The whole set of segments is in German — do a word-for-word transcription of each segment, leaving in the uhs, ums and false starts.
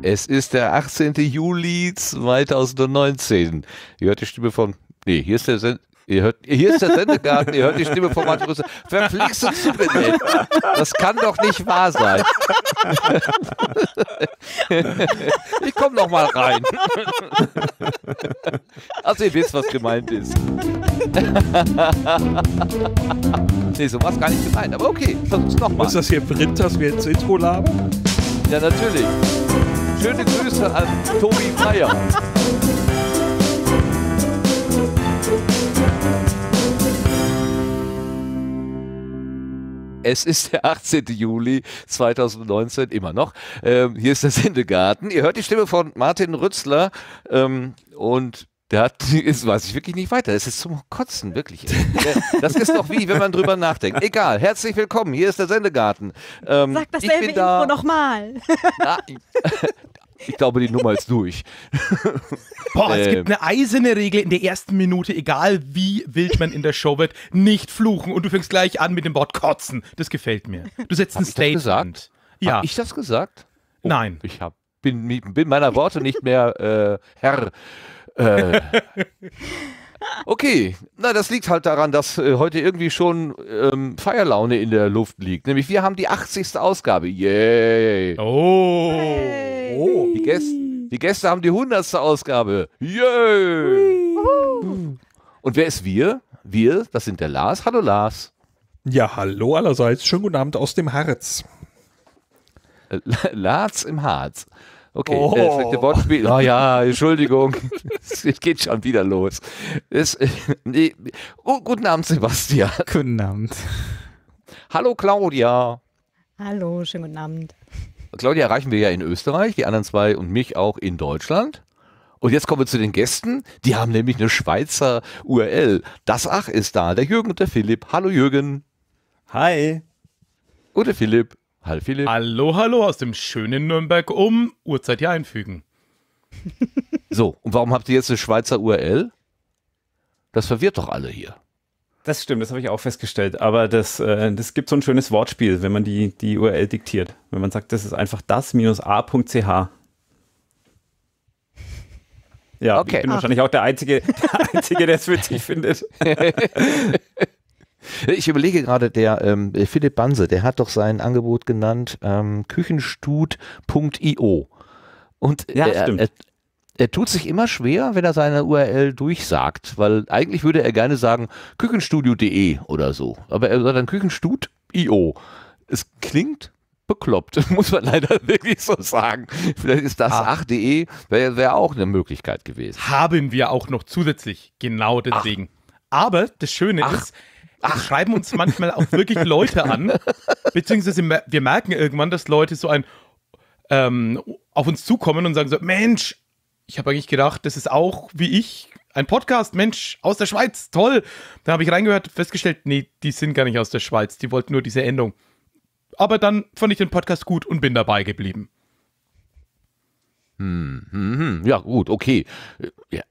Es ist der achtzehnten Juli zweitausendneunzehn. Ihr hört die Stimme von... Nee, hier ist der Send... Ihr hört, hier ist der Sendegarten, ihr hört die Stimme von Martin Rützler. Verflixt und zu benennen. Das kann doch nicht wahr sein. Ich komm noch mal rein. Also ihr wisst, was gemeint ist. Nee, so war es gar nicht gemeint, aber okay, versuch's noch mal. Ist das hier Print, dass wir ins Intro labern? Ja, natürlich. Schöne Grüße an Tobi Meyer. Es ist der achtzehnten Juli zweitausendneunzehn, immer noch. Ähm, hier ist der Sendegarten. Ihr hört die Stimme von Martin Rützler ähm, und der hat, das weiß ich wirklich nicht weiter. Es ist zum Kotzen, wirklich. Das ist doch wie, wenn man drüber nachdenkt. Egal, herzlich willkommen, hier ist der Sendegarten. Ähm, Sag dasselbe Info da, nochmal. Ich glaube, die Nummer ist durch. Boah, es ähm. gibt eine eiserne Regel in der ersten Minute, egal wie wild man in der Show wird, nicht fluchen. Und du fängst gleich an mit dem Wort kotzen. Das gefällt mir. Du setzt hab ein Statement. Hab ich das gesagt? Ja. Hab ich das gesagt? Oh, nein. Ich hab, bin, bin meiner Worte nicht mehr äh, Herr. Äh. Okay, na das liegt halt daran, dass äh, heute irgendwie schon ähm, Feierlaune in der Luft liegt. Nämlich wir haben die achtzigste Ausgabe. Yay! Oh! Hey. Oh. Die, Gäste, die Gäste haben die hundertste Ausgabe. Yay! Hui. Und wer ist wir? Wir, das sind der Lars. Hallo Lars. Ja, hallo allerseits. Schönen guten Abend aus dem Harz. Äh, Lars im Harz. Okay, oh. äh, schlechte Wortspiel. Oh ja, Entschuldigung. Es geht schon wieder los. Es, äh, nee. Oh, guten Abend, Sebastian. Guten Abend. Hallo, Claudia. Hallo, schönen guten Abend. Claudia erreichen wir ja in Österreich, die anderen zwei und mich auch in Deutschland. Und jetzt kommen wir zu den Gästen. Die haben nämlich eine Schweizer U R L. Das Ach ist da, der Jürgen und der Philipp. Hallo, Jürgen. Hi. Und der Philipp. Hallo Philipp. Hallo, hallo aus dem schönen Nürnberg um Uhrzeit hier einfügen. So, und warum habt ihr jetzt eine Schweizer U R L? Das verwirrt doch alle hier. Das stimmt, das habe ich auch festgestellt. Aber das, äh, das gibt so ein schönes Wortspiel, wenn man die, die U R L diktiert. Wenn man sagt, das ist einfach das a punkt c h. Ja, okay. Ich bin Ach. wahrscheinlich auch der Einzige, der, Einzige, der es witzig findet. Ich überlege gerade, der ähm, Philipp Banse, der hat doch sein Angebot genannt, ähm, küchenstud punkt i o. Und ja, er, er, er tut sich immer schwer, wenn er seine U R L durchsagt, weil eigentlich würde er gerne sagen küchenstudio punkt de oder so, aber er sagt dann küchenstud punkt i o. Es klingt bekloppt, muss man leider wirklich so sagen. Vielleicht ist das ach punkt de, wäre wär auch eine Möglichkeit gewesen. Haben wir auch noch zusätzlich, genau deswegen. Ach. Aber das Schöne Ach. ist, Ach, schreiben uns manchmal auch wirklich Leute an, beziehungsweise wir merken irgendwann, dass Leute so ein ähm, auf uns zukommen und sagen so, Mensch, ich habe eigentlich gedacht, das ist auch wie ich ein Podcast, Mensch, aus der Schweiz, toll. Da habe ich reingehört, festgestellt, nee, die sind gar nicht aus der Schweiz, die wollten nur diese Endung. Aber dann fand ich den Podcast gut und bin dabei geblieben. Hm, hm, hm. Ja gut, okay. Ja,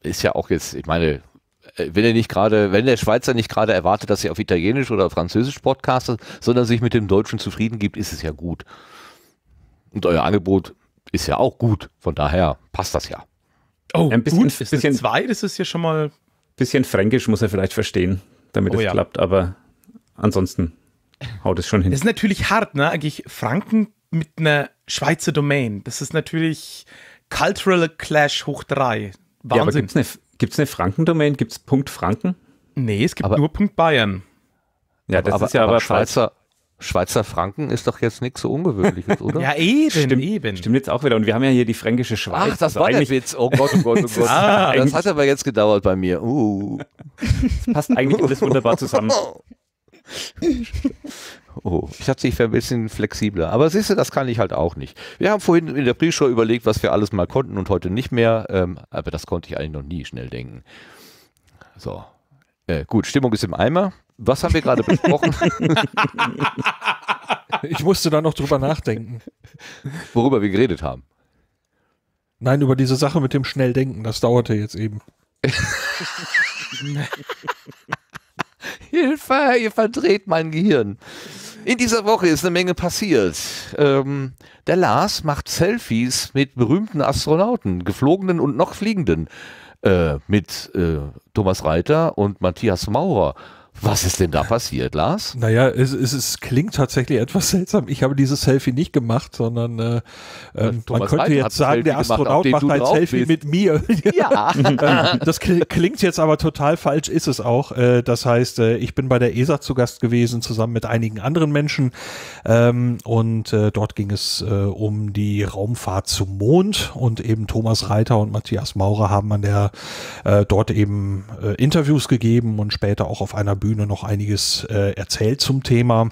ist ja auch jetzt, ich meine... Wenn, er nicht grade, wenn der Schweizer nicht gerade erwartet, dass er auf Italienisch oder Französisch podcastet, sondern sich mit dem Deutschen zufrieden gibt, ist es ja gut. Und euer Angebot ist ja auch gut. Von daher passt das ja. Oh, ein bisschen, gut. Ist bisschen zwei, das ist ja schon mal... Ein bisschen Fränkisch muss er vielleicht verstehen, damit oh, es ja. klappt. Aber ansonsten haut es schon hin. Das ist natürlich hart, ne? Eigentlich Franken mit einer Schweizer Domain. Das ist natürlich Cultural Clash hoch drei. Wahnsinn. Ja, aber gibt's eine Gibt es eine Franken-Domain? Gibt es Punkt Franken? Nee, es gibt aber, nur Punkt Bayern. Ja, das aber, ist ja aber, aber Schweizer, Schweizer Franken ist doch jetzt nichts so Ungewöhnliches, oder? Ja, eben, stimmt, eben. Stimmt jetzt auch wieder. Und wir haben ja hier die fränkische Schweiz. Ach, das also war der Witz. Oh Gott, oh Gott, oh Gott. ah, das hat aber jetzt gedauert bei mir. Uh. Das passt eigentlich alles wunderbar zusammen. Oh, ich dachte, ich wäre ein bisschen flexibler. Aber siehst du, das kann ich halt auch nicht. Wir haben vorhin in der Pre-Show überlegt, was wir alles mal konnten und heute nicht mehr. Ähm, aber das konnte ich eigentlich noch nie schnell denken. So, äh, gut, Stimmung ist im Eimer. Was haben wir gerade besprochen? Ich musste da noch drüber nachdenken. Worüber wir geredet haben? Nein, über diese Sache mit dem Schnelldenken. Das dauerte jetzt eben. Hilfe, ihr verdreht mein Gehirn. In dieser Woche ist eine Menge passiert. Ähm, der Lars macht Selfies mit berühmten Astronauten, geflogenen und noch fliegenden, äh, mit äh, Thomas Reiter und Matthias Maurer. Was ist denn da passiert, Lars? Naja, es, es, es klingt tatsächlich etwas seltsam. Ich habe dieses Selfie nicht gemacht, sondern äh, ja, man könnte Reiter jetzt sagen, der Astronaut gemacht, macht ein Selfie bist. mit mir. Ja. Das klingt jetzt aber total falsch, ist es auch. Das heißt, ich bin bei der E S A zu Gast gewesen, zusammen mit einigen anderen Menschen. Und dort ging es um die Raumfahrt zum Mond. Und eben Thomas Reiter und Matthias Maurer haben an der dort eben Interviews gegeben und später auch auf einer Bühne noch einiges äh, erzählt zum Thema.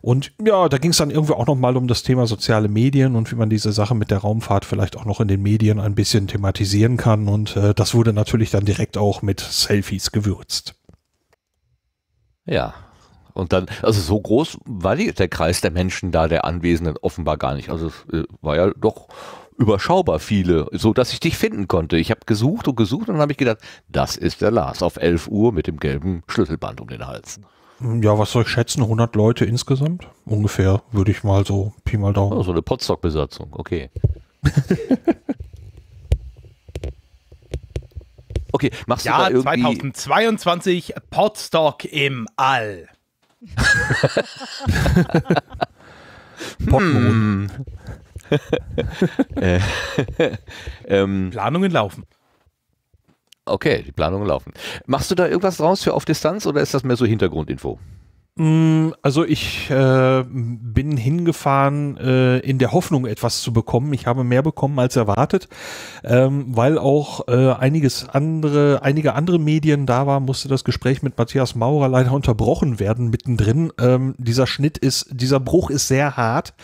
Und ja, da ging es dann irgendwie auch noch mal um das Thema soziale Medien und wie man diese Sache mit der Raumfahrt vielleicht auch noch in den Medien ein bisschen thematisieren kann. Und äh, das wurde natürlich dann direkt auch mit Selfies gewürzt. Ja, und dann, also so groß war die, der Kreis der Menschen da, der Anwesenden, offenbar gar nicht. Also es äh, war ja doch überschaubar viele, so dass ich dich finden konnte. Ich habe gesucht und gesucht und dann habe ich gedacht, das ist der Lars auf elf Uhr mit dem gelben Schlüsselband um den Hals. Ja, was soll ich schätzen? hundert Leute insgesamt? Ungefähr, würde ich mal so Pi mal Daumen. Oh, so eine Podstock-Besatzung, okay. Okay, machst ja, du da irgendwie... zweitausendzweiundzwanzig Podstock im All. Podmond. ähm, Planungen laufen. Okay, die Planungen laufen. Machst du da irgendwas draus für auf Distanz oder ist das mehr so Hintergrundinfo? Also ich äh, bin hingefahren äh, in der Hoffnung, etwas zu bekommen. Ich habe mehr bekommen als erwartet, ähm, weil auch äh, einiges andere, einige andere Medien da war, musste das Gespräch mit Matthias Maurer leider unterbrochen werden mittendrin. Ähm, dieser Schnitt ist, dieser Bruch ist sehr hart.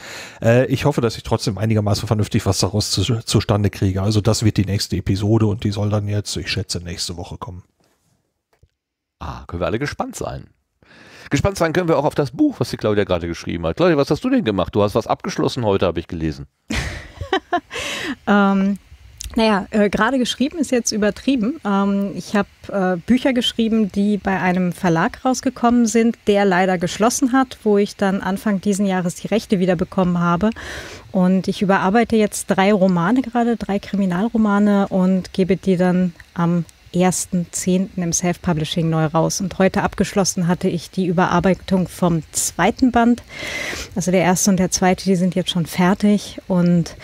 Äh, ich hoffe, dass ich trotzdem einigermaßen vernünftig was daraus zu, zustande kriege. Also das wird die nächste Episode und die soll dann jetzt, ich schätze, nächste Woche kommen. Ah, können wir alle gespannt sein. Gespannt sein können wir auch auf das Buch, was die Claudia gerade geschrieben hat. Claudia, was hast du denn gemacht? Du hast was abgeschlossen heute, habe ich gelesen. ähm, naja, äh, gerade geschrieben ist jetzt übertrieben. Ähm, ich habe äh, Bücher geschrieben, die bei einem Verlag rausgekommen sind, der leider geschlossen hat, wo ich dann Anfang diesen Jahres die Rechte wiederbekommen habe. Und ich überarbeite jetzt drei Romane gerade, drei Kriminalromane und gebe die dann am ersten zehnten im Self-Publishing neu raus. Und heute abgeschlossen hatte ich die Überarbeitung vom zweiten Band. Also der erste und der zweite, die sind jetzt schon fertig. Und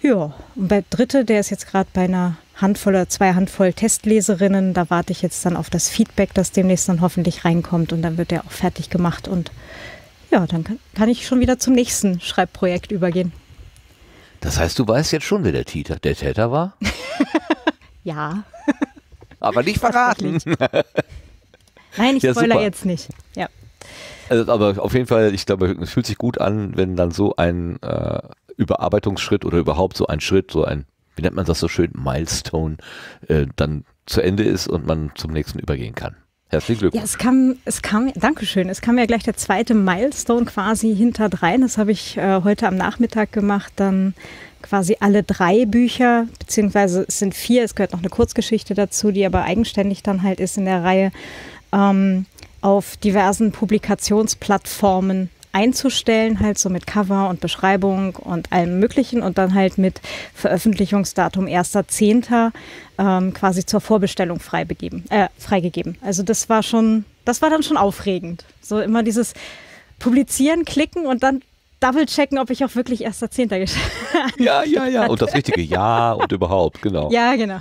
ja, und der dritte, der ist jetzt gerade bei einer Handvoll oder zwei Handvoll Testleserinnen. Da warte ich jetzt dann auf das Feedback, das demnächst dann hoffentlich reinkommt. Und dann wird der auch fertig gemacht. Und ja, dann kann, kann ich schon wieder zum nächsten Schreibprojekt übergehen. Das heißt, du weißt jetzt schon, wer der Täter, der Täter war? Ja. Aber nicht verraten. Nein, ich ja, spoilere super. jetzt nicht. Ja. Also, aber auf jeden Fall, ich glaube, es fühlt sich gut an, wenn dann so ein äh, Überarbeitungsschritt oder überhaupt so ein Schritt, so ein, wie nennt man das so schön, Milestone, äh, dann zu Ende ist und man zum nächsten übergehen kann. Herzlichen Glückwunsch. Ja, es kam, es kam, Dankeschön. Es kam ja gleich der zweite Milestone quasi hinterdrein. Das habe ich äh, heute am Nachmittag gemacht. Dann quasi alle drei Bücher, beziehungsweise es sind vier, es gehört noch eine Kurzgeschichte dazu, die aber eigenständig dann halt ist in der Reihe, ähm, auf diversen Publikationsplattformen einzustellen, halt so mit Cover und Beschreibung und allem Möglichen und dann halt mit Veröffentlichungsdatum erster zehnter ähm, quasi zur Vorbestellung freibegeben, äh, freigegeben. Also das war schon, das war dann schon aufregend. So immer dieses Publizieren, Klicken und dann Double-checken, ob ich auch wirklich erster zehnter geschafft habe. Ja, ja, ja. Und das richtige Ja und überhaupt, genau. Ja, genau.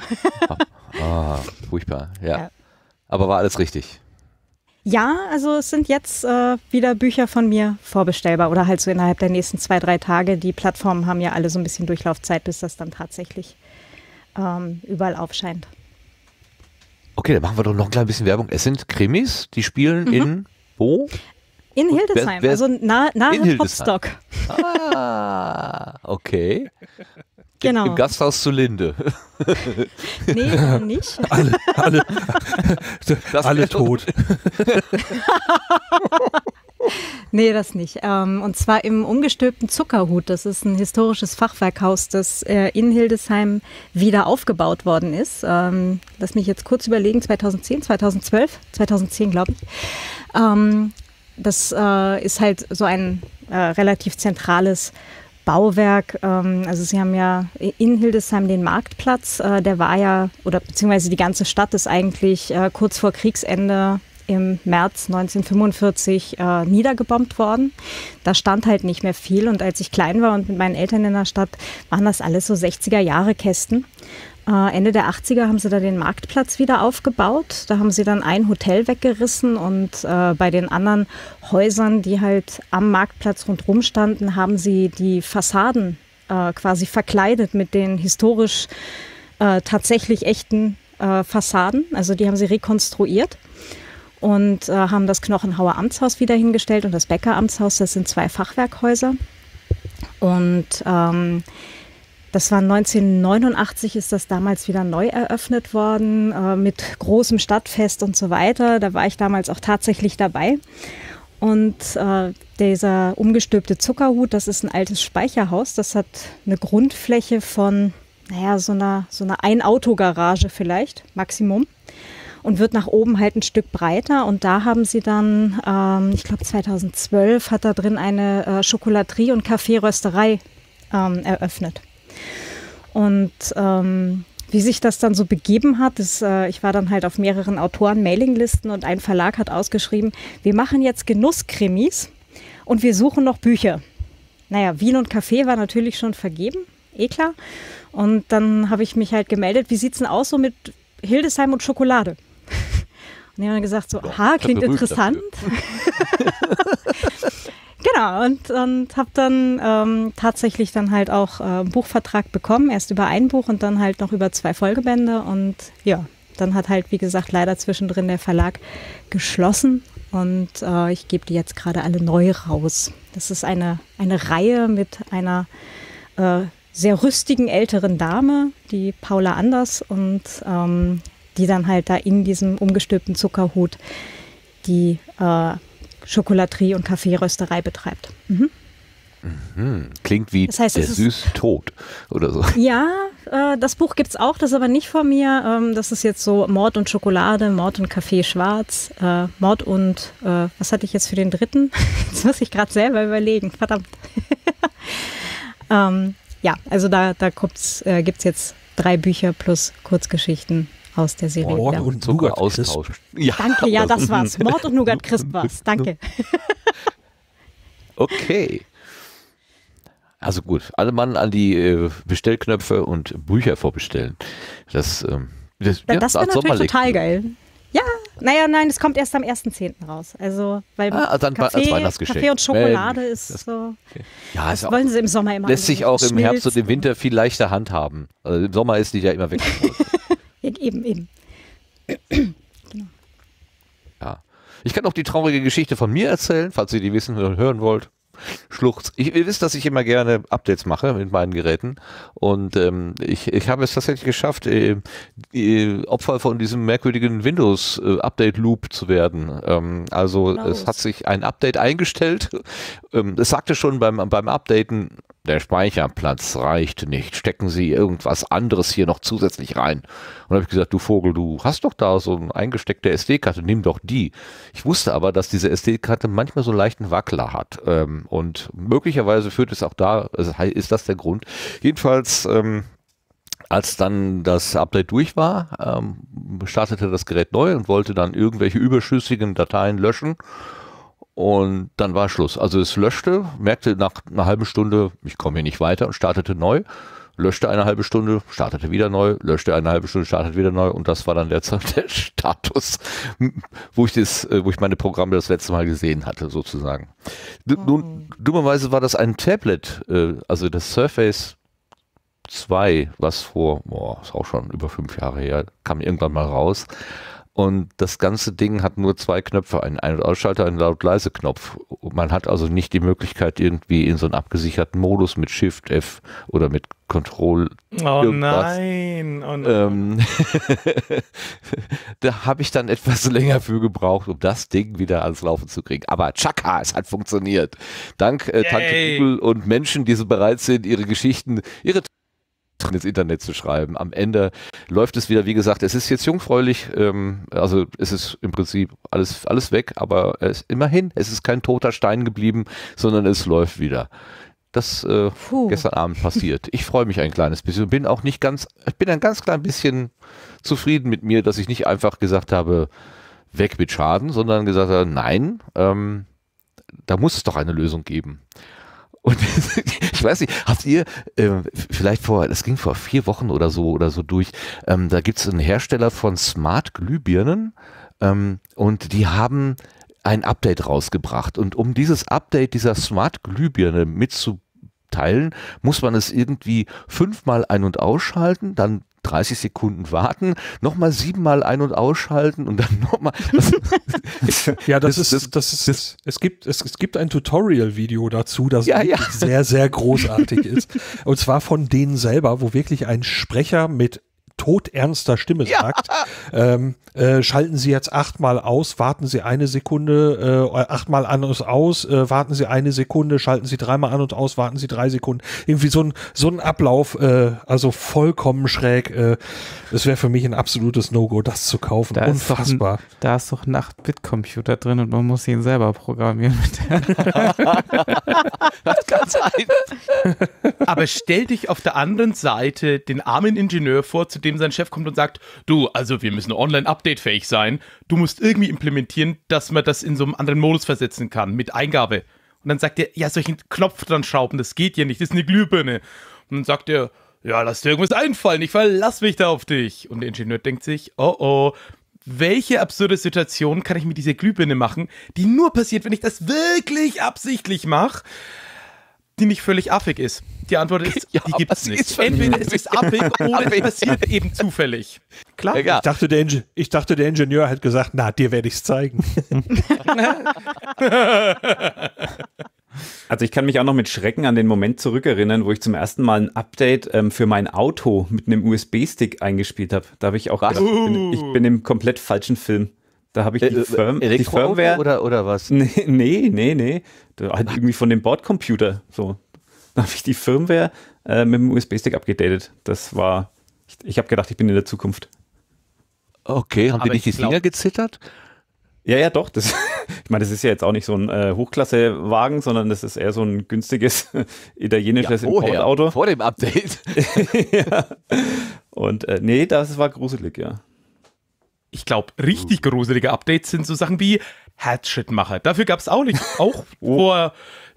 Ah, furchtbar, ja. ja. Aber war alles richtig? Ja, also es sind jetzt äh, wieder Bücher von mir vorbestellbar oder halt so innerhalb der nächsten zwei, drei Tage. Die Plattformen haben ja alle so ein bisschen Durchlaufzeit, bis das dann tatsächlich ähm, überall aufscheint. Okay, dann machen wir doch noch ein klein bisschen Werbung. Es sind Krimis, die spielen mhm. in wo? In Hildesheim, wer, wer, also nahe, nahe Podstock. Ah, okay. Genau. Im Gasthaus zu Linde. Nee, nicht. Alle, alle, alle tot. Nee, das nicht. Und zwar im umgestülpten Zuckerhut. Das ist ein historisches Fachwerkhaus, das in Hildesheim wieder aufgebaut worden ist. Lass mich jetzt kurz überlegen, zweitausendzehn, zweitausendzwölf, zweitausendzehn glaube ich. Das ist halt so ein relativ zentrales Bauwerk, also Sie haben ja in Hildesheim den Marktplatz, der war ja, oder beziehungsweise die ganze Stadt ist eigentlich kurz vor Kriegsende im März neunzehnhundertfünfundvierzig niedergebombt worden. Da stand halt nicht mehr viel, und als ich klein war und mit meinen Eltern in der Stadt, waren das alles so sechziger Jahre Kästen. Ende der achtziger haben sie da den Marktplatz wieder aufgebaut. Da haben sie dann ein Hotel weggerissen, und äh, bei den anderen Häusern, die halt am Marktplatz rundherum standen, haben sie die Fassaden äh, quasi verkleidet mit den historisch äh, tatsächlich echten äh, Fassaden. Also die haben sie rekonstruiert und äh, haben das Knochenhauer Amtshaus wieder hingestellt und das Bäcker Amtshaus. Das sind zwei Fachwerkhäuser. Und ähm, das war neunzehnhundertneunundachtzig, ist das damals wieder neu eröffnet worden, äh, mit großem Stadtfest und so weiter. Da war ich damals auch tatsächlich dabei. Und äh, dieser umgestülpte Zuckerhut, das ist ein altes Speicherhaus. Das hat eine Grundfläche von, naja, so einer, so einer Ein-Auto-Garage vielleicht, Maximum. Und wird nach oben halt ein Stück breiter. Und da haben sie dann, ähm, ich glaube zweitausendzwölf, hat da drin eine äh, Schokolaterie und Kaffeerösterei ähm, eröffnet. Und ähm, wie sich das dann so begeben hat, ist, äh, ich war dann halt auf mehreren Autoren-Mailinglisten, und ein Verlag hat ausgeschrieben, wir machen jetzt Genusskrimis und wir suchen noch Bücher. Naja, Wien und Kaffee war natürlich schon vergeben, eh klar. Und dann habe ich mich halt gemeldet, wie sieht es denn aus so mit Hildesheim und Schokolade? Und die haben dann gesagt, so, aha, klingt interessant. Genau, und, und habe dann ähm, tatsächlich dann halt auch äh, einen Buchvertrag bekommen, erst über ein Buch und dann halt noch über zwei Folgebände, und ja, dann hat halt, wie gesagt, leider zwischendrin der Verlag geschlossen, und äh, ich gebe die jetzt gerade alle neu raus. Das ist eine, eine Reihe mit einer äh, sehr rüstigen älteren Dame, die Paula Anders, und ähm, die dann halt da in diesem umgestülpten Zuckerhut die äh, Schokolaterie und Kaffeerösterei betreibt. Mhm. Mhm. Klingt wie das heißt, der süß Tod oder so. Ja, äh, das Buch gibt es auch, das ist aber nicht von mir. Ähm, das ist jetzt so Mord und Schokolade, Mord und Kaffee schwarz, äh, Mord und, äh, was hatte ich jetzt für den dritten? Jetzt muss ich gerade selber überlegen, verdammt. ähm, ja, also da, da äh, gibt es jetzt drei Bücher plus Kurzgeschichten aus der Serie. Mord ja. und Nougat-Crisp. Ja, danke, ja, das war's. Mord und Nougat-Crisp war's. Danke. Okay. Also gut, alle Mann an die Bestellknöpfe und Bücher vorbestellen. Das, das, ja, das wäre natürlich total geil. Ja, naja, nein, das kommt erst am ersten zehnten raus. Also, weil ah, dann Kaffee, als Kaffee und Schokolade Wenn, ist das, so. Okay. Ja, das ist wollen auch, sie im Sommer immer. Lässt sich auch im Herbst und im Winter viel leichter handhaben. Also im Sommer ist die ja immer weg. Eben, eben. Genau. Ja. Ich kann auch die traurige Geschichte von mir erzählen, falls ihr die wissen und hören wollt. Schluchz. Ich, ihr wisst, dass ich immer gerne Updates mache mit meinen Geräten, und ähm, ich, ich habe es tatsächlich geschafft, äh, äh, Opfer von diesem merkwürdigen Windows äh, Update Loop zu werden. Ähm, also Klaus. Es hat sich ein Update eingestellt. Ähm, es sagte schon beim, beim Updaten, der Speicherplatz reicht nicht. Stecken Sie irgendwas anderes hier noch zusätzlich rein. Und habe ich gesagt, du Vogel, du hast doch da so eine eingesteckte S D-Karte, nimm doch die. Ich wusste aber, dass diese S D-Karte manchmal so einen leichten Wackler hat. Ähm, und möglicherweise führt es auch da, also ist das der Grund. Jedenfalls, ähm, als dann das Update durch war, ähm, startete das Gerät neu und wollte dann irgendwelche überschüssigen Dateien löschen. Und dann war Schluss. Also es löschte, merkte nach einer halben Stunde, ich komme hier nicht weiter, und startete neu, löschte eine halbe Stunde, startete wieder neu, löschte eine halbe Stunde, startete wieder neu, und das war dann derzeit der Status, wo ich, das, wo ich meine Programme das letzte Mal gesehen hatte, sozusagen. Nun, dummerweise war das ein Tablet, also das Surface zwei, was vor, boah, ist auch schon über fünf Jahre her, kam irgendwann mal raus. Und das ganze Ding hat nur zwei Knöpfe, einen Ein- und Ausschalter, einen Laut-Leise-Knopf. Man hat also nicht die Möglichkeit, irgendwie in so einen abgesicherten Modus mit Shift F oder mit Control. Oh irgendwas. Nein! Oh nein. Ähm, da habe ich dann etwas länger für gebraucht, um das Ding wieder ans Laufen zu kriegen. Aber tschakka, es hat funktioniert. Dank äh, Tante Google und Menschen, die so bereit sind, ihre Geschichten, ihre ins Internet zu schreiben. Am Ende läuft es wieder, wie gesagt, es ist jetzt jungfräulich, ähm, also es ist im Prinzip alles, alles weg, aber es, immerhin, es ist kein toter Stein geblieben, sondern es läuft wieder. Das äh, gestern Abend passiert. Ich freue mich ein kleines bisschen und bin auch nicht ganz, ich bin ein ganz klein bisschen zufrieden mit mir, dass ich nicht einfach gesagt habe, weg mit Schaden, sondern gesagt habe, nein, ähm, da muss es doch eine Lösung geben. Und ich weiß nicht, habt ihr äh, vielleicht vor, das ging vor vier Wochen oder so oder so durch, ähm, da gibt es einen Hersteller von Smart Glühbirnen ähm, und die haben ein Update rausgebracht. Und um dieses Update dieser Smart Glühbirne mitzuteilen, muss man es irgendwie fünfmal ein- und ausschalten, dann dreißig Sekunden warten, nochmal siebenmal ein- und ausschalten und dann nochmal. Ja, das, das ist, das, das ist, das, es gibt, es, es gibt ein Tutorial-Video dazu, das ja, ja. sehr, sehr großartig ist. Und zwar von denen selber, wo wirklich ein Sprecher mit todernster Stimme sagt, ja. ähm, äh, schalten Sie jetzt achtmal aus, warten Sie eine Sekunde, äh, achtmal an und aus, äh, warten Sie eine Sekunde, schalten Sie dreimal an und aus, warten Sie drei Sekunden. Irgendwie so ein, so ein Ablauf, äh, also vollkommen schräg. Es äh, wäre für mich ein absolutes No-Go, das zu kaufen. Da Unfassbar. Ist ein, da ist doch ein acht Bit Computer drin und man muss ihn selber programmieren. Das kann sein. Aber stell dich auf der anderen Seite den armen Ingenieur vor, zu dem sein Chef kommt und sagt, du, also wir müssen online updatefähig sein, du musst irgendwie implementieren, dass man das in so einem anderen Modus versetzen kann, mit Eingabe. Und dann sagt er, ja, solchen Knopf dran schrauben, das geht ja nicht, das ist eine Glühbirne. Und dann sagt er, ja, lass dir irgendwas einfallen, ich verlass mich da auf dich. Und der Ingenieur denkt sich, oh oh, welche absurde Situation kann ich mit dieser Glühbirne machen, die nur passiert, wenn ich das wirklich absichtlich mache, die nicht völlig affig ist. Die Antwort ist, ja, die gibt es nicht. Entweder es ist affig oder es passiert eben zufällig. Klar. Ja, ich, dachte, der ich dachte, der Ingenieur hat gesagt, na, dir werde ich es zeigen. Also ich kann mich auch noch mit Schrecken an den Moment zurückerinnern, wo ich zum ersten Mal ein Update ähm, für mein Auto mit einem U S B Stick eingespielt habe. Da habe ich auch gedacht, ich bin, ich bin im komplett falschen Film. Da habe ich die, Firm die Firmware oder, oder was? Nee, nee, nee. nee. Da halt irgendwie von dem Bordcomputer. So. Da habe ich die Firmware äh, mit dem U S B Stick abgedatet. Das war, ich, ich habe gedacht, ich bin in der Zukunft. Okay, haben die nicht die Finger gezittert? Ja, ja, doch. Das, ich meine, das ist ja jetzt auch nicht so ein äh, Hochklasse-Wagen, sondern das ist eher so ein günstiges italienisches ja, Importauto. Vor dem Update. Ja. Und äh, nee, das war gruselig, ja. Ich glaube, richtig gruselige Updates sind so Sachen wie Hatchet-Macher. Dafür gab es auch nicht. Auch oh. vor,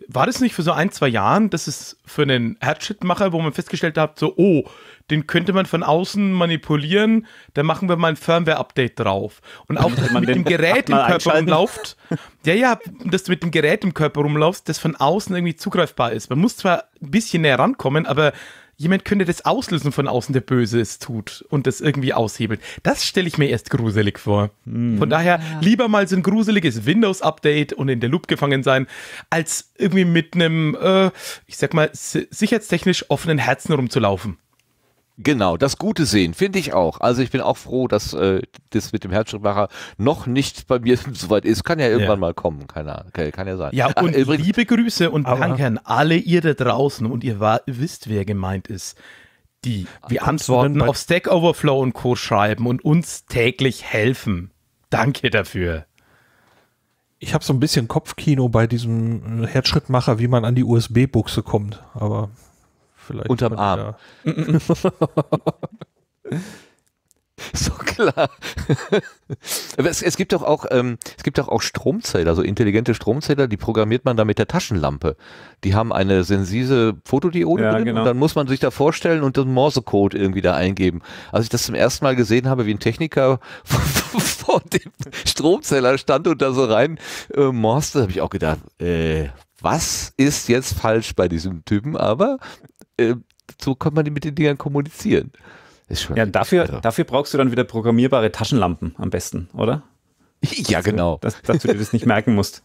war das nicht für so ein, zwei Jahren, dass es für einen Hatchet-Macher, wo man festgestellt hat, so, oh, den könnte man von außen manipulieren, da machen wir mal ein Firmware-Update drauf. Und auch, dass man mit dem Gerät im Körper rumläuft, ja, ja, dass du mit dem Gerät im Körper rumlaufst, das von außen irgendwie zugreifbar ist. Man muss zwar ein bisschen näher rankommen, aber jemand könnte das auslösen von außen, der Böse es tut und das irgendwie aushebelt. Das stelle ich mir erst gruselig vor. Hm. Von daher ja. lieber mal so ein gruseliges Windows-Update und in der Loop gefangen sein, als irgendwie mit einem, äh, ich sag mal, sicherheitstechnisch offenen Herzen rumzulaufen. Genau, das Gute sehen, finde ich auch. Also ich bin auch froh, dass äh, das mit dem Herzschrittmacher noch nicht bei mir so weit ist. Kann ja irgendwann ja. mal kommen, keine Ahnung, kann, kann ja sein. Ja, und Ach, liebe Grüße und danke an alle ihr da draußen und ihr war, wisst, wer gemeint ist, die die Antworten auf Stack Overflow und Co. schreiben und uns täglich helfen. Danke dafür. Ich habe so ein bisschen Kopfkino bei diesem Herzschrittmacher, wie man an die U S B-Buchse kommt, aber... Vielleicht unterm Arm. So klar. Aber es, es gibt doch auch, ähm, es gibt doch auch Stromzähler, so intelligente Stromzähler, die programmiert man dann mit der Taschenlampe. Die haben eine sensible Fotodiode ja, drin genau. und dann muss man sich da vorstellen und den Morsecode irgendwie da eingeben. Als ich das zum ersten Mal gesehen habe, wie ein Techniker vor dem Stromzähler stand und da so rein äh, morste, habe ich auch gedacht, äh, was ist jetzt falsch bei diesem Typen? Aber äh, so kann man mit den Dingern kommunizieren. Ist schon ja, dafür, dafür brauchst du dann wieder programmierbare Taschenlampen am besten, oder? Ja, dass genau. Du, dass, dass du dir das nicht merken musst.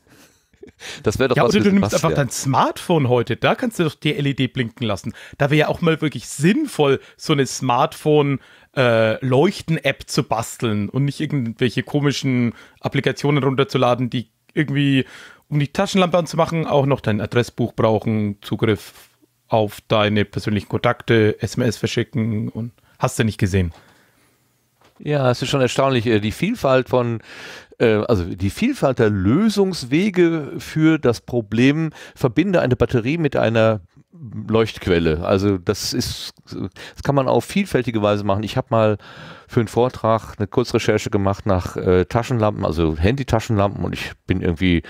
Das wäre doch ja, was. Oder du nimmst einfach dein Smartphone heute, da kannst du doch die L E D blinken lassen. Da wäre ja auch mal wirklich sinnvoll, so eine Smartphone-Leuchten-App äh, zu basteln und nicht irgendwelche komischen Applikationen runterzuladen, die irgendwie, um die Taschenlampe anzumachen, auch noch dein Adressbuch brauchen, Zugriff auf deine persönlichen Kontakte, S M S verschicken und hast du nicht gesehen. Ja, es ist schon erstaunlich, die Vielfalt von, also die Vielfalt der Lösungswege für das Problem, verbinde eine Batterie mit einer Leuchtquelle. Also das ist, das kann man auf vielfältige Weise machen. Ich habe mal für einen Vortrag eine Kurzrecherche gemacht nach äh, Taschenlampen, also Handy-Taschenlampen, und ich bin irgendwie,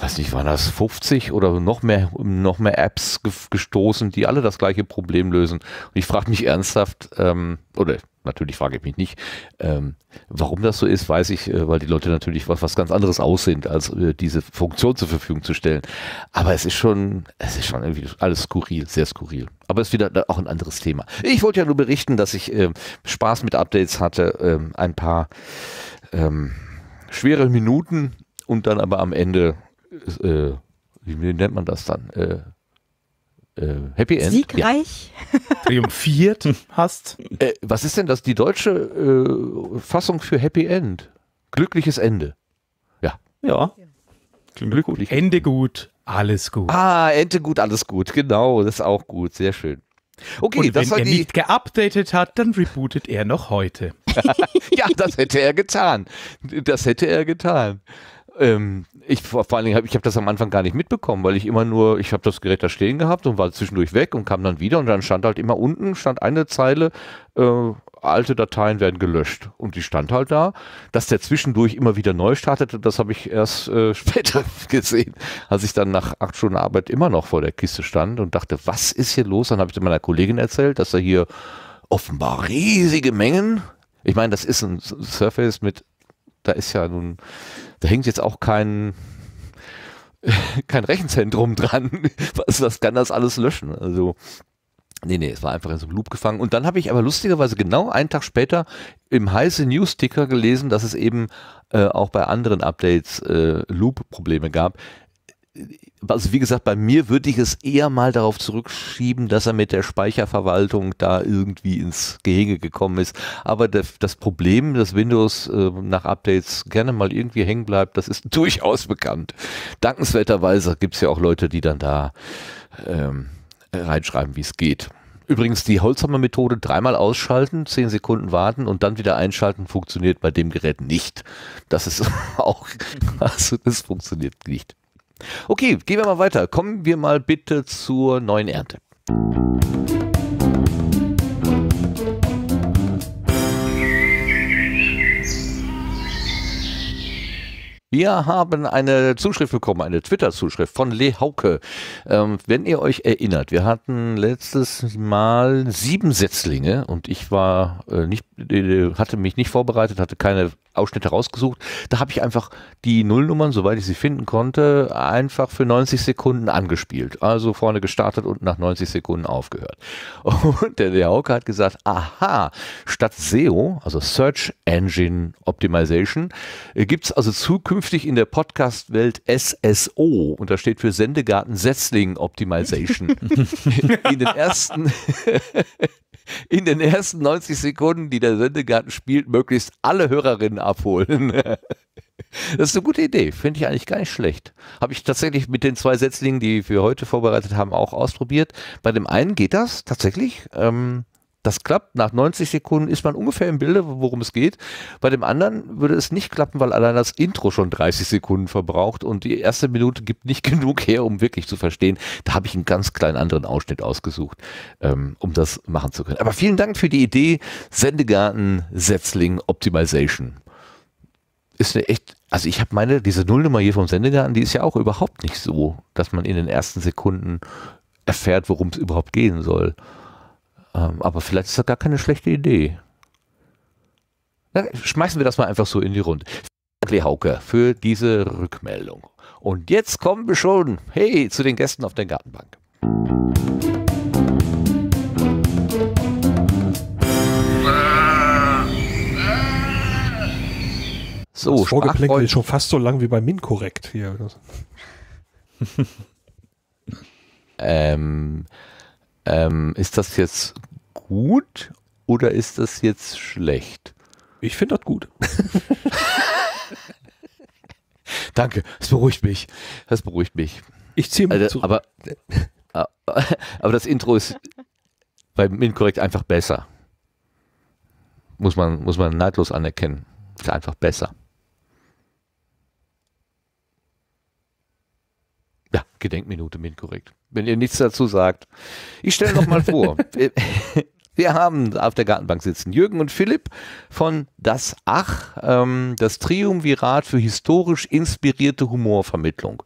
weiß nicht, waren das fünfzig oder noch mehr, noch mehr Apps ge gestoßen, die alle das gleiche Problem lösen. Und ich frage mich ernsthaft, ähm, oder natürlich frage ich mich nicht, ähm, warum das so ist, weiß ich, äh, weil die Leute natürlich was, was ganz anderes aus sind, als äh, diese Funktion zur Verfügung zu stellen. Aber es ist schon, es ist schon irgendwie alles skurril, sehr skurril. Aber es ist wieder auch ein anderes Thema. Ich wollte ja nur berichten, dass ich äh, Spaß mit Updates hatte, äh, ein paar äh, schwere Minuten und dann aber am Ende, äh, wie nennt man das dann? Äh, Happy End. Siegreich. Ja. Triumphiert hast. Äh, was ist denn das? Die deutsche äh, Fassung für Happy End. Glückliches Ende. Ja. Ja. Glücklich. Glücklich. Ende gut, alles gut. Ah, Ende gut, alles gut. Genau, das ist auch gut. Sehr schön. Okay, und das wenn war er die... nicht geupdatet hat, dann rebootet er noch heute. Ja, das hätte er getan. Das hätte er getan. Ähm, ich vor allen Dingen habe ich habe das am Anfang gar nicht mitbekommen, weil ich immer nur, ich habe das Gerät da stehen gehabt und war zwischendurch weg und kam dann wieder und dann stand halt immer unten, stand eine Zeile, äh, alte Dateien werden gelöscht, und die stand halt da, dass der zwischendurch immer wieder neu startete, das habe ich erst äh, später gesehen, als ich dann nach acht Stunden Arbeit immer noch vor der Kiste stand und dachte, was ist hier los? Dann habe ich meiner Kollegin erzählt, dass da hier offenbar riesige Mengen, ich meine, das ist ein Surface mit, da ist ja nun, da hängt jetzt auch kein, kein Rechenzentrum dran. Was, was kann das alles löschen? Also, nee, nee, es war einfach in so einem Loop gefangen. Und dann habe ich aber lustigerweise genau einen Tag später im heiße News-Ticker gelesen, dass es eben äh, auch bei anderen Updates äh, Loop-Probleme gab. Also wie gesagt, bei mir würde ich es eher mal darauf zurückschieben, dass er mit der Speicherverwaltung da irgendwie ins Gehege gekommen ist. Aber das Problem, dass Windows äh, nach Updates gerne mal irgendwie hängen bleibt, das ist durchaus bekannt. Dankenswerterweise gibt es ja auch Leute, die dann da ähm, reinschreiben, wie es geht. Übrigens die Holzhammer-Methode, dreimal ausschalten, zehn Sekunden warten und dann wieder einschalten, funktioniert bei dem Gerät nicht. Das ist auch, also das funktioniert nicht. Okay, gehen wir mal weiter. Kommen wir mal bitte zur neuen Ernte. Wir haben eine Zuschrift bekommen, eine Twitter-Zuschrift von Lee Hauke. Ähm, wenn ihr euch erinnert, wir hatten letztes Mal sieben Setzlinge und ich war äh, nicht, äh, hatte mich nicht vorbereitet, hatte keine Ausschnitte rausgesucht. Da habe ich einfach die Nullnummern, soweit ich sie finden konnte, einfach für neunzig Sekunden angespielt. Also vorne gestartet und nach neunzig Sekunden aufgehört. Und der Lee Hauke hat gesagt, aha, statt S E O, also Search Engine Optimization, äh, gibt es also zukünftig in der Podcast-Welt S S O, und das steht für Sendegarten Setzling Optimization. In den ersten in den ersten neunzig Sekunden, die der Sendegarten spielt, möglichst alle Hörerinnen abholen. Das ist eine gute Idee, finde ich eigentlich gar nicht schlecht. Habe ich tatsächlich mit den zwei Setzlingen, die wir heute vorbereitet haben, auch ausprobiert. Bei dem einen geht das tatsächlich. Ähm, Das klappt, nach neunzig Sekunden ist man ungefähr im Bilde, worum es geht. Bei dem anderen würde es nicht klappen, weil allein das Intro schon dreißig Sekunden verbraucht und die erste Minute gibt nicht genug her, um wirklich zu verstehen. Da habe ich einen ganz kleinen anderen Ausschnitt ausgesucht, ähm, um das machen zu können. Aber vielen Dank für die Idee, Sendegarten Setzling Optimization. Ist eine echt, also ich habe meine, diese Nullnummer hier vom Sendegarten, die ist ja auch überhaupt nicht so, dass man in den ersten Sekunden erfährt, worum es überhaupt gehen soll. Aber vielleicht ist das gar keine schlechte Idee. Ja, schmeißen wir das mal einfach so in die Runde. Vielen Dank, Hauke, für diese Rückmeldung. Und jetzt kommen wir schon, hey, zu den Gästen auf der Gartenbank. So, das Vorgeplänkel ist schon fast so lang wie bei MinCorrect hier. ähm, ähm, ist das jetzt gut oder ist das jetzt schlecht? Ich finde das gut. Danke, das beruhigt mich. Das beruhigt mich. Ich ziehe mich also, aber, aber das Intro ist bei MinCorrect einfach besser. Muss man, muss man neidlos anerkennen. Ist einfach besser. Ja, Gedenkminute MinCorrect. Wenn ihr nichts dazu sagt. Ich stelle noch mal vor. Wir haben auf der Gartenbank sitzen Jürgen und Philipp von das Ach, ähm, das Triumvirat für historisch inspirierte Humorvermittlung.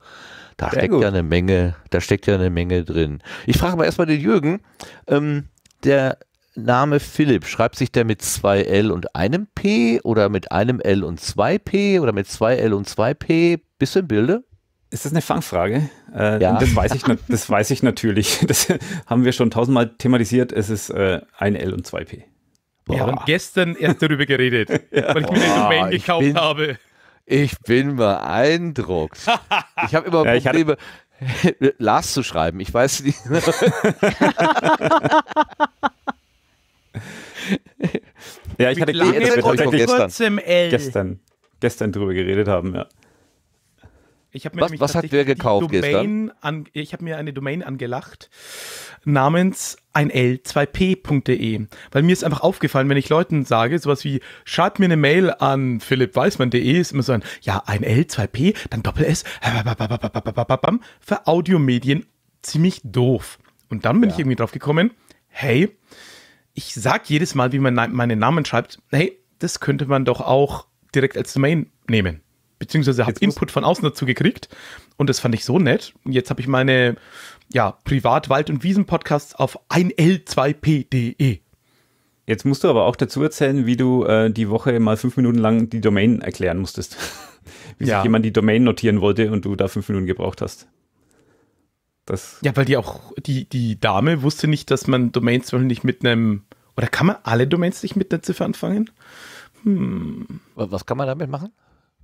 Da Sehr steckt gut. ja eine Menge, da steckt ja eine Menge drin. Ich frage mal erstmal den Jürgen. Ähm, der Name Philipp, schreibt sich der mit zwei L und einem P oder mit einem L und zwei P oder mit zwei L und zwei P? Bist du im Bilde? Ist das eine Fangfrage? Äh, ja. Das weiß ich, das weiß ich natürlich. Das haben wir schon tausendmal thematisiert. Es ist äh, ein L und zwei P. Boah. Wir haben gestern erst darüber geredet, ja. weil ich mir den Domain gekauft bin, habe. Ich bin beeindruckt. Ich habe immer ja, Probleme, Lars zu schreiben. Ich weiß nicht. Ja, ich hatte mit kurzem L. Gestern, gestern drüber geredet haben, ja. Ich hab mir was was hat wer gekauft gestern? An, ich habe mir eine Domain angelacht namens eins L zwei P punkt de, weil mir ist einfach aufgefallen, wenn ich Leuten sage, sowas wie, schreibt mir eine Mail an philipp weißmann punkt de, ist immer so ein, ja, eins L zwei P, dann Doppel-S, für Audiomedien ziemlich doof. Und dann bin ja. ich irgendwie drauf gekommen, hey, ich sag jedes Mal, wie man meine Namen schreibt, hey, das könnte man doch auch direkt als Domain nehmen. Beziehungsweise habe Input von außen dazu gekriegt und das fand ich so nett. Jetzt habe ich meine ja, Privat-Wald- und Wiesen-Podcasts auf eins L zwei P punkt de. Jetzt musst du aber auch dazu erzählen, wie du äh, die Woche mal fünf Minuten lang die Domain erklären musstest. Wie ja. sich jemand die Domain notieren wollte und du da fünf Minuten gebraucht hast. Das ja, weil die auch, die, die Dame wusste nicht, dass man Domains nicht mit einem, oder kann man alle Domains nicht mit einer Ziffer anfangen? Hm. Was kann man damit machen?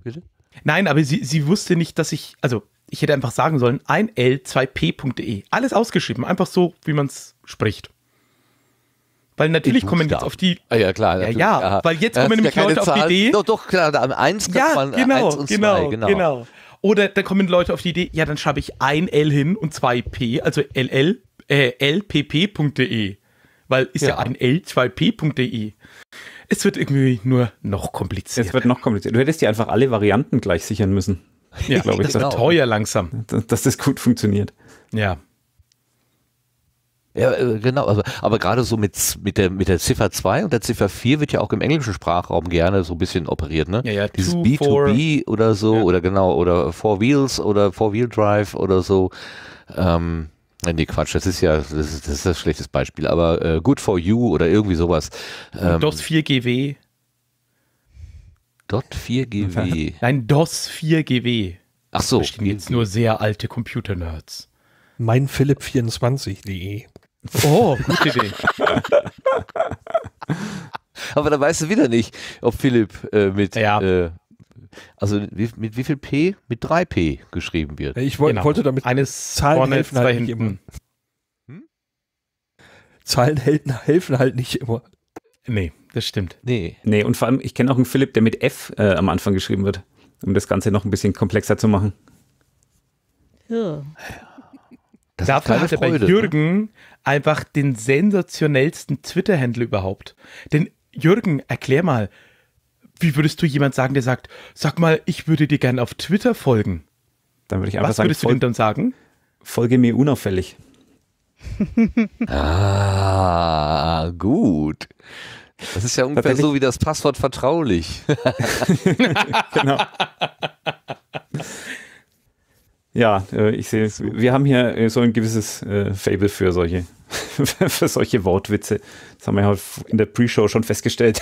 Bitte? Nein, aber sie, sie wusste nicht, dass ich, also ich hätte einfach sagen sollen, eins L zwei P punkt de. Alles ausgeschrieben, einfach so, wie man es spricht. Weil natürlich kommen jetzt da. auf die... Ah, ja, klar. Ja, ja, ja, weil jetzt ja, kommen nämlich ja Leute Zahl. auf die Idee... Doch, doch, klar, da eins ja, man genau, eins und genau, zwei, genau. genau. Oder da kommen Leute auf die Idee, ja, dann schreibe ich ein L hin und zwei P, also L L, äh, L P P punkt de. Weil ist ja, ja eins L zwei P punkt de. Es wird irgendwie nur noch kompliziert. Es wird noch kompliziert. Du hättest dir einfach alle Varianten gleich sichern müssen. Ja, glaube ich. Das ist teuer langsam. Dass das gut funktioniert. Ja. Ja, genau. Also, aber gerade so mit, mit, der, mit der Ziffer zwei und der Ziffer vier wird ja auch im englischen Sprachraum gerne so ein bisschen operiert, ne? Ja, ja. Dieses two, B zwei B four, oder so, ja. oder genau, oder Four Wheels oder Four-Wheel-Drive oder so. Ähm. Nee, Quatsch, das ist ja, das ist, das ist ein schlechtes Beispiel, aber äh, Good for You oder irgendwie sowas. Ähm, DOS vier G W. DOT vier G W. Nein, DOS vier G W. Ach so. Da stehen jetzt nur sehr alte Computer-Nerds. Mein Philipp vierundzwanzig punkt de. Oh, gute Idee. Aber da weißt du wieder nicht, ob Philipp äh, mit... Ja. Äh, Also wie, mit wie viel P? Mit drei P geschrieben wird. Ich wollt, genau. wollte damit eines Zahlen helfen halt nicht immer. Hm? Zahlen helfen halt nicht immer. Nee, das stimmt. Nee, nee und vor allem, ich kenne auch einen Philipp, der mit F äh, am Anfang geschrieben wird, um das Ganze noch ein bisschen komplexer zu machen. Ja. Dafür hat er bei Jürgen ne? einfach den sensationellsten Twitter-Handle überhaupt. Denn Jürgen, erklär mal, wie würdest du jemand sagen, der sagt, sag mal, ich würde dir gerne auf Twitter folgen? Dann würde ich einfach Was sagen, würdest du ihm dann sagen? Folge mir unauffällig. Ah, gut. Das ist ja ungefähr so wie das Passwort vertraulich. Genau. Ja, ich sehe es. Wir haben hier so ein gewisses Faible für solche, für solche Wortwitze. Das haben wir ja in der Pre-Show schon festgestellt.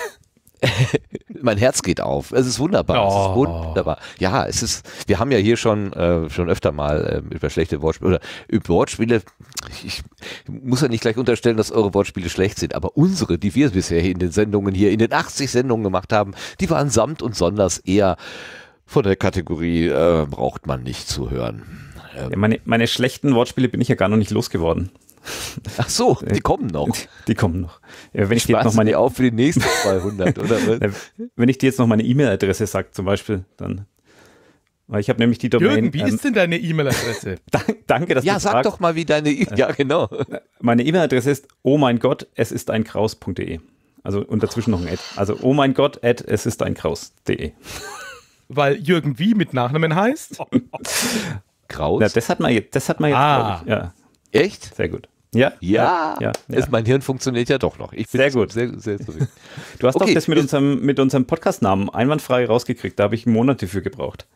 Mein Herz geht auf. Es ist wunderbar. Oh. Es ist wunderbar. Ja, es ist. Wir haben ja hier schon äh, schon öfter mal äh, über schlechte Wortspiele oder über Wortspiele. Ich, ich muss ja nicht gleich unterstellen, dass eure Wortspiele schlecht sind, aber unsere, die wir bisher in den Sendungen hier in den achtzig Sendungen gemacht haben, die waren samt und sonders eher von der Kategorie äh, braucht man nicht zu hören. Ja, meine, meine schlechten Wortspiele bin ich ja gar noch nicht losgeworden. Ach so, die kommen noch. Die, die kommen noch. Ja, wenn ich, ich jetzt noch meine auf für die nächsten zweihundert, oder? Wenn ich dir jetzt noch meine E-Mail-Adresse sage, zum Beispiel, dann. Ich habe nämlich die Domain. Jürgen, wie ähm, ist denn deine E-Mail-Adresse? Danke, dass ja, du Ja, sag fragst. Doch mal, wie deine E-Mail. Ja, genau. Meine E-Mail-Adresse ist oh mein Gott, es ist ein Kraus punkt de. Also und dazwischen noch ein Ad. Also oh mein Gott, at es ist ein Kraus punkt de. Weil Jürgen wie mit Nachnamen heißt? Kraus? Na, das hat man jetzt, das hat man jetzt ah. ich, ja. Echt? Sehr gut. Ja, ja, ja, ja. Ist, mein Hirn funktioniert ja doch noch. Ich bin sehr gut. Sehr, sehr zufrieden. Du hast okay. doch das mit unserem, mit unserem Podcast-Namen einwandfrei rausgekriegt. Da habe ich Monate für gebraucht.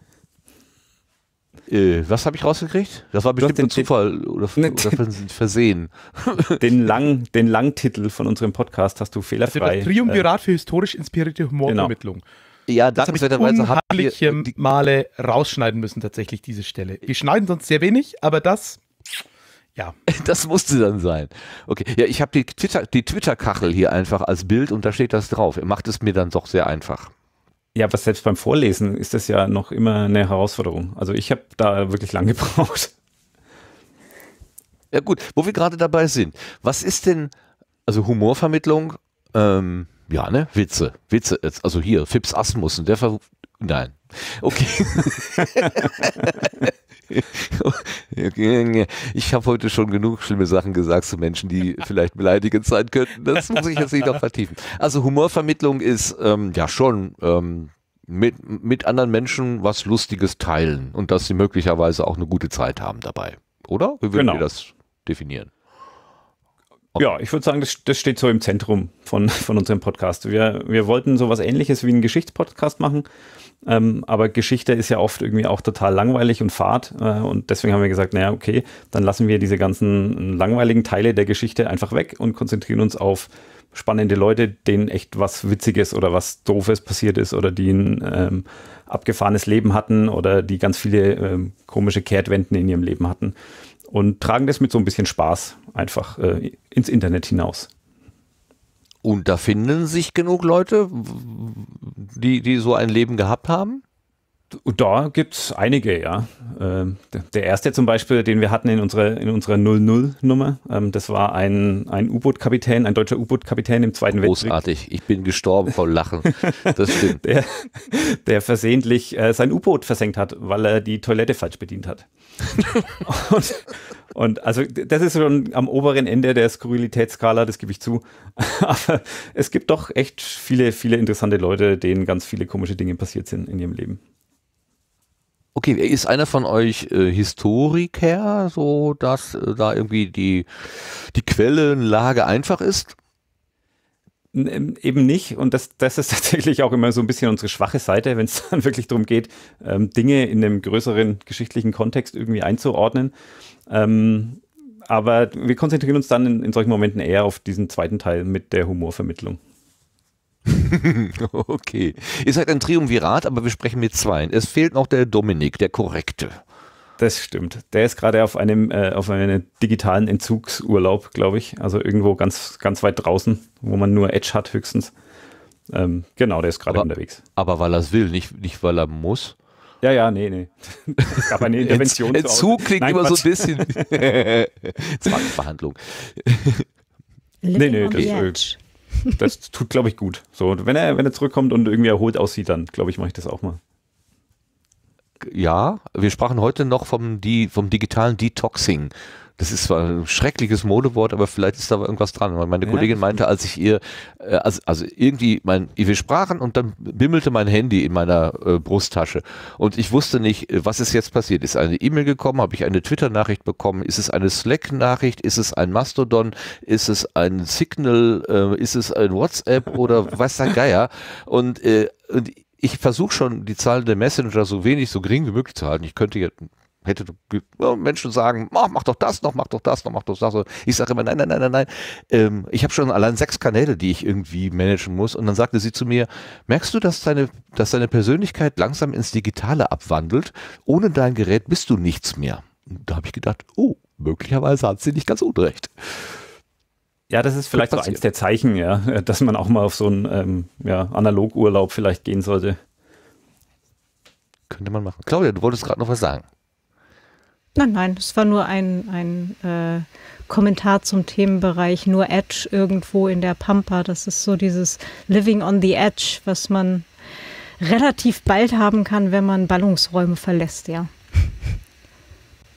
Äh, was habe ich rausgekriegt? Das war bestimmt ein Zufall den, oder, ne, oder Versehen. Den, Lang, den Langtitel von unserem Podcast hast du fehlerfrei. Also das Triumvirat äh, für historisch inspirierte Humorvermittlung. Genau. Ja, dankenswerterweise habe ich unheimliche Male rausschneiden müssen, tatsächlich diese Stelle. Wir schneiden sonst sehr wenig, aber das, ja. Das musste dann sein. Okay, ja, ich habe die Twitter, die Twitter-Kachel hier einfach als Bild und da steht das drauf. Ihr macht es mir dann doch sehr einfach. Ja, aber selbst beim Vorlesen ist das ja noch immer eine Herausforderung. Also ich habe da wirklich lang gebraucht. Ja gut, wo wir gerade dabei sind. Was ist denn, also Humorvermittlung, ähm, ja, ne? Witze. Witze. Jetzt, also hier, Fips Asmussen, der ver... Nein. Okay. Ich habe heute schon genug schlimme Sachen gesagt zu Menschen, die vielleicht beleidigend sein könnten. Das muss ich jetzt nicht noch vertiefen. Also Humorvermittlung ist ähm, ja schon ähm, mit, mit anderen Menschen was Lustiges teilen und dass sie möglicherweise auch eine gute Zeit haben dabei. Oder? Wie würden wir das definieren? Okay. Ja, ich würde sagen, das, das steht so im Zentrum von, von unserem Podcast. Wir, wir wollten sowas Ähnliches wie einen Geschichtspodcast machen, ähm, aber Geschichte ist ja oft irgendwie auch total langweilig und fad äh, und deswegen haben wir gesagt, naja, okay, dann lassen wir diese ganzen langweiligen Teile der Geschichte einfach weg und konzentrieren uns auf spannende Leute, denen echt was Witziges oder was Doofes passiert ist oder die ein ähm, abgefahrenes Leben hatten oder die ganz viele ähm, komische Kehrtwenden in ihrem Leben hatten. Und tragen das mit so ein bisschen Spaß einfach äh, ins Internet hinaus. Und da finden sich genug Leute, die, die so ein Leben gehabt haben? Da gibt es einige, ja. Ähm, der erste zum Beispiel, den wir hatten in unserer, in unserer null null Nummer, ähm, das war ein, ein U-Boot-Kapitän, ein deutscher U-Boot-Kapitän im Zweiten Weltkrieg. Großartig, ich bin gestorben vor Lachen. Das stimmt. Der, der versehentlich äh, sein U-Boot versenkt hat, weil er die Toilette falsch bedient hat. und, und also das ist schon am oberen Ende der Skurrilitätsskala, das gebe ich zu. Aber es gibt doch echt viele, viele interessante Leute, denen ganz viele komische Dinge passiert sind in ihrem Leben. Okay, ist einer von euch äh, Historiker, so dass äh, da irgendwie die, die Quellenlage einfach ist? Eben nicht. Und das, das ist tatsächlich auch immer so ein bisschen unsere schwache Seite, wenn es dann wirklich darum geht, ähm, Dinge in einem größeren geschichtlichen Kontext irgendwie einzuordnen. Ähm, aber wir konzentrieren uns dann in, in solchen Momenten eher auf diesen zweiten Teil mit der Humorvermittlung. Okay. Ist halt ein Triumvirat, aber wir sprechen mit zweien. Es fehlt noch der Dominik, der Korrekte. Das stimmt. Der ist gerade auf einem, äh, auf einem digitalen Entzugsurlaub, glaube ich. Also irgendwo ganz, ganz weit draußen, wo man nur Edge hat höchstens. Ähm, genau, der ist gerade unterwegs. Aber weil er es will, nicht, nicht weil er muss. Ja, ja, nee, nee. Es gab eine Intervention. Entzug klingt immer so ein bisschen. Zwangsbehandlung. Nee, nee, das ist. Das tut, glaube ich, gut. So, wenn er, wenn er zurückkommt und irgendwie erholt aussieht, dann, glaube ich, mache ich das auch mal. Ja, wir sprachen heute noch vom, die, vom digitalen Detoxing. Das ist zwar ein schreckliches Modewort, aber vielleicht ist da irgendwas dran. Meine Kollegin meinte, als ich ihr, äh, also, also irgendwie, mein, wir sprachen und dann bimmelte mein Handy in meiner äh, Brusttasche. Und ich wusste nicht, was ist jetzt passiert. Ist eine E-Mail gekommen? Habe ich eine Twitter-Nachricht bekommen? Ist es eine Slack-Nachricht? Ist es ein Mastodon? Ist es ein Signal? Äh, ist es ein WhatsApp oder was der Geier? Und, äh, und ich versuche schon, die Zahl der Messenger so wenig, so gering wie möglich zu halten. Ich könnte jetzt... Hätte Menschen sagen, oh, mach doch das noch, mach doch das noch, mach doch das noch. Ich sage immer, nein, nein, nein, nein, nein. Ähm, ich habe schon allein sechs Kanäle, die ich irgendwie managen muss. Und dann sagte sie zu mir, merkst du, dass deine, dass deine Persönlichkeit langsam ins Digitale abwandelt? Ohne dein Gerät bist du nichts mehr. Und da habe ich gedacht, oh, möglicherweise hat sie nicht ganz unrecht. Ja, das ist vielleicht so eins der Zeichen, ja, dass man auch mal auf so einen ähm, ja, Analogurlaub vielleicht gehen sollte. Könnte man machen. Claudia, du wolltest gerade noch was sagen. Nein, nein, es war nur ein, ein äh, Kommentar zum Themenbereich nur Edge irgendwo in der Pampa. Das ist so dieses Living on the Edge, was man relativ bald haben kann, wenn man Ballungsräume verlässt, ja.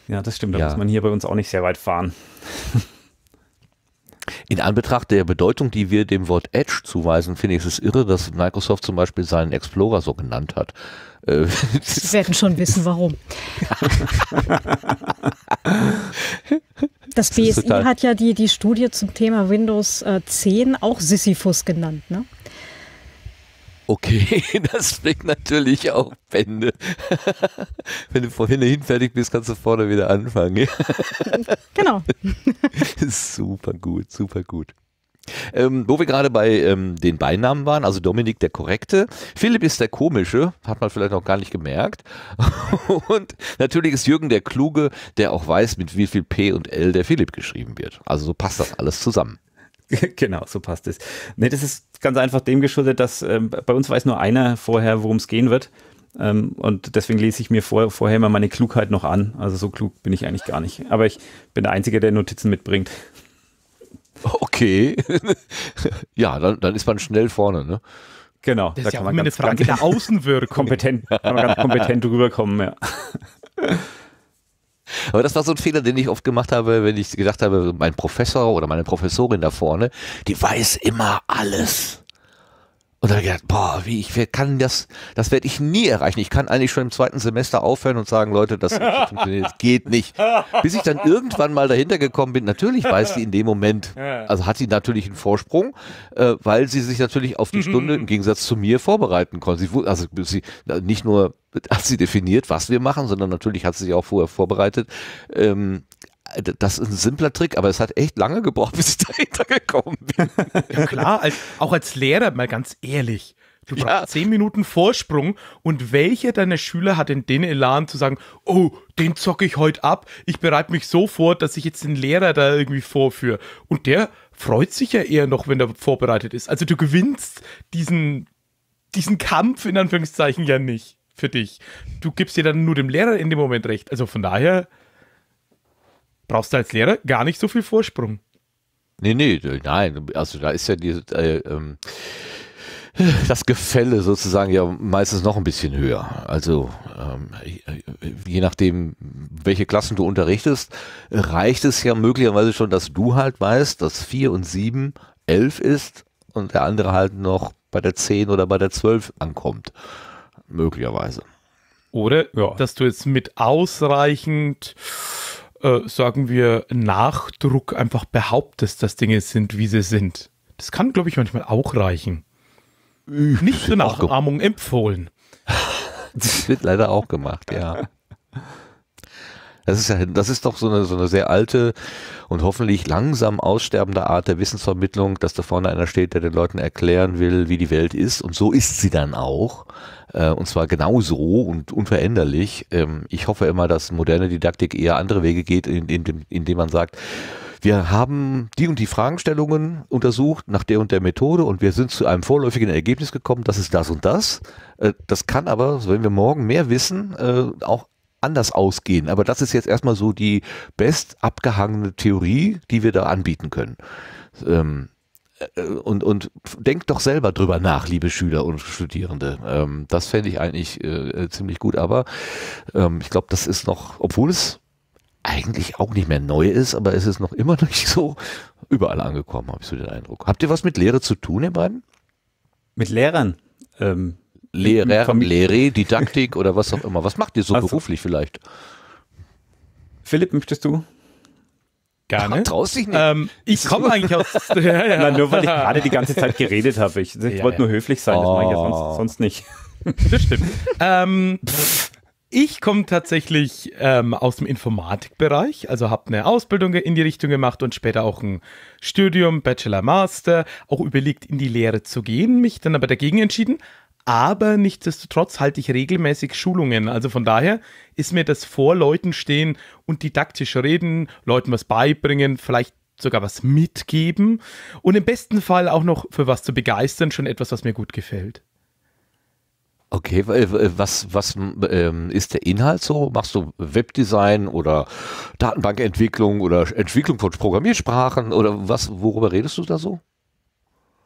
Ja, das stimmt. Da ja. muss man hier bei uns auch nicht sehr weit fahren. In Anbetracht der Bedeutung, die wir dem Wort Edge zuweisen, finde ich es irre, dass Microsoft zum Beispiel seinen Explorer so genannt hat. Sie werden schon wissen, warum. Das B S I hat ja die, die Studie zum Thema Windows zehn auch Sisyphus genannt, ne? Okay, das bringt natürlich auch Bände. Wenn du vorhin fertig bist, kannst du vorne wieder anfangen. Genau. Super gut, super gut. Ähm, wo wir gerade bei ähm, den Beinamen waren, also Dominik der Korrekte, Philipp ist der Komische, hat man vielleicht noch gar nicht gemerkt, und natürlich ist Jürgen der Kluge, der auch weiß, mit wie viel P und L der Philipp geschrieben wird. Also so passt das alles zusammen. Genau, so passt es. Nee, das ist ganz einfach dem geschuldet, dass ähm, bei uns weiß nur einer vorher, worum es gehen wird. Ähm, und deswegen lese ich mir vor, vorher mal meine Klugheit noch an. Also so klug bin ich eigentlich gar nicht. Aber ich bin der Einzige, der Notizen mitbringt. Okay. Ja, dann, dann ist man schnell vorne, ne? Genau. Das da ist kann ja man ganz, eine Frage ganz der Außenwirkung. Kompetent, kann man ganz kompetent rüberkommen, ja. Aber das war so ein Fehler, den ich oft gemacht habe, wenn ich gedacht habe, mein Professor oder meine Professorin da vorne, die weiß immer alles. Und dann habe ich gedacht, boah, wie ich wer kann das, das werde ich nie erreichen. Ich kann eigentlich schon im zweiten Semester aufhören und sagen, Leute, das funktioniert, das geht nicht. Bis ich dann irgendwann mal dahinter gekommen bin, natürlich weiß sie in dem Moment, also hat sie natürlich einen Vorsprung, äh, weil sie sich natürlich auf die Stunde im Gegensatz zu mir vorbereiten konnte. Sie, also sie, nicht nur hat sie definiert, was wir machen, sondern natürlich hat sie sich auch vorher vorbereitet. Ähm, Das ist ein simpler Trick, aber es hat echt lange gebraucht, bis ich dahinter gekommen bin. Ja klar, als, auch als Lehrer, mal ganz ehrlich, du brauchst ja. zehn Minuten Vorsprung, und welcher deiner Schüler hat denn den Elan zu sagen, oh, den zocke ich heute ab, ich bereite mich so vor, dass ich jetzt den Lehrer da irgendwie vorführe. Und der freut sich ja eher noch, wenn er vorbereitet ist. Also du gewinnst diesen, diesen Kampf in Anführungszeichen ja nicht für dich. Du gibst dir dann nur dem Lehrer in dem Moment recht. Also von daher... brauchst du als Lehrer gar nicht so viel Vorsprung. Nee, nee, nein, also da ist ja die, äh, ähm, das Gefälle sozusagen ja meistens noch ein bisschen höher. Also ähm, je nachdem, welche Klassen du unterrichtest, reicht es ja möglicherweise schon, dass du halt weißt, dass vier und sieben elf ist und der andere halt noch bei der zehn oder bei der zwölf ankommt, möglicherweise. Oder, ja. dass du jetzt mit ausreichend... sagen wir, Nachdruck einfach behauptest, dass Dinge sind, wie sie sind. Das kann, glaube ich, manchmal auch reichen. Nicht zur Nachahmung empfohlen. Das wird leider auch gemacht, ja. Das ist, ja, das ist doch so eine, so eine sehr alte und hoffentlich langsam aussterbende Art der Wissensvermittlung, dass da vorne einer steht, der den Leuten erklären will, wie die Welt ist. Und so ist sie dann auch. Und zwar genau so und unveränderlich. Ich hoffe immer, dass moderne Didaktik eher andere Wege geht, indem man sagt, wir haben die und die Fragestellungen untersucht nach der und der Methode und wir sind zu einem vorläufigen Ergebnis gekommen, das ist das und das. Das kann aber, wenn wir morgen mehr wissen, auch anders ausgehen. Aber das ist jetzt erstmal so die best abgehangene Theorie, die wir da anbieten können. Ähm, äh, und, und denkt doch selber drüber nach, liebe Schüler und Studierende. Ähm, das fände ich eigentlich äh, ziemlich gut. Aber ähm, ich glaube, das ist noch, obwohl es eigentlich auch nicht mehr neu ist, aber es ist noch immer nicht so überall angekommen, habe ich so den Eindruck. Habt ihr was mit Lehre zu tun, ihr beiden? Mit Lehrern? Ähm. Lehrer, Lehre, Didaktik oder was auch immer. Was macht ihr so also, beruflich vielleicht? Philipp, möchtest du? Gerne. Ach, traust dich nicht. Ähm, ich komme eigentlich aus... ja, ja. Nein, nur weil ich gerade die ganze Zeit geredet habe. Ich, ich ja, wollte ja. nur höflich sein, das oh. mache ich ja sonst, sonst nicht. Das stimmt. ähm, ich komme tatsächlich ähm, aus dem Informatikbereich, also habe eine Ausbildung in die Richtung gemacht und später auch ein Studium, Bachelor, Master, auch überlegt, in die Lehre zu gehen, mich dann aber dagegen entschieden. Aber nichtsdestotrotz halte ich regelmäßig Schulungen. Also von daher ist mir das vor Leuten stehen und didaktisch reden, Leuten was beibringen, vielleicht sogar was mitgeben und im besten Fall auch noch für was zu begeistern, schon etwas, was mir gut gefällt. Okay, was, was ähm, ist der Inhalt so? Machst du Webdesign oder Datenbankentwicklung oder Entwicklung von Programmiersprachen oder was? Worüber redest du da so?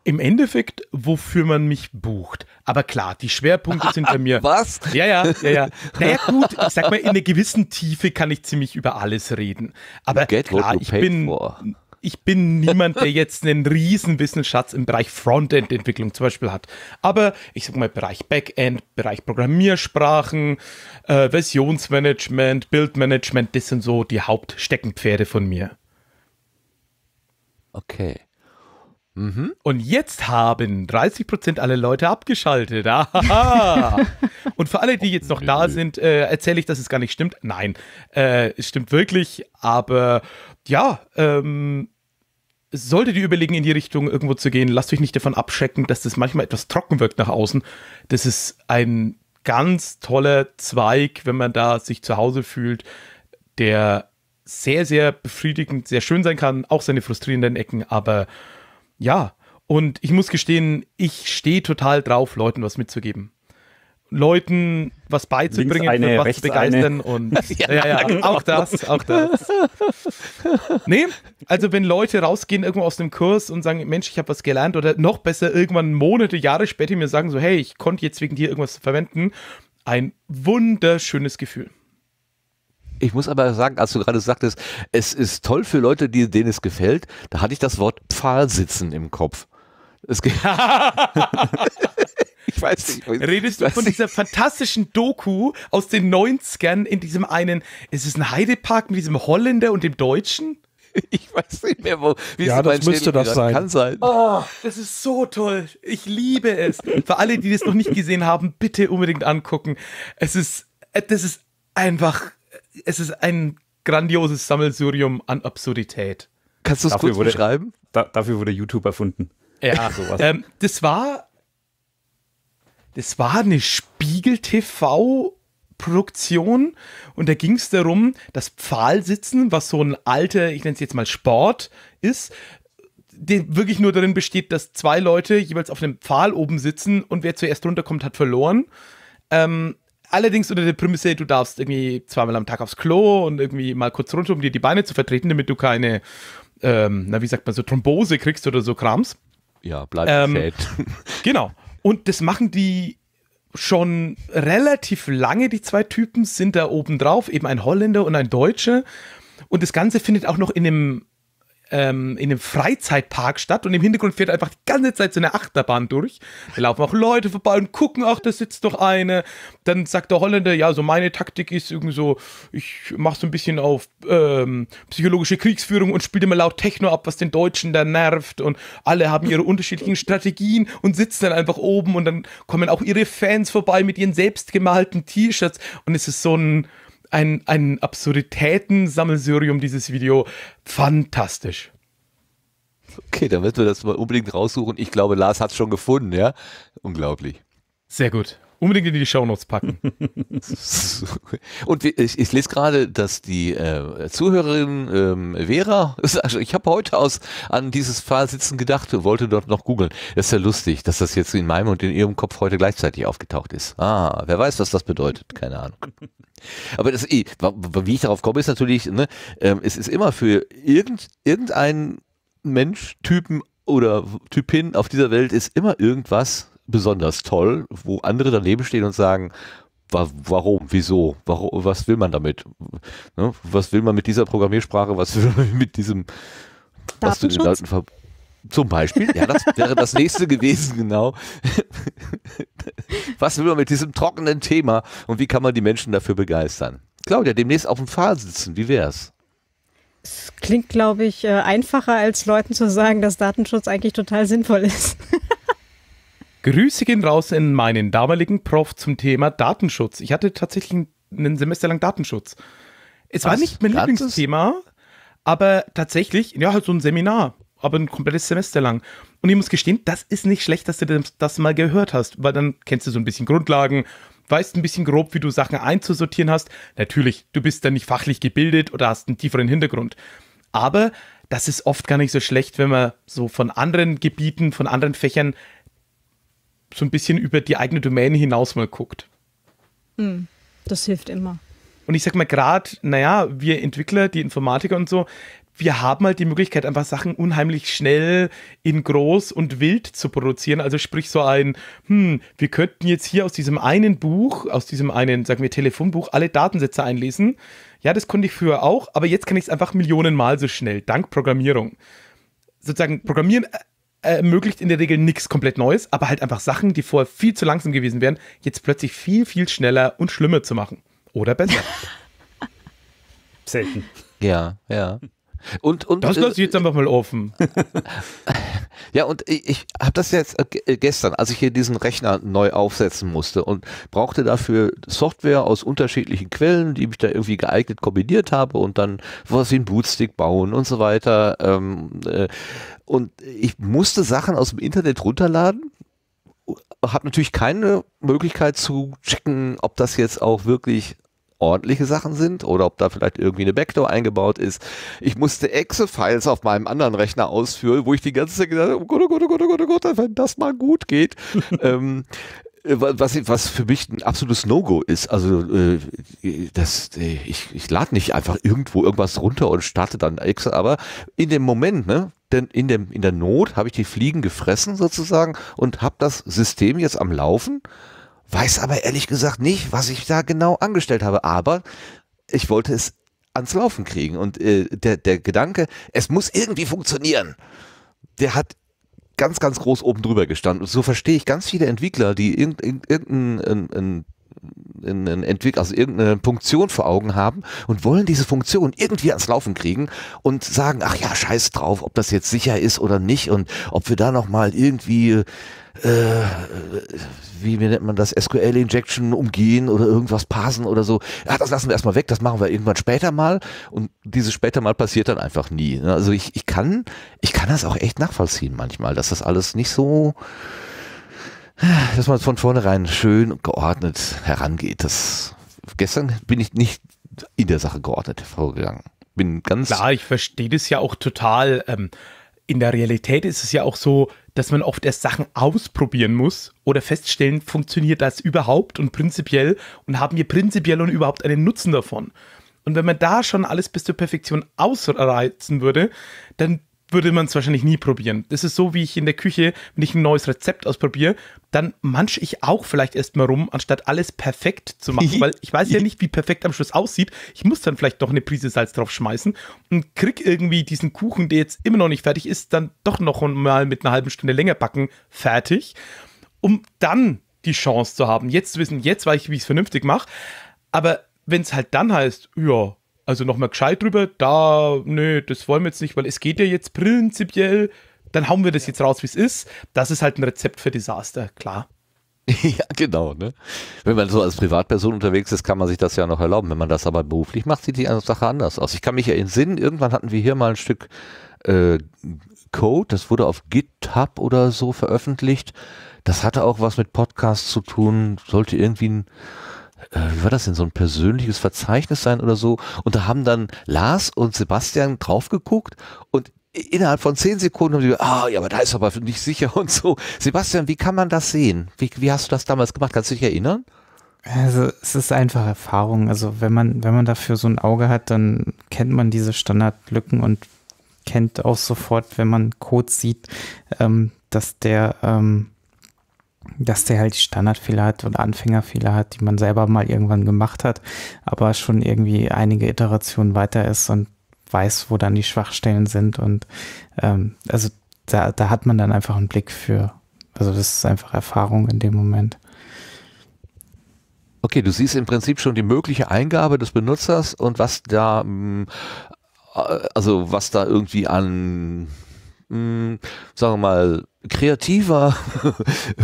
Im Endeffekt, wofür man mich bucht. Aber klar, die Schwerpunkte sind bei mir. Was? Ja, ja, ja, ja. Naja gut, ich sag mal, in einer gewissen Tiefe kann ich ziemlich über alles reden. Aber klar, ich bin... For. Ich bin niemand, der jetzt einen riesen Wissensschatz im Bereich Frontend-Entwicklung zum Beispiel hat. Aber ich sag mal, Bereich Backend, Bereich Programmiersprachen, äh, Versionsmanagement, Bildmanagement, das sind so die Hauptsteckenpferde von mir. Okay. Mhm. Und jetzt haben dreißig Prozent aller Leute abgeschaltet. Aha. Und für alle, die jetzt noch da sind, äh, erzähle ich, dass es gar nicht stimmt. Nein, äh, es stimmt wirklich, aber... Ja, ähm, solltet ihr überlegen, in die Richtung irgendwo zu gehen, lasst euch nicht davon abschrecken, dass das manchmal etwas trocken wirkt nach außen. Das ist ein ganz toller Zweig, wenn man da sich zu Hause fühlt, der sehr, sehr befriedigend, sehr schön sein kann, auch seine frustrierenden Ecken, aber ja. Und ich muss gestehen, ich stehe total drauf, Leuten was mitzugeben. Leuten was beizubringen, eine, was zu begeistern eine. Und ja, ja, ja, genau. auch das, auch das. Nee, also wenn Leute rausgehen irgendwo aus dem Kurs und sagen, Mensch, ich habe was gelernt oder noch besser irgendwann Monate, Jahre später mir sagen so, hey, ich konnte jetzt wegen dir irgendwas verwenden, ein wunderschönes Gefühl. Ich muss aber sagen, als du gerade sagtest, es ist toll für Leute, die, denen es gefällt, da hatte ich das Wort Pfahlsitzen im Kopf. Es geht Ich weiß nicht. Redest du von dieser fantastischen Doku aus den neunzigern in diesem einen, ist es ein Heidepark mit diesem Holländer und dem Deutschen? Ich weiß nicht mehr, wo. Wie ja, das müsste das sein. Kann sein. Oh, das ist so toll. Ich liebe es. Für alle, die das noch nicht gesehen haben, bitte unbedingt angucken. Es ist, das ist einfach, es ist ein grandioses Sammelsurium an Absurdität. Kannst du es kurz beschreiben? Da, dafür wurde YouTube erfunden. Ja, sowas. Ähm, das war... Das war eine Spiegel-T V-Produktion und da ging es darum, dass Pfahlsitzen, was so ein alter, ich nenne es jetzt mal Sport ist, der wirklich nur darin besteht, dass zwei Leute jeweils auf einem Pfahl oben sitzen und wer zuerst runterkommt, hat verloren. Ähm, allerdings unter der Prämisse, du darfst irgendwie zweimal am Tag aufs Klo und irgendwie mal kurz runter, um dir die Beine zu vertreten, damit du keine, ähm, na wie sagt man so, Thrombose kriegst oder so Krams. Ja, bleib ähm, fett. Genau. Und das machen die schon relativ lange, die zwei Typen sind da oben drauf, eben ein Holländer und ein Deutscher. Und das Ganze findet auch noch in einem, ähm, in einem Freizeitpark statt und im Hintergrund fährt einfach die ganze Zeit so eine Achterbahn durch. Da laufen auch Leute vorbei und gucken, ach, da sitzt doch eine. Dann sagt der Holländer, ja, so meine Taktik ist irgendwie so, ich mache so ein bisschen auf ähm, psychologische Kriegsführung und spiele immer laut Techno ab, was den Deutschen da nervt. Und alle haben ihre unterschiedlichen Strategien und sitzen dann einfach oben und dann kommen auch ihre Fans vorbei mit ihren selbstgemalten T-Shirts. Und es ist so ein, Ein, ein Absurditäten-Sammelsurium, dieses Video. Fantastisch. Okay, dann müssen wir das mal unbedingt raussuchen. Ich glaube, Lars hat es schon gefunden, ja? Unglaublich. Sehr gut. Unbedingt in die Shownotes packen. Und ich, ich lese gerade, dass die äh, Zuhörerin ähm, Vera, ich habe heute aus an dieses Pfahlsitzen gedacht, wollte dort noch googeln. Das ist ja lustig, dass das jetzt in meinem und in ihrem Kopf heute gleichzeitig aufgetaucht ist. Ah, wer weiß, was das bedeutet? Keine Ahnung. Aber das, wie ich darauf komme, ist natürlich, ne, ähm, es ist immer für irgend, irgendeinen Mensch, Typen oder Typin auf dieser Welt ist immer irgendwas besonders toll, wo andere daneben stehen und sagen, wa warum, wieso, warum, was will man damit? Ne? Was will man mit dieser Programmiersprache, was will man mit diesem Datenschutz? Was du zum Beispiel, ja, das wäre das nächste gewesen, genau. Was will man mit diesem trockenen Thema und wie kann man die Menschen dafür begeistern? Claudia, demnächst auf dem Pfahl sitzen, wie wär's? Es klingt, glaube ich, einfacher, als Leuten zu sagen, dass Datenschutz eigentlich total sinnvoll ist. Grüße gehen raus in meinen damaligen Prof zum Thema Datenschutz. Ich hatte tatsächlich ein Semester lang Datenschutz. Es Was? war nicht mein Ganzes? Lieblingsthema, aber tatsächlich, ja, halt so ein Seminar, aber ein komplettes Semester lang. Und ich muss gestehen, das ist nicht schlecht, dass du das, das mal gehört hast, weil dann kennst du so ein bisschen Grundlagen, weißt ein bisschen grob, wie du Sachen einzusortieren hast. Natürlich, du bist dann nicht fachlich gebildet oder hast einen tieferen Hintergrund. Aber das ist oft gar nicht so schlecht, wenn man so von anderen Gebieten, von anderen Fächern so ein bisschen über die eigene Domäne hinaus mal guckt. Hm, das hilft immer. Und ich sag mal gerade, naja, wir Entwickler, die Informatiker und so, wir haben halt die Möglichkeit, einfach Sachen unheimlich schnell in groß und wild zu produzieren. Also sprich so ein, hm, wir könnten jetzt hier aus diesem einen Buch, aus diesem einen, sagen wir, Telefonbuch, alle Datensätze einlesen. Ja, das konnte ich früher auch, aber jetzt kann ich es einfach millionenmal so schnell, dank Programmierung. Sozusagen, Programmieren ermöglicht in der Regel nichts komplett Neues, aber halt einfach Sachen, die vorher viel zu langsam gewesen wären, jetzt plötzlich viel, viel schneller und schlimmer zu machen. Oder besser. Selten. Ja, ja. Und, und, das lasse ich jetzt einfach mal offen. Ja, und ich, ich habe das jetzt gestern, als ich hier diesen Rechner neu aufsetzen musste und brauchte dafür Software aus unterschiedlichen Quellen, die ich da irgendwie geeignet kombiniert habe und dann was wie ein Bootstick bauen und so weiter. Ähm, äh, und ich musste Sachen aus dem Internet runterladen. Habe natürlich keine Möglichkeit zu checken, ob das jetzt auch wirklich ordentliche Sachen sind oder ob da vielleicht irgendwie eine Backdoor eingebaut ist. Ich musste Exe-Files auf meinem anderen Rechner ausführen, wo ich die ganze Zeit gedacht habe, oh Gott, oh Gott, oh Gott, oh Gott, oh Gott, wenn das mal gut geht. ähm, was, was für mich ein absolutes No-Go ist. Also äh, das, äh, ich, ich lade nicht einfach irgendwo irgendwas runter und starte dann Excel, aber in dem Moment, ne? Denn in, dem, in der Not habe ich die Fliegen gefressen sozusagen und habe das System jetzt am Laufen, weiß aber ehrlich gesagt nicht, was ich da genau angestellt habe, aber ich wollte es ans Laufen kriegen und äh, der, der Gedanke, es muss irgendwie funktionieren, der hat ganz, ganz groß oben drüber gestanden. Und so verstehe ich ganz viele Entwickler, die irgendein, irgendein In, in Entwick- also irgendeine Funktion vor Augen haben und wollen diese Funktion irgendwie ans Laufen kriegen und sagen, ach ja, scheiß drauf, ob das jetzt sicher ist oder nicht und ob wir da nochmal irgendwie, äh, wie nennt man das, S Q L-Injection umgehen oder irgendwas parsen oder so. Ja, das lassen wir erstmal weg, das machen wir irgendwann später mal und dieses später mal passiert dann einfach nie. Also ich, ich kann, ich kann das auch echt nachvollziehen manchmal, dass das alles nicht so... dass man von vornherein schön und geordnet herangeht. Das, gestern bin ich nicht in der Sache geordnet vorgegangen. Bin ganz klar, ich verstehe das ja auch total. Ähm, in der Realität ist es ja auch so, dass man oft erst Sachen ausprobieren muss oder feststellen, funktioniert das überhaupt und prinzipiell und haben wir prinzipiell und überhaupt einen Nutzen davon. Und wenn man da schon alles bis zur Perfektion ausreizen würde, dann würde man es wahrscheinlich nie probieren. Das ist so, wie ich in der Küche, wenn ich ein neues Rezept ausprobiere, dann manch ich auch vielleicht erstmal rum, anstatt alles perfekt zu machen, weil ich weiß ja nicht, wie perfekt am Schluss aussieht. Ich muss dann vielleicht noch eine Prise Salz draufschmeißen und krieg irgendwie diesen Kuchen, der jetzt immer noch nicht fertig ist, dann doch noch mal mit einer halben Stunde länger backen, fertig, um dann die Chance zu haben, jetzt zu wissen, jetzt weiß ich, wie ich es vernünftig mache. Aber wenn es halt dann heißt, ja, also nochmal gescheit drüber, da, nö, das wollen wir jetzt nicht, weil es geht ja jetzt prinzipiell, dann hauen wir das jetzt raus, wie es ist. Das ist halt ein Rezept für Desaster, klar. Ja, genau, ne? Wenn man so als Privatperson unterwegs ist, kann man sich das ja noch erlauben. Wenn man das aber beruflich macht, sieht die Sache anders aus. Ich kann mich ja entsinnen, irgendwann hatten wir hier mal ein Stück äh, Code, das wurde auf GitHub oder so veröffentlicht. Das hatte auch was mit Podcasts zu tun, sollte irgendwie ein... wie war das denn, so ein persönliches Verzeichnis sein oder so, und da haben dann Lars und Sebastian drauf geguckt und innerhalb von zehn Sekunden haben sie gesagt, ah ja, aber da ist aber nicht sicher und so. Sebastian, wie kann man das sehen? Wie, wie hast du das damals gemacht? Kannst du dich erinnern? Also es ist einfach Erfahrung, also wenn man, wenn man dafür so ein Auge hat, dann kennt man diese Standardlücken und kennt auch sofort, wenn man Code sieht, ähm, dass der... Ähm dass der halt die Standardfehler hat und Anfängerfehler hat, die man selber mal irgendwann gemacht hat, aber schon irgendwie einige Iterationen weiter ist und weiß, wo dann die Schwachstellen sind. Und ähm, also da, da hat man dann einfach einen Blick für. Also das ist einfach Erfahrung in dem Moment. Okay, du siehst im Prinzip schon die mögliche Eingabe des Benutzers und was da, also was da irgendwie an... sagen wir mal, kreativer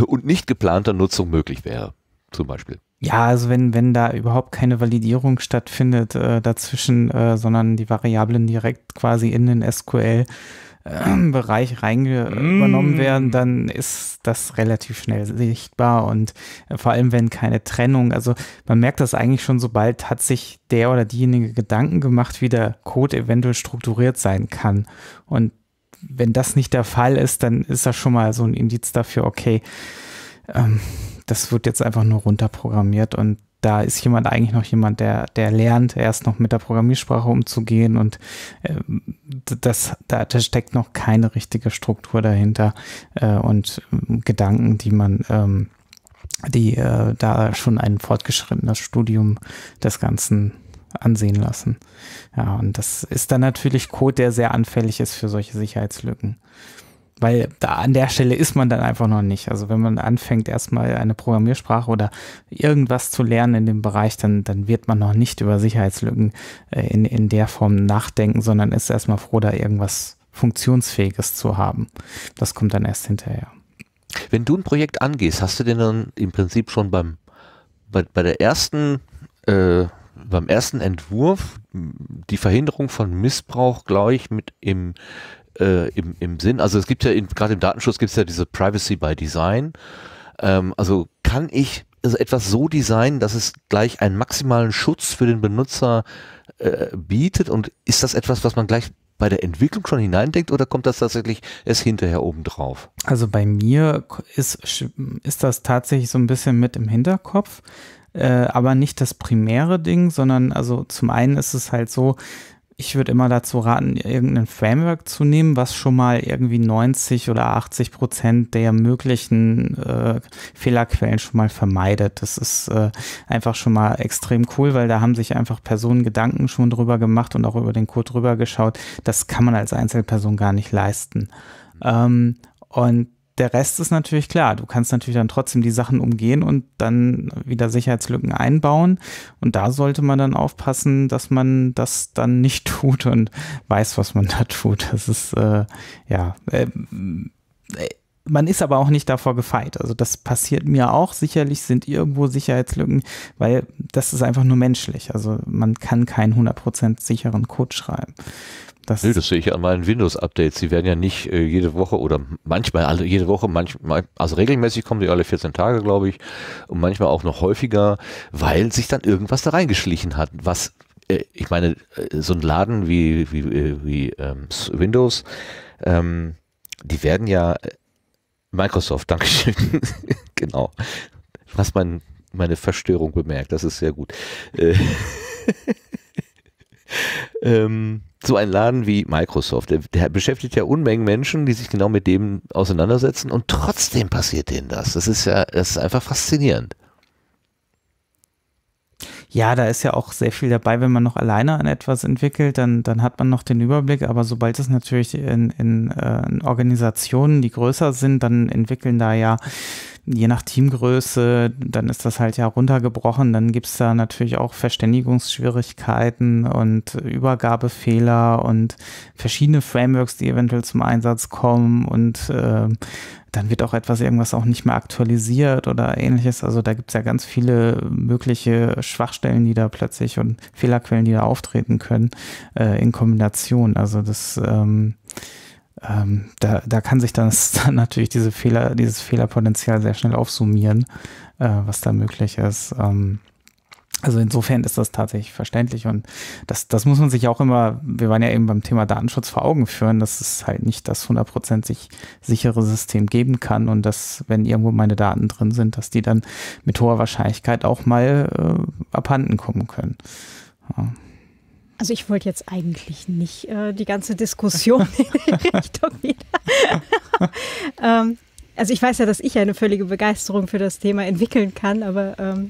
und nicht geplanter Nutzung möglich wäre, zum Beispiel. Ja, also wenn, wenn da überhaupt keine Validierung stattfindet äh, dazwischen, äh, sondern die Variablen direkt quasi in den S Q L-Bereich äh, reinge mm. übernommen werden, dann ist das relativ schnell sichtbar und äh, vor allem, wenn keine Trennung, also man merkt das eigentlich schon, sobald hat sich der oder diejenige Gedanken gemacht, wie der Code eventuell strukturiert sein kann. Und wenn das nicht der Fall ist, dann ist das schon mal so ein Indiz dafür, okay, ähm, das wird jetzt einfach nur runterprogrammiert und da ist jemand eigentlich noch jemand, der, der lernt, erst noch mit der Programmiersprache umzugehen und äh, das, da, da steckt noch keine richtige Struktur dahinter äh, und äh, Gedanken, die man, ähm, die äh, da schon ein fortgeschrittenes Studium des Ganzen ansehen lassen. Ja, und das ist dann natürlich Code, der sehr anfällig ist für solche Sicherheitslücken. Weil da an der Stelle ist man dann einfach noch nicht. Also wenn man anfängt, erstmal eine Programmiersprache oder irgendwas zu lernen in dem Bereich, dann, dann wird man noch nicht über Sicherheitslücken äh, in, in der Form nachdenken, sondern ist erstmal froh, da irgendwas Funktionsfähiges zu haben. Das kommt dann erst hinterher. Wenn du ein Projekt angehst, hast du denn dann im Prinzip schon beim, bei, bei der ersten, äh, beim ersten Entwurf die Verhinderung von Missbrauch gleich mit im Äh, im, im Sinn, also es gibt ja, gerade im Datenschutz gibt es ja diese Privacy by Design, ähm, also kann ich also etwas so designen, dass es gleich einen maximalen Schutz für den Benutzer äh, bietet, und ist das etwas, was man gleich bei der Entwicklung schon hineindenkt, oder kommt das tatsächlich erst hinterher obendrauf? Also bei mir ist, ist das tatsächlich so ein bisschen mit im Hinterkopf, äh, aber nicht das primäre Ding, sondern also zum einen ist es halt so, ich würde immer dazu raten, irgendein Framework zu nehmen, was schon mal irgendwie neunzig oder achtzig Prozent der möglichen äh, Fehlerquellen schon mal vermeidet. Das ist äh, einfach schon mal extrem cool, weil da haben sich einfach Personen Gedanken schon drüber gemacht und auch über den Code drüber geschaut. Das kann man als Einzelperson gar nicht leisten. Ähm, und der Rest ist natürlich klar, du kannst natürlich dann trotzdem die Sachen umgehen und dann wieder Sicherheitslücken einbauen, und da sollte man dann aufpassen, dass man das dann nicht tut und weiß, was man da tut. Das ist, äh, ja, äh, man ist aber auch nicht davor gefeit, also das passiert mir auch, sicherlich sind irgendwo Sicherheitslücken, weil das ist einfach nur menschlich, also man kann keinen hundert Prozent sicheren Code schreiben. Das, Nö, das sehe ich an meinen Windows-Updates. Die werden ja nicht äh, jede Woche oder manchmal alle jede Woche, manchmal, also regelmäßig kommen die alle vierzehn Tage, glaube ich, und manchmal auch noch häufiger, weil sich dann irgendwas da reingeschlichen hat. Was, äh, ich meine, äh, so ein Laden wie, wie, äh, wie ähm, Windows, ähm, die werden ja äh, Microsoft, Dankeschön. Genau. Du hast mein, meine Verstörung bemerkt, das ist sehr gut. Äh, ähm, So ein Laden wie Microsoft, der, der beschäftigt ja Unmengen Menschen, die sich genau mit dem auseinandersetzen, und trotzdem passiert denen das. Das ist ja, das ist einfach faszinierend. Ja, da ist ja auch sehr viel dabei, wenn man noch alleine an etwas entwickelt, dann, dann hat man noch den Überblick, aber sobald es natürlich in, in, in Organisationen, die größer sind, dann entwickeln da ja, je nach Teamgröße, dann ist das halt ja runtergebrochen, dann gibt es da natürlich auch Verständigungsschwierigkeiten und Übergabefehler und verschiedene Frameworks, die eventuell zum Einsatz kommen, und äh, dann wird auch etwas, irgendwas auch nicht mehr aktualisiert oder ähnliches. Also da gibt es ja ganz viele mögliche Schwachstellen, die da plötzlich, und Fehlerquellen, die da auftreten können, äh, in Kombination. Also das, ähm, ähm, da, da kann sich dann, dann natürlich diese Fehler, dieses Fehlerpotenzial sehr schnell aufsummieren, äh, was da möglich ist. Ähm, also insofern ist das tatsächlich verständlich, und das, das muss man sich auch immer, wir waren ja eben beim Thema Datenschutz, vor Augen führen, dass es halt nicht das hundertprozentig sichere System geben kann, und dass, wenn irgendwo meine Daten drin sind, dass die dann mit hoher Wahrscheinlichkeit auch mal äh, abhanden kommen können. Ja. Also ich wollte jetzt eigentlich nicht äh, die ganze Diskussion in die Richtung wieder. ähm. Also ich weiß ja, dass ich eine völlige Begeisterung für das Thema entwickeln kann, aber ähm,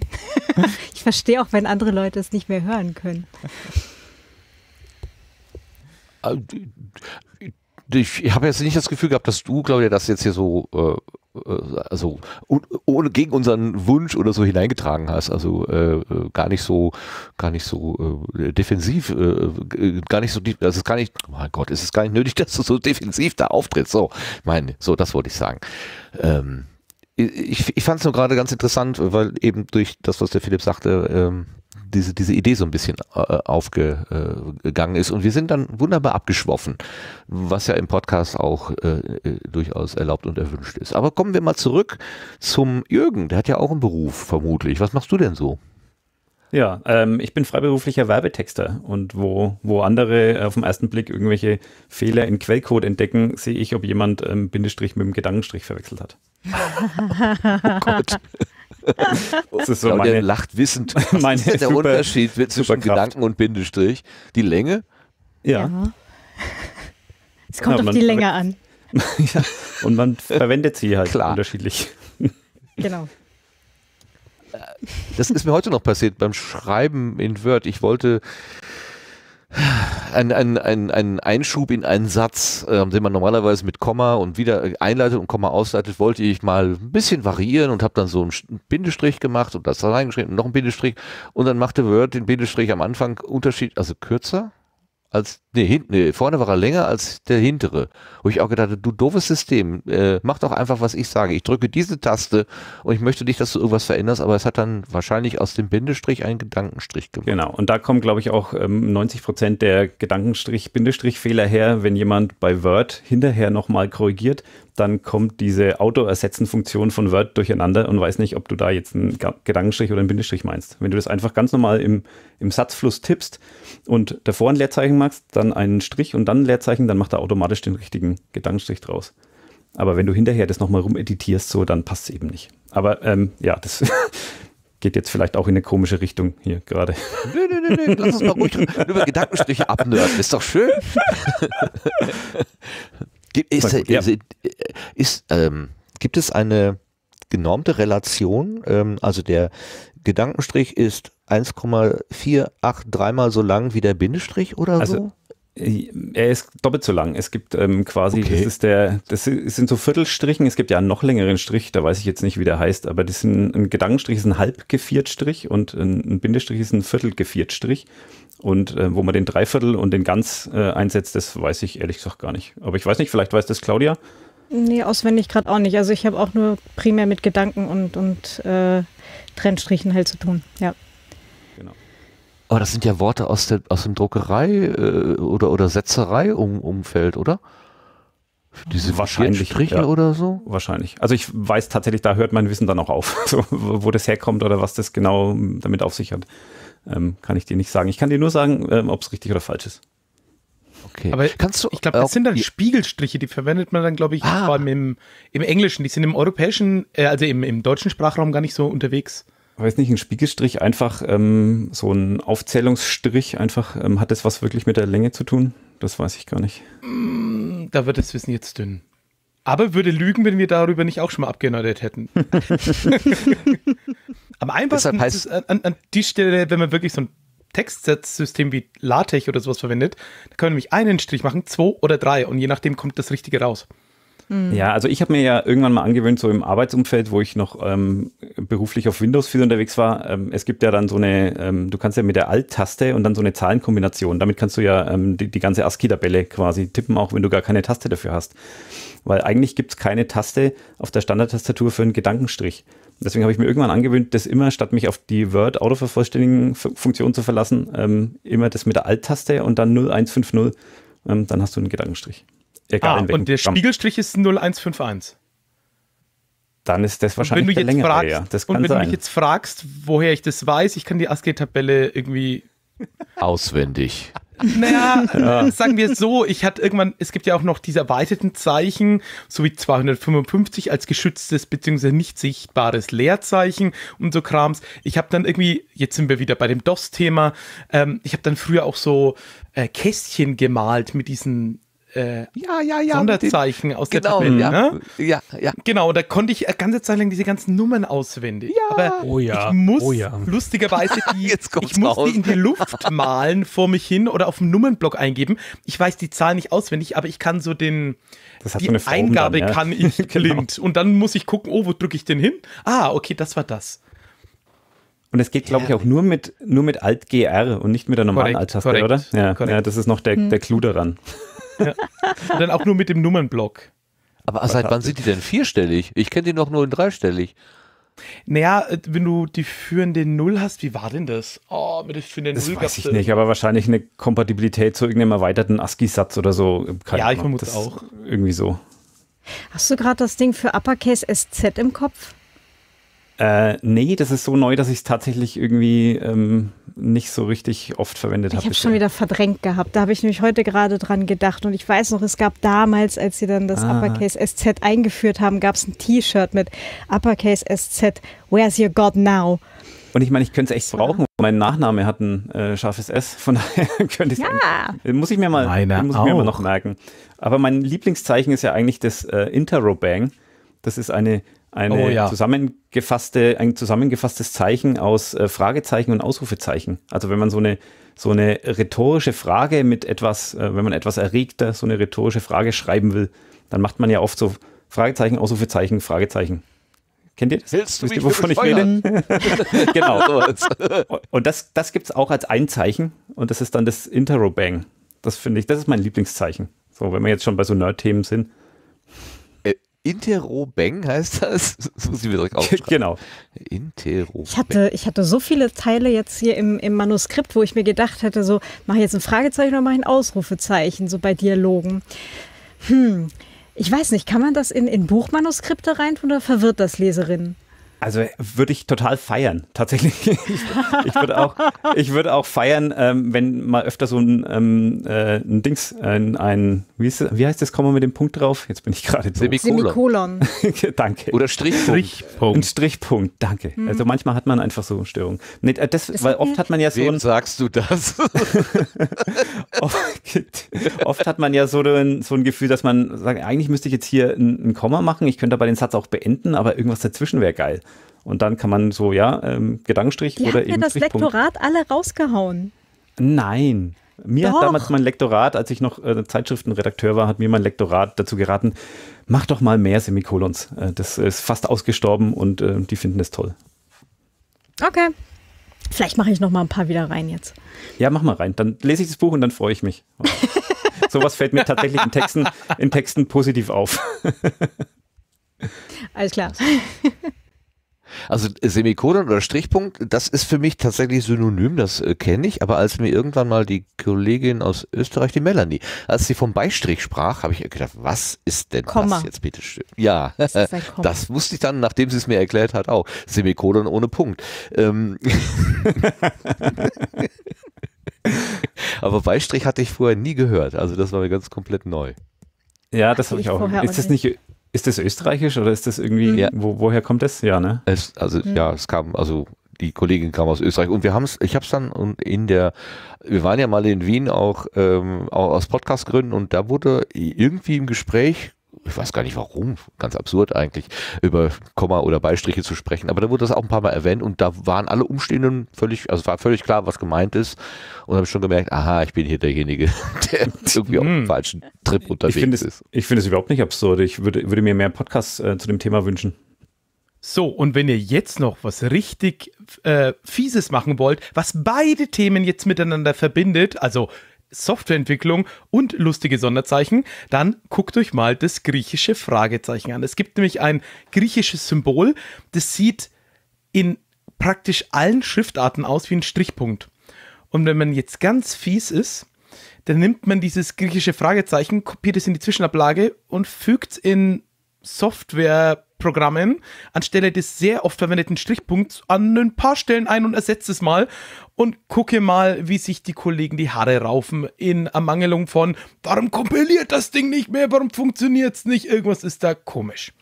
ich verstehe auch, wenn andere Leute es nicht mehr hören können. Ich habe jetzt nicht das Gefühl gehabt, dass du, Claudia, das jetzt hier so äh, also, ohne, gegen unseren Wunsch oder so hineingetragen hast. Also äh, gar nicht so, gar nicht so äh, defensiv, äh, gar nicht so, das ist gar nicht, oh mein Gott, ist es gar nicht nötig, dass du so defensiv da auftrittst. So, meine, so, das wollte ich sagen. Ähm, ich ich fand es nur gerade ganz interessant, weil eben durch das, was der Philipp sagte, ähm, Diese, diese Idee so ein bisschen äh, aufgegangen äh, ist, und wir sind dann wunderbar abgeschwoffen, was ja im Podcast auch äh, äh, durchaus erlaubt und erwünscht ist. Aber kommen wir mal zurück zum Jürgen, der hat ja auch einen Beruf vermutlich. Was machst du denn so? Ja, ähm, ich bin freiberuflicher Werbetexter und wo, wo andere auf den ersten Blick irgendwelche Fehler im Quellcode entdecken, sehe ich, ob jemand ähm, Bindestrich mit dem Gedankenstrich verwechselt hat. Oh Gott. Das ist so Claudia meine, lacht wissend. Meine ist der super, Unterschied zwischen Gedanken und Bindestrich? Die Länge? Ja. ja. Es kommt ja, auf die Länge an. Ja, und man verwendet sie halt Klar. unterschiedlich. Genau. Das ist mir heute noch passiert beim Schreiben in Word. Ich wollte einen ein, ein Einschub in einen Satz, äh, den man normalerweise mit Komma und wieder einleitet und Komma ausleitet, wollte ich mal ein bisschen variieren und habe dann so einen Bindestrich gemacht und das da reingeschrieben und noch einen Bindestrich. Und dann machte Word den Bindestrich am Anfang Unterschied, also kürzer. Als, nee, hinten, nee, vorne war er länger als der hintere. Wo ich auch gedacht habe, du doofes System, äh, mach doch einfach, was ich sage. Ich drücke diese Taste und ich möchte nicht, dass du irgendwas veränderst, aber es hat dann wahrscheinlich aus dem Bindestrich einen Gedankenstrich gemacht. Genau, und da kommen, glaube ich, auch ähm, neunzig Prozent der Gedankenstrich-Bindestrich-Fehler her. Wenn jemand bei Word hinterher nochmal korrigiert, dann kommt diese Auto-Ersetzen-Funktion von Word durcheinander und weiß nicht, ob du da jetzt einen Gedankenstrich oder einen Bindestrich meinst. Wenn du das einfach ganz normal im, im Satzfluss tippst und davor ein Leerzeichen machst, dann einen Strich und dann ein Leerzeichen, dann macht er automatisch den richtigen Gedankenstrich draus. Aber wenn du hinterher das nochmal rumeditierst, so, dann passt es eben nicht. Aber ähm, ja, das geht jetzt vielleicht auch in eine komische Richtung hier gerade. Nö, nö, nö, lass uns mal ruhig über Gedankenstriche abnörden. Ist doch schön. Ist, ist, ist, ähm, gibt es eine genormte Relation? Ähm, also der Gedankenstrich ist eins Komma vier acht drei mal so lang wie der Bindestrich oder also, so? Er ist doppelt so lang. Es gibt ähm, quasi, okay. das ist der, das sind so Viertelstrichen. Es gibt ja einen noch längeren Strich, da weiß ich jetzt nicht, wie der heißt, aber das sind, ein Gedankenstrich ist ein Halbgeviertstrich und ein Bindestrich ist ein Viertelgeviertstrich. Und äh, wo man den Dreiviertel und den Ganz äh, einsetzt, das weiß ich ehrlich gesagt gar nicht. Aber ich weiß nicht, vielleicht weiß das Claudia? Nee, auswendig gerade auch nicht. Also ich habe auch nur primär mit Gedanken und, und äh, Trennstrichen halt zu tun, ja. Genau. Aber das sind ja Worte aus, der, aus dem Druckerei- äh, oder, oder Setzerei-Umfeld, oder? Diese wahrscheinlich Striche ja. oder so? Wahrscheinlich. Also ich weiß tatsächlich, da hört mein Wissen dann auch auf, so, wo das herkommt oder was das genau damit auf sich hat. Ähm, kann ich dir nicht sagen. Ich kann dir nur sagen, ähm, ob es richtig oder falsch ist. Okay. Aber kannst du, ich glaube, das sind dann Spiegelstriche, die verwendet man dann, glaube ich, ah. vor allem im, im Englischen. Die sind im europäischen, äh, also im, im deutschen Sprachraum gar nicht so unterwegs. Aber ist nicht ein Spiegelstrich einfach ähm, so ein Aufzählungsstrich? Einfach ähm, hat das was wirklich mit der Länge zu tun? Das weiß ich gar nicht. Mm, da wird das Wissen jetzt dünn. Aber würde lügen, wenn wir darüber nicht auch schon mal abgenerdet hätten. Am einfachsten heißt an, an, an die Stelle, wenn man wirklich so ein Textsatzsystem wie LaTeX oder sowas verwendet, da kann man nämlich einen Strich machen, zwei oder drei und je nachdem kommt das Richtige raus. Ja, also ich habe mir ja irgendwann mal angewöhnt, so im Arbeitsumfeld, wo ich noch ähm, beruflich auf Windows viel unterwegs war, ähm, es gibt ja dann so eine, ähm, du kannst ja mit der Alt-Taste und dann so eine Zahlenkombination, damit kannst du ja ähm, die, die ganze ASCII-Tabelle quasi tippen, auch wenn du gar keine Taste dafür hast. Weil eigentlich gibt es keine Taste auf der Standardtastatur für einen Gedankenstrich. Deswegen habe ich mir irgendwann angewöhnt, das immer, statt mich auf die Word-Autovervollständigen-Funktion zu verlassen, ähm, immer das mit der Alt-Taste und dann null eins fünf null, ähm, dann hast du einen Gedankenstrich. Egal ah, in welchem und der Programm. Spiegelstrich ist null eins fünf eins. Dann ist das wahrscheinlich der längere. Fragst, ja, das kann und wenn sein. Du mich jetzt fragst, woher ich das weiß, ich kann die ASCII-Tabelle irgendwie... Auswendig. Naja, ja. Sagen wir es so, ich hatte irgendwann, es gibt ja auch noch diese erweiterten Zeichen, sowie zweihundertfünfundfünfzig als geschütztes bzw. nicht sichtbares Leerzeichen und so Krams. Ich habe dann irgendwie, jetzt sind wir wieder bei dem DOS-Thema, ähm, ich habe dann früher auch so äh, Kästchen gemalt mit diesen... Äh, ja, ja, ja, Sonderzeichen den, aus der genau, Tabelle. Ja, ne? ja, ja. Genau, da konnte ich ganze Zeit lang diese ganzen Nummern auswendig. Ja. Aber oh ja, ich muss oh ja. lustigerweise die, ich muss die in die Luft malen vor mich hin oder auf dem Nummernblock eingeben. Ich weiß die Zahl nicht auswendig, aber ich kann so den das hat die so eine Form Eingabe dann, ja. kann ich blind. Genau. Und dann muss ich gucken, oh, wo drücke ich denn hin? Ah, okay, das war das. Und es geht, glaube ich, auch nur mit, nur mit Alt-G R und nicht mit der normalen Alt-Taste, oder? Ja, ja, das ist noch der, der Clou daran. Ja. Und dann auch nur mit dem Nummernblock. Aber seit wann sind die denn vierstellig? Ich kenne die noch nur in dreistellig. Naja, wenn du die führende Null hast, wie war denn das? Oh, mit der führenden Null weiß ich nicht, aber wahrscheinlich eine Kompatibilität zu irgendeinem erweiterten ASCII-Satz oder so. Keine ja, ich vermute das auch. Irgendwie so. Hast du gerade das Ding für Uppercase S Z im Kopf? Äh, nee, das ist so neu, dass ich es tatsächlich irgendwie ähm, nicht so richtig oft verwendet habe. Ich habe schon wieder verdrängt gehabt. Da habe ich nämlich heute gerade dran gedacht. Und ich weiß noch, es gab damals, als sie dann das ah. Uppercase S Z eingeführt haben, gab es ein T-Shirt mit Uppercase S Z, Where's your God now? Und ich meine, ich könnte es echt brauchen. Mein Nachname hat ein äh, scharfes S, von daher könnte ich es ja. Muss ich mir mal muss ich mir immer noch merken. Aber mein Lieblingszeichen ist ja eigentlich das äh, Interrobang. Das ist eine, eine oh, ja. zusammengefasste, ein zusammengefasstes Zeichen aus äh, Fragezeichen und Ausrufezeichen. Also wenn man so eine, so eine rhetorische Frage mit etwas, äh, wenn man etwas erregter, so eine rhetorische Frage schreiben will, dann macht man ja oft so Fragezeichen, Ausrufezeichen, Fragezeichen. Kennt ihr das? Willst du Wisst ihr, wovon ich rede? Genau. Und das, das gibt es auch als ein Zeichen. Und das ist dann das Interrobang. Das finde ich, das ist mein Lieblingszeichen. So, wenn wir jetzt schon bei so Nerd-Themen sind. Äh, Interrobang heißt das? Das muss ich mir direkt aufschreiben. Genau. Interrobang. Ich hatte, ich hatte so viele Teile jetzt hier im, im Manuskript, wo ich mir gedacht hätte, so, mache ich jetzt ein Fragezeichen oder mache ich ein Ausrufezeichen, so bei Dialogen. Hm. Ich weiß nicht, kann man das in, in Buchmanuskripte reintun oder verwirrt das Leserinnen? Also würde ich total feiern, tatsächlich. Ich, ich würde auch, würd auch feiern, ähm, wenn mal öfter so ein, ähm, äh, ein Dings, ein, ein wie, ist das, wie heißt das, kommen wir mit dem Punkt drauf? Jetzt bin ich gerade doof. Semikolon. Danke. Oder Strichpunkt. Strichpunkt. Ein Strichpunkt, danke. Mhm. Also manchmal hat man einfach so Störungen. Nee, das, das weil oft hat man ja so ein, sagst du das? oft, oft hat man ja so ein, so ein Gefühl, dass man sagt, eigentlich müsste ich jetzt hier ein, ein Komma machen, ich könnte aber den Satz auch beenden, aber irgendwas dazwischen wäre geil. Und dann kann man so, ja, ähm, Gedankenstrich die oder eben Strichpunkt. Die haben mir das Lektorat alle rausgehauen. Nein. Mir doch. Hat damals mein Lektorat, als ich noch äh, Zeitschriftenredakteur war, hat mir mein Lektorat dazu geraten, mach doch mal mehr Semikolons. Äh, das ist fast ausgestorben und äh, die finden das toll. Okay. Vielleicht mache ich noch mal ein paar wieder rein jetzt. Ja, mach mal rein. Dann lese ich das Buch und dann freue ich mich. Sowas fällt mir tatsächlich in Texten, in Texten positiv auf. Alles klar. Also Semikolon oder Strichpunkt, das ist für mich tatsächlich synonym, das äh, kenne ich, aber als mir irgendwann mal die Kollegin aus Österreich, die Melanie, als sie vom Beistrich sprach, habe ich gedacht, was ist denn Komma. Das jetzt bitte schön? Ja, das, ist ein Komma. Das wusste ich dann, nachdem sie es mir erklärt hat, auch. Semikolon ohne Punkt. Ähm. Aber Beistrich hatte ich vorher nie gehört, also das war mir ganz komplett neu. Ja, das habe ich auch. Ist das nicht... Ist das österreichisch oder ist das irgendwie, ja. wo, woher kommt das? Ja, ne? Es, also, mhm. ja, es kam, also die Kollegin kam aus Österreich und wir haben es, ich habe es dann in der, wir waren ja mal in Wien auch, ähm, auch aus Podcast-Gründen und da wurde irgendwie im Gespräch, ich weiß gar nicht warum, ganz absurd eigentlich, über Komma oder Beistriche zu sprechen, aber da wurde das auch ein paar Mal erwähnt und da waren alle Umstehenden völlig, also es war völlig klar, was gemeint ist und habe schon gemerkt, aha, ich bin hier derjenige, der irgendwie auf dem falschen Trip unterwegs ich find es, ist. Ich finde es überhaupt nicht absurd, ich würde, würde mir mehr Podcasts äh, zu dem Thema wünschen. So, und wenn ihr jetzt noch was richtig äh, Fieses machen wollt, was beide Themen jetzt miteinander verbindet, also Softwareentwicklung und lustige Sonderzeichen, dann guckt euch mal das griechische Fragezeichen an. Es gibt nämlich ein griechisches Symbol, das sieht in praktisch allen Schriftarten aus wie ein Strichpunkt. Und wenn man jetzt ganz fies ist, dann nimmt man dieses griechische Fragezeichen, kopiert es in die Zwischenablage und fügt es in Softwareprogrammen anstelle des sehr oft verwendeten Strichpunkts an ein paar Stellen ein und ersetzt es mal und gucke mal, wie sich die Kollegen die Haare raufen in Ermangelung von, warum kompiliert das Ding nicht mehr, warum funktioniert es nicht, irgendwas ist da komisch.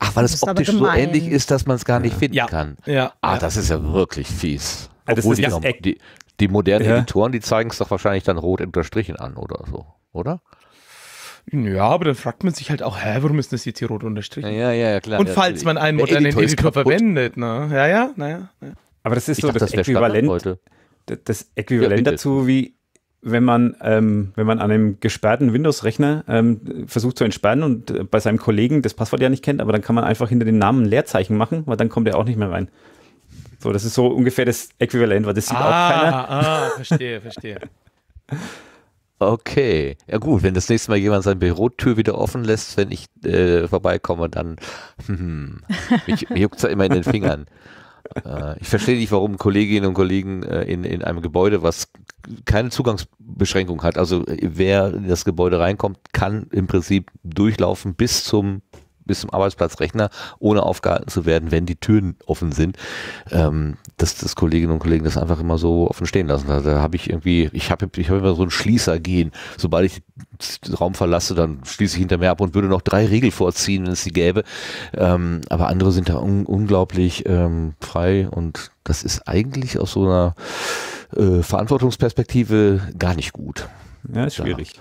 Ach, weil es optisch so ähnlich ist, dass man es gar nicht finden ja. kann. Ja. Ah, das ist ja wirklich fies. Also das ist die, ja, die, die modernen ja. Editoren, die zeigen es doch wahrscheinlich dann rot unterstrichen an oder so, oder? Ja, aber dann fragt man sich halt auch, hä, warum ist das jetzt hier rot unterstrichen? Ja, ja, ja, klar. Und ja, falls man einen modernen Editor, Editor verwendet, ne? Ja, ja, naja. Ja. Aber das ist ich so dachte, das, das Äquivalent, heute. Das Äquivalent ja, dazu, wie wenn man, ähm, wenn man an einem gesperrten Windows-Rechner ähm, versucht zu entsperren und äh, bei seinem Kollegen das Passwort ja nicht kennt, aber dann kann man einfach hinter den Namen ein Leerzeichen machen, weil dann kommt er auch nicht mehr rein. So, das ist so ungefähr das Äquivalent, weil das sieht ah, auch keiner. Ah, verstehe, verstehe. Okay, ja gut, wenn das nächste Mal jemand seine Bürotür wieder offen lässt, wenn ich äh, vorbeikomme, dann hm, mich, mich juckt es ja immer in den Fingern. Äh, ich verstehe nicht, warum Kolleginnen und Kollegen äh, in, in einem Gebäude, was keine Zugangsbeschränkung hat, also wer in das Gebäude reinkommt, kann im Prinzip durchlaufen bis zum bis zum Arbeitsplatzrechner, ohne aufgehalten zu werden, wenn die Türen offen sind, ähm, dass das Kolleginnen und Kollegen das einfach immer so offen stehen lassen. Also, da habe ich irgendwie, ich habe ich hab immer so ein Schließergehen. Sobald ich den Raum verlasse, dann schließe ich hinter mir ab und würde noch drei Regeln vorziehen, wenn es die gäbe. Ähm, aber andere sind da un unglaublich ähm, frei, und das ist eigentlich aus so einer äh, Verantwortungsperspektive gar nicht gut. Ja, ist schwierig.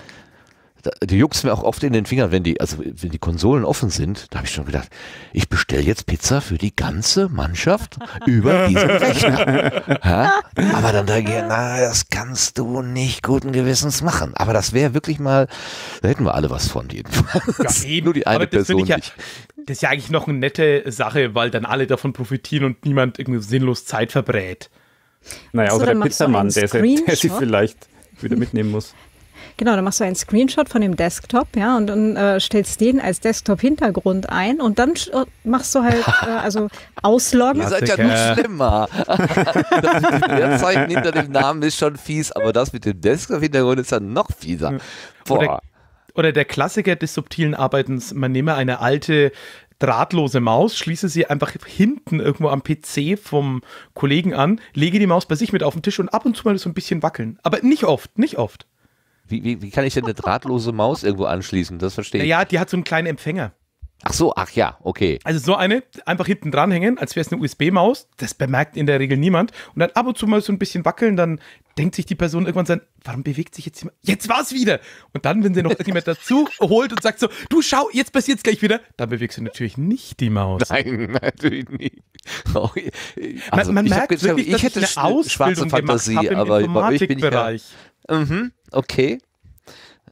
Da, die juckt es mir auch oft in den Fingern, wenn die, also wenn die Konsolen offen sind, da habe ich schon gedacht, ich bestelle jetzt Pizza für die ganze Mannschaft über diesen Rechner. Ha? Aber dann da gehen, na, das kannst du nicht guten Gewissens machen. Aber das wäre wirklich mal, da hätten wir alle was von jedenfalls. Ja, eben. Nur die eine Person nicht. Ja, das ist ja eigentlich noch eine nette Sache, weil dann alle davon profitieren und niemand irgendwie sinnlos Zeit verbrät. Naja, außer so, der Pizzamann, der, der sich vielleicht wieder mitnehmen muss. Genau, dann machst du einen Screenshot von dem Desktop, ja, und dann äh, stellst den als Desktop-Hintergrund ein und dann machst du halt, äh, also ausloggen. Ihr seid ja nur schlimmer. Der Zeichen hinter dem Namen ist schon fies, aber das mit dem Desktop-Hintergrund ist dann noch fieser. Oder, oder der Klassiker des subtilen Arbeitens, man nehme eine alte drahtlose Maus, schließe sie einfach hinten irgendwo am P C vom Kollegen an, lege die Maus bei sich mit auf den Tisch und ab und zu mal so ein bisschen wackeln. Aber nicht oft, nicht oft. Wie, wie, wie kann ich denn eine drahtlose Maus irgendwo anschließen? Das verstehe ich. Naja, die hat so einen kleinen Empfänger. Ach so, ach ja, okay. Also so eine, einfach hinten dranhängen, als wäre es eine U S B-Maus. Das bemerkt in der Regel niemand. Und dann ab und zu mal so ein bisschen wackeln, dann denkt sich die Person irgendwann so, warum bewegt sich jetzt jemand? Jetzt war es wieder! Und dann, wenn sie noch irgendjemand dazu holt und sagt so, du schau, jetzt passiert es gleich wieder, dann bewegst du natürlich nicht die Maus. Nein, natürlich nicht. Oh, also, man man merkt jetzt wirklich, ich hätte ich eine Ausbildung schwarze Fantasie, gemacht habe im Informatikbereich. Mhm, okay,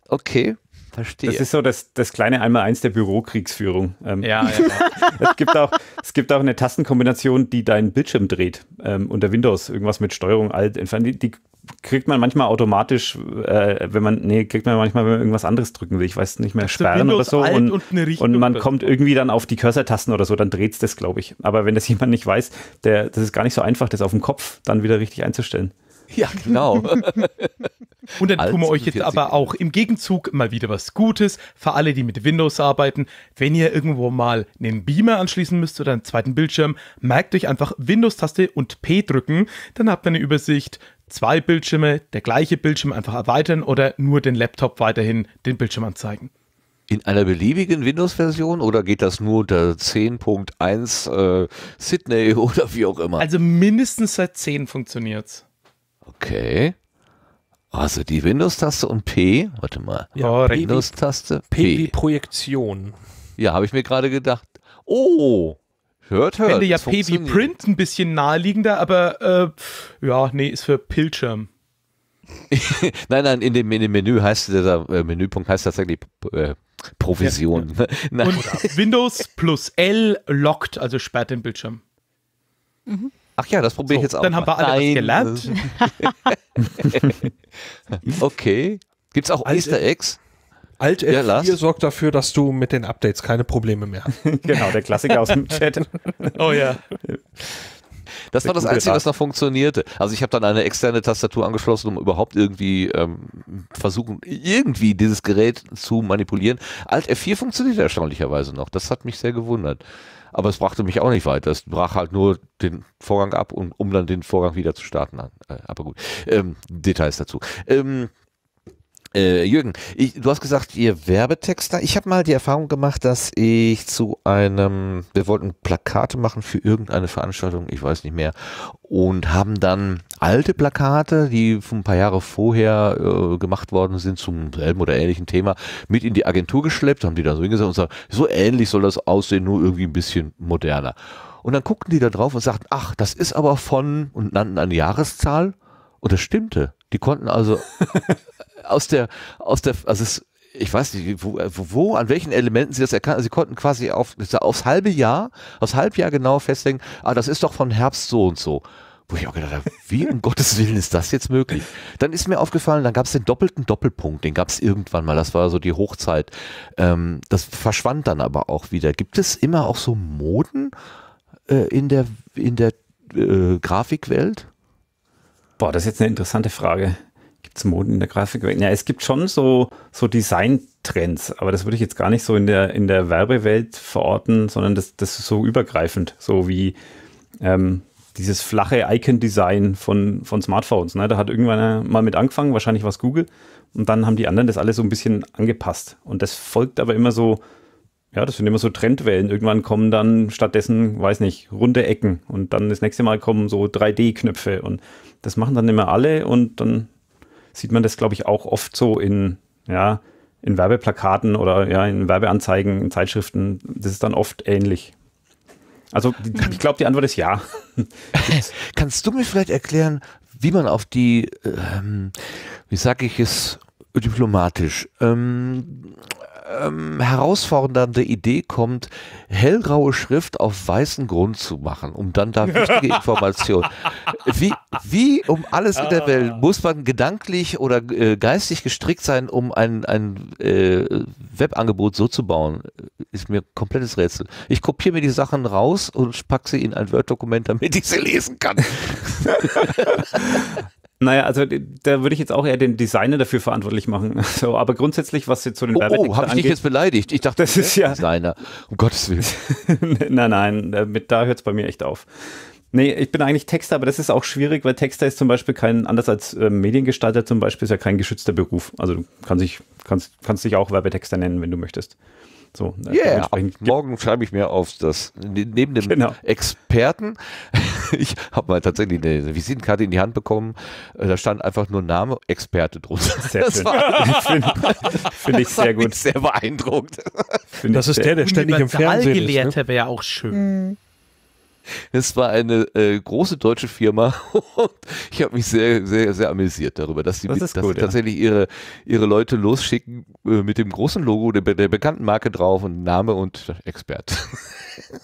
okay, verstehe. Das ist so das, das kleine Einmaleins der Bürokriegsführung. Ähm, ja, ja, ja. es, gibt auch, es gibt auch eine Tastenkombination, die deinen Bildschirm dreht, ähm, unter Windows, irgendwas mit Steuerung, Alt, Entfernen, die, die kriegt man manchmal automatisch, äh, wenn man, nee, kriegt man manchmal, wenn man irgendwas anderes drücken will, ich weiß nicht mehr, sperren oder so. Und, und, eine und man kommt irgendwie dann auf die Cursor-Tasten oder so, dann dreht es das, glaube ich. Aber wenn das jemand nicht weiß, der, das ist gar nicht so einfach, das auf dem Kopf dann wieder richtig einzustellen. Ja, genau. Und dann tun wir euch jetzt aber auch im Gegenzug mal wieder was Gutes für alle, die mit Windows arbeiten. Wenn ihr irgendwo mal einen Beamer anschließen müsst oder einen zweiten Bildschirm, merkt euch einfach Windows-Taste und P drücken. Dann habt ihr eine Übersicht, zwei Bildschirme, der gleiche Bildschirm einfach erweitern oder nur den Laptop weiterhin den Bildschirm anzeigen. In einer beliebigen Windows-Version oder geht das nur unter zehn Punkt eins äh, Sydney oder wie auch immer? Also mindestens seit zehn funktioniert es. Okay. Also die Windows-Taste und P, warte mal. Ja, Windows-Taste, P. P. Projektion. Ja, habe ich mir gerade gedacht. Oh, hört, hört. Ich finde ja P wie Print ein bisschen naheliegender, aber äh, ja, nee, ist für Bildschirm. Nein, nein, in dem, in dem Menü heißt, dieser äh, Menüpunkt heißt tatsächlich äh, Provision. Ja, ja. Und Windows plus L lockt, also sperrt den Bildschirm. Mhm. Ach ja, das probiere ich so, jetzt auch. Dann mal. Haben wir alle Nein. was gelernt. Okay. Gibt es auch Alt Easter Eggs? Alt F vier ja, sorgt dafür, dass du mit den Updates keine Probleme mehr hast. Genau, der Klassiker aus dem Chat. Oh ja. Das war das Einzige, was noch funktionierte. Also ich habe dann eine externe Tastatur angeschlossen, um überhaupt irgendwie ähm, versuchen, irgendwie dieses Gerät zu manipulieren. Alt F vier funktioniert erstaunlicherweise noch. Das hat mich sehr gewundert. Aber es brachte mich auch nicht weiter. Es brach halt nur den Vorgang ab, um, um dann den Vorgang wieder zu starten. Aber gut, ähm, Details dazu. Ähm, äh, Jürgen, ich, du hast gesagt, ihr Werbetexter. Ich habe mal die Erfahrung gemacht, dass ich zu einem, wir wollten Plakate machen für irgendeine Veranstaltung, ich weiß nicht mehr, und haben dann alte Plakate, die ein paar Jahre vorher äh, gemacht worden sind, zum selben oder ähnlichen Thema, mit in die Agentur geschleppt, haben die da so hingesetzt und gesagt, so ähnlich soll das aussehen, nur irgendwie ein bisschen moderner. Und dann guckten die da drauf und sagten, ach, das ist aber von, und nannten eine Jahreszahl, und das stimmte. Die konnten also aus der, aus der, also es, ich weiß nicht, wo, wo, an welchen Elementen sie das erkannten, sie konnten quasi auf, aufs halbe Jahr, aufs Halbjahr genau festlegen, ah, das ist doch von Herbst so und so. Wo ich auch gedacht habe, wie um Gottes Willen ist das jetzt möglich? Dann ist mir aufgefallen, dann gab es den doppelten Doppelpunkt, den gab es irgendwann mal, das war so die Hochzeit. Ähm, das verschwand dann aber auch wieder. Gibt es immer auch so Moden äh, in der, in der äh, Grafikwelt? Boah, das ist jetzt eine interessante Frage. Gibt es Moden in der Grafikwelt? Ja, es gibt schon so, so Design- Trends, aber das würde ich jetzt gar nicht so in der, in der Werbewelt verorten, sondern das, das ist so übergreifend, so wie ähm, dieses flache Icon-Design von, von Smartphones. Ne? Da hat irgendwann mal mit angefangen, wahrscheinlich war es Google, und dann haben die anderen das alles so ein bisschen angepasst. Und das folgt aber immer so, ja, das sind immer so Trendwellen. Irgendwann kommen dann stattdessen, weiß nicht, runde Ecken und dann das nächste Mal kommen so drei D-Knöpfe und das machen dann immer alle und dann sieht man das, glaube ich, auch oft so in, ja, in Werbeplakaten oder ja, in Werbeanzeigen, in Zeitschriften. Das ist dann oft ähnlich. Also ich glaube, die Antwort ist ja. Kannst du mir vielleicht erklären, wie man auf die, ähm, wie sage ich es diplomatisch, ähm, ähm, herausfordernde Idee kommt, hellgraue Schrift auf weißen Grund zu machen, um dann da wichtige Informationen. Wie, wie um alles in der Welt muss man gedanklich oder äh, geistig gestrickt sein, um ein, ein äh, Webangebot so zu bauen? Ist mir komplettes Rätsel. Ich kopiere mir die Sachen raus und packe sie in ein Word-Dokument, damit ich sie lesen kann. Naja, also da würde ich jetzt auch eher den Designer dafür verantwortlich machen. So, aber grundsätzlich, was jetzt zu den Werbetexten angeht... Oh, oh habe ich dich jetzt beleidigt? Ich dachte, das ist ja Designer. Um Gottes Willen. Nein, nein, mit, da hört es bei mir echt auf. Nee, ich bin eigentlich Texter, aber das ist auch schwierig, weil Texter ist zum Beispiel kein, anders als äh, Mediengestalter zum Beispiel, ist ja kein geschützter Beruf. Also du kannst dich, kannst, kannst dich auch Werbetexter nennen, wenn du möchtest. So, yeah, morgen schreibe ich mir auf das, neben dem genau. Experten, ich habe mal tatsächlich eine Visitenkarte in die Hand bekommen, da stand einfach nur Name, Experte drunter. Sehr schön. Finde find ich sehr gut. Sehr beeindruckt. Find das ist sehr, der, der ständig im Fernsehen ist. Gelehrter, ne? Wäre ja auch schön. Mhm. Es war eine äh, große deutsche Firma und ich habe mich sehr, sehr, sehr amüsiert darüber, dass die das mit, dass gut, tatsächlich ja. ihre, ihre Leute losschicken äh, mit dem großen Logo, der, der bekannten Marke drauf und Name und Expert.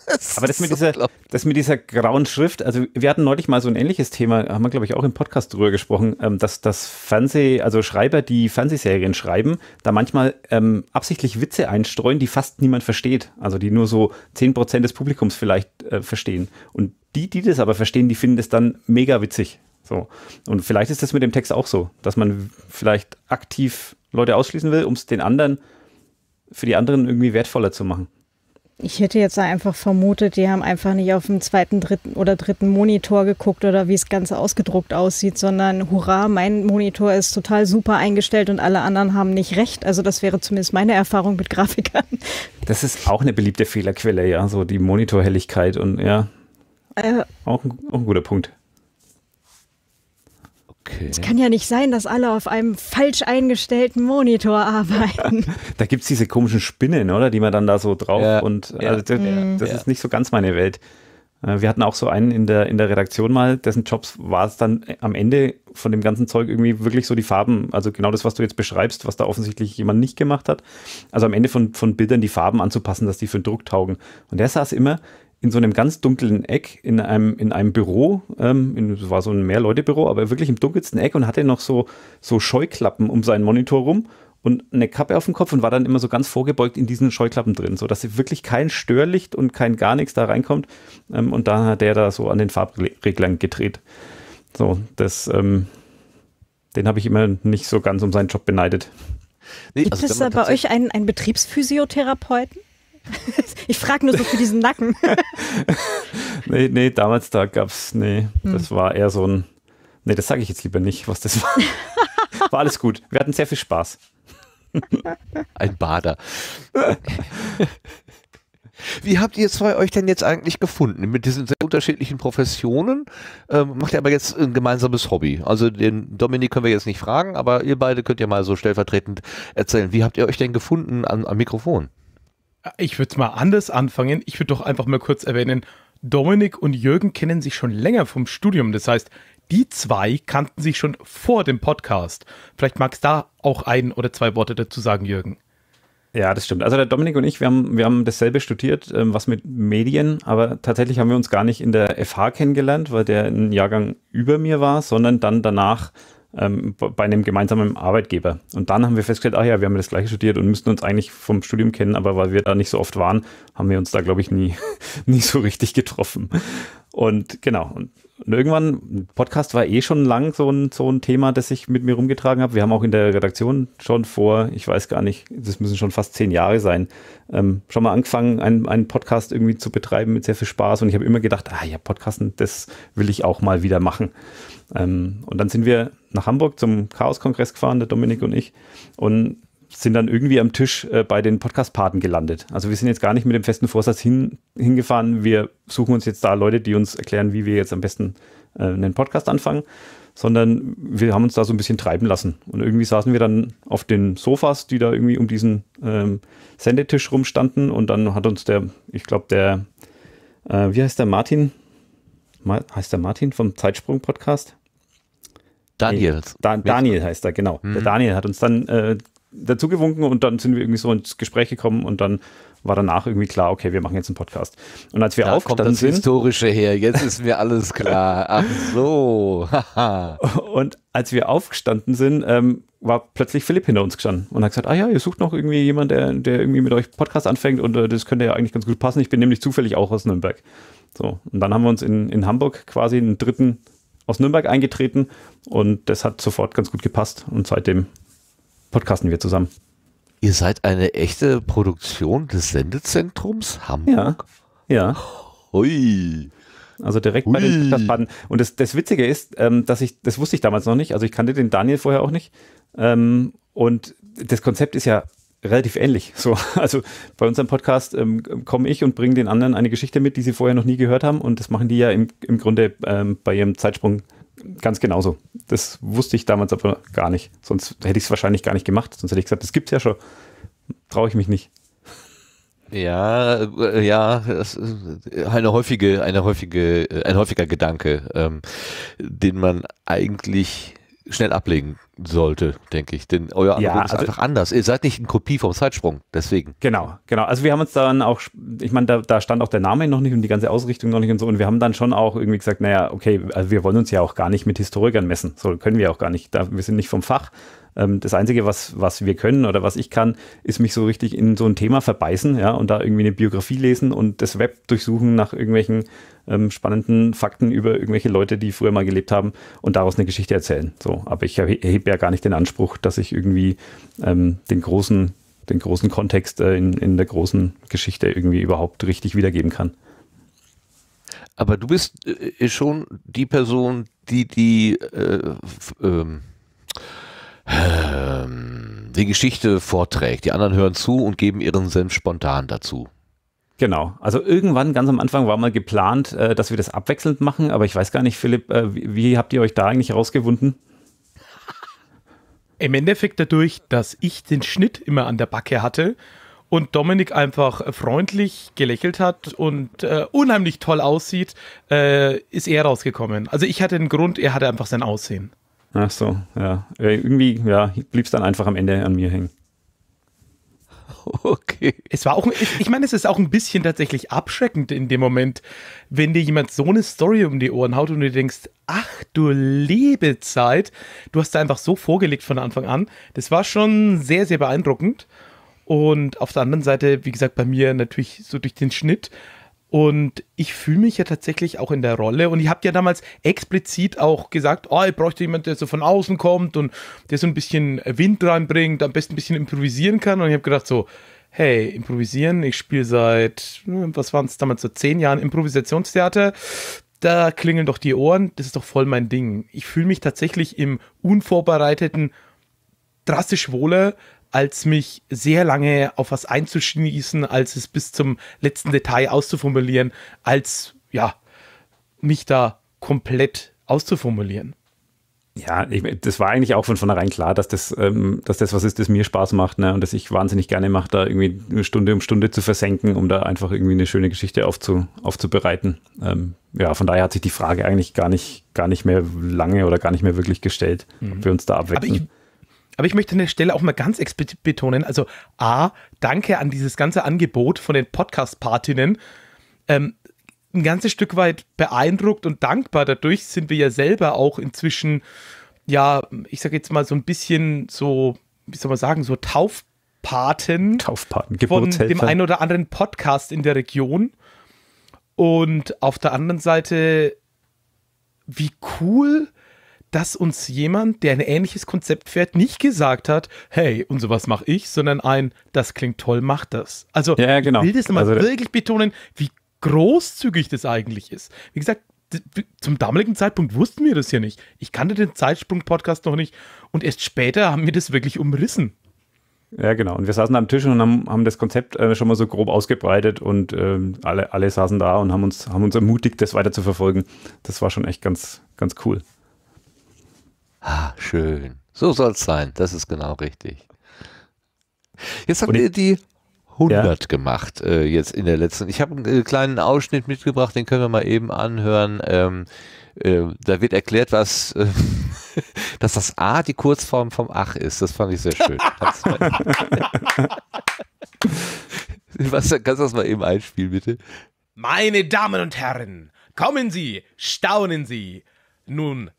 Das Aber das mit, so dieser, das mit dieser grauen Schrift, also wir hatten neulich mal so ein ähnliches Thema, haben wir glaube ich auch im Podcast drüber gesprochen, ähm, dass das Fernseh, also Schreiber, die Fernsehserien schreiben, da manchmal ähm, absichtlich Witze einstreuen, die fast niemand versteht, also die nur so zehn Prozent des Publikums vielleicht äh, verstehen. Und die, die das aber verstehen, die finden das dann mega witzig. So. Und vielleicht ist das mit dem Text auch so, dass man vielleicht aktiv Leute ausschließen will, um es den anderen, für die anderen irgendwie wertvoller zu machen. Ich hätte jetzt einfach vermutet, die haben einfach nicht auf dem zweiten, dritten oder dritten Monitor geguckt oder wie es ganz ausgedruckt aussieht, sondern hurra, mein Monitor ist total super eingestellt und alle anderen haben nicht recht. Also das wäre zumindest meine Erfahrung mit Grafikern. Das ist auch eine beliebte Fehlerquelle, ja, so die Monitorhelligkeit und ja, äh, auch, ein, auch ein guter Punkt. Okay. Es kann ja nicht sein, dass alle auf einem falsch eingestellten Monitor arbeiten. Da gibt es diese komischen Spinnen, oder? Die man dann da so drauf ja, und ja, also, das, ja, das ist nicht so ganz meine Welt. Wir hatten auch so einen in der, in der Redaktion mal, dessen Jobs war es dann am Ende von dem ganzen Zeug irgendwie wirklich so die Farben, also genau das, was du jetzt beschreibst, was da offensichtlich jemand nicht gemacht hat. Also am Ende von, von Bildern die Farben anzupassen, dass die für den Druck taugen. Und der saß immer in so einem ganz dunklen Eck, in einem, in einem Büro, ähm, in, war so ein Mehrleute-Büro, aber wirklich im dunkelsten Eck und hatte noch so, so Scheuklappen um seinen Monitor rum und eine Kappe auf dem Kopf und war dann immer so ganz vorgebeugt in diesen Scheuklappen drin, sodass wirklich kein Störlicht und kein gar nichts da reinkommt. Ähm, und dann hat der da so an den Farbreglern gedreht. So, das, ähm, den habe ich immer nicht so ganz um seinen Job beneidet. Nee, gibt also, es da bei euch einen, einen Betriebsphysiotherapeuten? Ich frage nur so für diesen Nacken. nee, nee, damals da gab es, nee, hm. das war eher so ein, nee, das sage ich jetzt lieber nicht, was das war. War alles gut, wir hatten sehr viel Spaß. Ein Bader. Wie habt ihr zwei euch denn jetzt eigentlich gefunden? Mit diesen sehr unterschiedlichen Professionen ähm, macht ihr aber jetzt ein gemeinsames Hobby. Also den Dominik können wir jetzt nicht fragen, aber ihr beide könnt ja mal so stellvertretend erzählen. Wie habt ihr euch denn gefunden am, am Mikrofon? Ich würde mal anders anfangen. Ich würde doch einfach mal kurz erwähnen, Dominik und Jürgen kennen sich schon länger vom Studium. Das heißt, die zwei kannten sich schon vor dem Podcast. Vielleicht magst du da auch ein oder zwei Worte dazu sagen, Jürgen. Ja, das stimmt. Also der Dominik und ich, wir haben, wir haben dasselbe studiert, ähm, was mit Medien, aber tatsächlich haben wir uns gar nicht in der F H kennengelernt, weil der einen Jahrgang über mir war, sondern dann danach ähm, bei einem gemeinsamen Arbeitgeber. Und dann haben wir festgestellt, ach ja, wir haben das gleiche studiert und müssten uns eigentlich vom Studium kennen, aber weil wir da nicht so oft waren, haben wir uns da, glaube ich, nie, nie so richtig getroffen. Und genau, und irgendwann, Podcast war eh schon lang so ein, so ein Thema, das ich mit mir rumgetragen habe. Wir haben auch in der Redaktion schon vor, ich weiß gar nicht, das müssen schon fast zehn Jahre sein, ähm, schon mal angefangen, einen, einen Podcast irgendwie zu betreiben mit sehr viel Spaß. Und ich habe immer gedacht, ah ja, Podcasten, das will ich auch mal wieder machen. Ähm, und dann sind wir nach Hamburg zum Chaos-Kongress gefahren, der Dominik und ich, und sind dann irgendwie am Tisch äh, bei den Podcast-Paten gelandet. Also wir sind jetzt gar nicht mit dem festen Vorsatz hin, hingefahren. Wir suchen uns jetzt da Leute, die uns erklären, wie wir jetzt am besten äh, einen Podcast anfangen, sondern wir haben uns da so ein bisschen treiben lassen. Und irgendwie saßen wir dann auf den Sofas, die da irgendwie um diesen ähm, Sendetisch rumstanden. Und dann hat uns der, ich glaube, der, äh, wie heißt der Martin? Ma- heißt der Martin vom Zeitsprung-Podcast? Daniel. Da- Daniel heißt er, genau. Mhm. Der Daniel hat uns dann äh, dazu gewunken und dann sind wir irgendwie so ins Gespräch gekommen und dann war danach irgendwie klar, okay, wir machen jetzt einen Podcast. Und als wir da aufgestanden kommt das sind, Historische her, jetzt ist mir alles klar. Ach so. Und als wir aufgestanden sind, ähm, war plötzlich Philipp hinter uns gestanden und hat gesagt, ah ja, ihr sucht noch irgendwie jemanden, der, der irgendwie mit euch Podcast anfängt und äh, das könnte ja eigentlich ganz gut passen. Ich bin nämlich zufällig auch aus Nürnberg. So, und dann haben wir uns in, in Hamburg quasi einen dritten aus Nürnberg eingetreten und das hat sofort ganz gut gepasst und seitdem podcasten wir zusammen. Ihr seid eine echte Produktion des Sendezentrums Hamburg? Ja. Ja. Hui. Also direkt Ui. bei den Podcast-Paten. Und das, das Witzige ist, dass ich, das wusste ich damals noch nicht, also ich kannte den Daniel vorher auch nicht. Und das Konzept ist ja relativ ähnlich. So, also bei unserem Podcast ähm, komme ich und bringe den anderen eine Geschichte mit, die sie vorher noch nie gehört haben. Und das machen die ja im, im Grunde ähm, bei ihrem Zeitsprung ganz genauso. Das wusste ich damals aber gar nicht. Sonst hätte ich es wahrscheinlich gar nicht gemacht. Sonst hätte ich gesagt, das gibt es ja schon. Traue ich mich nicht. Ja, ja, das ist eine häufige, eine häufige, ein häufiger Gedanke, ähm, den man eigentlich schnell ablegen sollte, denke ich. Denn euer Angebot ja, ist also einfach anders. Ihr seid nicht eine Kopie vom Zeitsprung, deswegen. Genau, genau. Also wir haben uns dann auch, ich meine, da, da stand auch der Name noch nicht und die ganze Ausrichtung noch nicht und so. Und wir haben dann schon auch irgendwie gesagt, naja, okay, also wir wollen uns ja auch gar nicht mit Historikern messen. So können wir auch gar nicht. Da, wir sind nicht vom Fach. Das Einzige, was, was wir können oder was ich kann, ist mich so richtig in so ein Thema verbeißen, ja, und da irgendwie eine Biografie lesen und das Web durchsuchen nach irgendwelchen ähm, spannenden Fakten über irgendwelche Leute, die früher mal gelebt haben und daraus eine Geschichte erzählen. So, aber ich erhebe ja gar nicht den Anspruch, dass ich irgendwie ähm, den großen, den großen Kontext äh, in, in der großen Geschichte irgendwie überhaupt richtig wiedergeben kann. Aber du bist äh, schon die Person, die die äh, f- ähm die Geschichte vorträgt. Die anderen hören zu und geben ihren Senf spontan dazu. Genau. Also irgendwann, ganz am Anfang, war mal geplant, dass wir das abwechselnd machen. Aber ich weiß gar nicht, Philipp, wie habt ihr euch da eigentlich rausgewunden? Im Endeffekt dadurch, dass ich den Schnitt immer an der Backe hatte und Dominik einfach freundlich gelächelt hat und äh, unheimlich toll aussieht, äh, ist er rausgekommen. Also ich hatte einen Grund, er hatte einfach sein Aussehen. Ach so, ja. Irgendwie, ja, blieb es dann einfach am Ende an mir hängen. Okay. Es war auch, ich meine, es ist auch ein bisschen tatsächlich abschreckend in dem Moment, wenn dir jemand so eine Story um die Ohren haut und du denkst, ach du liebe Zeit, du hast da einfach so vorgelegt von Anfang an. Das war schon sehr, sehr beeindruckend. Und auf der anderen Seite, wie gesagt, bei mir natürlich so durch den Schnitt. Und ich fühle mich ja tatsächlich auch in der Rolle und ich habe ja damals explizit auch gesagt, oh, ich bräuchte jemanden, der so von außen kommt und der so ein bisschen Wind reinbringt, am besten ein bisschen improvisieren kann und ich habe gedacht so, hey, improvisieren, ich spiele seit, was waren es damals, so zehn Jahren Improvisationstheater, da klingeln doch die Ohren, das ist doch voll mein Ding. Ich fühle mich tatsächlich im Unvorbereiteten drastisch wohler, als mich sehr lange auf was einzuschließen, als es bis zum letzten Detail auszuformulieren, als, ja, mich da komplett auszuformulieren. Ja, ich, das war eigentlich auch von vornherein klar, dass das, ähm, dass das was ist, das mir Spaß macht, ne? Und dass ich wahnsinnig gerne mache, da irgendwie eine Stunde um Stunde zu versenken, um da einfach irgendwie eine schöne Geschichte aufzu, aufzubereiten. Ähm, ja, von daher hat sich die Frage eigentlich gar nicht, gar nicht mehr lange oder gar nicht mehr wirklich gestellt, mhm. ob wir uns da abwechseln. Aber ich möchte an der Stelle auch mal ganz explizit betonen, also A, danke an dieses ganze Angebot von den Podcast-Partinnen. Ähm, ein ganzes Stück weit beeindruckt und dankbar. Dadurch sind wir ja selber auch inzwischen, ja, ich sage jetzt mal so ein bisschen so, wie soll man sagen, so Taufpaten, Taufpaten von dem einen oder anderen Podcast in der Region. Und auf der anderen Seite, wie cool, dass uns jemand, der ein ähnliches Konzept fährt, nicht gesagt hat, hey, und sowas mache ich, sondern ein, das klingt toll, mach das. Also ja, ja, genau. Ich will das nochmal also, wirklich betonen, wie großzügig das eigentlich ist. Wie gesagt, zum damaligen Zeitpunkt wussten wir das ja nicht. Ich kannte den Zeitsprung-Podcast noch nicht und erst später haben wir das wirklich umrissen. Ja, genau. Und wir saßen am Tisch und haben, haben das Konzept äh, schon mal so grob ausgebreitet und äh, alle, alle saßen da und haben uns, haben uns ermutigt, das weiter zu verfolgen. Das war schon echt ganz, ganz cool. Ah, schön. So soll es sein. Das ist genau richtig. Jetzt habt ihr die hundert ja. gemacht, äh, jetzt in der letzten. Ich habe einen kleinen Ausschnitt mitgebracht, den können wir mal eben anhören. Ähm, äh, da wird erklärt, was, äh, dass das A die Kurzform vom Ach ist. Das fand ich sehr schön. Was, kannst du das mal eben einspielen, bitte? Meine Damen und Herren, kommen Sie, staunen Sie. Nun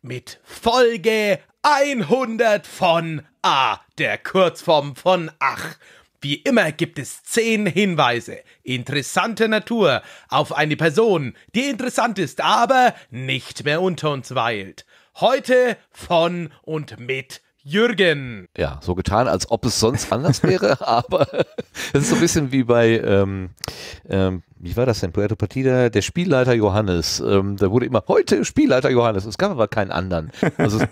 mit Folge hundert von A, der Kurzform von Ach. Wie immer gibt es zehn Hinweise interessanter Natur auf eine Person, die interessant ist, aber nicht mehr unter uns weilt. Heute von und mit Jürgen. Ja, so getan, als ob es sonst anders wäre, aber das ist so ein bisschen wie bei, ähm, ähm, wie war das denn, Puerto Partida, der Spielleiter Johannes. Ähm, da wurde immer, heute Spielleiter Johannes. Es gab aber keinen anderen. Also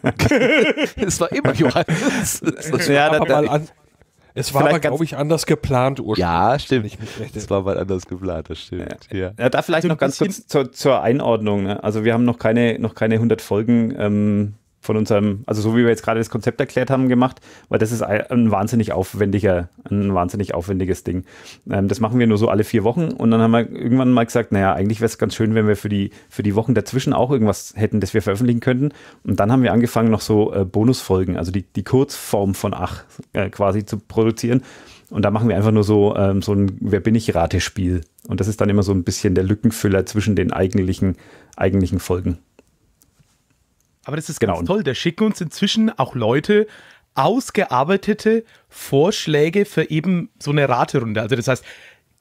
es war immer Johannes. Das ja, war dann, mal an, es war aber, glaube ich, anders geplant ursprünglich. Ja, stimmt. Es war mal anders geplant, das stimmt. Ja, ja. ja da vielleicht so noch ganz kurz zur, zur Einordnung. Ne? Also wir haben noch keine, noch keine hundert Folgen ähm, von unserem, also so wie wir jetzt gerade das Konzept erklärt haben, gemacht, weil das ist ein wahnsinnig aufwendiger, ein wahnsinnig aufwendiges Ding. Ähm, das machen wir nur so alle vier Wochen und dann haben wir irgendwann mal gesagt, naja, eigentlich wäre es ganz schön, wenn wir für die, für die Wochen dazwischen auch irgendwas hätten, das wir veröffentlichen könnten. Und dann haben wir angefangen, noch so äh, Bonusfolgen, also die, die Kurzform von Ach äh, quasi zu produzieren. Und da machen wir einfach nur so, ähm, so ein Wer-bin-ich-Ratespiel. Und das ist dann immer so ein bisschen der Lückenfüller zwischen den eigentlichen, eigentlichen Folgen. Aber das ist genau ganz toll, da schicken uns inzwischen auch Leute ausgearbeitete Vorschläge für eben so eine Raterunde. Also das heißt,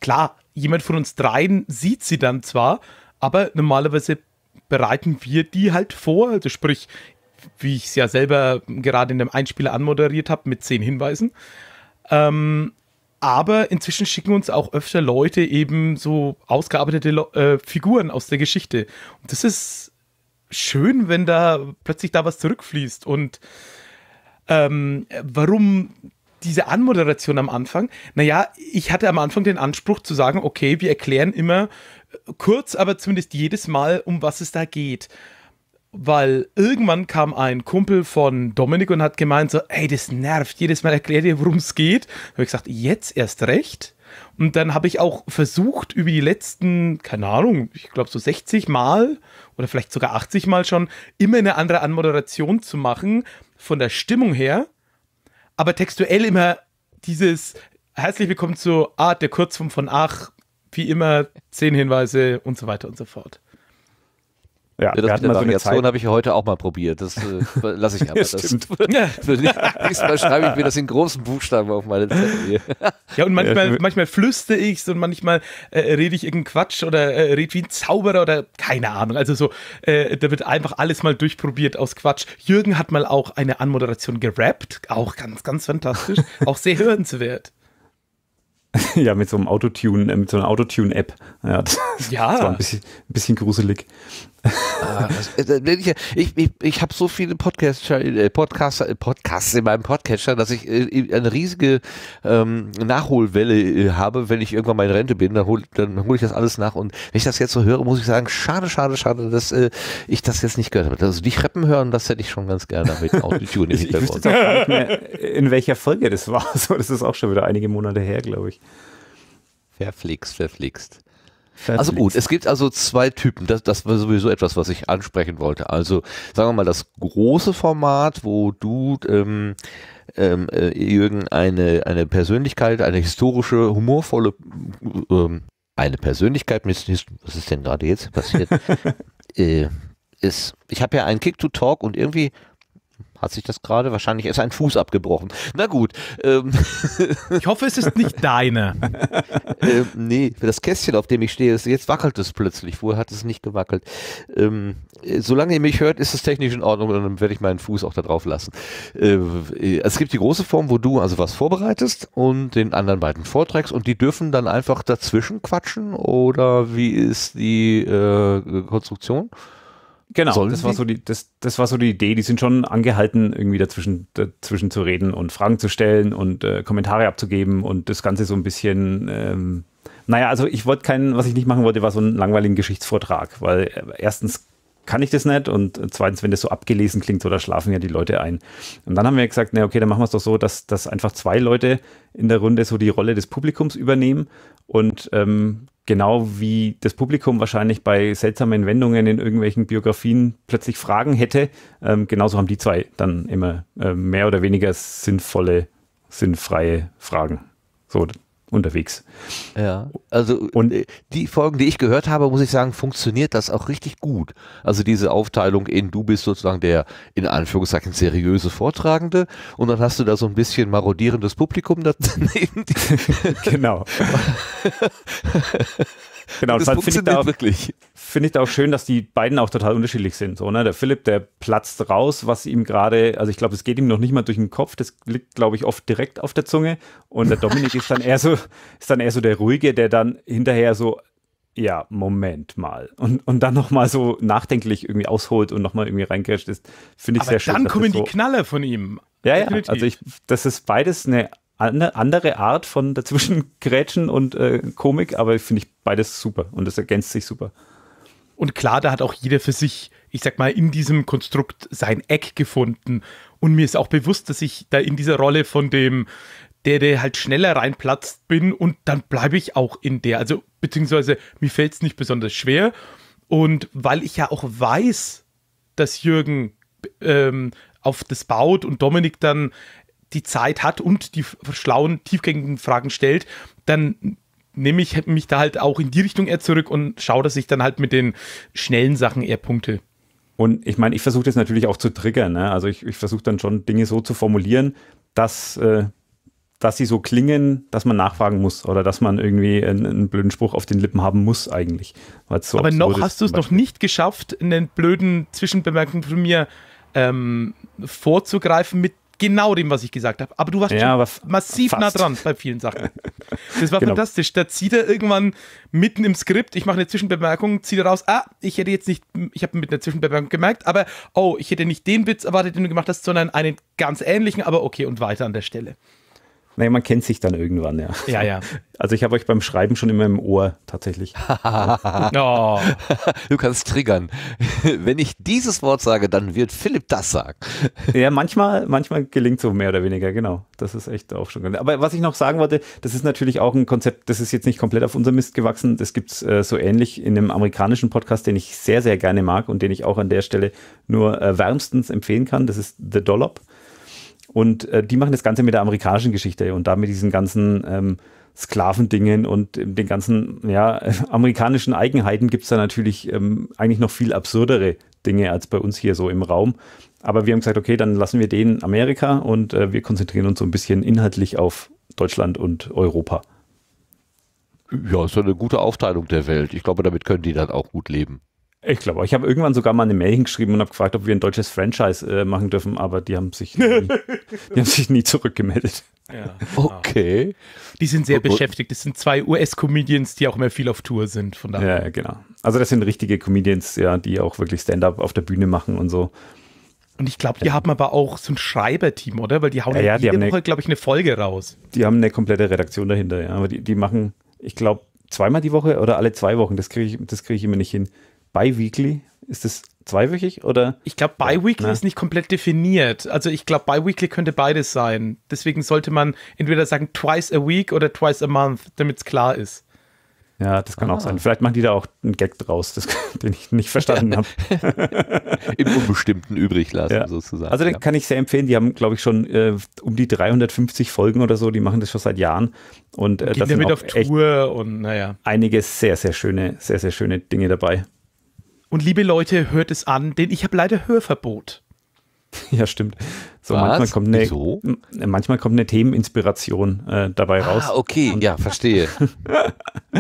klar, jemand von uns dreien sieht sie dann zwar, aber normalerweise bereiten wir die halt vor. Also sprich, wie ich es ja selber gerade in dem Einspieler anmoderiert habe mit zehn Hinweisen. Ähm, aber inzwischen schicken uns auch öfter Leute eben so ausgearbeitete äh, Figuren aus der Geschichte. Und das ist schön, wenn da plötzlich da was zurückfließt. Und ähm, warum diese Anmoderation am Anfang? Naja, ich hatte am Anfang den Anspruch zu sagen, okay, wir erklären immer kurz, aber zumindest jedes Mal, um was es da geht. Weil irgendwann kam ein Kumpel von Dominik und hat gemeint so, ey, das nervt, jedes Mal erklärt ihr, worum es geht. Da habe ich gesagt, jetzt erst recht. Und dann habe ich auch versucht, über die letzten, keine Ahnung, ich glaube so sechzig Mal oder vielleicht sogar achtzig Mal schon, immer eine andere Anmoderation zu machen, von der Stimmung her, aber textuell immer dieses herzlich willkommen zu Art, der Kurzform von Ach, wie immer, zehn Hinweise und so weiter und so fort. Ja, ja, das mit der Variation habe ich heute auch mal probiert. Das äh, lasse ich aber. Das stimmt. Nächstes Mal schreibe ich mir das in großen Buchstaben auf meine Zettel. Ja, und manchmal, ja, manchmal flüstere ich es und manchmal äh, rede ich irgendeinen Quatsch oder äh, rede wie ein Zauberer oder keine Ahnung. Also so, äh, da wird einfach alles mal durchprobiert aus Quatsch. Jürgen hat mal auch eine Anmoderation gerappt. Auch ganz, ganz fantastisch. Auch sehr hörenswert. Ja, mit so einem Autotune, äh, mit so einer Autotune-App. Ja, das, ja. Das war ein bisschen, ein bisschen gruselig. Ah, das, ich ich, ich habe so viele Podcaster, äh, Podcaster, Podcasts in meinem Podcatcher, dass ich äh, eine riesige ähm, Nachholwelle äh, habe, wenn ich irgendwann mal in Rente bin, dann hole dann hol ich das alles nach. Und wenn ich das jetzt so höre, muss ich sagen, schade, schade, schade, dass äh, ich das jetzt nicht gehört habe. Also dich rappen hören, das hätte ich schon ganz gerne mit Autotune im Hintergrund. Ich, ich wüsste gar nicht mehr, in welcher Folge das war. So, das ist auch schon wieder einige Monate her, glaube ich. Verflixt, verflixt. Also gut, es gibt also zwei Typen, das, das war sowieso etwas, was ich ansprechen wollte. Also sagen wir mal das große Format, wo du, ähm, ähm, Jürgen, eine, eine Persönlichkeit, eine historische, humorvolle, ähm, eine Persönlichkeit mit, was ist denn gerade jetzt passiert, äh, ist, ich habe ja einen Kick to Talk und irgendwie Hat sich das gerade? Wahrscheinlich ist ein Fuß abgebrochen. Na gut. Ähm. Ich hoffe, es ist nicht deine. ähm, nee, das Kästchen, auf dem ich stehe, ist, jetzt wackelt es plötzlich. Vorher hat es nicht gewackelt. Ähm, solange ihr mich hört, ist es technisch in Ordnung und dann werde ich meinen Fuß auch da drauf lassen. Ähm, es gibt die große Form, wo du also was vorbereitest und den anderen beiden vorträgst und die dürfen dann einfach dazwischen quatschen oder wie ist die äh, Konstruktion? Genau, das war, so die, das, das war so die Idee. Die sind schon angehalten, irgendwie dazwischen, dazwischen zu reden und Fragen zu stellen und äh, Kommentare abzugeben und das Ganze so ein bisschen, ähm, naja, also ich wollte keinen, was ich nicht machen wollte, war so einen langweiligen Geschichtsvortrag, weil erstens kann ich das nicht und zweitens, wenn das so abgelesen klingt, so da schlafen ja die Leute ein. Und dann haben wir gesagt, na okay, dann machen wir es doch so, dass, dass einfach zwei Leute in der Runde so die Rolle des Publikums übernehmen und ähm, genau wie das Publikum wahrscheinlich bei seltsamen Wendungen in irgendwelchen Biografien plötzlich Fragen hätte, ähm, genauso haben die zwei dann immer äh, mehr oder weniger sinnvolle, sinnfreie Fragen. So unterwegs. Ja, also und die Folgen, die ich gehört habe, muss ich sagen, funktioniert das auch richtig gut. Also diese Aufteilung in, du bist sozusagen der, in Anführungszeichen, seriöse Vortragende und dann hast du da so ein bisschen marodierendes Publikum daneben. Genau. Genau, das finde ich, da find ich da auch schön, dass die beiden auch total unterschiedlich sind. So, ne? Der Philipp, der platzt raus, was ihm gerade, also ich glaube, es geht ihm noch nicht mal durch den Kopf, das liegt, glaube ich, oft direkt auf der Zunge. Und der Dominik ist dann eher so, ist dann eher so der Ruhige, der dann hinterher so, ja, Moment mal. Und, und dann nochmal so nachdenklich irgendwie ausholt und nochmal irgendwie reingrätscht ist, finde ich sehr schön. Aber dann kommen die Knalle von ihm. Ja, ja, also ich, das ist beides eine andere Art von dazwischen Grätschen und äh, Komik, aber finde ich beides super und das ergänzt sich super. Und klar, da hat auch jeder für sich, ich sag mal, in diesem Konstrukt sein Eck gefunden und mir ist auch bewusst, dass ich da in dieser Rolle von dem, der, der halt schneller reinplatzt bin und dann bleibe ich auch in der, also beziehungsweise mir fällt es nicht besonders schwer und weil ich ja auch weiß, dass Jürgen ähm, auf das baut und Dominik dann die Zeit hat und die schlauen, tiefgängigen Fragen stellt, dann nehme ich mich da halt auch in die Richtung eher zurück und schaue, dass ich dann halt mit den schnellen Sachen eher punkte. Und ich meine, ich versuche das natürlich auch zu triggern, ne? Also ich, ich versuche dann schon Dinge so zu formulieren, dass, äh, dass sie so klingen, dass man nachfragen muss oder dass man irgendwie einen, einen blöden Spruch auf den Lippen haben muss eigentlich. So aber noch hast du es noch nicht geschafft, einen blöden Zwischenbemerkung von mir ähm, vorzugreifen mit genau dem, was ich gesagt habe. Aber du warst ja, schon massiv fast nah dran bei vielen Sachen. Das war genau fantastisch. Da zieht er irgendwann mitten im Skript, ich mache eine Zwischenbemerkung, zieht er raus, ah, ich hätte jetzt nicht, ich habe mit einer Zwischenbemerkung gemerkt, aber oh, ich hätte nicht den Witz erwartet, den du gemacht hast, sondern einen ganz ähnlichen, aber okay, und weiter an der Stelle. Naja, man kennt sich dann irgendwann, ja. Ja, ja. Also ich habe euch beim Schreiben schon immer im Ohr, tatsächlich. Oh. Du kannst triggern. Wenn ich dieses Wort sage, dann wird Philipp das sagen. Ja, manchmal, manchmal gelingt so mehr oder weniger, genau. Das ist echt auch schon ganz. Aber was ich noch sagen wollte, das ist natürlich auch ein Konzept, das ist jetzt nicht komplett auf unser Mist gewachsen. Das gibt es äh, so ähnlich in einem amerikanischen Podcast, den ich sehr, sehr gerne mag und den ich auch an der Stelle nur äh, wärmstens empfehlen kann. Das ist The Dollop. Und äh, die machen das Ganze mit der amerikanischen Geschichte und da mit diesen ganzen ähm, Sklavendingen und ähm, den ganzen ja, äh, amerikanischen Eigenheiten gibt es da natürlich ähm, eigentlich noch viel absurdere Dinge als bei uns hier so im Raum. Aber wir haben gesagt, okay, dann lassen wir den Amerika und äh, wir konzentrieren uns so ein bisschen inhaltlich auf Deutschland und Europa. Ja, ist ja eine gute Aufteilung der Welt. Ich glaube, damit können die dann auch gut leben. Ich glaube, ich habe irgendwann sogar mal eine Mail hingeschrieben und habe gefragt, ob wir ein deutsches Franchise äh, machen dürfen, aber die haben sich nie, die haben sich nie zurückgemeldet. Ja, genau. Okay. Die sind sehr oh, beschäftigt. Das sind zwei U S-Comedians, die auch immer viel auf Tour sind. Von daher. Ja, genau. Also das sind richtige Comedians, ja, die auch wirklich Stand-up auf der Bühne machen und so. Und ich glaube, die ja. haben aber auch so ein Schreiberteam, oder? Weil die hauen ja, ja, jede die haben Woche, glaube ich, eine Folge raus. Die haben eine komplette Redaktion dahinter, ja. Aber die, die machen, ich glaube, zweimal die Woche oder alle zwei Wochen. Das kriege ich, das krieg ich immer nicht hin. Bi-weekly? Ist das zweiwöchig oder? Ich glaube, Bi-weekly ist nicht komplett definiert. Also ich glaube, Bi-weekly könnte beides sein. Deswegen sollte man entweder sagen twice a week oder twice a month, damit es klar ist. Ja, das kann ah. auch sein. Vielleicht machen die da auch einen Gag draus, das, den ich nicht verstanden habe. Im Unbestimmten übrig lassen, ja. sozusagen. Also den ja. kann ich sehr empfehlen. Die haben, glaube ich, schon äh, um die dreihundertfünfzig Folgen oder so. Die machen das schon seit Jahren. Und äh, da sind auch auf Tour und naja. einige sehr, sehr schöne, sehr, sehr schöne Dinge dabei. Und liebe Leute, hört es an, denn ich habe leider Hörverbot. Ja, stimmt. So, manchmal kommt, eine, Wieso? manchmal kommt eine Themeninspiration äh, dabei ah, raus. Ah, okay, und ja, verstehe.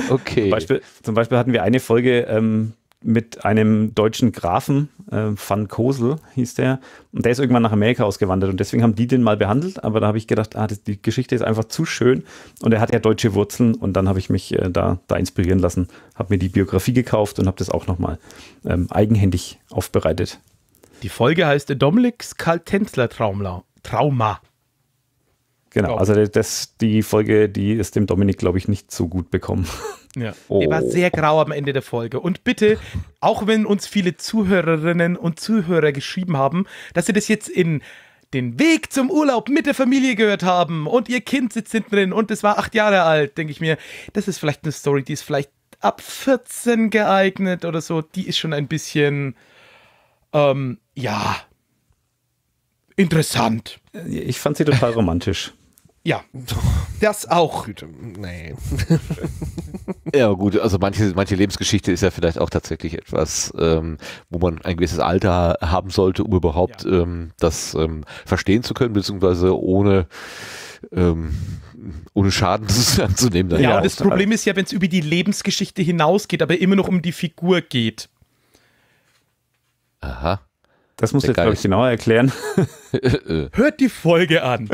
Okay. Zum Beispiel, zum Beispiel hatten wir eine Folge ähm, mit einem deutschen Grafen, äh, Van Kosel hieß der, und der ist irgendwann nach Amerika ausgewandert und deswegen haben die den mal behandelt, aber da habe ich gedacht, ah, das, die Geschichte ist einfach zu schön und er hat ja deutsche Wurzeln und dann habe ich mich äh, da, da inspirieren lassen, habe mir die Biografie gekauft und habe das auch nochmal ähm, eigenhändig aufbereitet. Die Folge heißt Dominiks Karl-Tenzler-Trauma. Trauma. Genau, also das, die Folge, die ist dem Dominik, glaube ich, nicht so gut bekommen. Ja. Oh. Die war sehr grau am Ende der Folge. Und bitte, auch wenn uns viele Zuhörerinnen und Zuhörer geschrieben haben, dass sie das jetzt in den Weg zum Urlaub mit der Familie gehört haben und ihr Kind sitzt hinten drin und es war acht Jahre alt, denke ich mir, das ist vielleicht eine Story, die ist vielleicht ab vierzehn geeignet oder so. Die ist schon ein bisschen... Ähm, ja, interessant. Ich fand sie total romantisch. Ja, das auch. Nee. Ja gut, also manche, manche Lebensgeschichte ist ja vielleicht auch tatsächlich etwas, ähm, wo man ein gewisses Alter haben sollte, um überhaupt ja. ähm, das ähm, verstehen zu können, beziehungsweise ohne... Ähm, ohne Schaden anzunehmen. Dann ja, und das Problem ist ja, wenn es über die Lebensgeschichte hinausgeht, aber immer noch um die Figur geht. Aha. Das musst du jetzt, glaube ich, genauer erklären. Hört die Folge an.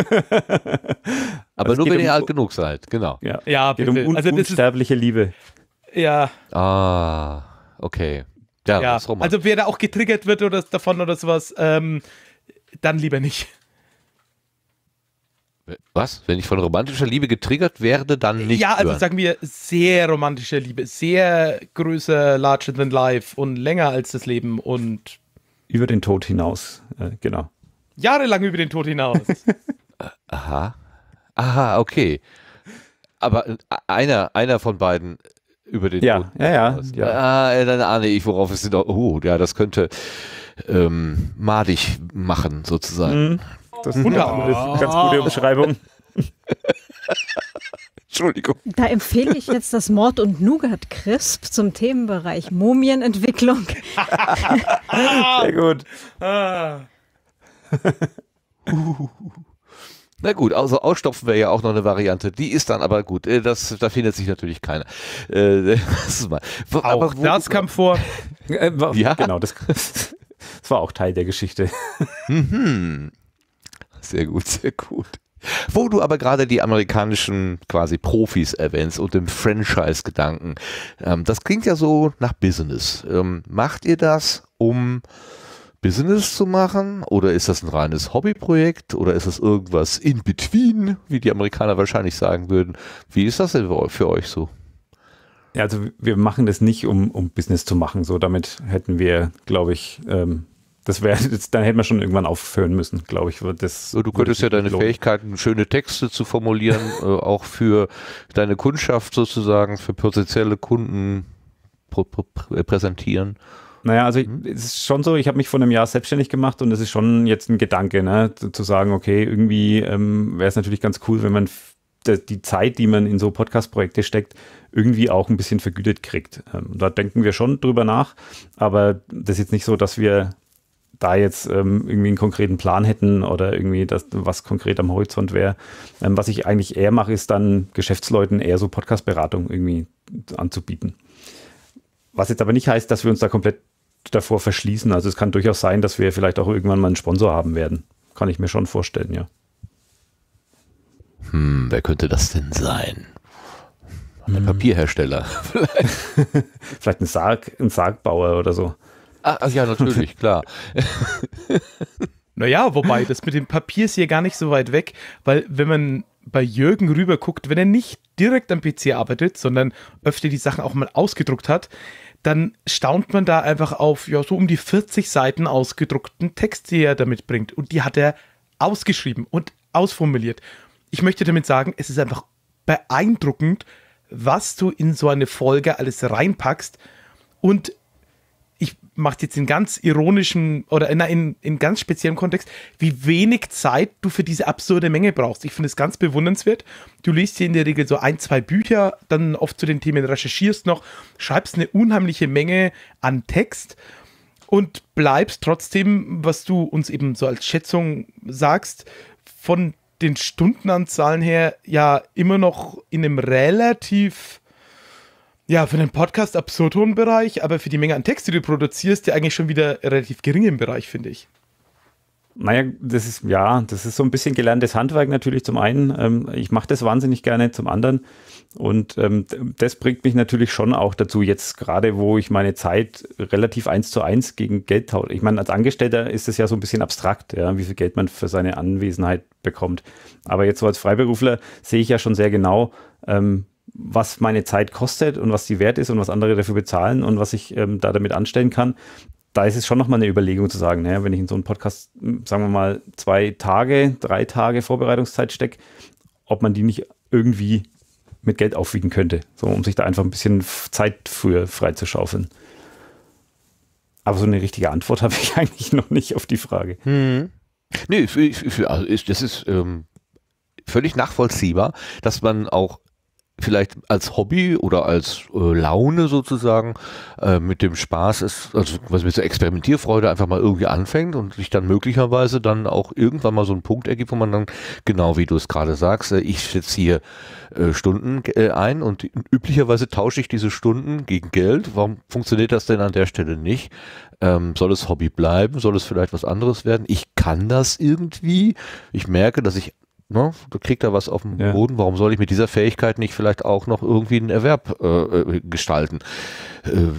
Aber also nur, wenn um ihr alt genug seid, genau. Ja, ja geht bitte. um un also, unsterbliche ist, Liebe. Ja. Ah, okay. Ja, ja. Also wer da auch getriggert wird oder davon oder sowas, ähm, dann lieber nicht. Was? Wenn ich von romantischer Liebe getriggert werde, dann nicht. Ja, also hören. Sagen wir sehr romantische Liebe, sehr größer, larger than life und länger als das Leben und... Über den Tod hinaus, äh, genau. Jahrelang über den Tod hinaus. Aha. Aha, okay. Aber einer, einer von beiden über den ja, Tod hinaus. Ja, ja, ja. Ah, dann ahne ich, worauf es... Oh, ja, das könnte ähm, madig machen, sozusagen. Mhm. Das ist eine oh. ganz gute Beschreibung. Entschuldigung. Da empfehle ich jetzt das Mord und Nougat-Crisp zum Themenbereich Mumienentwicklung. Sehr gut. Na gut, also ausstopfen wäre ja auch noch eine Variante. Die ist dann aber gut. Das, da findet sich natürlich keiner. Das mal. Auch aber wo, das kam vor. Ja, genau. Das, das war auch Teil der Geschichte. Mhm. Sehr gut, sehr gut. Wo du aber gerade die amerikanischen quasi Profis erwähnst und dem Franchise-Gedanken. Ähm, das klingt ja so nach Business. Ähm, macht ihr das, um Business zu machen? Oder ist das ein reines Hobbyprojekt? Oder ist das irgendwas in between, wie die Amerikaner wahrscheinlich sagen würden? Wie ist das denn für euch so? Ja, also wir machen das nicht, um, um Business zu machen. So, damit hätten wir, glaube ich... Ähm Das wäre, dann hätten wir schon irgendwann aufhören müssen, glaube ich. Das du könntest ja deine lohnen. Fähigkeiten, schöne Texte zu formulieren, äh, auch für deine Kundschaft sozusagen, für potenzielle Kunden pr pr präsentieren. Naja, also ich, es ist schon so, ich habe mich vor einem Jahr selbstständig gemacht und das ist schon jetzt ein Gedanke, ne, zu, zu sagen, okay, irgendwie ähm, wäre es natürlich ganz cool, wenn man die Zeit, die man in so Podcast-Projekte steckt, irgendwie auch ein bisschen vergütet kriegt. Ähm, da denken wir schon drüber nach, aber das ist jetzt nicht so, dass wir da jetzt ähm, irgendwie einen konkreten Plan hätten oder irgendwie das, was konkret am Horizont wäre. Ähm, was ich eigentlich eher mache, ist dann Geschäftsleuten eher so Podcast-Beratung irgendwie anzubieten. Was jetzt aber nicht heißt, dass wir uns da komplett davor verschließen. Also es kann durchaus sein, dass wir vielleicht auch irgendwann mal einen Sponsor haben werden. Kann ich mir schon vorstellen, ja. Hm, wer könnte das denn sein? Ein hm. Papierhersteller vielleicht. Vielleicht ein Sarg, ein Sargbauer oder so. Ach ja, natürlich, klar. Naja, wobei, das mit dem Papier ist hier gar nicht so weit weg, weil wenn man bei Jürgen rüber guckt, wenn er nicht direkt am P C arbeitet, sondern öfter die Sachen auch mal ausgedruckt hat, dann staunt man da einfach auf ja, so um die vierzig Seiten ausgedruckten Text, die er damit bringt. Und die hat er ausgeschrieben und ausformuliert. Ich möchte damit sagen, es ist einfach beeindruckend, was du in so eine Folge alles reinpackst und ich mache jetzt in ganz ironischen oder in, in, in ganz speziellen Kontext, wie wenig Zeit du für diese absurde Menge brauchst. Ich finde es ganz bewundernswert. Du liest hier in der Regel so ein, zwei Bücher, dann oft zu den Themen recherchierst noch, schreibst eine unheimliche Menge an Text und bleibst trotzdem, was du uns eben so als Schätzung sagst, von den Stundenanzahlen her ja immer noch in einem relativ, ja, für den Podcast absurden Bereich, aber für die Menge an Text, die du produzierst, ja eigentlich schon wieder relativ gering im Bereich, finde ich. Naja, das ist, ja, das ist so ein bisschen gelerntes Handwerk natürlich zum einen. Ähm, ich mache das wahnsinnig gerne zum anderen. Und ähm, das bringt mich natürlich schon auch dazu, jetzt gerade, wo ich meine Zeit relativ eins zu eins gegen Geld tausche. Ich meine, als Angestellter ist es ja so ein bisschen abstrakt, ja, wie viel Geld man für seine Anwesenheit bekommt. Aber jetzt so als Freiberufler sehe ich ja schon sehr genau, ähm, was meine Zeit kostet und was die wert ist und was andere dafür bezahlen und was ich ähm, da damit anstellen kann. Da ist es schon nochmal eine Überlegung zu sagen, ne, wenn ich in so einen Podcast, sagen wir mal, zwei Tage, drei Tage Vorbereitungszeit stecke, ob man die nicht irgendwie mit Geld aufwiegen könnte, so, um sich da einfach ein bisschen Zeit für freizuschaufeln. Aber so eine richtige Antwort habe ich eigentlich noch nicht auf die Frage. Hm. Nee, das ist ähm, völlig nachvollziehbar, dass man auch vielleicht als Hobby oder als äh, Laune sozusagen äh, mit dem Spaß ist, also was mit so Experimentierfreude einfach mal irgendwie anfängt und sich dann möglicherweise dann auch irgendwann mal so einen Punkt ergibt, wo man dann, genau wie du es gerade sagst, äh, ich setze hier äh, Stunden äh, ein und üblicherweise tausche ich diese Stunden gegen Geld. Warum funktioniert das denn an der Stelle nicht? Ähm, soll es Hobby bleiben? Soll es vielleicht was anderes werden? Ich kann das irgendwie. Ich merke, dass ich Ne, du kriegst da was auf dem ja. Boden, warum soll ich mit dieser Fähigkeit nicht vielleicht auch noch irgendwie einen Erwerb äh, gestalten? Äh,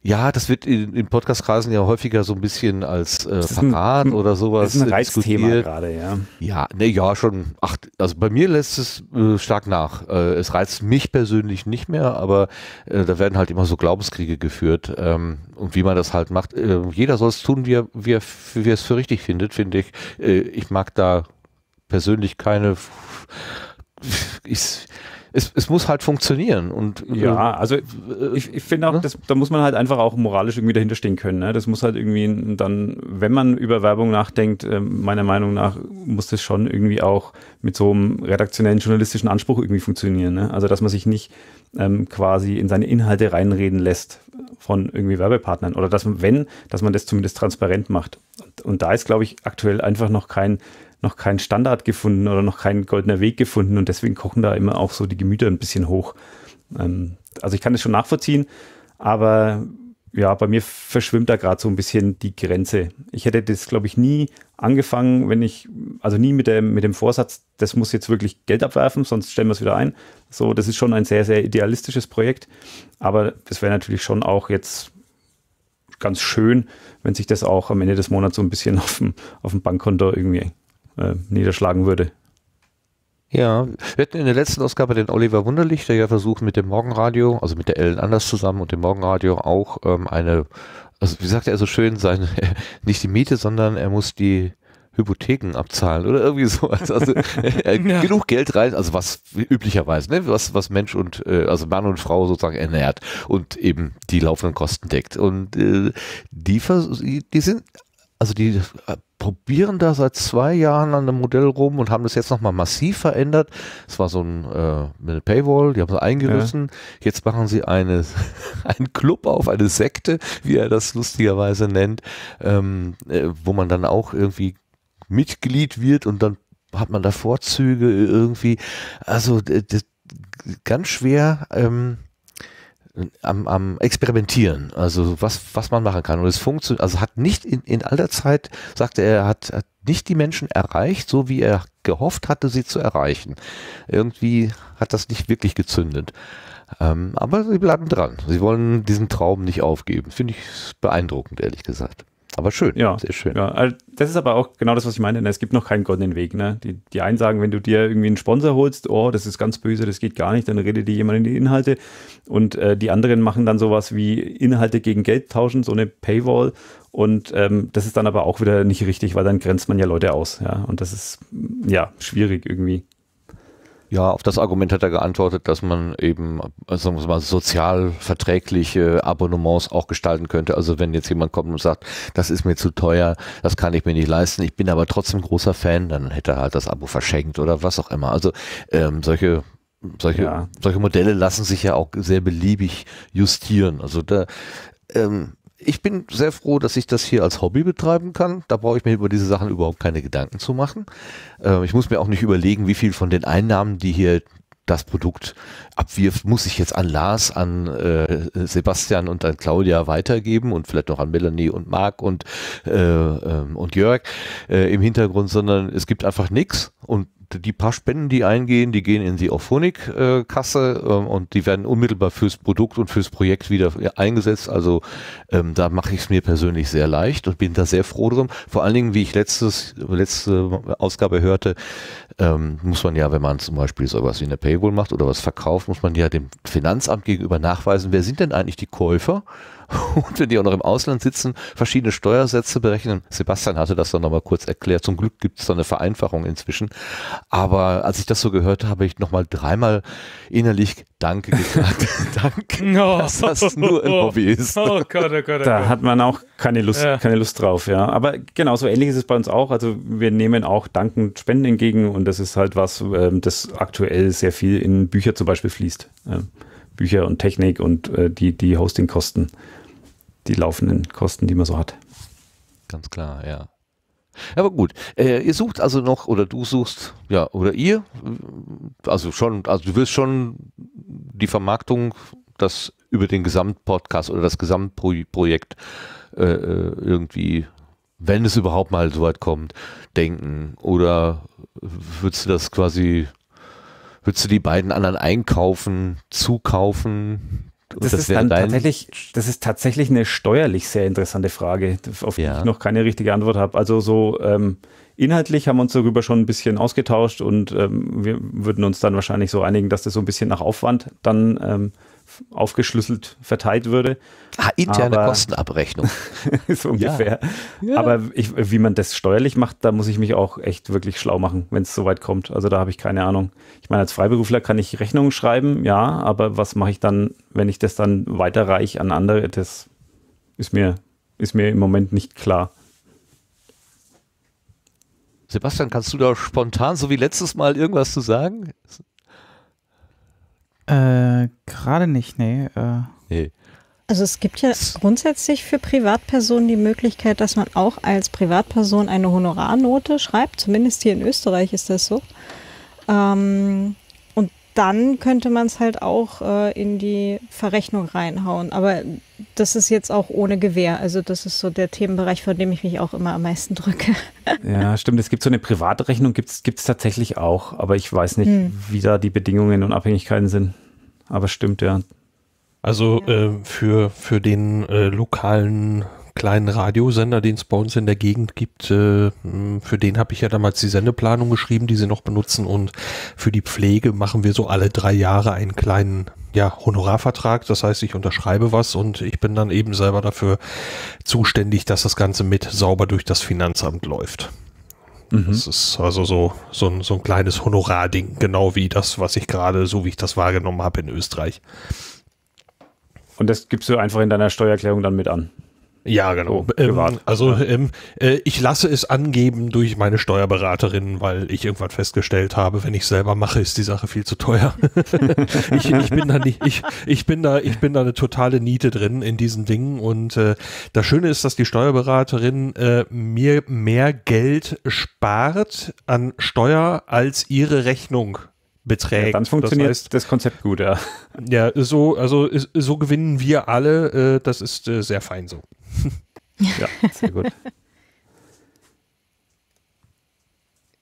ja, das wird in, in Podcast-Kreisen ja häufiger so ein bisschen als äh, Verrat ein, oder sowas diskutiert. Das ist ein Reizthema gerade, ja. Ja, ne, ja, schon. Ach, also bei mir lässt es äh, stark nach. Äh, es reizt mich persönlich nicht mehr, aber äh, da werden halt immer so Glaubenskriege geführt. Ähm, und wie man das halt macht. Äh, jeder soll es tun, wie er, wie er, wie er es für richtig findet, finde ich. Äh, ich mag da persönlich keine, ich, es, es muss halt funktionieren. Und ja, also ich, ich finde auch, ne? das, da muss man halt einfach auch moralisch irgendwie dahinter stehen können. Ne? Das muss halt irgendwie dann, wenn man über Werbung nachdenkt, äh, meiner Meinung nach muss das schon irgendwie auch mit so einem redaktionellen, journalistischen Anspruch irgendwie funktionieren. Ne? Also dass man sich nicht ähm, quasi in seine Inhalte reinreden lässt von irgendwie Werbepartnern oder dass man, wenn, dass man das zumindest transparent macht. Und, und da ist, glaube ich, aktuell einfach noch kein noch keinen Standard gefunden oder noch keinen goldener Weg gefunden und deswegen kochen da immer auch so die Gemüter ein bisschen hoch. Ähm, also ich kann das schon nachvollziehen, aber ja, bei mir verschwimmt da gerade so ein bisschen die Grenze. Ich hätte das, glaube ich, nie angefangen, wenn ich, also nie mit dem, mit dem Vorsatz, das muss jetzt wirklich Geld abwerfen, sonst stellen wir es wieder ein. So, das ist schon ein sehr, sehr idealistisches Projekt, aber das wäre natürlich schon auch jetzt ganz schön, wenn sich das auch am Ende des Monats so ein bisschen auf dem, auf dem Bankkonto irgendwie niederschlagen würde. Ja, wir hatten in der letzten Ausgabe den Oliver Wunderlich, der ja versucht mit dem Morgenradio, also mit der Ellen Anders zusammen und dem Morgenradio auch ähm, eine, also wie sagt er so schön, seine, nicht die Miete, sondern er muss die Hypotheken abzahlen oder irgendwie so. Also, also äh, ja. Genug Geld rein, also was üblicherweise, ne, was, was Mensch und, äh, also Mann und Frau sozusagen ernährt und eben die laufenden Kosten deckt. Und äh, die, die sind, also die äh, probieren da seit zwei Jahren an einem Modell rum und haben das jetzt nochmal massiv verändert. Es war so ein, äh, eine Paywall, die haben sie eingerissen. Ja. Jetzt machen sie eine, einen Club auf, eine Sekte, wie er das lustigerweise nennt, ähm, äh, wo man dann auch irgendwie Mitglied wird und dann hat man da Vorzüge irgendwie. Also das, ganz schwer ähm, Am, am Experimentieren, also was, was man machen kann. Und es funktioniert, also hat nicht in, in all der Zeit, sagte er, hat, hat nicht die Menschen erreicht, so wie er gehofft hatte, sie zu erreichen. Irgendwie hat das nicht wirklich gezündet. Ähm, aber sie bleiben dran. Sie wollen diesen Traum nicht aufgeben. Finde ich beeindruckend, ehrlich gesagt. Aber schön, ja, sehr schön. Ja, also das ist aber auch genau das, was ich meine. Es gibt noch keinen goldenen Weg. Ne? Die, die einen sagen, wenn du dir irgendwie einen Sponsor holst, oh, das ist ganz böse, das geht gar nicht, dann redet dir jemand in die Inhalte. Und äh, die anderen machen dann sowas wie Inhalte gegen Geld tauschen, so eine Paywall. Und ähm, das ist dann aber auch wieder nicht richtig, weil dann grenzt man ja Leute aus. Ja? Und das ist, ja, schwierig irgendwie. Ja, auf das Argument hat er geantwortet, dass man eben, sagen wir mal, sozial verträgliche Abonnements auch gestalten könnte. Also wenn jetzt jemand kommt und sagt, das ist mir zu teuer, das kann ich mir nicht leisten, ich bin aber trotzdem großer Fan, dann hätte er halt das Abo verschenkt oder was auch immer. Also ähm, solche, solche, ja. solche Modelle lassen sich ja auch sehr beliebig justieren. Also da ähm, ich bin sehr froh, dass ich das hier als Hobby betreiben kann. Da brauche ich mir über diese Sachen überhaupt keine Gedanken zu machen. Äh, ich muss mir auch nicht überlegen, wie viel von den Einnahmen, die hier das Produkt abwirft, muss ich jetzt an Lars, an äh, Sebastian und an Claudia weitergeben und vielleicht noch an Melanie und Marc und, äh, äh, und Jörg äh, im Hintergrund, sondern es gibt einfach nichts. Und die paar Spenden, die eingehen, die gehen in die Orphonik-Kasse äh, ähm, und die werden unmittelbar fürs Produkt und fürs Projekt wieder eingesetzt. Also ähm, da mache ich es mir persönlich sehr leicht und bin da sehr froh drum. Vor allen Dingen, wie ich letztes, letzte Ausgabe hörte, ähm, muss man ja, wenn man zum Beispiel so was wie eine Paywall macht oder was verkauft, muss man ja dem Finanzamt gegenüber nachweisen, wer sind denn eigentlich die Käufer? Und wenn die auch noch im Ausland sitzen, verschiedene Steuersätze berechnen. Sebastian hatte das dann nochmal kurz erklärt. Zum Glück gibt es da eine Vereinfachung inzwischen. Aber als ich das so gehört habe, habe ich nochmal dreimal innerlich Danke gesagt. Danke, no. dass das nur ein Hobby ist. Oh Gott, oh Gott, oh da Gott. Hat man auch keine Lust, ja. keine Lust drauf. Ja. Aber genau, so ähnlich ist es bei uns auch. Also wir nehmen auch dankend Spenden entgegen und das ist halt was, das aktuell sehr viel in Bücher zum Beispiel fließt. Bücher und Technik und äh, die, die Hostingkosten, die laufenden Kosten, die man so hat. Ganz klar, ja. Aber gut, äh, ihr sucht also noch, oder du suchst, ja, oder ihr, also schon, also du willst schon die Vermarktung, das über den Gesamtpodcast oder das Gesamtprojekt äh, irgendwie, wenn es überhaupt mal so weit kommt, denken, oder würdest du das quasi... Würdest du die beiden anderen einkaufen, zukaufen? Das, das, ist dann tatsächlich, das ist tatsächlich eine steuerlich sehr interessante Frage, auf die ja. ich noch keine richtige Antwort habe. Also so ähm, inhaltlich haben wir uns darüber schon ein bisschen ausgetauscht und ähm, wir würden uns dann wahrscheinlich so einigen, dass das so ein bisschen nach Aufwand dann ähm, aufgeschlüsselt verteilt würde. Ah, interne Aber, Kostenabrechnung. So ungefähr. Ja. Ja. Aber ich, wie man das steuerlich macht, da muss ich mich auch echt wirklich schlau machen, wenn es soweit kommt. Also da habe ich keine Ahnung. Ich meine, als Freiberufler kann ich Rechnungen schreiben, ja, aber was mache ich dann, wenn ich das dann weiterreiche an andere? Das ist mir, ist mir im Moment nicht klar. Sebastian, kannst du da spontan, so wie letztes Mal, irgendwas zu sagen? Äh, gerade nicht, nee. Äh. nee. Also es gibt ja grundsätzlich für Privatpersonen die Möglichkeit, dass man auch als Privatperson eine Honorarnote schreibt. Zumindest hier in Österreich ist das so. Ähm, und dann könnte man es halt auch äh, in die Verrechnung reinhauen. Aber das ist jetzt auch ohne Gewähr. Also das ist so der Themenbereich, von dem ich mich auch immer am meisten drücke. Ja, stimmt. Es gibt so eine Privatrechnung, gibt es tatsächlich auch. Aber ich weiß nicht, hm. wie da die Bedingungen und Abhängigkeiten sind. Aber stimmt, ja. Also äh, für, für den äh, lokalen kleinen Radiosender, den es bei uns in der Gegend gibt, äh, für den habe ich ja damals die Sendeplanung geschrieben, die sie noch benutzen, und für die Pflege machen wir so alle drei Jahre einen kleinen ja, Honorarvertrag. Das heißt, ich unterschreibe was und ich bin dann eben selber dafür zuständig, dass das Ganze mit sauber durch das Finanzamt läuft. Mhm. Das ist also so, so, ein, so ein kleines Honorarding, genau wie das, was ich gerade, so wie ich das wahrgenommen habe in Österreich. Und das gibst du einfach in deiner Steuererklärung dann mit an? Ja, genau. So, ähm, also ähm, äh, ich lasse es angeben durch meine Steuerberaterin, weil ich irgendwann festgestellt habe, wenn ich selber mache, ist die Sache viel zu teuer. ich, ich, bin da nicht, ich, ich, bin da, ich bin da eine totale Niete drin in diesen Dingen. Und äh, das Schöne ist, dass die Steuerberaterin äh, mir mehr Geld spart an Steuer als ihre Rechnung beträgt. Ja, dann funktioniert das, heißt, das Konzept gut, ja. Ja, so, also, so gewinnen wir alle. Äh, das ist äh, sehr fein so. Ja, sehr gut.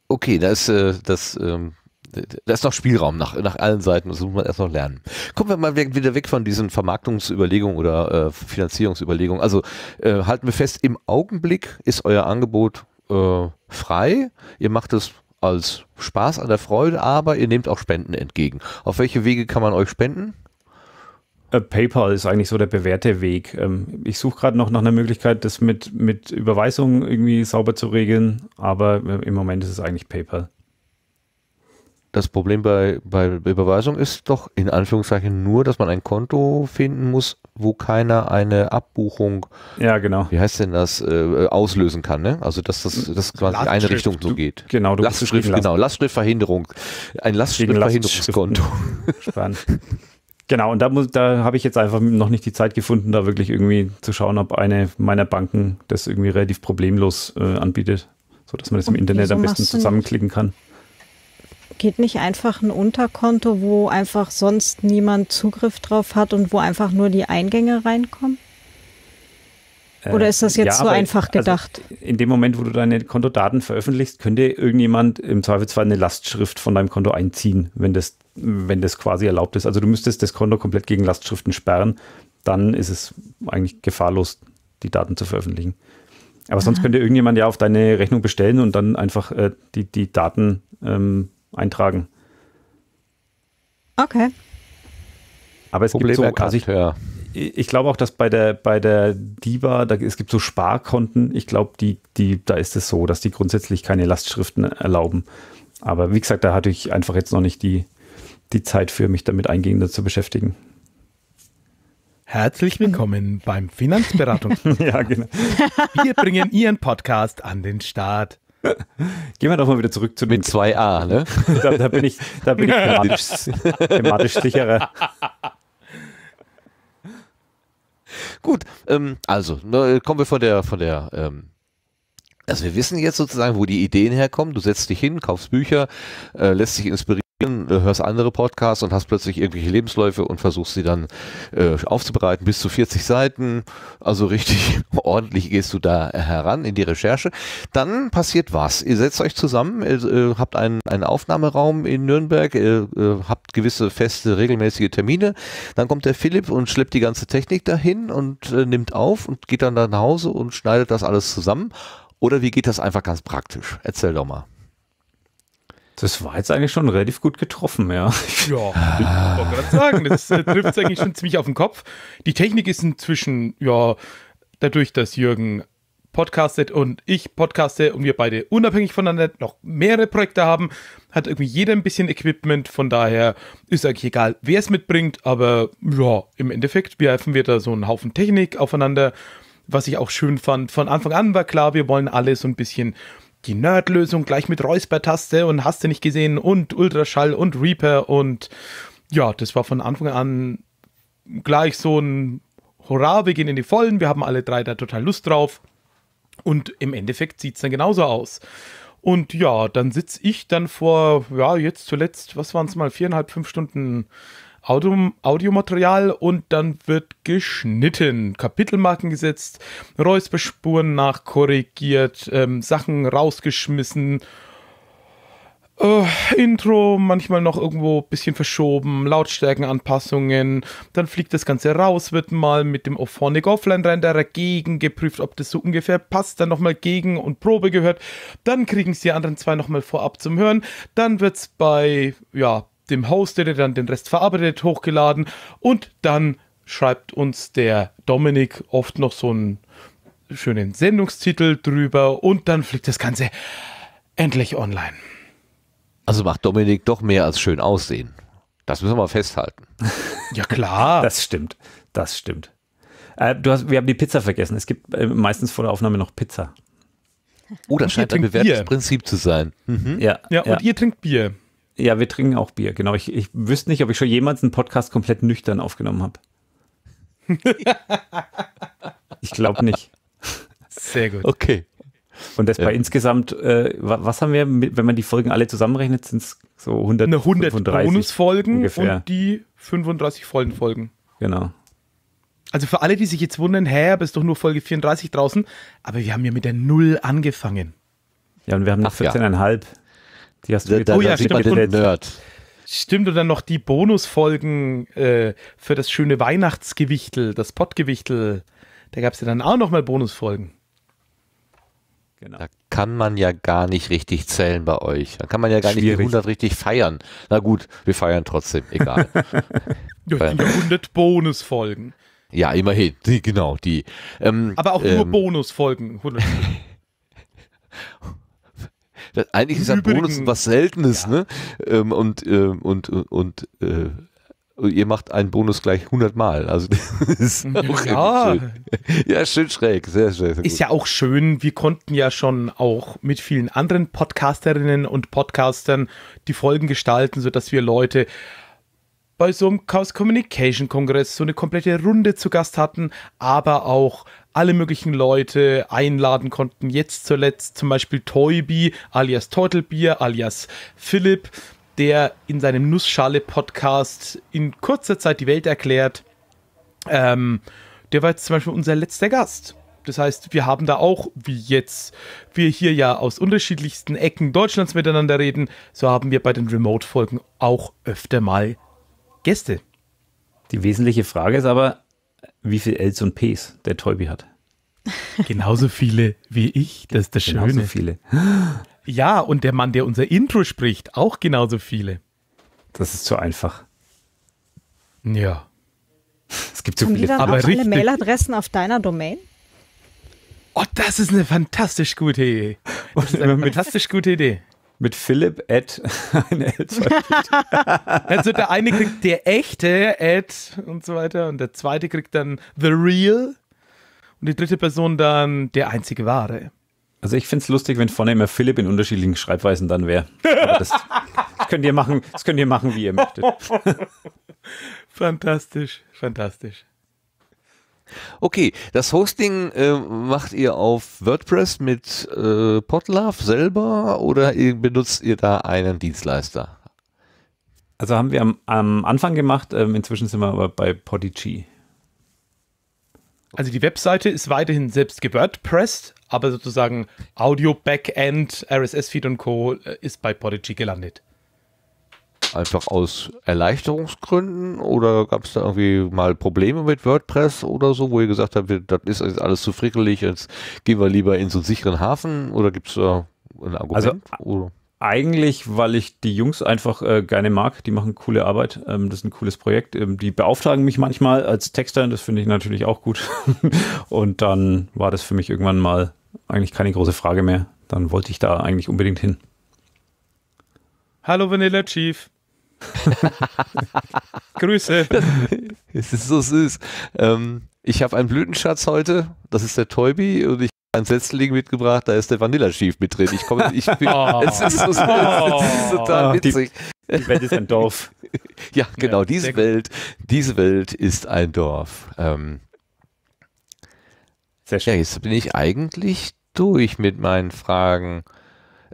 Okay, da ist, äh, das, ähm, da ist noch Spielraum nach, nach allen Seiten. Das muss man erst noch lernen. Kommen wir mal wieder weg von diesen Vermarktungsüberlegungen oder äh, Finanzierungsüberlegungen. Also äh, halten wir fest, im Augenblick ist euer Angebot äh, frei. Ihr macht es als Spaß an der Freude, aber ihr nehmt auch Spenden entgegen. Auf welche Wege kann man euch spenden? Uh, PayPal ist eigentlich so der bewährte Weg. Ähm, ich suche gerade noch nach einer Möglichkeit, das mit, mit Überweisungen irgendwie sauber zu regeln, aber äh, im Moment ist es eigentlich PayPal. Das Problem bei, bei Überweisung ist doch in Anführungszeichen nur, dass man ein Konto finden muss, wo keiner eine Abbuchung, ja, genau. wie heißt denn das, äh, auslösen kann, ne? Also dass das, das quasi in eine Richtung so geht. Du, genau, du Lastschrift, genau, Lastschriftverhinderung. Ein Lastschriftverhinderungskonto. Spannend. Genau, und da, muss, da habe ich jetzt einfach noch nicht die Zeit gefunden, da wirklich irgendwie zu schauen, ob eine meiner Banken das irgendwie relativ problemlos äh, anbietet, sodass man das im Internet am besten zusammenklicken kann. Geht nicht einfach ein Unterkonto, wo einfach sonst niemand Zugriff drauf hat und wo einfach nur die Eingänge reinkommen? Oder ist das jetzt ja, so einfach gedacht? Also in dem Moment, wo du deine Kontodaten veröffentlichst, könnte irgendjemand im Zweifelsfall eine Lastschrift von deinem Konto einziehen, wenn das, wenn das quasi erlaubt ist. Also du müsstest das Konto komplett gegen Lastschriften sperren, dann ist es eigentlich gefahrlos, die Daten zu veröffentlichen. Aber sonst Aha. könnte irgendjemand ja auf deine Rechnung bestellen und dann einfach äh, die, die Daten ähm, eintragen. Okay. Aber es Problem gibt so... Erkannt, also ich, ja. Ich glaube auch, dass bei der, bei der D I B A, da, es gibt so Sparkonten, ich glaube, die, die, da ist es so, dass die grundsätzlich keine Lastschriften erlauben. Aber wie gesagt, da hatte ich einfach jetzt noch nicht die, die Zeit für mich damit eingehender zu beschäftigen. Herzlich willkommen beim Finanzberatung. Ja, genau. Wir bringen Ihren Podcast an den Start. Gehen wir doch mal wieder zurück zu dem... Mit zwei a, ne? da, da bin ich, da bin ich thematisch, thematisch sicherer. Gut, ähm, also ne, kommen wir von der, von der, ähm, also wir wissen jetzt sozusagen, wo die Ideen herkommen. Du setzt dich hin, kaufst Bücher, äh, lässt dich inspirieren, äh, hörst andere Podcasts und hast plötzlich irgendwelche Lebensläufe und versuchst sie dann äh, aufzubereiten, bis zu vierzig Seiten. Also richtig ordentlich gehst du da heran in die Recherche. Dann passiert was. Ihr setzt euch zusammen, äh, habt einen, einen Aufnahmeraum in Nürnberg, äh, äh, habt gewisse feste, regelmäßige Termine. Dann kommt der Philipp und schleppt die ganze Technik dahin und äh, nimmt auf und geht dann nach Hause und schneidet das alles zusammen. Oder wie geht das einfach ganz praktisch? Erzähl doch mal. Das war jetzt eigentlich schon relativ gut getroffen, ja. Ja, ich wollte gerade sagen, das äh, trifft es eigentlich schon ziemlich auf den Kopf. Die Technik ist inzwischen, ja, dadurch, dass Jürgen podcastet und ich podcaste und wir beide unabhängig voneinander noch mehrere Projekte haben, hat irgendwie jeder ein bisschen Equipment, von daher ist eigentlich egal, wer es mitbringt, aber ja, im Endeffekt werfen wir da so einen Haufen Technik aufeinander, was ich auch schön fand. Von Anfang an war klar, wir wollen alle so ein bisschen die Nerd-Lösung gleich mit Räuspertaste und hast du nicht gesehen und Ultraschall und Reaper und ja, das war von Anfang an gleich so ein Hurra, wir gehen in die Vollen, wir haben alle drei da total Lust drauf und im Endeffekt sieht es dann genauso aus. Und ja, dann sitze ich dann vor, ja, jetzt zuletzt, was waren es mal, viereinhalb, fünf Stunden Audio, Audiomaterial und dann wird geschnitten, Kapitelmarken gesetzt, Räusperspuren nachkorrigiert, ähm, Sachen rausgeschmissen, äh, Intro manchmal noch irgendwo ein bisschen verschoben, Lautstärkenanpassungen, dann fliegt das Ganze raus, wird mal mit dem Ophonic Offline Renderer gegen geprüft, ob das so ungefähr passt, dann nochmal gegen und Probe gehört, dann kriegen es die anderen zwei nochmal vorab zum Hören, dann wird es bei, ja, dem Host, der dann den Rest verarbeitet, hochgeladen und dann schreibt uns der Dominik oft noch so einen schönen Sendungstitel drüber und dann fliegt das Ganze endlich online. Also macht Dominik doch mehr als schön aussehen. Das müssen wir mal festhalten. Ja klar. Das stimmt, das stimmt. Äh, du hast, wir haben die Pizza vergessen. Es gibt äh, meistens vor der Aufnahme noch Pizza. Oh, das und scheint ein bewährtes Bier. Prinzip zu sein. Mhm. Ja, ja, ja, und ihr trinkt Bier. Ja, wir trinken auch Bier, genau. Ich, ich wüsste nicht, ob ich schon jemals einen Podcast komplett nüchtern aufgenommen habe. Ich glaube nicht. Sehr gut. Okay. Und das ja. bei insgesamt, äh, was haben wir, wenn man die Folgen alle zusammenrechnet, sind es so hundertfünfunddreißig Bonusfolgen ungefähr. Und die fünfunddreißig vollen Folgen. Genau. Also für alle, die sich jetzt wundern, hä, aber ist doch nur Folge vierunddreißig draußen, aber wir haben ja mit der Null angefangen. Ja, und wir haben noch vierzehn Komma fünf. Die hast du da, da, oh ja, stimmt. Und, Nerd. Stimmt, und dann noch die Bonusfolgen äh, für das schöne Weihnachtsgewichtel, das Pottgewichtel. Da gab es ja dann auch nochmal Bonusfolgen. Genau. Da kann man ja gar nicht richtig zählen bei euch. Da kann man ja gar Schwierig. Nicht die hundert richtig feiern. Na gut, wir feiern trotzdem, egal. Die hundert Bonusfolgen. Ja, immerhin, die, genau, die. Ähm, Aber auch ähm, nur Bonusfolgen. hundert. Das, eigentlich ist ein Bonus was Seltenes, ja. Ne? Ähm, und ähm, und, und äh, ihr macht einen Bonus gleich hundert Mal. Also, das ist auch ja. Schön. Ja, schön schräg. Sehr, sehr, sehr ist gut. Ja auch schön. Wir konnten ja schon auch mit vielen anderen Podcasterinnen und Podcastern die Folgen gestalten, sodass wir Leute bei so einem Chaos Communication Kongress so eine komplette Runde zu Gast hatten, aber auch alle möglichen Leute einladen konnten. Jetzt zuletzt zum Beispiel Toibi alias Turtlebier alias Philipp, der in seinem Nussschale-Podcast in kurzer Zeit die Welt erklärt. Ähm, der war jetzt zum Beispiel unser letzter Gast. Das heißt, wir haben da auch, wie jetzt wir hier ja aus unterschiedlichsten Ecken Deutschlands miteinander reden, so haben wir bei den Remote-Folgen auch öfter mal Gäste. Die wesentliche Frage ist aber, wie viele Ls und Ps der Tobi hat. Genauso viele wie ich, das ist das Schöne. Genauso viele. Ja, und der Mann, der unser Intro spricht, auch genauso viele. Das ist zu einfach. Ja. Es gibt so viele. Haben die dann auch alle Mailadressen auf deiner Domain? Oh, das ist eine fantastisch gute Idee. Das ist eine fantastisch gute Idee. Mit Philipp at eins L zwei P Punkt D E. Also der eine kriegt der echte Ad und so weiter und der zweite kriegt dann the real und die dritte Person dann der einzige wahre. Also ich finde es lustig, wenn vorne immer Philipp in unterschiedlichen Schreibweisen dann wäre. Das, das könnt ihr machen, das könnt ihr machen, wie ihr möchtet. Fantastisch, fantastisch. Okay, das Hosting äh, macht ihr auf WordPress mit äh, Podlove selber oder benutzt ihr da einen Dienstleister? Also haben wir am, am Anfang gemacht, ähm, inzwischen sind wir aber bei Podigee. Also die Webseite ist weiterhin selbst gewordpresst, aber sozusagen Audio, Backend, R S S-Feed und Co. ist bei Podigee gelandet. Einfach aus Erleichterungsgründen oder gab es da irgendwie mal Probleme mit WordPress oder so, wo ihr gesagt habt, das ist jetzt alles zu frickelig, jetzt gehen wir lieber in so einen sicheren Hafen oder gibt es da ein Argument? Also, oder? Eigentlich, weil ich die Jungs einfach äh, gerne mag, die machen coole Arbeit, ähm, das ist ein cooles Projekt, ähm, die beauftragen mich manchmal als Texter, das finde ich natürlich auch gut und dann war das für mich irgendwann mal eigentlich keine große Frage mehr, dann wollte ich da eigentlich unbedingt hin. Hallo Vanilla Chief. Grüße. Es ist so süß. Ähm, ich habe einen Blütenschatz heute, das ist der Toibi und ich habe einen Setzling mitgebracht, da ist der Vanilla Chief mit drin. Ich komme, ich bin, oh. es, ist so, es, ist, es ist total witzig. Die, die Welt ist ein Dorf. Ja, genau, ja, diese, Welt, diese Welt ist ein Dorf. Ähm, sehr schön. Ja, jetzt bin ich eigentlich durch mit meinen Fragen.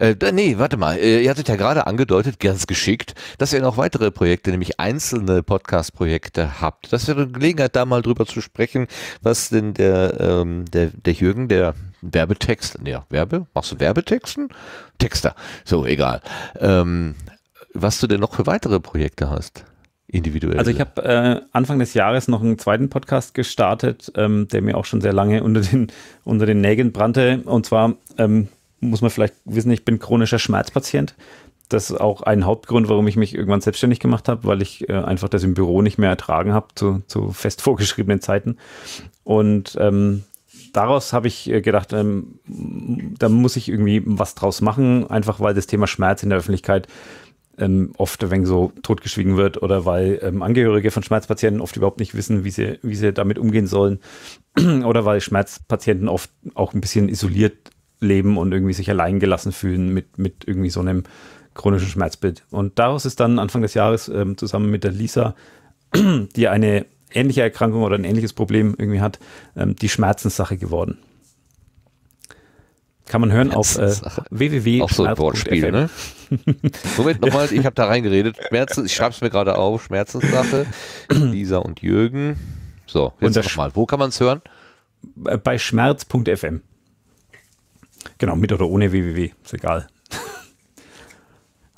Äh, nee, warte mal, ihr hattet ja gerade angedeutet, ganz geschickt, dass ihr noch weitere Projekte, nämlich einzelne Podcast-Projekte habt. Das wäre eine Gelegenheit, da mal drüber zu sprechen, was denn der, ähm, der, der Jürgen, der Werbetext, ja, Werbe, machst du Werbetexten? Texter, so, egal. Ähm, was du denn noch für weitere Projekte hast, individuell. Also ich habe äh, Anfang des Jahres noch einen zweiten Podcast gestartet, ähm, der mir auch schon sehr lange unter den, unter den Nägeln brannte, und zwar... Ähm, muss man vielleicht wissen, ich bin chronischer Schmerzpatient. Das ist auch ein Hauptgrund, warum ich mich irgendwann selbstständig gemacht habe, weil ich äh, einfach das im Büro nicht mehr ertragen habe zu, zu fest vorgeschriebenen Zeiten. Und ähm, daraus habe ich gedacht, ähm, da muss ich irgendwie was draus machen, einfach weil das Thema Schmerz in der Öffentlichkeit ähm, oft ein wenig so totgeschwiegen wird oder weil ähm, Angehörige von Schmerzpatienten oft überhaupt nicht wissen, wie sie, wie sie damit umgehen sollen oder weil Schmerzpatienten oft auch ein bisschen isoliert leben und irgendwie sich allein gelassen fühlen mit, mit irgendwie so einem chronischen Schmerzbild. Und daraus ist dann Anfang des Jahres ähm, zusammen mit der Lisa, die eine ähnliche Erkrankung oder ein ähnliches Problem irgendwie hat, ähm, die Schmerzenssache geworden. Kann man hören auf äh, w w w punkt schmerzpunkt f m. Auch so ein Wortspiel, ne? Moment, nochmal, ich habe da reingeredet. Schmerzen, ich schreibe es mir gerade auf, Schmerzenssache, Lisa und Jürgen. So, jetzt nochmal. Wo kann man es hören? Bei schmerz punkt f m. Genau, mit oder ohne w w w, ist egal.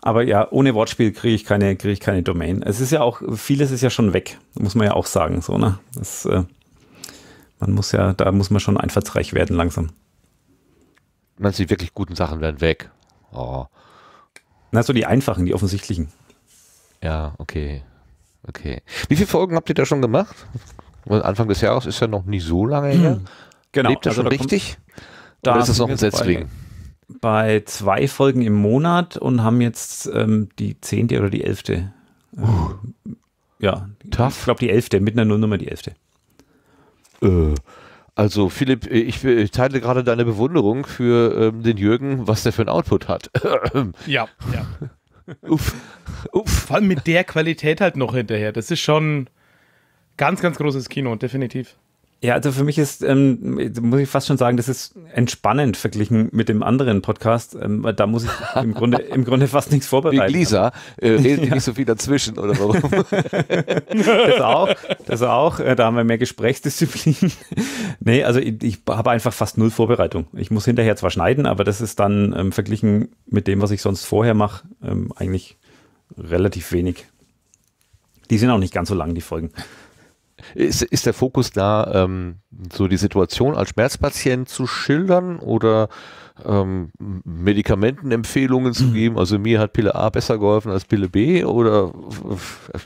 Aber ja, ohne Wortspiel kriege ich keine, kriege ich keine Domain. Es ist ja auch, vieles ist ja schon weg, muss man ja auch sagen, so, ne? Das, äh, man muss ja, da muss man schon einfallsreich werden langsam. Meinst du, die wirklich guten Sachen werden weg? Oh. Na, so die einfachen, die offensichtlichen. Ja, okay. Okay. Wie viele Folgen habt ihr da schon gemacht? Anfang des Jahres ist ja noch nicht so lange her. Hm, genau. Lebt das also schon da richtig? Da ist es noch ein Setzling. Bei, bei zwei Folgen im Monat und haben jetzt ähm, die zehnte oder die elfte. Uh, ja, tough. Ich glaube die elfte, mit einer Nullnummer die elfte. Äh, also Philipp, ich, ich teile gerade deine Bewunderung für ähm, den Jürgen, was der für ein Output hat. ja, ja. Uff. Uff. Vor allem mit der Qualität halt noch hinterher. Das ist schon ganz, ganz großes Kino, definitiv. Ja, also für mich ist, ähm, muss ich fast schon sagen, das ist entspannend verglichen mit dem anderen Podcast. Ähm, da muss ich im Grunde, im Grunde fast nichts vorbereiten. Wie Lisa, äh, redet ja nicht so viel dazwischen, oder warum? Das auch, das auch. Da haben wir mehr Gesprächsdisziplin. Nee, also ich, ich habe einfach fast null Vorbereitung. Ich muss hinterher zwar schneiden, aber das ist dann ähm, verglichen mit dem, was ich sonst vorher mache, ähm, eigentlich relativ wenig. Die sind auch nicht ganz so lang, die Folgen. Ist, ist der Fokus da, ähm, so die Situation als Schmerzpatient zu schildern oder ähm, Medikamentenempfehlungen zu geben? Also mir hat Pille A besser geholfen als Pille B, oder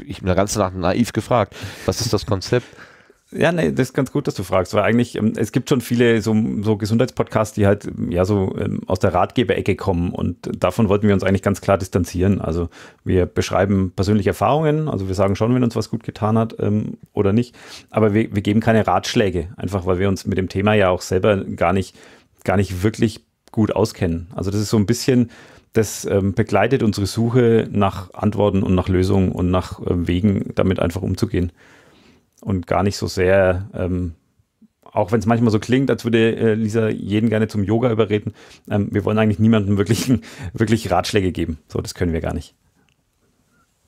ich bin eine ganze Nacht naiv gefragt, was ist das Konzept? Ja, nee, das ist ganz gut, dass du fragst, weil eigentlich, ähm, es gibt schon viele so, so Gesundheitspodcasts, die halt ja so ähm, aus der Ratgeberecke kommen, und davon wollten wir uns eigentlich ganz klar distanzieren. Also wir beschreiben persönliche Erfahrungen, also wir sagen schon, wenn uns was gut getan hat ähm, oder nicht, aber wir, wir geben keine Ratschläge, einfach weil wir uns mit dem Thema ja auch selber gar nicht, gar nicht wirklich gut auskennen. Also das ist so ein bisschen, das ähm, begleitet unsere Suche nach Antworten und nach Lösungen und nach ähm, Wegen, damit einfach umzugehen. Und gar nicht so sehr, ähm, auch wenn es manchmal so klingt, als würde äh, Lisa jeden gerne zum Yoga überreden. Ähm, wir wollen eigentlich niemandem wirklich, wirklich Ratschläge geben. So, das können wir gar nicht.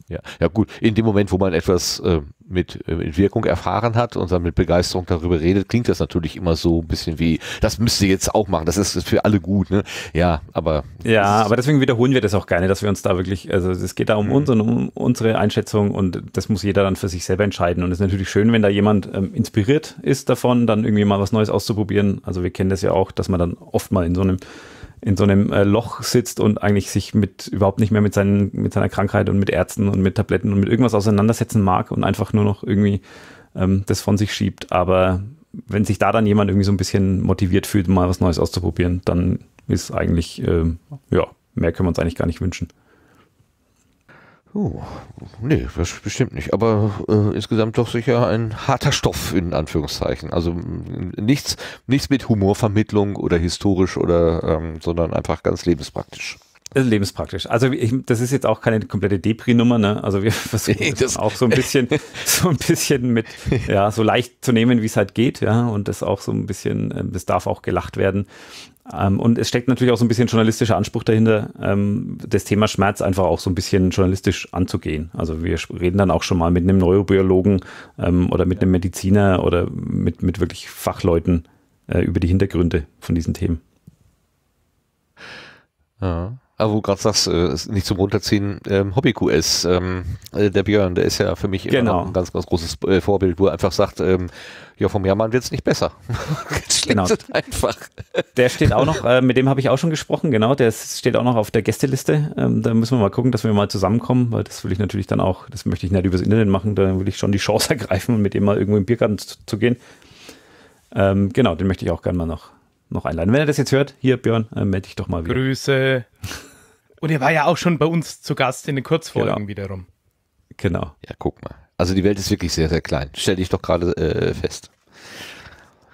Ja, ja gut, in dem Moment, wo man etwas äh, mit, äh, mit Wirkung erfahren hat und dann mit Begeisterung darüber redet, klingt das natürlich immer so ein bisschen wie, das müsst ihr jetzt auch machen, das ist, ist für alle gut, ne? Ja, aber... Ja, aber deswegen wiederholen wir das auch gerne, dass wir uns da wirklich, also es geht da um uns und um unsere Einschätzung, und das muss jeder dann für sich selber entscheiden, und es ist natürlich schön, wenn da jemand ähm, inspiriert ist davon, dann irgendwie mal was Neues auszuprobieren. Also wir kennen das ja auch, dass man dann oft mal in so einem... in so einem äh, Loch sitzt und eigentlich sich mit überhaupt nicht mehr mit, seinen, mit seiner Krankheit und mit Ärzten und mit Tabletten und mit irgendwas auseinandersetzen mag und einfach nur noch irgendwie ähm, das von sich schiebt. Aber wenn sich da dann jemand irgendwie so ein bisschen motiviert fühlt, mal was Neues auszuprobieren, dann ist eigentlich, äh, ja, mehr können wir uns eigentlich gar nicht wünschen. Oh, nee, das bestimmt nicht. Aber äh, insgesamt doch sicher ein harter Stoff, in Anführungszeichen. Also nichts, nichts mit Humorvermittlung oder historisch oder, ähm, sondern einfach ganz lebenspraktisch. Lebenspraktisch. Also ich, das ist jetzt auch keine komplette Depri-Nummer, ne? Also wir versuchen das auch so ein bisschen, so ein bisschen mit, ja, so leicht zu nehmen, wie es halt geht, ja. Und das auch so ein bisschen, das darf auch gelacht werden. Um, und es steckt natürlich auch so ein bisschen journalistischer Anspruch dahinter, um, das Thema Schmerz einfach auch so ein bisschen journalistisch anzugehen. Also wir reden dann auch schon mal mit einem Neurobiologen um, oder mit einem Mediziner oder mit, mit wirklich Fachleuten uh, über die Hintergründe von diesen Themen. Ja. Aber wo du gerade sagst, äh, nicht zum Runterziehen, ähm, Hobby-Q S, ähm, der Björn, der ist ja für mich immer genau ein ganz, ganz großes äh, Vorbild, wo er einfach sagt, ähm, ja, vom Jammern wird es nicht besser. Genau. Einfach. Der steht auch noch, äh, mit dem habe ich auch schon gesprochen, genau, der steht auch noch auf der Gästeliste. Ähm, da müssen wir mal gucken, dass wir mal zusammenkommen, weil das will ich natürlich dann auch, das möchte ich nicht übers Internet machen, da will ich schon die Chance ergreifen, und mit dem mal irgendwo im Biergarten zu, zu gehen. Ähm, genau, den möchte ich auch gerne mal noch. noch einladen. Wenn er das jetzt hört, hier Björn, äh, melde dich doch mal wieder. Grüße. Und er war ja auch schon bei uns zu Gast in den Kurzfolgen, genau, wiederum. Genau. Ja, guck mal. Also die Welt ist wirklich sehr, sehr klein. Stell dich doch gerade äh, fest.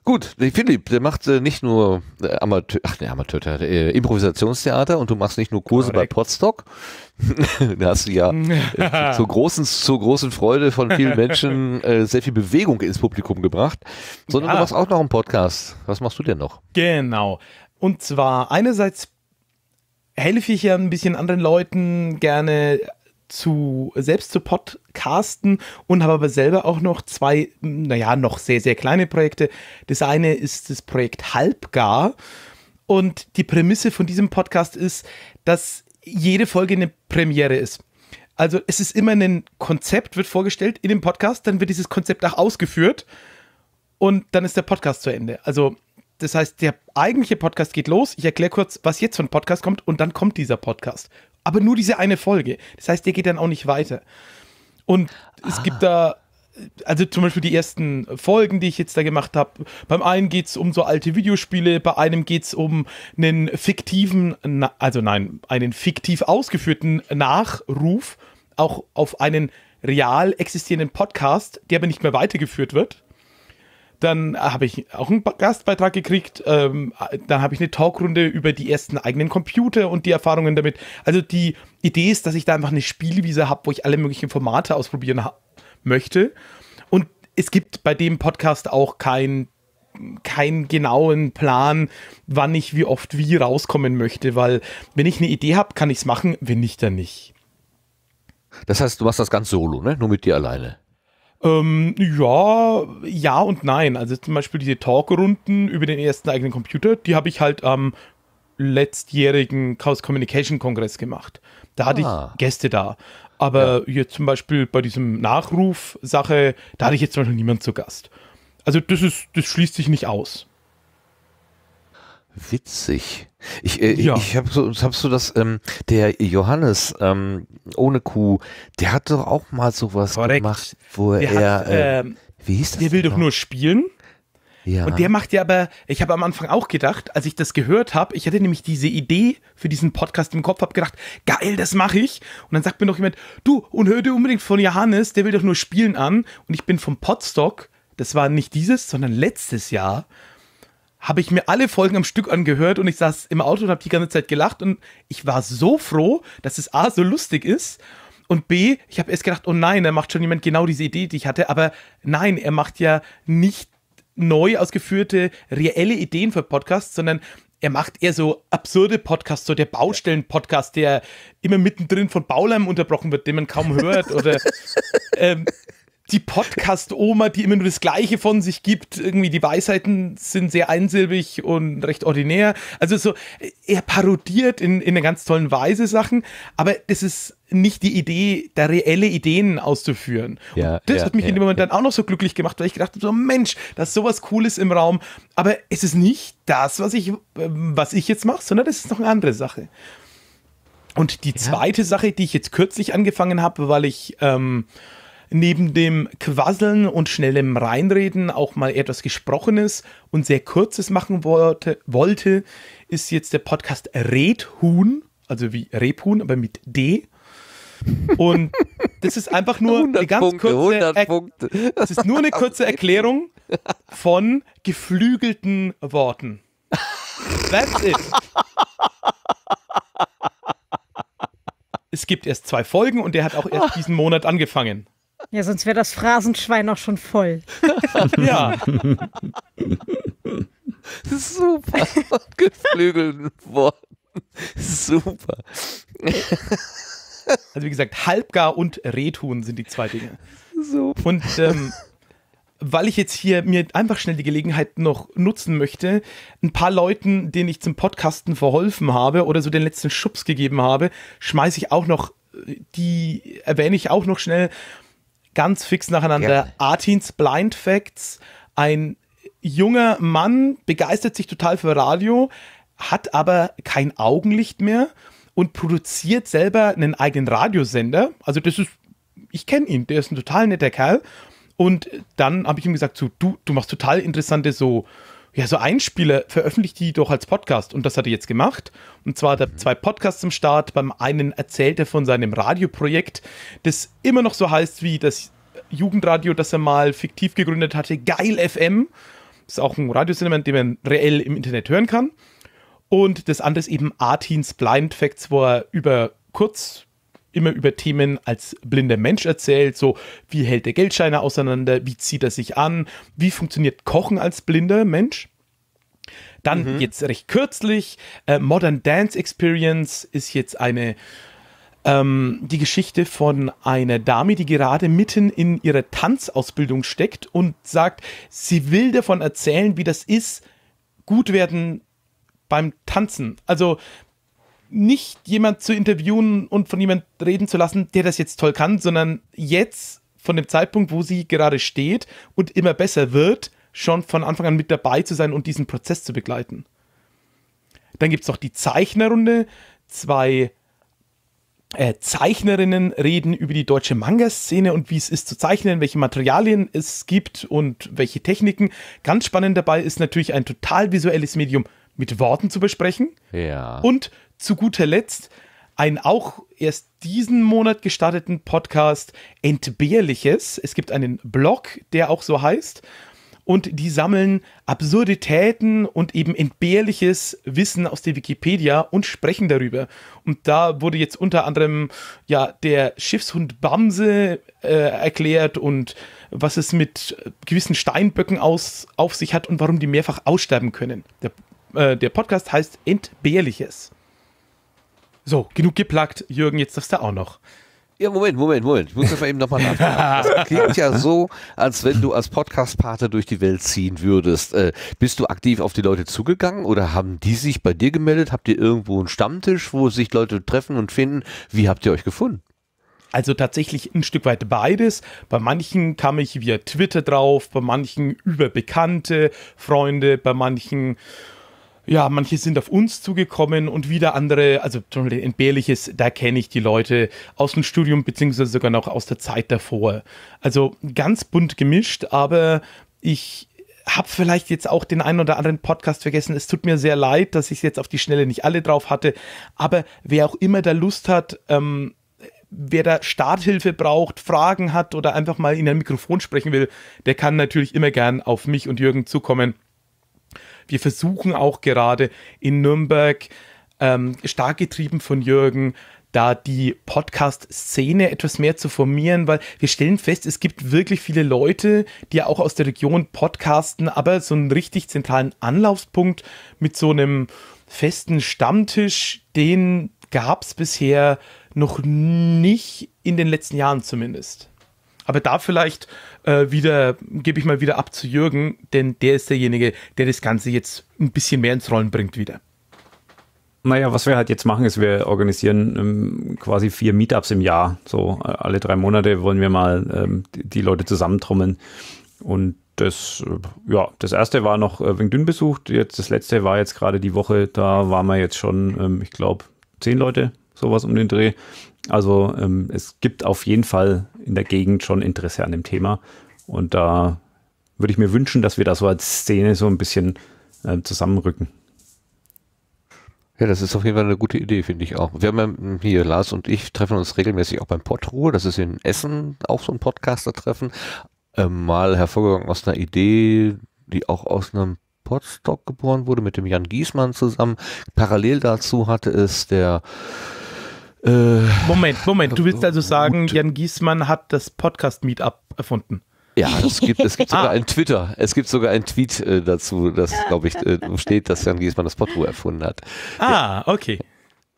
Gut, der Philipp, der macht äh, nicht nur äh, Amateur, ach ne, Amateur, äh, Improvisationstheater, und du machst nicht nur Kurse Correct. bei Podstock. Da hast du ja äh, zur, großen, zur großen Freude von vielen Menschen äh, sehr viel Bewegung ins Publikum gebracht, sondern ja, du machst auch noch einen Podcast. Was machst du denn noch? Genau. Und zwar einerseits helfe ich ja ein bisschen anderen Leuten gerne zu, selbst zu podcasten, und habe aber selber auch noch zwei, naja, noch sehr, sehr kleine Projekte. Das eine ist das Projekt Halbgar, und die Prämisse von diesem Podcast ist, dass jede Folge eine Premiere ist. Also es ist immer ein Konzept, wird vorgestellt in dem Podcast, dann wird dieses Konzept auch ausgeführt und dann ist der Podcast zu Ende. Also das heißt, der eigentliche Podcast geht los, ich erkläre kurz, was jetzt für ein Podcast kommt, und dann kommt dieser Podcast. Aber nur diese eine Folge. Das heißt, der geht dann auch nicht weiter. Und ah. es gibt da, also zum Beispiel die ersten Folgen, die ich jetzt da gemacht habe. Beim einen geht es um so alte Videospiele, bei einem geht es um einen fiktiven, also nein, einen fiktiv ausgeführten Nachruf, auch auf einen real existierenden Podcast, der aber nicht mehr weitergeführt wird. Dann habe ich auch einen Gastbeitrag gekriegt. Ähm, dann habe ich eine Talkrunde über die ersten eigenen Computer und die Erfahrungen damit. Also die Idee ist, dass ich da einfach eine Spielwiese habe, wo ich alle möglichen Formate ausprobieren möchte. Und es gibt bei dem Podcast auch kein... keinen genauen Plan, wann ich wie oft wie rauskommen möchte, weil wenn ich eine Idee habe, kann ich es machen, wenn nicht, dann nicht. Das heißt, du machst das ganz solo, ne? Nur mit dir alleine? Ähm, ja, ja und nein. Also zum Beispiel diese Talkrunden über den ersten eigenen Computer, die habe ich halt am letztjährigen Chaos Communication Kongress gemacht. Da hatte ah. ich Gäste da. Aber ja. jetzt zum Beispiel bei diesem Nachruf-Sache, da hatte ich jetzt zum Beispiel niemanden zu Gast. Also das ist, das schließt sich nicht aus. Witzig. Ich, äh, ja. ich habe so, hab so das, ähm, der Johannes ähm, ohne Kuh, der hat doch auch mal sowas Korrekt. gemacht, wo der er, hat, äh, wie hieß das? Der will doch nur spielen. Ja. Und der macht ja aber, ich habe am Anfang auch gedacht, als ich das gehört habe, ich hatte nämlich diese Idee für diesen Podcast im Kopf, habe gedacht, geil, das mache ich. Und dann sagt mir noch jemand, du, und hör dir unbedingt von Johannes, der will doch nur spielen an. Und ich bin vom Podstock. Das war nicht dieses, sondern letztes Jahr habe ich mir alle Folgen am Stück angehört und ich saß im Auto und habe die ganze Zeit gelacht und ich war so froh, dass es A, so lustig ist und B, ich habe erst gedacht, oh nein, da macht schon jemand genau diese Idee, die ich hatte, aber nein, er macht ja nicht neu ausgeführte, reelle Ideen für Podcasts, sondern er macht eher so absurde Podcasts, so der Baustellen-Podcast, der immer mittendrin von Baulärm unterbrochen wird, den man kaum hört oder... ähm, die Podcast-Oma, die immer nur das Gleiche von sich gibt. Irgendwie die Weisheiten sind sehr einsilbig und recht ordinär. Also so, er parodiert in, in einer ganz tollen Weise Sachen, aber das ist nicht die Idee, da reelle Ideen auszuführen. Ja, und das ja, hat mich ja, in dem Moment ja. dann auch noch so glücklich gemacht, weil ich gedacht habe, so Mensch, da ist sowas Cooles im Raum. Aber es ist nicht das, was ich, was ich jetzt mache, sondern das ist noch eine andere Sache. Und die zweite ja. Sache, die ich jetzt kürzlich angefangen habe, weil ich... Ähm, neben dem Quasseln und schnellem Reinreden auch mal etwas Gesprochenes und sehr Kurzes machen wollte, wollte ist jetzt der Podcast Redhuhn, also wie Rebhuhn, aber mit D. Und das ist einfach nur eine ganz Punkte, kurze er- das ist nur eine kurze Erklärung von geflügelten Worten. That's it. Es gibt erst zwei Folgen und der hat auch erst diesen Monat angefangen. Ja, sonst wäre das Phrasenschwein auch schon voll. Ja. Super. Geflügelten Worten. Super. Also wie gesagt, Halbgar und Redhuhn sind die zwei Dinge. Super. Und ähm, weil ich jetzt hier mir einfach schnell die Gelegenheit noch nutzen möchte, ein paar Leuten, denen ich zum Podcasten verholfen habe oder so den letzten Schubs gegeben habe, schmeiße ich auch noch, die erwähne ich auch noch schnell, ganz fix nacheinander. Ja. Artins Blind Facts. Ein junger Mann begeistert sich total für Radio, hat aber kein Augenlicht mehr und produziert selber einen eigenen Radiosender. Also das ist, ich kenne ihn, der ist ein total netter Kerl. Und dann habe ich ihm gesagt, so, du, du machst total interessante so, ja, so Einspieler, veröffentlicht die doch als Podcast. Und das hat er jetzt gemacht. Und zwar hat er zwei Podcasts am Start. Beim einen erzählt er von seinem Radioprojekt, das immer noch so heißt wie das Jugendradio, das er mal fiktiv gegründet hatte. Geil F M. Das ist auch ein Radiosender, den man reell im Internet hören kann. Und das andere ist eben Artins Blind Facts, wo er über kurz immer über Themen als blinder Mensch erzählt, so wie hält der Geldscheine auseinander, wie zieht er sich an, wie funktioniert Kochen als blinder Mensch. Dann mhm. jetzt recht kürzlich, äh, Modern Dance Experience ist jetzt eine, ähm, die Geschichte von einer Dame, die gerade mitten in ihrer Tanzausbildung steckt und sagt, sie will davon erzählen, wie das ist, gut werden beim Tanzen. Also nicht jemand zu interviewen und von jemand reden zu lassen, der das jetzt toll kann, sondern jetzt von dem Zeitpunkt, wo sie gerade steht und immer besser wird, schon von Anfang an mit dabei zu sein und diesen Prozess zu begleiten. Dann gibt es noch die Zeichnerrunde. Zwei äh, Zeichnerinnen reden über die deutsche Manga-Szene und wie es ist zu zeichnen, welche Materialien es gibt und welche Techniken. Ganz spannend dabei ist natürlich ein total visuelles Medium mit Worten zu besprechen. Ja. Und zu guter Letzt einen auch erst diesen Monat gestarteten Podcast Entbehrliches. Es gibt einen Blog, der auch so heißt. und die sammeln Absurditäten und eben entbehrliches Wissen aus der Wikipedia und sprechen darüber. Und da wurde jetzt unter anderem ja der Schiffshund Bamse äh, erklärt und was es mit gewissen Steinböcken aus, auf sich hat und warum die mehrfach aussterben können. Der, äh, der Podcast heißt Entbehrliches. So, genug geplagt. Jürgen, jetzt darfst du auch noch. Ja, Moment, Moment, Moment. Ich muss das mal eben nochmal nachfragen. Das klingt ja so, als wenn du als Podcast-Pate durch die Welt ziehen würdest. Äh, bist du aktiv auf die Leute zugegangen oder haben die sich bei dir gemeldet? Habt ihr irgendwo einen Stammtisch, wo sich Leute treffen und finden? Wie habt ihr euch gefunden? Also tatsächlich ein Stück weit beides. Bei manchen kam ich via Twitter drauf, bei manchen über Bekannte, Freunde, bei manchen... Ja, manche sind auf uns zugekommen und wieder andere, also zum Beispiel Entbehrliches, da kenne ich die Leute aus dem Studium, beziehungsweise sogar noch aus der Zeit davor. Also ganz bunt gemischt, aber ich habe vielleicht jetzt auch den einen oder anderen Podcast vergessen. Es tut mir sehr leid, dass ich jetzt auf die Schnelle nicht alle drauf hatte, aber wer auch immer da Lust hat, ähm, wer da Starthilfe braucht, Fragen hat oder einfach mal in ein Mikrofon sprechen will, der kann natürlich immer gern auf mich und Jürgen zukommen. Wir versuchen auch gerade in Nürnberg, ähm, stark getrieben von Jürgen, da die Podcast-Szene etwas mehr zu formieren, weil wir stellen fest, es gibt wirklich viele Leute, die ja auch aus der Region podcasten, aber so einen richtig zentralen Anlaufspunkt mit so einem festen Stammtisch, den gab es bisher noch nicht, in den letzten Jahren zumindest. Aber da vielleicht äh, wieder, gebe ich mal wieder ab zu Jürgen, denn der ist derjenige, der das Ganze jetzt ein bisschen mehr ins Rollen bringt wieder. Naja, was wir halt jetzt machen, ist, wir organisieren ähm, quasi vier Meetups im Jahr. So äh, alle drei Monate wollen wir mal ähm, die, die Leute zusammentrommeln. Und das, äh, ja, das erste war noch äh, wegen dünn besucht. Jetzt, das letzte war jetzt gerade die Woche, da waren wir jetzt schon, ähm, ich glaube, zehn Leute, sowas um den Dreh. Also ähm, es gibt auf jeden Fall in der Gegend schon Interesse an dem Thema und da würde ich mir wünschen, dass wir da so als Szene so ein bisschen äh, zusammenrücken. Ja, das ist auf jeden Fall eine gute Idee, finde ich auch. Wir haben ja hier, Lars und ich treffen uns regelmäßig auch beim Podruhe, das ist in Essen auch so ein Podcaster-Treffen, ähm, mal hervorgegangen aus einer Idee, die auch aus einem Podstock geboren wurde, mit dem Jan Giesmann zusammen. Parallel dazu hatte es der Moment, Moment, du willst also sagen, Jan Giesmann hat das Podcast-Meetup erfunden? Ja, es gibt, es gibt sogar ah. einen Twitter, es gibt sogar einen Tweet äh, dazu, dass, glaube ich, äh, steht, dass Jan Giesmann das Podruhe erfunden hat. Ah, ja. Okay.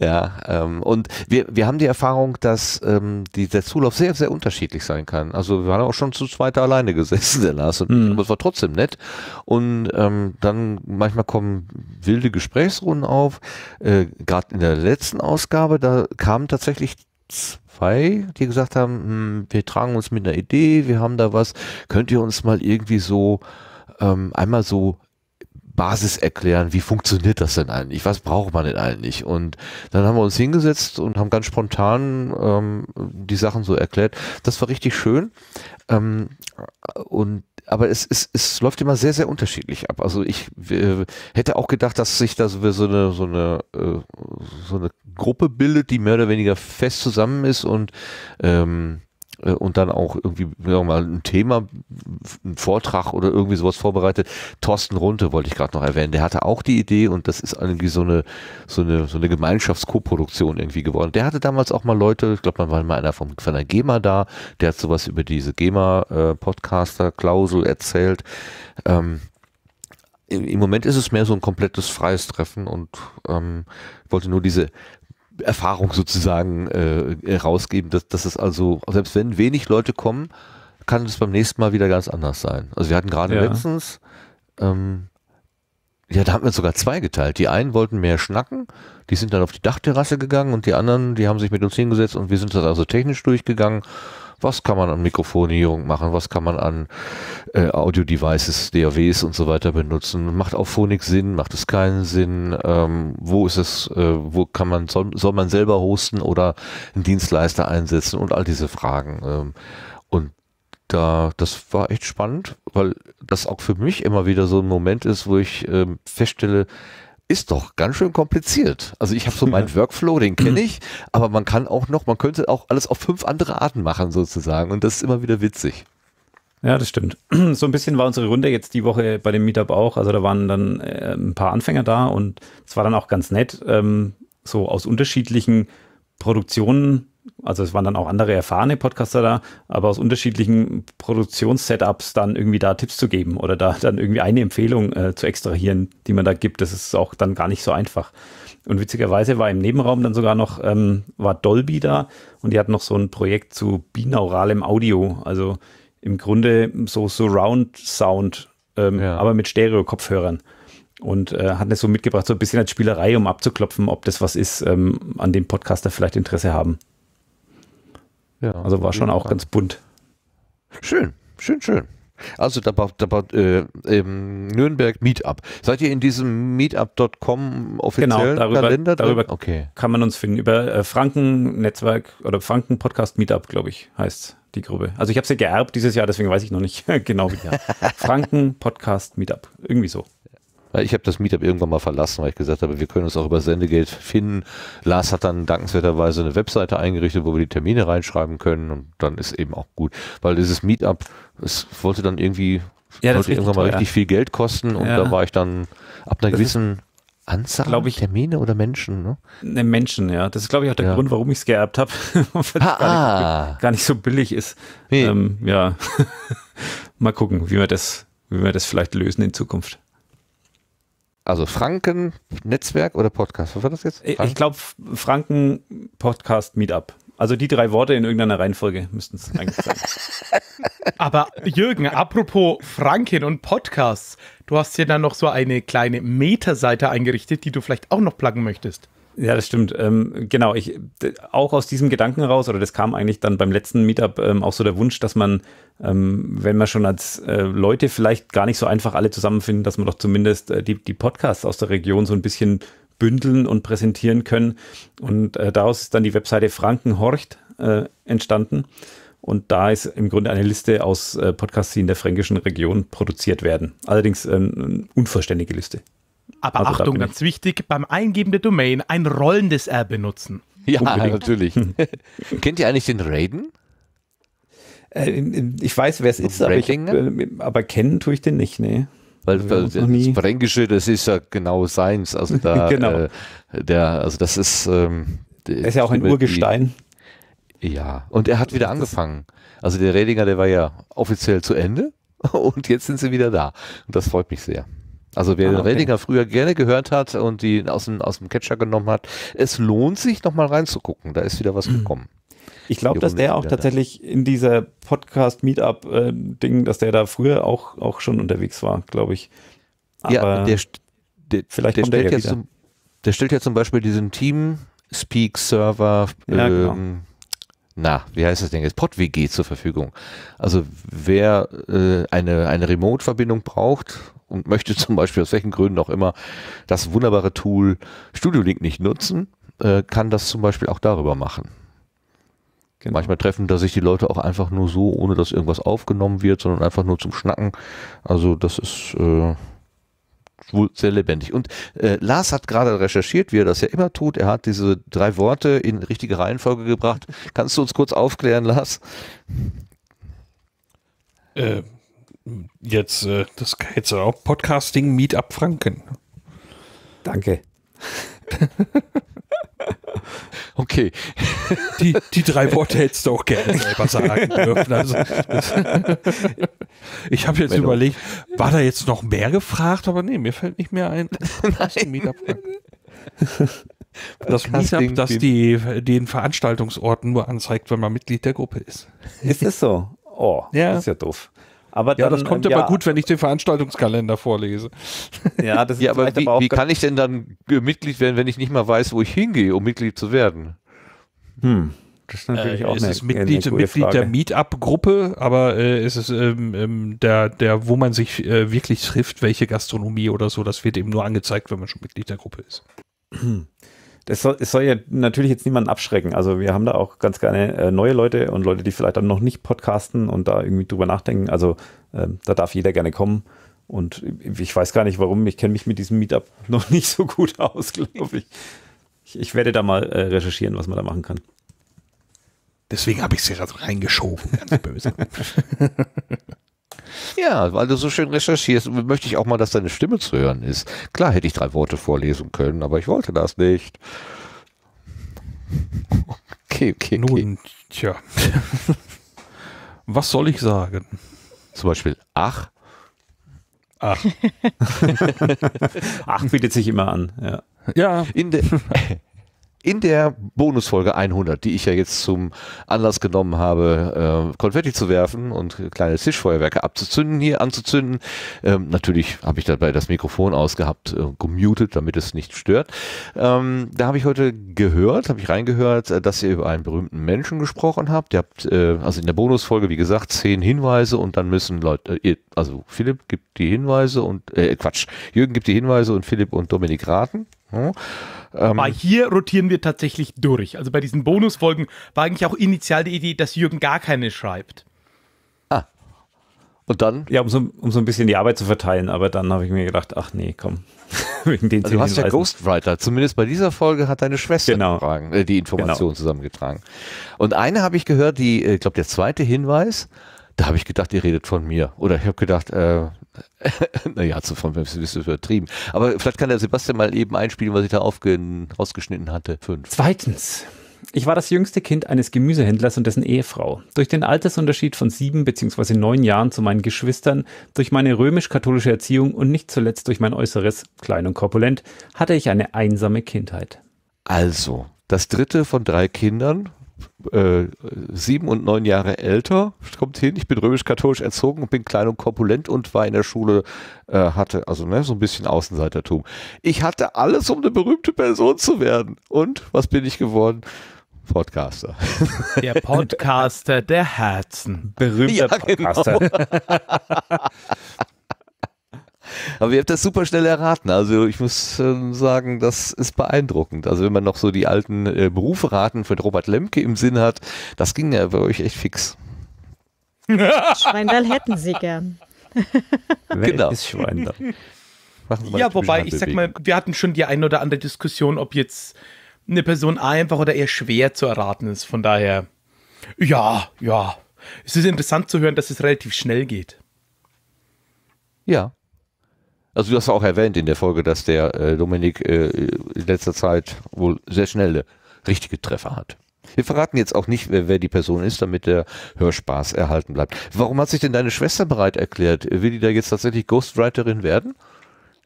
Ja, ähm, und wir, wir haben die Erfahrung, dass ähm, die, der Zulauf sehr, sehr unterschiedlich sein kann. Also wir waren auch schon zu zweit alleine gesessen, der Lars, und mhm. aber es war trotzdem nett. Und ähm, dann manchmal kommen wilde Gesprächsrunden auf. Äh, Gerade in der letzten Ausgabe, da kamen tatsächlich zwei, die gesagt haben, hm, wir tragen uns mit einer Idee, wir haben da was, könnt ihr uns mal irgendwie so ähm, einmal so Basis erklären, wie funktioniert das denn eigentlich, was braucht man denn eigentlich, und dann haben wir uns hingesetzt und haben ganz spontan ähm, die Sachen so erklärt, das war richtig schön, ähm, und aber es, es, es läuft immer sehr, sehr unterschiedlich ab. Also ich äh, hätte auch gedacht, dass sich da so eine, so, eine, äh, so eine Gruppe bildet, die mehr oder weniger fest zusammen ist und ähm, und dann auch irgendwie mal ein Thema, einen Vortrag oder irgendwie sowas vorbereitet. Thorsten Runte wollte ich gerade noch erwähnen. Der hatte auch die Idee und das ist irgendwie so eine, so eine, so eine Gemeinschaftskoproduktion irgendwie geworden. Der hatte damals auch mal Leute, ich glaube, man war mal einer von, von der GEMA da, der hat sowas über diese GEMA-Podcaster-Klausel äh, erzählt. Ähm, im, im Moment ist es mehr so ein komplettes freies Treffen und ähm, wollte nur diese Erfahrung sozusagen äh, rausgeben, dass, dass es also, selbst wenn wenig Leute kommen, kann es beim nächsten Mal wieder ganz anders sein. Also wir hatten gerade ja. letztens, ähm, ja, da haben wir sogar zwei geteilt. Die einen wollten mehr schnacken, die sind dann auf die Dachterrasse gegangen und die anderen, die haben sich mit uns hingesetzt und wir sind das also technisch durchgegangen. Was kann man an Mikrofonierung machen? Was kann man an äh, Audio-Devices, D A Ws und so weiter benutzen? Macht auch Phonik Sinn? Macht es keinen Sinn? Ähm, wo ist es? Äh, wo kann man, soll, soll man selber hosten oder einen Dienstleister einsetzen? Und all diese Fragen. Ähm, und da, das war echt spannend, weil das auch für mich immer wieder so ein Moment ist, wo ich äh, feststelle, ist doch ganz schön kompliziert. Also ich habe so meinen Workflow, den kenne ich, aber man kann auch noch, man könnte auch alles auf fünf andere Arten machen sozusagen und das ist immer wieder witzig. Ja, das stimmt. So ein bisschen war unsere Runde jetzt die Woche bei dem Meetup auch. Also da waren dann äh, ein paar Anfänger da und es war dann auch ganz nett, ähm, so aus unterschiedlichen Produktionen, also es waren dann auch andere erfahrene Podcaster da, aber aus unterschiedlichen Produktionssetups dann irgendwie da Tipps zu geben oder da dann irgendwie eine Empfehlung äh, zu extrahieren, die man da gibt. Das ist auch dann gar nicht so einfach. Und witzigerweise war im Nebenraum dann sogar noch, ähm, war Dolby da und die hatten noch so ein Projekt zu binauralem Audio, also im Grunde so Surround Sound, ähm, ja. aber mit Stereo-Kopfhörern. Und äh, hat es so mitgebracht, so ein bisschen als Spielerei, um abzuklopfen, ob das was ist, ähm, an dem Podcaster vielleicht Interesse haben. Ja, also war schon auch ganz bunt. Schön, schön, schön. Also da war, da war äh, Nürnberg Meetup. Seid ihr in diesem meetup punkt com offiziellen genau, darüber, Kalender? Darüber okay. kann man uns finden. Über äh, Franken Netzwerk oder Franken Podcast Meetup, glaube ich, heißt die Gruppe. Also ich habe sie geerbt dieses Jahr, deswegen weiß ich noch nicht genau wie. Franken Podcast Meetup, irgendwie so. Ich habe das Meetup irgendwann mal verlassen, weil ich gesagt habe, wir können uns auch über Sendegeld finden. Lars hat dann dankenswerterweise eine Webseite eingerichtet, wo wir die Termine reinschreiben können und dann ist eben auch gut. Weil dieses Meetup, es wollte dann irgendwie ja, das wollte irgendwann mal richtig viel Geld kosten und ja. da war ich dann ab einer das gewissen Anzahl, glaube ich, Termine oder Menschen, ne? Ne, Menschen, ja. Das ist, glaube ich, auch der ja. Grund, warum ich es geerbt habe. Weil ha, gar, nicht, gar nicht so billig ist. Nee. Ähm, ja. Mal gucken, wie wir, das, wie wir das vielleicht lösen in Zukunft. Also Franken, Netzwerk oder Podcast? Was war das jetzt? Franken? Ich glaube Franken, Podcast, Meetup. Also die drei Worte in irgendeiner Reihenfolge müssten es eigentlich sein. Aber Jürgen, apropos Franken und Podcasts, du hast hier dann noch so eine kleine Meta-Seite eingerichtet, die du vielleicht auch noch pluggen möchtest. Ja, das stimmt. Ähm, genau, ich auch aus diesem Gedanken raus, oder das kam eigentlich dann beim letzten Meetup ähm, auch so der Wunsch, dass man, ähm, wenn man schon als äh, Leute vielleicht gar nicht so einfach alle zusammenfinden, dass man doch zumindest äh, die, die Podcasts aus der Region so ein bisschen bündeln und präsentieren können. Und äh, daraus ist dann die Webseite Frankenhorcht äh, entstanden. Und da ist im Grunde eine Liste aus äh, Podcasts, die in der fränkischen Region produziert werden. Allerdings ähm, eine unvollständige Liste. Aber also Achtung, ganz wichtig, beim Eingeben der Domain ein rollendes R benutzen. Ja, unbedingt. Natürlich. Kennt ihr eigentlich den Raiden? Äh, ich weiß, wer es ist, aber, ich, äh, aber kennen tue ich den nicht, ne. Weil, weil das Fränkische, das ist ja genau seins. Also da, genau. Äh, der, also das ist... Ähm, der ist ja auch ein Urgestein. Die, ja, und er hat wieder angefangen. Also der Raidinger, der war ja offiziell zu Ende und jetzt sind sie wieder da. Und das freut mich sehr. Also wer ah, okay. den Redinger früher gerne gehört hat und die aus dem, aus dem Catcher genommen hat, es lohnt sich, nochmal reinzugucken. Da ist wieder was gekommen. Ich glaube, dass der auch tatsächlich da. in dieser Podcast-Meetup-Ding, äh, dass der da früher auch, auch schon unterwegs war, glaube ich. Aber ja, der, der, vielleicht der, kommt stellt der, ja zum, der stellt ja zum Beispiel diesen Team-Speak-Server ja, ähm, genau. Na, wie heißt das denn jetzt? Pod W G zur Verfügung. Also wer äh, eine, eine Remote-Verbindung braucht und möchte zum Beispiel aus welchen Gründen auch immer das wunderbare Tool Studio Link nicht nutzen, äh, kann das zum Beispiel auch darüber machen. Genau. Manchmal treffen da sich die Leute auch einfach nur so, ohne dass irgendwas aufgenommen wird, sondern einfach nur zum Schnacken. Also das ist... Äh, wohl sehr lebendig. Und äh, Lars hat gerade recherchiert, wie er das ja immer tut. Er hat diese drei Worte in richtige Reihenfolge gebracht. Kannst du uns kurz aufklären, Lars? Äh, jetzt, äh, das jetzt auch Podcasting Meetup Franken. Danke. Okay. Die, die drei Worte hättest du auch gerne selber sagen dürfen. Also, ich habe jetzt Meldung. überlegt, war da jetzt noch mehr gefragt? Aber nee, mir fällt nicht mehr ein. Das Meetup, das, Meetup, das die, den Veranstaltungsorten nur anzeigt, wenn man Mitglied der Gruppe ist. Ist das so? Oh, ja. Das ist ja doof. Aber ja, dann, das kommt ähm, aber ja. gut, wenn ich den Veranstaltungskalender vorlese. Ja, das ist ja aber wie, aber auch wie kann ich denn dann Mitglied werden, wenn ich nicht mal weiß, wo ich hingehe, um Mitglied zu werden? Hm, das ist natürlich äh, auch ist eine, es Mitglied, eine Mitglied der Meetup-Gruppe, aber äh, ist es ähm, ähm, der, der, wo man sich äh, wirklich trifft, welche Gastronomie oder so, das wird eben nur angezeigt, wenn man schon Mitglied der Gruppe ist. Hm. Das soll, es soll ja natürlich jetzt niemanden abschrecken. Also wir haben da auch ganz gerne äh, neue Leute und Leute, die vielleicht dann noch nicht podcasten und da irgendwie drüber nachdenken. Also äh, da darf jeder gerne kommen. Und ich weiß gar nicht, warum. Ich kenne mich mit diesem Meetup noch nicht so gut aus, glaube ich. ich. Ich werde da mal äh, recherchieren, was man da machen kann. Deswegen habe ich es ja da so reingeschoben. Ganz böse. Ja, weil du so schön recherchierst, möchte ich auch mal, dass deine Stimme zu hören ist. Klar hätte ich drei Worte vorlesen können, aber ich wollte das nicht. Okay, okay, okay. Nun, tja. Was soll ich sagen? Zum Beispiel, ach. Ach. Ach bietet sich immer an. Ja. Ja. In der... In der Bonusfolge hundert, die ich ja jetzt zum Anlass genommen habe, äh, Konfetti zu werfen und kleine Tischfeuerwerke abzuzünden, hier anzuzünden. Ähm, natürlich habe ich dabei das Mikrofon ausgehabt, äh, gemutet, damit es nicht stört. Ähm, da habe ich heute gehört, habe ich reingehört, dass ihr über einen berühmten Menschen gesprochen habt. Ihr habt äh, also in der Bonusfolge, wie gesagt, zehn Hinweise und dann müssen Leute, äh, ihr, also Philipp gibt die Hinweise und, äh, Quatsch, Jürgen gibt die Hinweise und Philipp und Dominik raten. Hm. Aber ähm, hier rotieren wir tatsächlich durch. Also bei diesen Bonusfolgen war eigentlich auch initial die Idee, dass Jürgen gar keine schreibt. Ah. Und dann? Ja, um so, um so ein bisschen die Arbeit zu verteilen. Aber dann habe ich mir gedacht, ach nee, komm. Wegen den also du hast ja Ghostwriter. Zumindest bei dieser Folge hat deine Schwester genau. Fragen, äh, die Informationen genau. zusammengetragen. Und eine habe ich gehört, die, ich glaube, der zweite Hinweis, da habe ich gedacht, ihr redet von mir. Oder ich habe gedacht, äh, naja, zu von mir ist ein bisschen übertrieben. Aber vielleicht kann der Sebastian mal eben einspielen, was ich da rausgeschnitten hatte. Fünf. Zweitens. Ich war das jüngste Kind eines Gemüsehändlers und dessen Ehefrau. Durch den Altersunterschied von sieben bzw. neun Jahren zu meinen Geschwistern, durch meine römisch-katholische Erziehung und nicht zuletzt durch mein Äußeres, klein und korpulent, hatte ich eine einsame Kindheit. Also, das dritte von drei Kindern... Äh, sieben und neun Jahre älter, kommt hin, ich bin römisch-katholisch erzogen und bin klein und korpulent und war in der Schule, äh, hatte also ne, so ein bisschen Außenseitertum. Ich hatte alles, um eine berühmte Person zu werden. Und was bin ich geworden? Podcaster. Der Podcaster der Herzen. Berühmter ja, Podcaster. Genau. Aber ihr habt das super schnell erraten. Also ich muss äh, sagen, das ist beeindruckend. Also wenn man noch so die alten äh, Berufe raten für Robert Lemke im Sinn hat, das ging ja bei euch echt fix. Schweindall hätten sie gern. Genau. Schweindall. Ja, wobei, ich sag mal, wir hatten schon die ein oder andere Diskussion, ob jetzt eine Person einfach oder eher schwer zu erraten ist. Von daher, ja, ja. Es ist interessant zu hören, dass es relativ schnell geht. Ja. Also du hast auch erwähnt in der Folge, dass der äh, Dominik äh, in letzter Zeit wohl sehr schnelle, richtige Treffer hat. Wir verraten jetzt auch nicht, wer, wer die Person ist, damit der Hörspaß erhalten bleibt. Warum hat sich denn deine Schwester bereit erklärt? Will die da jetzt tatsächlich Ghostwriterin werden?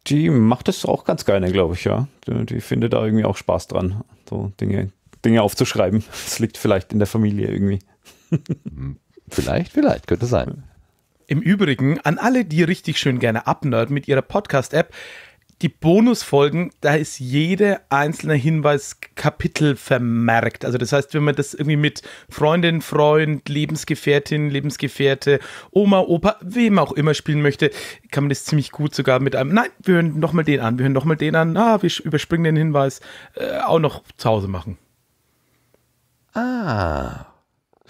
Die macht das auch ganz gerne, glaube ich, ja. Die, die findet da irgendwie auch Spaß dran, so Dinge, Dinge aufzuschreiben. Das liegt vielleicht in der Familie irgendwie. Vielleicht, vielleicht, könnte sein. Im Übrigen, an alle, die richtig schön gerne abnerden mit ihrer Podcast-App, die Bonusfolgen, da ist jeder einzelne Hinweiskapitel vermerkt. Also das heißt, wenn man das irgendwie mit Freundin, Freund, Lebensgefährtin, Lebensgefährte, Oma, Opa, wem auch immer spielen möchte, kann man das ziemlich gut sogar mit einem, nein, wir hören nochmal den an, wir hören nochmal den an, ah, wir überspringen den Hinweis, äh, auch noch zu Hause machen. Ah,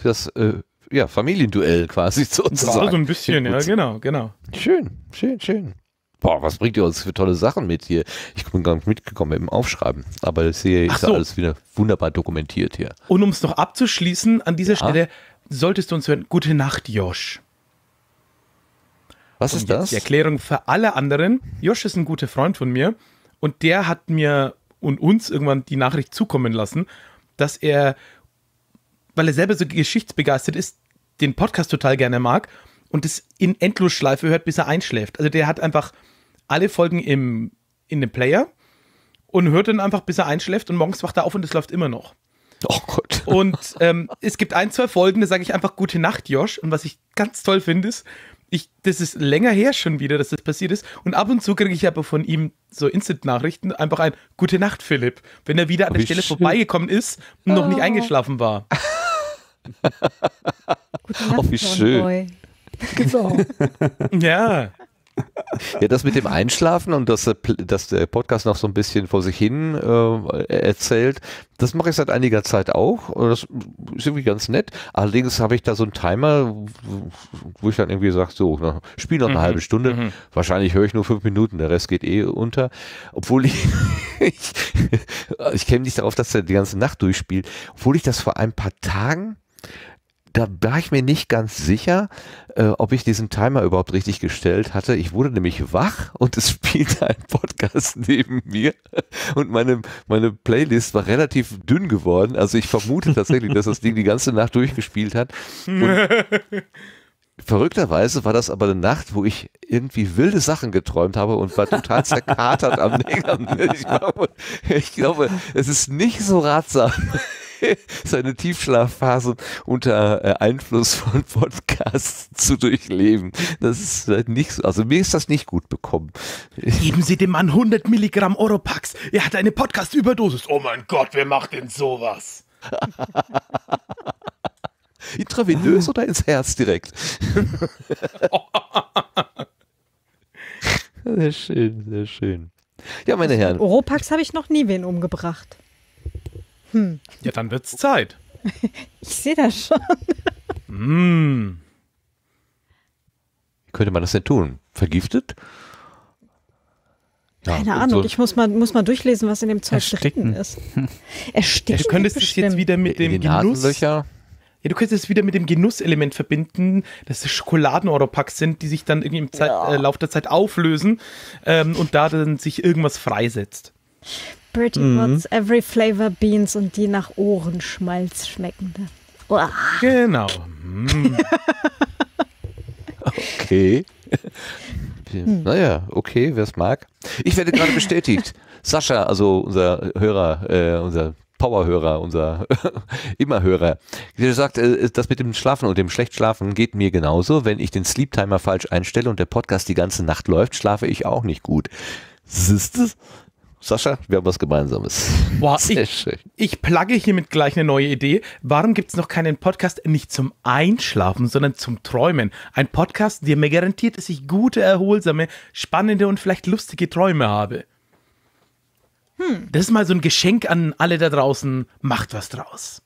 das, äh, ja, Familienduell quasi sozusagen. Ja, so ein bisschen, ja, genau, genau. Schön, schön, schön. Boah, was bringt ihr uns für tolle Sachen mit hier? Ich bin gar nicht mitgekommen mit dem Aufschreiben, aber das hier ist ja alles wieder wunderbar dokumentiert hier. Und um es noch abzuschließen, an dieser ja. Stelle solltest du uns hören, gute Nacht, Josh. Was und ist das? Die Erklärung für alle anderen. Josh ist ein guter Freund von mir und der hat mir und uns irgendwann die Nachricht zukommen lassen, dass er, weil er selber so geschichtsbegeistert ist, den Podcast total gerne mag und es in Endlosschleife hört, bis er einschläft. Also der hat einfach alle Folgen im, in dem Player und hört dann einfach, bis er einschläft und morgens wacht er auf und es läuft immer noch. Oh Gott. Und ähm, es gibt ein, zwei Folgen, da sage ich einfach gute Nacht, Josh. Und was ich ganz toll finde, ist, ich, das ist länger her schon wieder, dass das passiert ist. Und ab und zu kriege ich aber von ihm so Instant-Nachrichten einfach ein gute Nacht, Philipp. Wenn er wieder an der Stelle vorbeigekommen ist und oh. noch nicht eingeschlafen war. Gute Nacht, oh, wie schön. Genau. Ja. Ja, das mit dem Einschlafen und dass, dass der Podcast noch so ein bisschen vor sich hin äh, erzählt, das mache ich seit einiger Zeit auch. Das ist irgendwie ganz nett. Allerdings habe ich da so einen Timer, wo ich dann irgendwie sage, so, spiel noch eine mhm. halbe Stunde. Mhm. Wahrscheinlich höre ich nur fünf Minuten, der Rest geht eh unter. Obwohl ich, ich, ich käme nicht darauf, dass er die ganze Nacht durchspielt. Obwohl ich das vor ein paar Tagen da war ich mir nicht ganz sicher, äh, ob ich diesen Timer überhaupt richtig gestellt hatte. Ich wurde nämlich wach und es spielte ein Podcast neben mir und meine, meine Playlist war relativ dünn geworden. Also ich vermute tatsächlich, dass das Ding die ganze Nacht durchgespielt hat. Und verrückterweise war das aber eine Nacht, wo ich irgendwie wilde Sachen geträumt habe und war total zerkatert am Nägel. Ich glaube, ich glaube, es ist nicht so ratsam, seine Tiefschlafphase unter Einfluss von Podcasts zu durchleben. Das ist halt nicht so. Also mir ist das nicht gut bekommen. Geben Sie dem Mann hundert Milligramm Oropax. Er hat eine Podcast-Überdosis. Oh mein Gott, wer macht denn sowas? Intravenös oder ins Herz direkt? Sehr schön, sehr schön. Ja, meine Herren. Oropax habe ich noch nie wen umgebracht. Hm. Ja, dann wird's Zeit. Ich sehe das schon. Mm. Wie könnte man das denn tun? Vergiftet? Ja, keine Ahnung, so. Ich muss mal, muss mal durchlesen, was in dem Zeug drin ist. Ersticken. Du könntest es jetzt wieder mit dem Genuss... Ja, du könntest es wieder mit dem Genusselement verbinden, dass es Schokoladen-Oropax sind, die sich dann irgendwie im Zeit, ja. äh, Lauf der Zeit auflösen ähm, und da dann sich irgendwas freisetzt. Pretty Pots, mhm. Every Flavor Beans und die nach Ohrenschmalz schmeckende. Uah. Genau. Mm. Okay. Hm. Naja, okay, wer es mag. Ich werde gerade bestätigt. Sascha, also unser Hörer, äh, unser Powerhörer, unser Immerhörer, der sagt, äh, das mit dem Schlafen und dem Schlechtschlafen geht mir genauso. Wenn ich den Sleep-Timer falsch einstelle und der Podcast die ganze Nacht läuft, schlafe ich auch nicht gut. Siehst du? Sascha, wir haben was Gemeinsames. Boah, sehr ich, schön. Ich plugge hiermit gleich eine neue Idee. Warum gibt es noch keinen Podcast nicht zum Einschlafen, sondern zum Träumen? Ein Podcast, der mir garantiert, dass ich gute, erholsame, spannende und vielleicht lustige Träume habe. Hm. Das ist mal so ein Geschenk an alle da draußen. Macht was draus.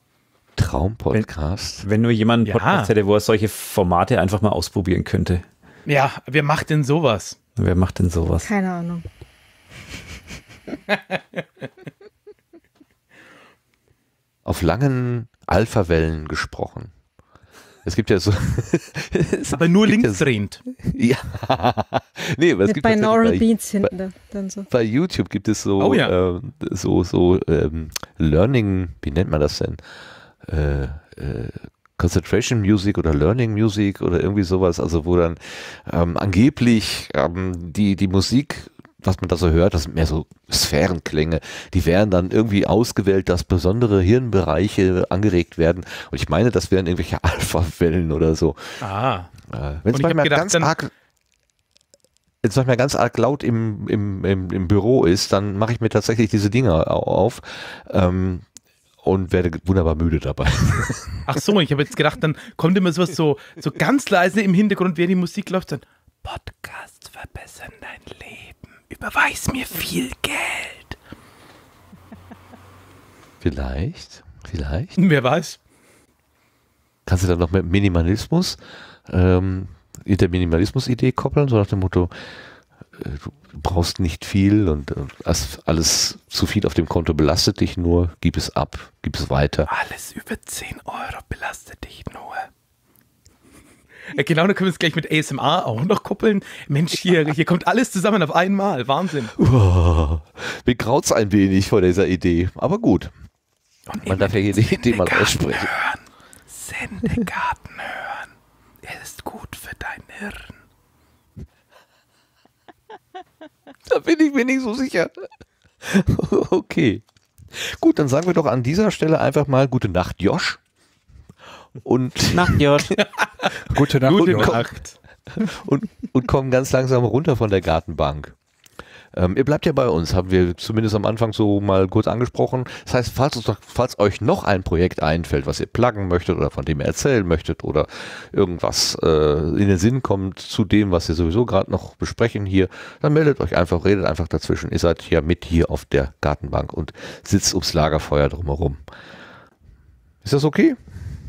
Traumpodcast. Wenn, wenn nur jemand einen ja. Podcast hätte, wo er solche Formate einfach mal ausprobieren könnte. Ja, wer macht denn sowas? Wer macht denn sowas? Keine Ahnung. Auf langen Alphawellen gesprochen. Es gibt ja so... aber nur linksdrehend. Ja. Nee, aber es gibt Binaural Beats hinten da, dann so. Bei YouTube gibt es so, oh, ja. äh, so, so ähm, Learning, wie nennt man das denn? Äh, äh, Concentration Music oder Learning Music oder irgendwie sowas, also wo dann ähm, angeblich ähm, die, die Musik... was man da so hört, das sind mehr so Sphärenklänge, die wären dann irgendwie ausgewählt, dass besondere Hirnbereiche angeregt werden. Und ich meine, das wären irgendwelche Alphawellen oder so. Ah. Äh, wenn es manchmal, manchmal ganz arg laut im, im, im, im Büro ist, dann mache ich mir tatsächlich diese Dinger auf ähm, und werde wunderbar müde dabei. Ach so, ich habe jetzt gedacht, dann kommt immer sowas so, so ganz leise im Hintergrund, während die Musik läuft, dann Podcasts verbessern dein Leben. Überweis mir viel Geld. Vielleicht, vielleicht. Wer weiß. Kannst du dann noch mit Minimalismus, ähm, mit der Minimalismus-Idee koppeln, so nach dem Motto, äh, du brauchst nicht viel und, und alles zu viel auf dem Konto belastet dich nur, gib es ab, gib es weiter. Alles über zehn Euro belastet dich nur. Genau, dann können wir es gleich mit A S M R auch noch koppeln. Mensch, hier, hier kommt alles zusammen auf einmal. Wahnsinn. Oh, mir graut es ein wenig vor dieser Idee, aber gut. Und man darf ja jede Idee mal aussprechen. Sendegarten hören. Er ist gut für dein Hirn. Da bin ich mir nicht so sicher. Okay. Gut, dann sagen wir doch an dieser Stelle einfach mal gute Nacht, Josh. Und Nacht, Josh. Gute Nacht, Gute Nacht. Und, und kommen ganz langsam runter von der Gartenbank. Ähm, ihr bleibt ja bei uns, haben wir zumindest am Anfang so mal kurz angesprochen. Das heißt, falls, uns, falls euch noch ein Projekt einfällt, was ihr pluggen möchtet oder von dem ihr erzählen möchtet oder irgendwas äh, in den Sinn kommt zu dem, was wir sowieso gerade noch besprechen hier, dann meldet euch einfach, redet einfach dazwischen. Ihr seid ja mit hier auf der Gartenbank und sitzt ums Lagerfeuer drumherum. Ist das okay?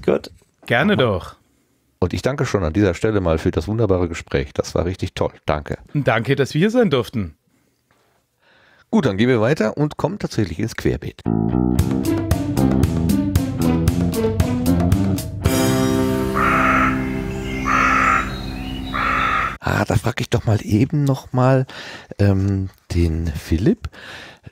Gut. Gerne doch. Und ich danke schon an dieser Stelle mal für das wunderbare Gespräch. Das war richtig toll. Danke. Danke, dass wir hier sein durften. Gut, dann gehen wir weiter und kommen tatsächlich ins Querbeet. Ah, da frage ich doch mal eben nochmal ähm, den Philipp.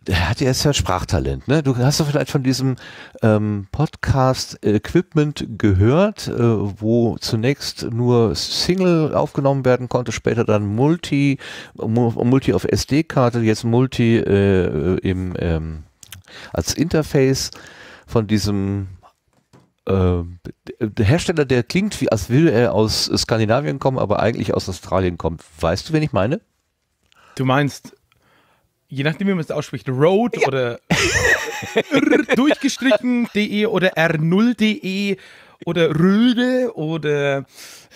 Der hat ja erst ein Sprachtalent, ne? Du hast doch vielleicht von diesem ähm, Podcast Equipment gehört, äh, wo zunächst nur Single aufgenommen werden konnte, später dann Multi, Multi auf S D-Karte, jetzt Multi äh, im, ähm, als Interface von diesem äh, der Hersteller, der klingt, wie als würde er aus Skandinavien kommen, aber eigentlich aus Australien kommt. Weißt du, wen ich meine? Du meinst, je nachdem, wie man es ausspricht, Road ja. oder durchgestrichen.de oder R null punkt de oder Röde oder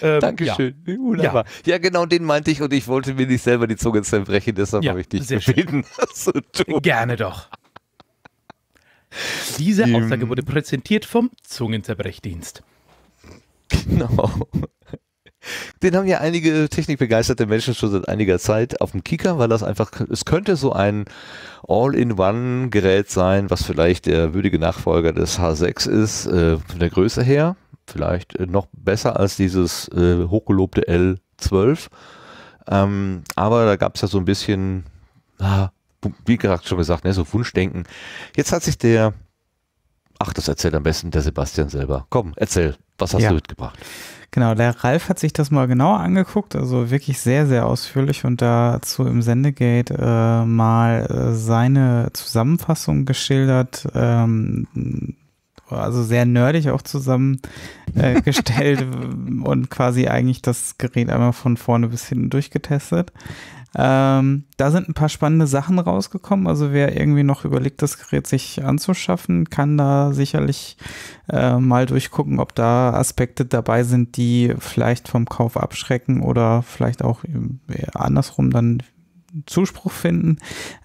ähm, Dankeschön, ja. Wunderbar. Ja. ja, genau, den meinte ich und ich wollte mir nicht selber die Zunge zerbrechen, deshalb ja, habe ich dich gebeten, das zu tun. Gerne doch. Diese Aussage wurde präsentiert vom Zungenzerbrechdienst. Genau. Den haben ja einige technikbegeisterte Menschen schon seit einiger Zeit auf dem Kicker, weil das einfach, es könnte so ein All-in-One-Gerät sein, was vielleicht der würdige Nachfolger des H sechs ist, äh, von der Größe her, vielleicht äh, noch besser als dieses äh, hochgelobte L zwölf, ähm, aber da gab es ja so ein bisschen, ah, wie gerade schon gesagt, ne, so Wunschdenken. Jetzt hat sich der, ach, das erzählt am besten der Sebastian selber. Komm, erzähl, was hast ja. du mitgebracht? Genau, der Ralf hat sich das mal genauer angeguckt, also wirklich sehr, sehr ausführlich und dazu im Sendegate äh, mal äh, seine Zusammenfassung geschildert, ähm, also sehr nerdig auch zusammengestellt äh, und quasi eigentlich das Gerät einmal von vorne bis hinten durchgetestet. Ähm, da sind ein paar spannende Sachen rausgekommen, also wer irgendwie noch überlegt, das Gerät sich anzuschaffen, kann da sicherlich äh, mal durchgucken, ob da Aspekte dabei sind, die vielleicht vom Kauf abschrecken oder vielleicht auch andersrum dann Zuspruch finden.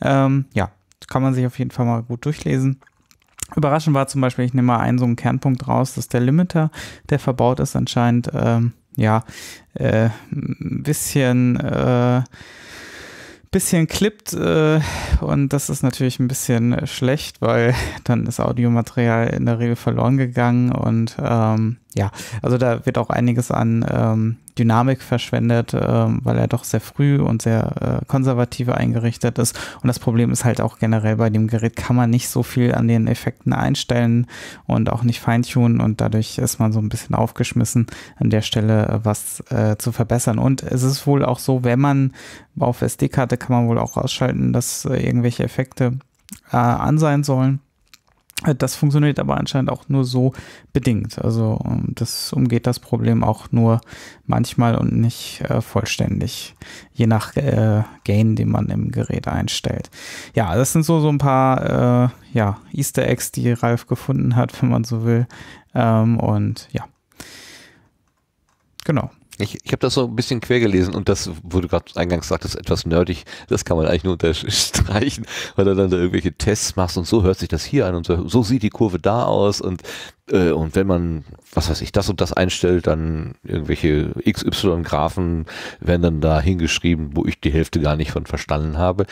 Ähm, ja, kann man sich auf jeden Fall mal gut durchlesen. Überraschend war zum Beispiel, ich nehme mal einen so einen Kernpunkt raus, dass der Limiter, der verbaut ist, anscheinend ähm, ja, äh, ein bisschen äh, bisschen klippt äh, und das ist natürlich ein bisschen schlecht, weil dann ist Audiomaterial in der Regel verloren gegangen und ähm, ja, also da wird auch einiges an ähm, Dynamik verschwendet, ähm, weil er doch sehr früh und sehr äh, konservativ eingerichtet ist und das Problem ist halt auch generell bei dem Gerät kann man nicht so viel an den Effekten einstellen und auch nicht feintunen und dadurch ist man so ein bisschen aufgeschmissen an der Stelle was äh, zu verbessern und es ist wohl auch so, wenn man auf S D-Karte kann man wohl auch ausschalten, dass äh, irgendwelche Effekte äh, an sein sollen. Das funktioniert aber anscheinend auch nur so bedingt. Also das umgeht das Problem auch nur manchmal und nicht äh, vollständig, je nach äh, Gain, den man im Gerät einstellt. Ja, das sind so, so ein paar äh, ja, Easter Eggs, die Ralf gefunden hat, wenn man so will. Ähm, und ja, genau. Ich, ich habe das so ein bisschen quer gelesen und das, wo du gerade eingangs sagtest, etwas nerdig, das kann man eigentlich nur unterstreichen, weil du dann da irgendwelche Tests machst und so hört sich das hier an und so, so sieht die Kurve da aus und, äh, und wenn man, was weiß ich, das und das einstellt, dann irgendwelche X Y-Graphen werden dann da hingeschrieben, wo ich die Hälfte gar nicht von verstanden habe.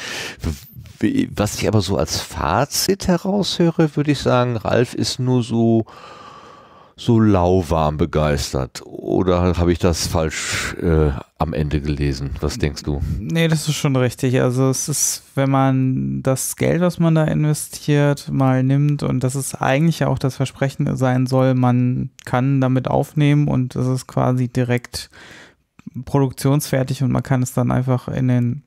Was ich aber so als Fazit heraushöre, würde ich sagen, Ralf ist nur so so lauwarm begeistert. Oder habe ich das falsch äh, am Ende gelesen? Was denkst du? Nee, das ist schon richtig. Also es ist, wenn man das Geld, was man da investiert, mal nimmt und das ist eigentlich ja auch das Versprechen sein soll, man kann damit aufnehmen und es ist quasi direkt produktionsfertig und man kann es dann einfach in den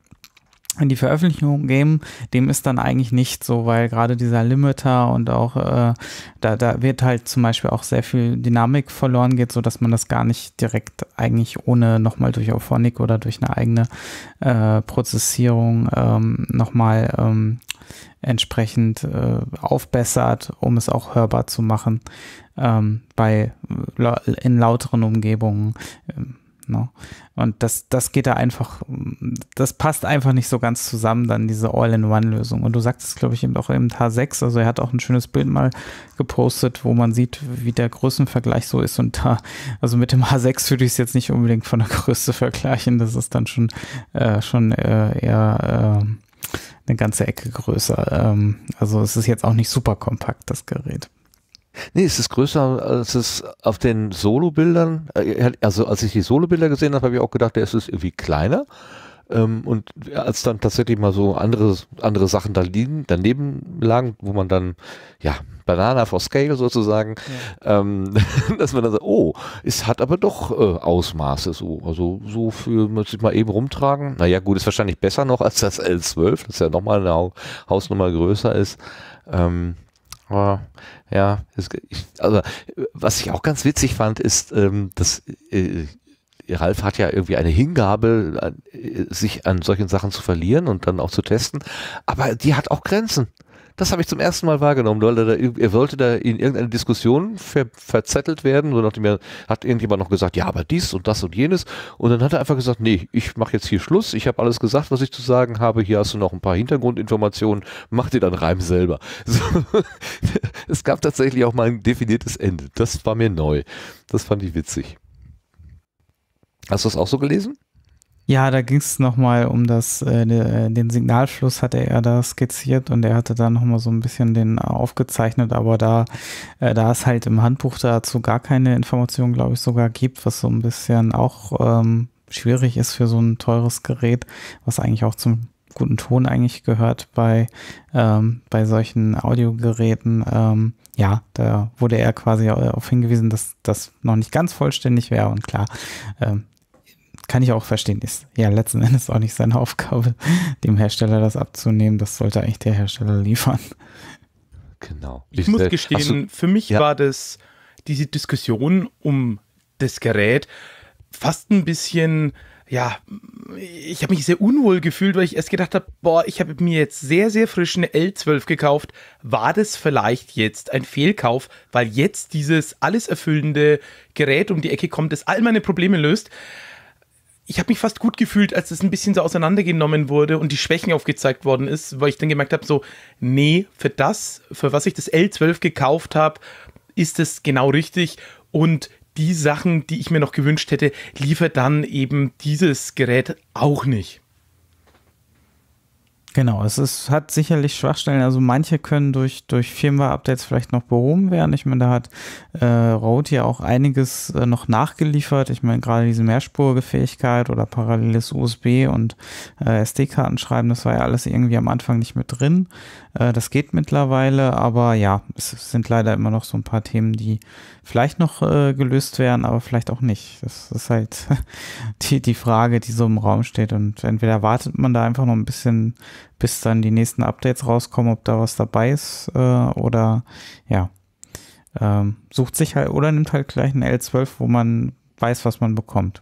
in die Veröffentlichung geben, dem ist dann eigentlich nicht so, weil gerade dieser Limiter und auch äh, da, da wird halt zum Beispiel auch sehr viel Dynamik verloren geht, sodass man das gar nicht direkt eigentlich ohne nochmal durch Auphonic oder durch eine eigene äh, Prozessierung ähm, nochmal ähm, entsprechend äh, aufbessert, um es auch hörbar zu machen ähm, bei in lauteren Umgebungen. Ähm, No. Und das, das geht da einfach, das passt einfach nicht so ganz zusammen, dann diese All-in-One-Lösung. Und du sagtest, glaube ich, eben auch im H sechs, also er hat auch ein schönes Bild mal gepostet, wo man sieht, wie der Größenvergleich so ist. Und da, also mit dem H sechs würde ich es jetzt nicht unbedingt von der Größe vergleichen, das ist dann schon, äh, schon äh, eher äh, eine ganze Ecke größer. Ähm, also es ist jetzt auch nicht super kompakt, das Gerät. Nee, es ist größer, als es auf den Solo-Bildern, also als ich die Solo-Bilder gesehen habe, habe ich auch gedacht, der ist irgendwie kleiner. Und als dann tatsächlich mal so andere, andere Sachen da liegen, daneben lagen, wo man dann, ja, Banana for Scale sozusagen, ja. ähm, dass man dann sagt, oh, es hat aber doch äh, Ausmaße so. Also so für, muss ich mal eben rumtragen. Naja gut, ist wahrscheinlich besser noch als das L zwölf, das ja nochmal eine ha Hausnummer größer ist. Ähm, ja, es, ich, also was ich auch ganz witzig fand, ist, ähm, dass... Äh, Ralf hat ja irgendwie eine Hingabe, sich an solchen Sachen zu verlieren und dann auch zu testen, aber die hat auch Grenzen. Das habe ich zum ersten Mal wahrgenommen. Er wollte da in irgendeine Diskussion ver verzettelt werden, so nachdem er, hat irgendjemand noch gesagt, ja, aber dies und das und jenes. Und dann hat er einfach gesagt, nee, ich mache jetzt hier Schluss, ich habe alles gesagt, was ich zu sagen habe, hier hast du noch ein paar Hintergrundinformationen, mach dir dann Reim selber. So. Es gab tatsächlich auch mal ein definiertes Ende. Das war mir neu. Das fand ich witzig. Hast du das auch so gelesen? Ja, da ging es nochmal um das, äh, den Signalfluss hatte er da skizziert und er hatte da nochmal so ein bisschen den aufgezeichnet, aber da, äh, da es halt im Handbuch dazu gar keine Informationen, glaube ich, sogar gibt, was so ein bisschen auch ähm, schwierig ist für so ein teures Gerät, was eigentlich auch zum guten Ton eigentlich gehört bei, ähm, bei solchen Audiogeräten. Ähm, ja, da wurde er quasi darauf hingewiesen, dass das noch nicht ganz vollständig wäre und klar, ähm, kann ich auch verstehen, ist ja letzten Endes auch nicht seine Aufgabe, dem Hersteller das abzunehmen. Das sollte eigentlich der Hersteller liefern. Genau. Ich, ich muss gestehen, für mich ja. war das, diese Diskussion um das Gerät fast ein bisschen, ja, ich habe mich sehr unwohl gefühlt, weil ich erst gedacht habe, boah, ich habe mir jetzt sehr, sehr frisch eine L zwölf gekauft. War das vielleicht jetzt ein Fehlkauf, weil jetzt dieses alles erfüllende Gerät um die Ecke kommt, das all meine Probleme löst? Ich habe mich fast gut gefühlt, als das ein bisschen so auseinandergenommen wurde und die Schwächen aufgezeigt worden ist, weil ich dann gemerkt habe, so, nee, für das, für was ich das L zwölf gekauft habe, ist es genau richtig und die Sachen, die ich mir noch gewünscht hätte, liefert dann eben dieses Gerät auch nicht. Genau, es ist, hat sicherlich Schwachstellen, also manche können durch, durch Firmware-Updates vielleicht noch behoben werden. Ich meine, da hat äh, Rode hier auch einiges äh, noch nachgeliefert. Ich meine, gerade diese mehrspurige Fähigkeit oder paralleles U S B und äh, S D-Karten schreiben, das war ja alles irgendwie am Anfang nicht mit drin. Äh, das geht mittlerweile, aber ja, es sind leider immer noch so ein paar Themen, die vielleicht noch äh, gelöst werden, aber vielleicht auch nicht. Das ist halt die, die Frage, die so im Raum steht und entweder wartet man da einfach noch ein bisschen, bis dann die nächsten Updates rauskommen, ob da was dabei ist äh, oder ja, ähm, sucht sich halt oder nimmt halt gleich einen L zwölf, wo man weiß, was man bekommt.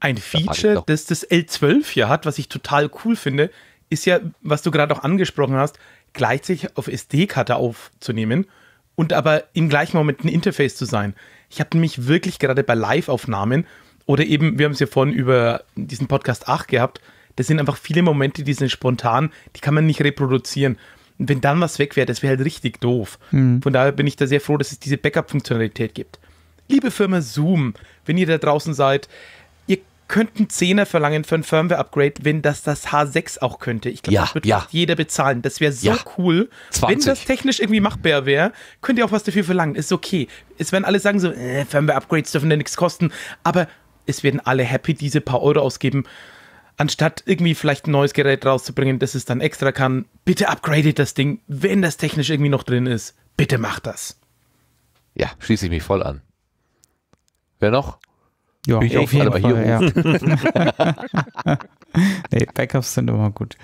Ein Feature, das das L zwölf hier hat, was ich total cool finde, ist ja, was du gerade auch angesprochen hast, gleichzeitig auf S D-Karte aufzunehmen und aber im gleichen Moment ein Interface zu sein. Ich habe nämlich wirklich gerade bei Live-Aufnahmen oder eben, wir haben es ja vorhin über diesen Podcast Ach gehabt, das sind einfach viele Momente, die sind spontan, die kann man nicht reproduzieren. Und wenn dann was weg wäre, das wäre halt richtig doof. Mhm. Von daher bin ich da sehr froh, dass es diese Backup-Funktionalität gibt. Liebe Firma Zoom, wenn ihr da draußen seid, ihr könnt einen Zehner verlangen für ein Firmware-Upgrade, wenn das das H sechs auch könnte. Ich glaube, ja, das würde ja jeder bezahlen. Das wäre so ja. cool. zwanzig. Wenn das technisch irgendwie machbar wäre, könnt ihr auch was dafür verlangen. Ist okay. Es werden alle sagen so, äh, Firmware-Upgrades dürfen ja nichts kosten. Aber es werden alle happy diese paar Euro ausgeben. Anstatt irgendwie vielleicht ein neues Gerät rauszubringen, das es dann extra kann, bitte upgradet das Ding, wenn das technisch irgendwie noch drin ist. Bitte macht das. Ja, schließe ich mich voll an. Wer noch? Ja, ich auf jeden Fall, ja. Nee, Backups sind immer gut.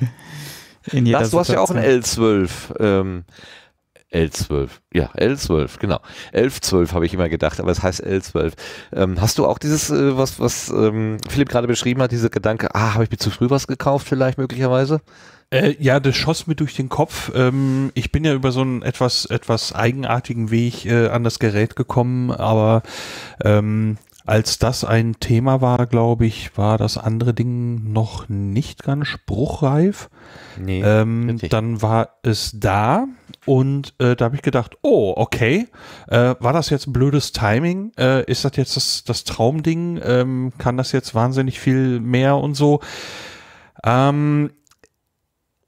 In jeder Lars, du hast ja auch ein L zwölf. Ähm, L zwölf, ja, L zwölf, genau. elf zwölf habe ich immer gedacht, aber es heißt L zwölf. Ähm, hast du auch dieses, äh, was, was ähm, Philipp gerade beschrieben hat, diese Gedanke, ah, habe ich mir zu früh was gekauft vielleicht möglicherweise? Äh, ja, das schoss mir durch den Kopf. Ähm, ich bin ja über so einen etwas, etwas eigenartigen Weg äh, an das Gerät gekommen, aber ähm, als das ein Thema war, glaube ich, war das andere Ding noch nicht ganz spruchreif. Nee, ähm, dann war es da. Und äh, da habe ich gedacht, oh, okay, äh, war das jetzt ein blödes Timing? Äh, ist das jetzt das, das Traumding? Ähm, kann das jetzt wahnsinnig viel mehr und so? Ähm,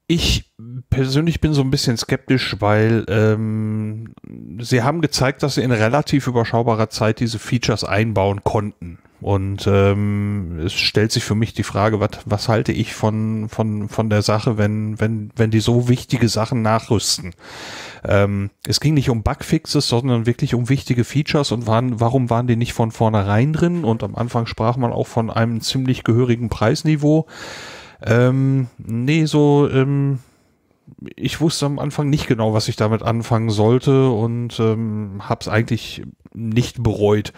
ich persönlich bin so ein bisschen skeptisch, weil ähm, sie haben gezeigt, dass sie in relativ überschaubarer Zeit diese Features einbauen konnten. Und ähm, es stellt sich für mich die Frage, wat, was halte ich von, von, von der Sache, wenn, wenn, wenn die so wichtige Sachen nachrüsten. Ähm, es ging nicht um Bugfixes, sondern wirklich um wichtige Features und waren, warum waren die nicht von vornherein drin? Und am Anfang sprach man auch von einem ziemlich gehörigen Preisniveau. Ähm, nee, so... Ähm, ich wusste am Anfang nicht genau, was ich damit anfangen sollte und ähm, habe es eigentlich nicht bereut.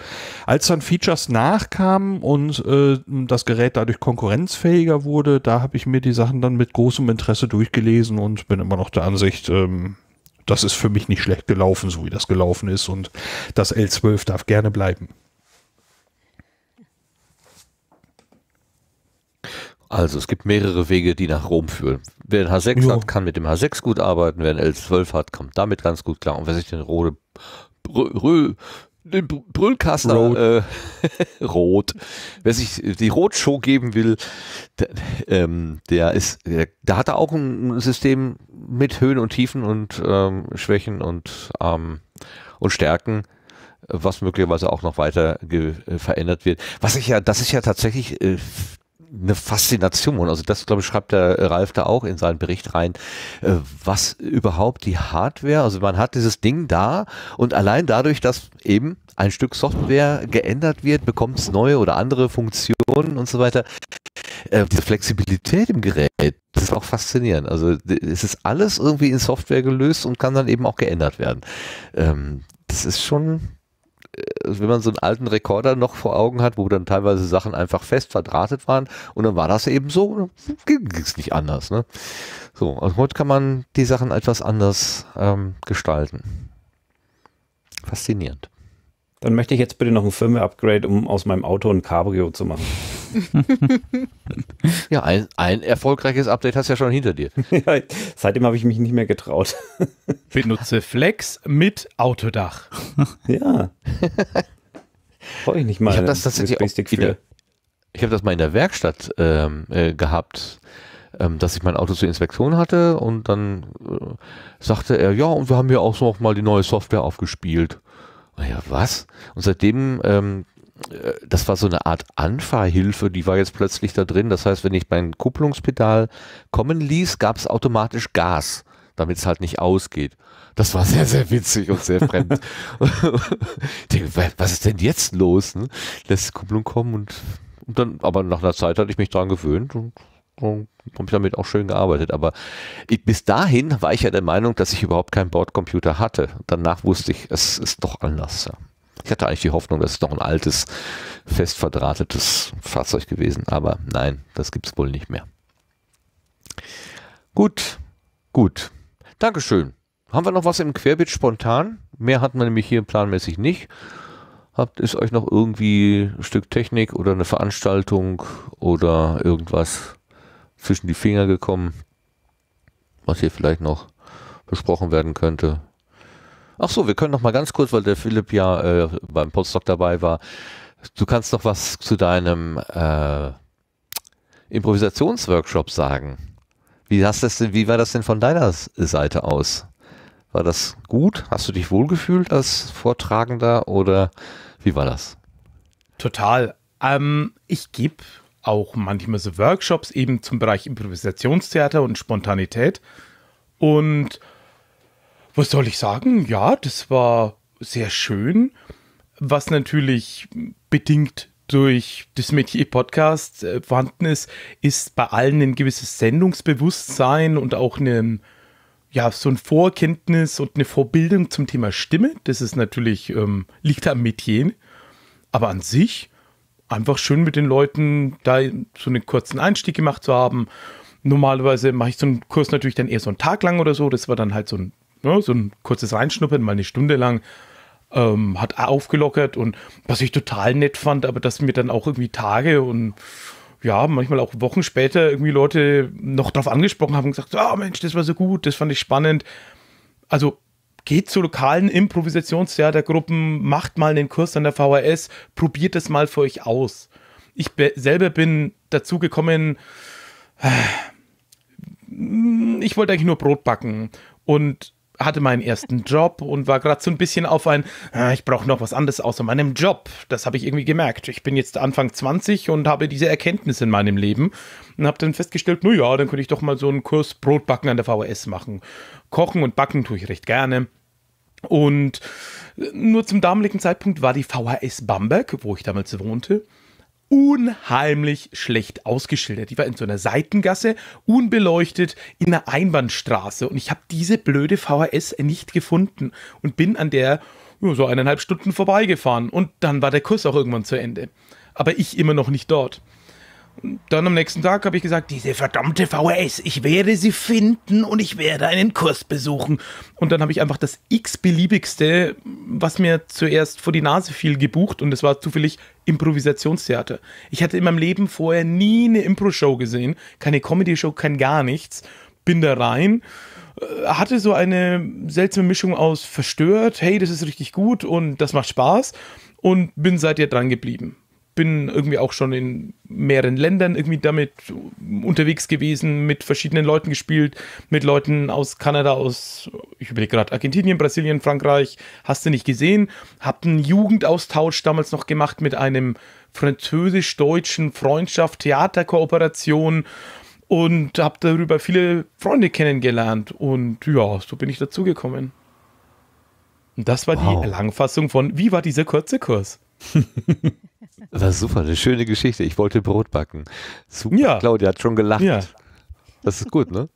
Als dann Features nachkamen und äh, das Gerät dadurch konkurrenzfähiger wurde, da habe ich mir die Sachen dann mit großem Interesse durchgelesen und bin immer noch der Ansicht, ähm, das ist für mich nicht schlecht gelaufen, so wie das gelaufen ist, und das L zwölf darf gerne bleiben. Also es gibt mehrere Wege, die nach Rom führen. Wer ein H sechs jo. hat, kann mit dem H sechs gut arbeiten. Wer ein L zwölf hat, kommt damit ganz gut klar. Und wer sich den rote Brü, den Brüllkaster rot. Äh, rot, wer sich die Rotshow geben will, der, ähm, der ist, da hat er auch ein System mit Höhen und Tiefen und ähm, Schwächen und ähm, und Stärken, was möglicherweise auch noch weiter verändert wird. Was ich ja, das ist ja tatsächlich äh, eine Faszination, also das, glaube ich, schreibt der Ralf da auch in seinen Bericht rein, was überhaupt die Hardware, also man hat dieses Ding da und allein dadurch, dass eben ein Stück Software geändert wird, bekommt es neue oder andere Funktionen und so weiter. Diese Flexibilität im Gerät, das ist auch faszinierend. Also es ist alles irgendwie in Software gelöst und kann dann eben auch geändert werden. Das ist schon... wenn man so einen alten Rekorder noch vor Augen hat, wo dann teilweise Sachen einfach fest verdrahtet waren und dann war das eben so, ging es nicht anders. Ne? So, also heute kann man die Sachen etwas anders ähm, gestalten. Faszinierend. Dann möchte ich jetzt bitte noch ein Firmware-Upgrade, um aus meinem Auto ein Cabrio zu machen. Ja, ein, ein erfolgreiches Update hast du ja schon hinter dir. Ja, seitdem habe ich mich nicht mehr getraut. Benutze Flex mit Autodach. Ja. Brauche ich nicht mal. Ich habe das tatsächlich auch wieder, ich habe das mal in der Werkstatt ähm, äh, gehabt, ähm, dass ich mein Auto zur Inspektion hatte und dann äh, sagte er, ja, und wir haben ja auch noch mal die neue Software aufgespielt. Ja, was? Und seitdem, ähm, das war so eine Art Anfahrhilfe, die war jetzt plötzlich da drin. Das heißt, wenn ich mein Kupplungspedal kommen ließ, gab es automatisch Gas, damit es halt nicht ausgeht. Das war sehr, sehr witzig und sehr fremd. Ich denke, was ist denn jetzt los? Ne? Lässt die Kupplung kommen und, und dann, aber nach einer Zeit hatte ich mich daran gewöhnt und habe ich damit auch schön gearbeitet, aber ich, bis dahin war ich ja der Meinung, dass ich überhaupt keinen Bordcomputer hatte. Danach wusste ich, es ist doch anders. Ja. Ich hatte eigentlich die Hoffnung, dass es noch ein altes, fest verdrahtetes Fahrzeug gewesen, aber nein, das gibt es wohl nicht mehr. Gut, gut. Dankeschön. Haben wir noch was im Querbeet spontan? Mehr hatten wir nämlich hier planmäßig nicht. Habt ihr euch noch irgendwie ein Stück Technik oder eine Veranstaltung oder irgendwas zwischen die Finger gekommen, was hier vielleicht noch besprochen werden könnte? Ach so, wir können noch mal ganz kurz, weil der Philipp ja äh, beim Podstock dabei war, du kannst noch was zu deinem äh, Improvisationsworkshop sagen. Wie, hast das denn, wie war das denn von deiner Seite aus? War das gut? Hast du dich wohlgefühlt als Vortragender oder wie war das? Total. Ähm, ich gebe auch manchmal so Workshops eben zum Bereich Improvisationstheater und Spontanität. Und was soll ich sagen? Ja, das war sehr schön, was natürlich bedingt durch das Metier Podcast äh, vorhanden ist, ist bei allen ein gewisses Sendungsbewusstsein und auch eine, ja, so ein Vorkenntnis und eine Vorbildung zum Thema Stimme. Das ist natürlich, ähm, liegt am Metier, aber an sich einfach schön mit den Leuten da so einen kurzen Einstieg gemacht zu haben. Normalerweise mache ich so einen Kurs natürlich dann eher so einen Tag lang oder so. Das war dann halt so ein, ne, so ein kurzes Reinschnuppern, mal eine Stunde lang. Ähm, hat aufgelockert und was ich total nett fand, aber dass mir dann auch irgendwie Tage und ja, manchmal auch Wochen später irgendwie Leute noch drauf angesprochen haben und gesagt, ah, Mensch, das war so gut, das fand ich spannend. Also geht zu lokalen Improvisationstheatergruppen, macht mal einen Kurs an der V H S, probiert das mal für euch aus. Ich be- selber bin dazu gekommen, äh, und ich wollte eigentlich nur Brot backen und hatte meinen ersten Job und war gerade so ein bisschen auf ein, ah, ich brauche noch was anderes außer meinem Job. Das habe ich irgendwie gemerkt. Ich bin jetzt Anfang zwanzig und habe diese Erkenntnis in meinem Leben und habe dann festgestellt, na ja, dann könnte ich doch mal so einen Kurs Brotbacken an der V H S machen. Kochen und Backen tue ich recht gerne. Und nur zum damaligen Zeitpunkt war die V H S Bamberg, wo ich damals wohnte, unheimlich schlecht ausgeschildert. Die war in so einer Seitengasse, unbeleuchtet, in einer Einbahnstraße. Und ich habe diese blöde V H S nicht gefunden und bin an der ja, so eineinhalb Stunden vorbeigefahren. Und dann war der Kurs auch irgendwann zu Ende. Aber ich immer noch nicht dort. Und dann am nächsten Tag habe ich gesagt, diese verdammte V H S, ich werde sie finden und ich werde einen Kurs besuchen. Und dann habe ich einfach das x-beliebigste, was mir zuerst vor die Nase fiel, gebucht. Und es war zufällig Improvisationstheater. Ich hatte in meinem Leben vorher nie eine Impro-Show gesehen, keine Comedy-Show, kein gar nichts. Bin da rein, hatte so eine seltsame Mischung aus verstört, hey, das ist richtig gut und das macht Spaß und bin seitdem dran geblieben. Bin irgendwie auch schon in mehreren Ländern irgendwie damit unterwegs gewesen, mit verschiedenen Leuten gespielt, mit Leuten aus Kanada, aus, ich überlege gerade, Argentinien, Brasilien, Frankreich, hast du nicht gesehen, hab einen Jugendaustausch damals noch gemacht mit einem französisch-deutschen Freundschaft-Theaterkooperation und hab darüber viele Freunde kennengelernt und ja, so bin ich dazugekommen. Und das war wow. Die Langfassung von, wie war dieser kurze Kurs? Das ist super, eine schöne Geschichte. Ich wollte Brot backen. Super, ja. Claudia hat schon gelacht. Ja. Das ist gut, ne?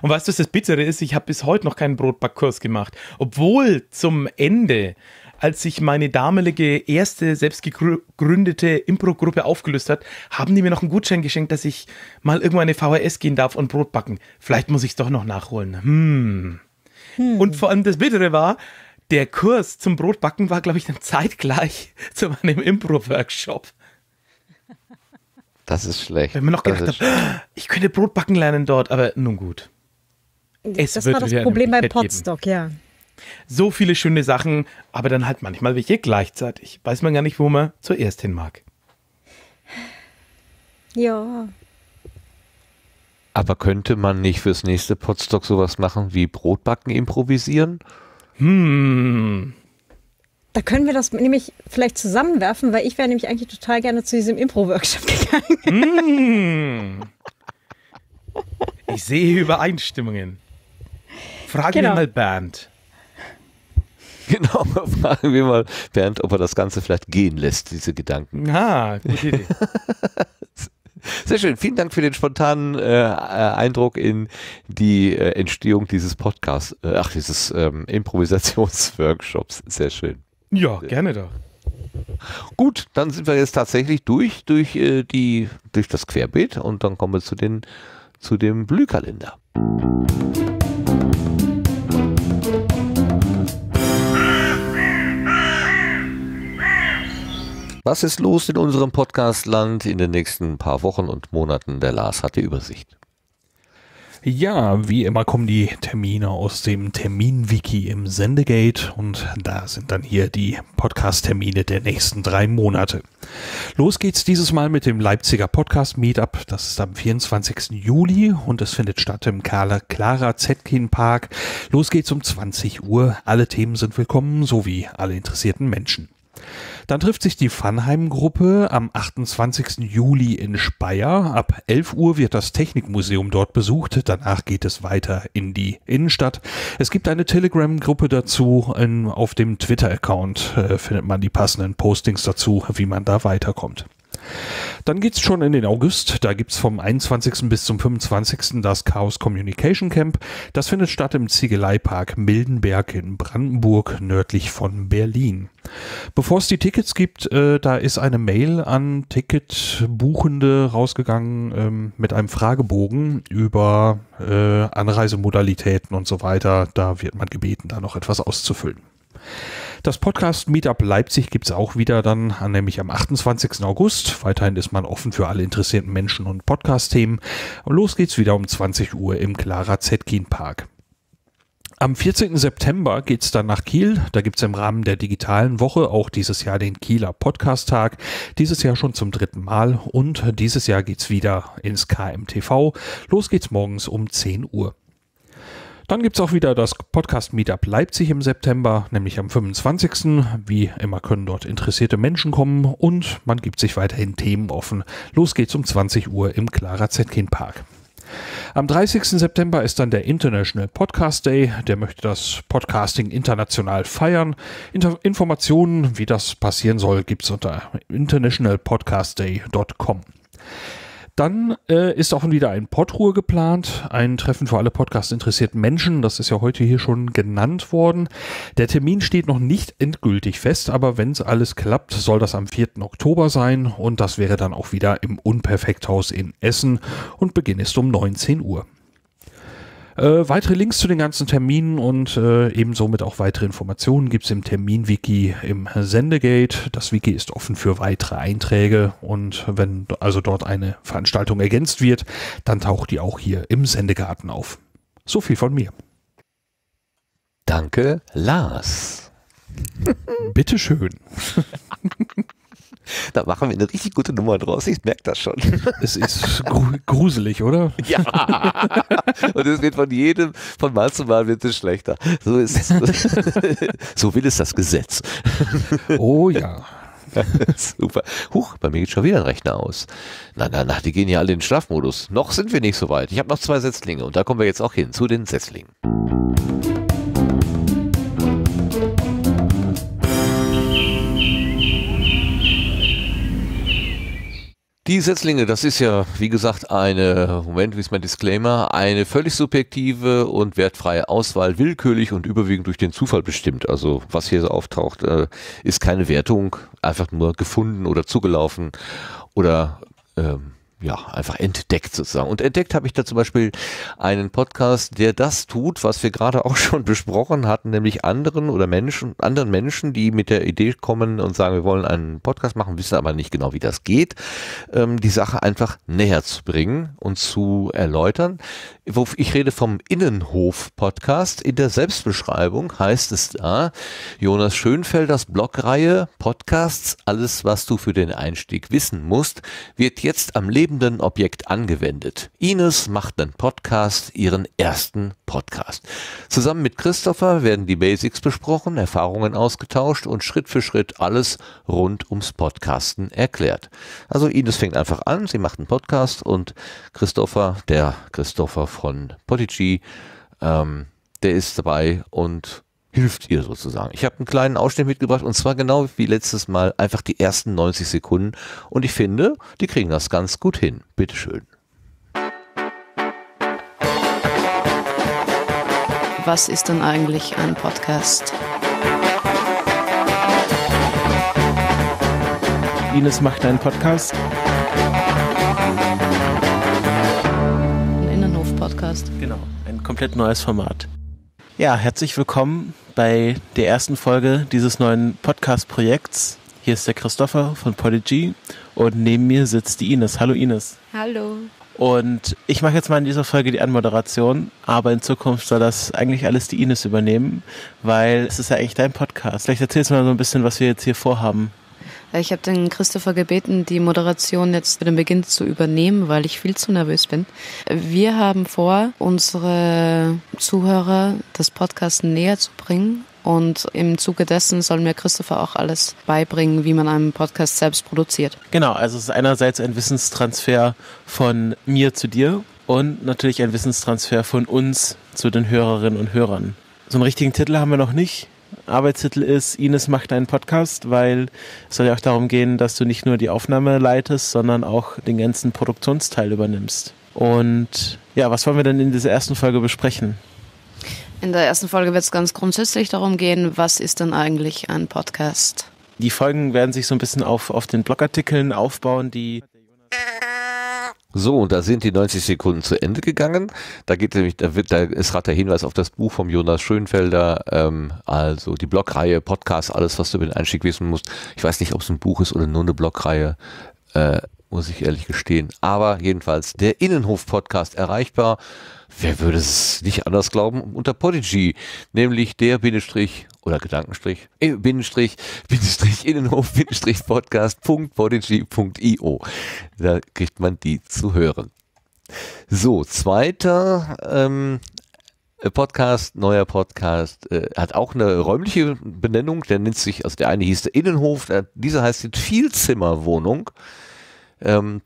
Und weißt du, was das Bittere ist? Ich habe bis heute noch keinen Brotbackkurs gemacht. Obwohl zum Ende, als sich meine damalige erste selbst gegründete Impro-Gruppe aufgelöst hat, haben die mir noch einen Gutschein geschenkt, dass ich mal irgendwann eine V H S gehen darf und Brot backen. Vielleicht muss ich es doch noch nachholen. Hm. Hm. Und vor allem das Bittere war, der Kurs zum Brotbacken war, glaube ich, dann zeitgleich zu meinem Impro-Workshop. Das ist schlecht. Wenn man noch gedacht hat, ich könnte Brotbacken lernen dort, aber nun gut. Es das wird war das Problem beim Podstock, ja. So viele schöne Sachen, aber dann halt manchmal welche gleichzeitig. Weiß man gar nicht, wo man zuerst hin mag. Ja. Aber könnte man nicht fürs nächste Podstock sowas machen wie Brotbacken improvisieren? Hm. Da können wir das nämlich vielleicht zusammenwerfen, weil ich wäre nämlich eigentlich total gerne zu diesem Impro-Workshop gegangen. Hm. Ich sehe Übereinstimmungen. Fragen genau. wir mal Bernd. Genau, fragen wir mal Bernd, ob er das Ganze vielleicht gehen lässt, diese Gedanken. Ah, gute Idee. Sehr schön, vielen Dank für den spontanen äh, Eindruck in die äh, Entstehung dieses Podcasts, äh, ach, dieses ähm, Improvisationsworkshops. Sehr schön. Ja, gerne doch. Gut, dann sind wir jetzt tatsächlich durch, durch, äh, die, durch das Querbeet und dann kommen wir zu, den, zu dem Blühkalender. Was ist los in unserem Podcastland in den nächsten paar Wochen und Monaten? Der Lars hat die Übersicht. Ja, wie immer kommen die Termine aus dem Terminwiki im Sendegate und da sind dann hier die Podcast-Termine der nächsten drei Monate. Los geht's dieses Mal mit dem Leipziger Podcast-Meetup. Das ist am vierundzwanzigsten Juli und es findet statt im Clara-Zetkin-Park. Los geht's um zwanzig Uhr. Alle Themen sind willkommen, sowie alle interessierten Menschen. Dann trifft sich die Funheim-Gruppe am achtundzwanzigsten Juli in Speyer. Ab elf Uhr wird das Technikmuseum dort besucht. Danach geht es weiter in die Innenstadt. Es gibt eine Telegram-Gruppe dazu. In, auf dem Twitter-Account äh, findet man die passenden Postings dazu, wie man da weiterkommt. Dann geht es schon in den August. Da gibt es vom einundzwanzigsten bis zum fünfundzwanzigsten das Chaos Communication Camp. Das findet statt im Ziegeleipark Mildenberg in Brandenburg, nördlich von Berlin. Bevor es die Tickets gibt, äh, da ist eine Mail an Ticketbuchende rausgegangen ähm, mit einem Fragebogen über äh, Anreisemodalitäten und so weiter. Da wird man gebeten, da noch etwas auszufüllen. Das Podcast-Meetup Leipzig gibt es auch wieder dann, nämlich am achtundzwanzigsten August. Weiterhin ist man offen für alle interessierten Menschen und Podcast-Themen. Los geht's wieder um zwanzig Uhr im Clara-Zetkin-Park. Am vierzehnten September geht es dann nach Kiel. Da gibt es im Rahmen der digitalen Woche auch dieses Jahr den Kieler Podcast-Tag. Dieses Jahr schon zum dritten Mal und dieses Jahr geht es wieder ins K M T V. Los geht's morgens um zehn Uhr. Dann gibt es auch wieder das Podcast-Meetup Leipzig im September, nämlich am fünfundzwanzigsten Wie immer können dort interessierte Menschen kommen und man gibt sich weiterhin Themen offen. Los geht's um zwanzig Uhr im Clara Zetkin Park. Am dreißigsten September ist dann der International Podcast Day. Der möchte das Podcasting international feiern. Inter- Informationen, wie das passieren soll, gibt es unter international podcast day punkt com. Dann äh, ist auch wieder ein Podruhe geplant, ein Treffen für alle Podcast-interessierten Menschen, das ist ja heute hier schon genannt worden. Der Termin steht noch nicht endgültig fest, aber wenn es alles klappt, soll das am vierten Oktober sein und das wäre dann auch wieder im Unperfekthaus in Essen und Beginn ist um neunzehn Uhr. Äh, weitere Links zu den ganzen Terminen und äh, ebenso mit auch weitere Informationen gibt es im Terminwiki im Sendegate. Das Wiki ist offen für weitere Einträge und wenn also dort eine Veranstaltung ergänzt wird, dann taucht die auch hier im Sendegarten auf. So viel von mir. Danke, Lars. Bitteschön. Da machen wir eine richtig gute Nummer draus, ich merke das schon. Es ist gruselig, oder? Ja, und es wird von jedem, von Mal zu Mal wird es schlechter. So ist es. So will es das Gesetz. Oh ja. Super. Huch, bei mir geht schon wieder ein Rechner aus. Na, na, na, die gehen ja alle in den Schlafmodus. Noch sind wir nicht so weit. Ich habe noch zwei Setzlinge und da kommen wir jetzt auch hin, zu den Setzlingen. Die Setzlinge, das ist ja, wie gesagt, eine, Moment, wie ist mein Disclaimer, eine völlig subjektive und wertfreie Auswahl, willkürlich und überwiegend durch den Zufall bestimmt. Also was hier so auftaucht, äh, ist keine Wertung, einfach nur gefunden oder zugelaufen oder ähm, ja, einfach entdeckt sozusagen. Und entdeckt habe ich da zum Beispiel einen Podcast, der das tut, was wir gerade auch schon besprochen hatten, nämlich anderen oder Menschen, anderen Menschen, die mit der Idee kommen und sagen, wir wollen einen Podcast machen, wissen aber nicht genau, wie das geht, ähm, die Sache einfach näher zu bringen und zu erläutern. Ich rede vom Innenhof-Podcast. In der Selbstbeschreibung heißt es da, Jonas Schönfelders Blogreihe Podcasts, alles, was du für den Einstieg wissen musst, wird jetzt am Leben Objekt angewendet. Ines macht einen Podcast, ihren ersten Podcast. Zusammen mit Christopher werden die Basics besprochen, Erfahrungen ausgetauscht und Schritt für Schritt alles rund ums Podcasten erklärt. Also Ines fängt einfach an, sie macht einen Podcast und Christopher, der Christopher von Podigee, ähm, der ist dabei und hilft ihr sozusagen. Ich habe einen kleinen Ausschnitt mitgebracht und zwar genau wie letztes Mal einfach die ersten neunzig Sekunden und ich finde, die kriegen das ganz gut hin. Bitteschön. Was ist denn eigentlich ein Podcast? Ines macht einen Podcast. Ein Innenhof-Podcast. Genau, ein komplett neues Format. Ja, herzlich willkommen bei der ersten Folge dieses neuen Podcast-Projekts. Hier ist der Christopher von Podigee und neben mir sitzt die Ines. Hallo Ines. Hallo. Und ich mache jetzt mal in dieser Folge die Anmoderation, aber in Zukunft soll das eigentlich alles die Ines übernehmen, weil es ist ja eigentlich dein Podcast. Vielleicht erzählst du mal so ein bisschen, was wir jetzt hier vorhaben. Ich habe den Christopher gebeten, die Moderation jetzt für den Beginn zu übernehmen, weil ich viel zu nervös bin. Wir haben vor, unsere Zuhörer das Podcast näher zu bringen und im Zuge dessen soll mir Christopher auch alles beibringen, wie man einen Podcast selbst produziert. Genau, also es ist einerseits ein Wissenstransfer von mir zu dir und natürlich ein Wissenstransfer von uns zu den Hörerinnen und Hörern. So einen richtigen Titel haben wir noch nicht. Arbeitstitel ist, Ines macht einen Podcast, weil es soll ja auch darum gehen, dass du nicht nur die Aufnahme leitest, sondern auch den ganzen Produktionsteil übernimmst. Und ja, was wollen wir denn in dieser ersten Folge besprechen? In der ersten Folge wird es ganz grundsätzlich darum gehen, was ist denn eigentlich ein Podcast? Die Folgen werden sich so ein bisschen auf, auf den Blogartikeln aufbauen, die... So, und da sind die neunzig Sekunden zu Ende gegangen. Da geht nämlich, da wird, da ist gerade der Hinweis auf das Buch vom Jonas Schönfelder, ähm, also die Blogreihe, Podcast, alles, was du über den Einstieg wissen musst. Ich weiß nicht, ob es ein Buch ist oder nur eine Blogreihe, äh, muss ich ehrlich gestehen. Aber jedenfalls der Innenhof-Podcast erreichbar. Wer würde es nicht anders glauben? Unter Podigee, nämlich der Bindestrich oder Gedankenstrich, Bindestrich, Bindestrich, Innenhof, Bindestrich, Podcast.podigee punkt io. Da kriegt man die zu hören. So, zweiter ähm, Podcast, neuer Podcast, äh, hat auch eine räumliche Benennung, der nennt sich, also der eine hieß der Innenhof, der, dieser heißt jetzt Vielzimmerwohnung. Ähm,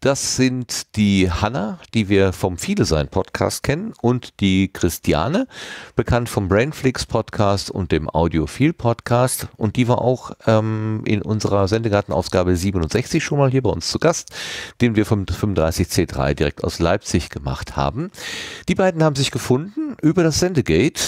das sind die Hanna, die wir vom Viele-Sein-Podcast kennen, und die Christiane, bekannt vom Brainflix-Podcast und dem Audiophil-Podcast, und die war auch ähm, in unserer Sendegarten-Ausgabe siebenundsechzig schon mal hier bei uns zu Gast, den wir vom fünfunddreißig C drei direkt aus Leipzig gemacht haben. Die beiden haben sich gefunden über das Sendegate.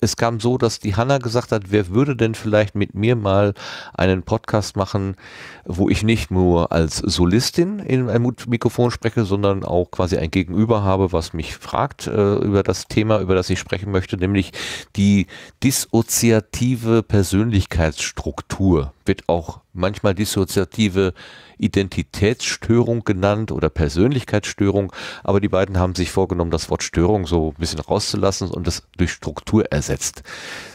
Es kam so, dass die Hanna gesagt hat, wer würde denn vielleicht mit mir mal einen Podcast machen, wo ich nicht nur als Solistin in einem Mikrofon spreche, sondern auch quasi ein Gegenüber habe, was mich fragt äh, über das Thema, über das ich sprechen möchte, nämlich die dissoziative Persönlichkeitsstruktur. Wird auch manchmal dissoziative Identitätsstörung genannt oder Persönlichkeitsstörung, aber die beiden haben sich vorgenommen, das Wort Störung so ein bisschen rauszulassen und das durch Struktur ersetzt.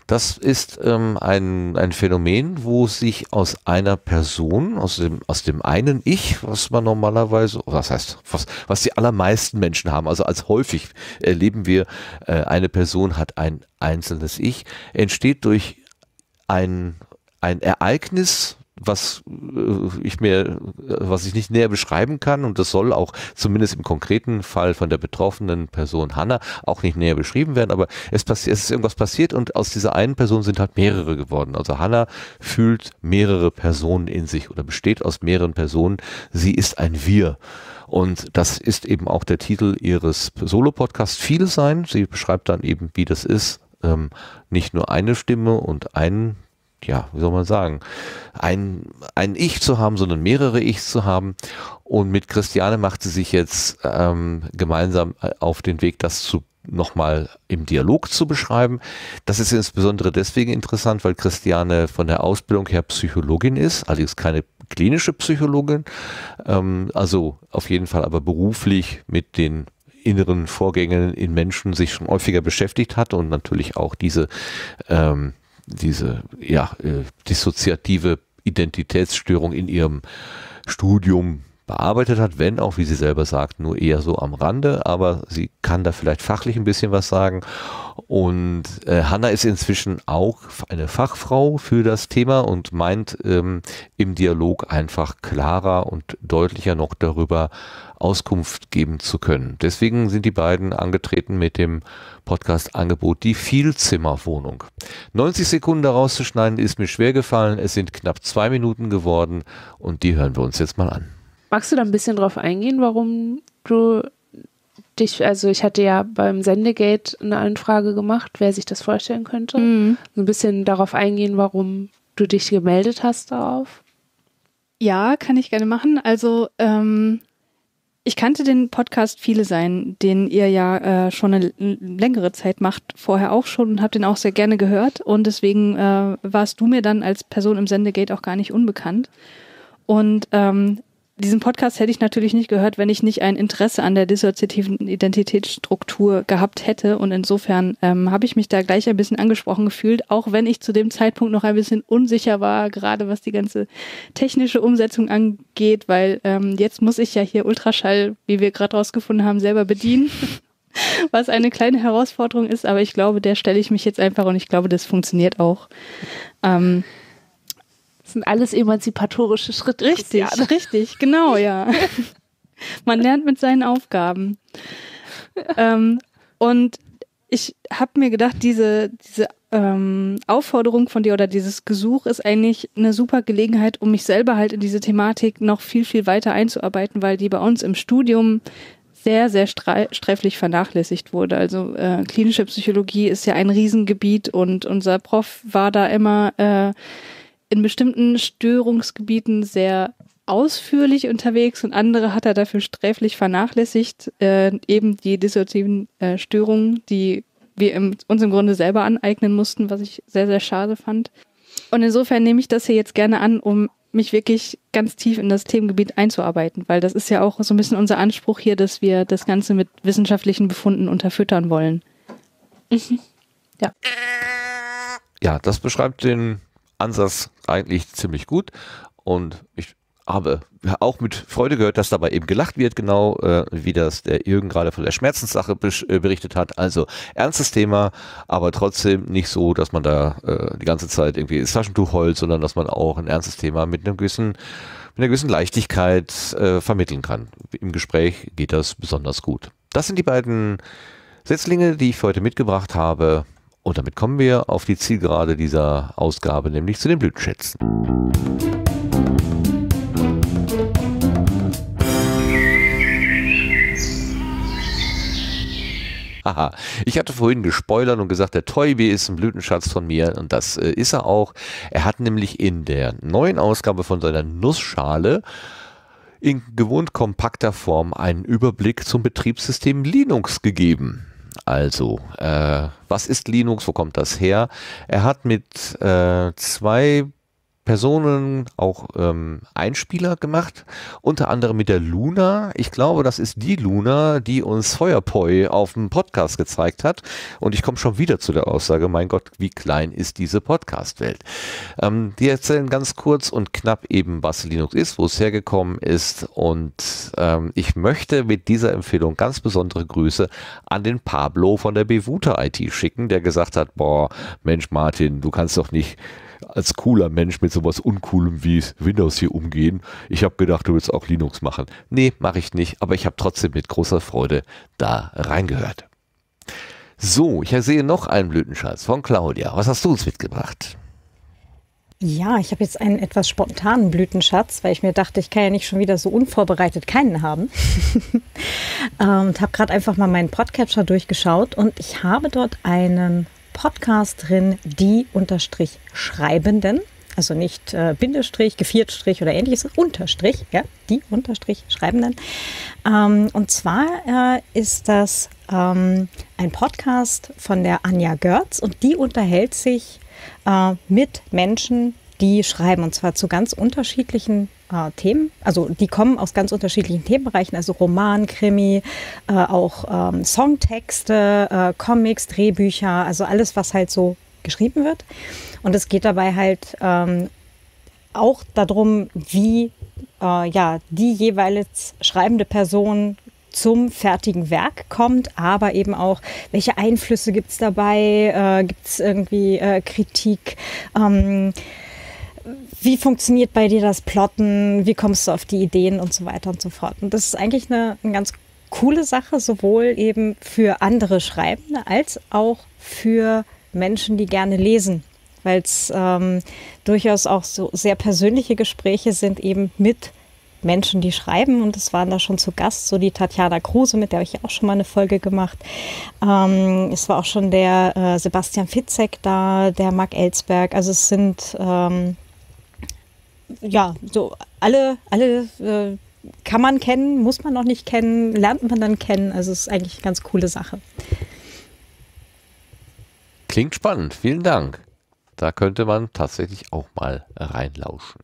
Das ist ähm, ein, ein Phänomen, wo sich aus einer Person, aus dem, aus dem einen Ich, was man normalerweise, was heißt, was, was die allermeisten Menschen haben, also als häufig erleben wir, äh, eine Person hat ein einzelnes Ich, entsteht durch ein ein Ereignis, was ich mir, was ich nicht näher beschreiben kann, und das soll auch zumindest im konkreten Fall von der betroffenen Person Hanna auch nicht näher beschrieben werden, aber es, es ist irgendwas passiert und aus dieser einen Person sind halt mehrere geworden. Also Hanna fühlt mehrere Personen in sich oder besteht aus mehreren Personen. Sie ist ein Wir. Und das ist eben auch der Titel ihres Solo-Podcasts Viele Sein. Sie beschreibt dann eben, wie das ist. Ähm, nicht nur eine Stimme und ein ja, wie soll man sagen, ein, ein Ich zu haben, sondern mehrere Ichs zu haben. Und mit Christiane macht sie sich jetzt ähm, gemeinsam auf den Weg, das zu nochmal im Dialog zu beschreiben. Das ist insbesondere deswegen interessant, weil Christiane von der Ausbildung her Psychologin ist, allerdings keine klinische Psychologin, ähm, also auf jeden Fall aber beruflich mit den inneren Vorgängen in Menschen sich schon häufiger beschäftigt hat und natürlich auch diese ähm, diese ja, äh, dissoziative Identitätsstörung in ihrem Studium bearbeitet hat, wenn auch, wie sie selber sagt, nur eher so am Rande, aber sie kann da vielleicht fachlich ein bisschen was sagen. Und äh, Hanna ist inzwischen auch eine Fachfrau für das Thema und meint, ähm, im Dialog einfach klarer und deutlicher noch darüber Auskunft geben zu können. Deswegen sind die beiden angetreten mit dem Podcast-Angebot Die Vielzimmerwohnung. neunzig Sekunden daraus zu schneiden ist mir schwer gefallen. Es sind knapp zwei Minuten geworden und die hören wir uns jetzt mal an. Magst du da ein bisschen drauf eingehen, warum du dich, also ich hatte ja beim Sendegate eine Anfrage gemacht, wer sich das vorstellen könnte. Mhm. So ein bisschen darauf eingehen, warum du dich gemeldet hast darauf? Ja, kann ich gerne machen. Also, ähm, ich kannte den Podcast Viele Sein, den ihr ja äh, schon eine längere Zeit macht, vorher auch schon, und habe den auch sehr gerne gehört. Und deswegen äh, warst du mir dann als Person im Sendegate auch gar nicht unbekannt. Und ähm, diesen Podcast hätte ich natürlich nicht gehört, wenn ich nicht ein Interesse an der dissoziativen Identitätsstruktur gehabt hätte. Und insofern ähm, habe ich mich da gleich ein bisschen angesprochen gefühlt, auch wenn ich zu dem Zeitpunkt noch ein bisschen unsicher war, gerade was die ganze technische Umsetzung angeht, weil ähm, jetzt muss ich ja hier Ultraschall, wie wir gerade rausgefunden haben, selber bedienen, was eine kleine Herausforderung ist. Aber ich glaube, der stelle ich mich jetzt einfach, und ich glaube, das funktioniert auch. Ähm, Das sind alles emanzipatorische Schritte. Richtig, ja, richtig, genau, ja. Man lernt mit seinen Aufgaben. Ähm, und ich habe mir gedacht, diese, diese ähm, Aufforderung von dir oder dieses Gesuch ist eigentlich eine super Gelegenheit, um mich selber halt in diese Thematik noch viel, viel weiter einzuarbeiten, weil die bei uns im Studium sehr, sehr sträflich vernachlässigt wurde. Also äh, klinische Psychologie ist ja ein Riesengebiet, und unser Prof war da immer äh, in bestimmten Störungsgebieten sehr ausführlich unterwegs, und andere hat er dafür sträflich vernachlässigt, äh, eben die dissoziativen äh, Störungen, die wir im, uns im Grunde selber aneignen mussten, was ich sehr, sehr schade fand. Und insofern nehme ich das hier jetzt gerne an, um mich wirklich ganz tief in das Themengebiet einzuarbeiten, weil das ist ja auch so ein bisschen unser Anspruch hier, dass wir das Ganze mit wissenschaftlichen Befunden unterfüttern wollen. Mhm. Ja. Ja, das beschreibt den Ansatz eigentlich ziemlich gut, und ich habe auch mit Freude gehört, dass dabei eben gelacht wird, genau äh, wie das der Jürgen gerade von der Schmerzenssache äh, berichtet hat. Also ernstes Thema, aber trotzdem nicht so, dass man da äh, die ganze Zeit irgendwie ins Taschentuch heult, sondern dass man auch ein ernstes Thema mit einem gewissen mit einer gewissen Leichtigkeit äh, vermitteln kann. Im Gespräch geht das besonders gut. Das sind die beiden Setzlinge, die ich für heute mitgebracht habe. Und damit kommen wir auf die Zielgerade dieser Ausgabe, nämlich zu den Blütenschätzen. Haha, ich hatte vorhin gespoilert und gesagt, der Tobi ist ein Blütenschatz von mir und das äh, ist er auch. Er hat nämlich in der neuen Ausgabe von seiner Nussschale in gewohnt kompakter Form einen Überblick zum Betriebssystem Linux gegeben. Also, äh, was ist Linux, wo kommt das her? Er hat mit äh, zwei Personen auch ähm, Einspieler gemacht, unter anderem mit der Luna. Ich glaube, das ist die Luna, die uns Feuerpoi auf dem Podcast gezeigt hat. Und ich komme schon wieder zu der Aussage, mein Gott, wie klein ist diese Podcast-Welt. Ähm, die erzählen ganz kurz und knapp eben, was Linux ist, wo es hergekommen ist. Und ähm, ich möchte mit dieser Empfehlung ganz besondere Grüße an den Pablo von der Bewuta I T schicken, der gesagt hat, boah, Mensch Martin, du kannst doch nicht als cooler Mensch mit sowas Uncoolem wie Windows hier umgehen. Ich habe gedacht, du willst auch Linux machen. Nee, mache ich nicht, aber ich habe trotzdem mit großer Freude da reingehört. So, ich sehe noch einen Blütenschatz von Claudia. Was hast du uns mitgebracht? Ja, ich habe jetzt einen etwas spontanen Blütenschatz, weil ich mir dachte, ich kann ja nicht schon wieder so unvorbereitet keinen haben. Und habe gerade einfach mal meinen Podcatcher durchgeschaut und ich habe dort einen Podcast drin, die unterstrich Schreibenden, also nicht äh, Bindestrich, Geviertstrich oder ähnliches, Unterstrich, ja, die unterstrich Schreibenden. Ähm, und zwar äh, ist das ähm, ein Podcast von der Anja Görz und die unterhält sich äh, mit Menschen, die schreiben, und zwar zu ganz unterschiedlichen äh, Themen. Also die kommen aus ganz unterschiedlichen Themenbereichen, also Roman, Krimi, äh, auch ähm, Songtexte, äh, Comics, Drehbücher, also alles, was halt so geschrieben wird. Und es geht dabei halt ähm, auch darum, wie äh, ja, die jeweils schreibende Person zum fertigen Werk kommt, aber eben auch, welche Einflüsse gibt es dabei, äh, gibt es irgendwie äh, Kritik, ähm, wie funktioniert bei dir das Plotten? Wie kommst du auf die Ideen und so weiter und so fort? Und das ist eigentlich eine, eine ganz coole Sache, sowohl eben für andere Schreibende als auch für Menschen, die gerne lesen, weil es ähm, durchaus auch so sehr persönliche Gespräche sind eben mit Menschen, die schreiben. Und es waren da schon zu Gast, so die Tatjana Kruse, mit der habe ich auch schon mal eine Folge gemacht. Ähm, es war auch schon der äh, Sebastian Fitzek da, der Marc Elsberg. Also es sind ähm, ja so alle, alle äh, kann man kennen, muss man noch nicht kennen, lernt man dann kennen. Also es ist eigentlich eine ganz coole Sache. Klingt spannend, vielen Dank. Da könnte man tatsächlich auch mal reinlauschen.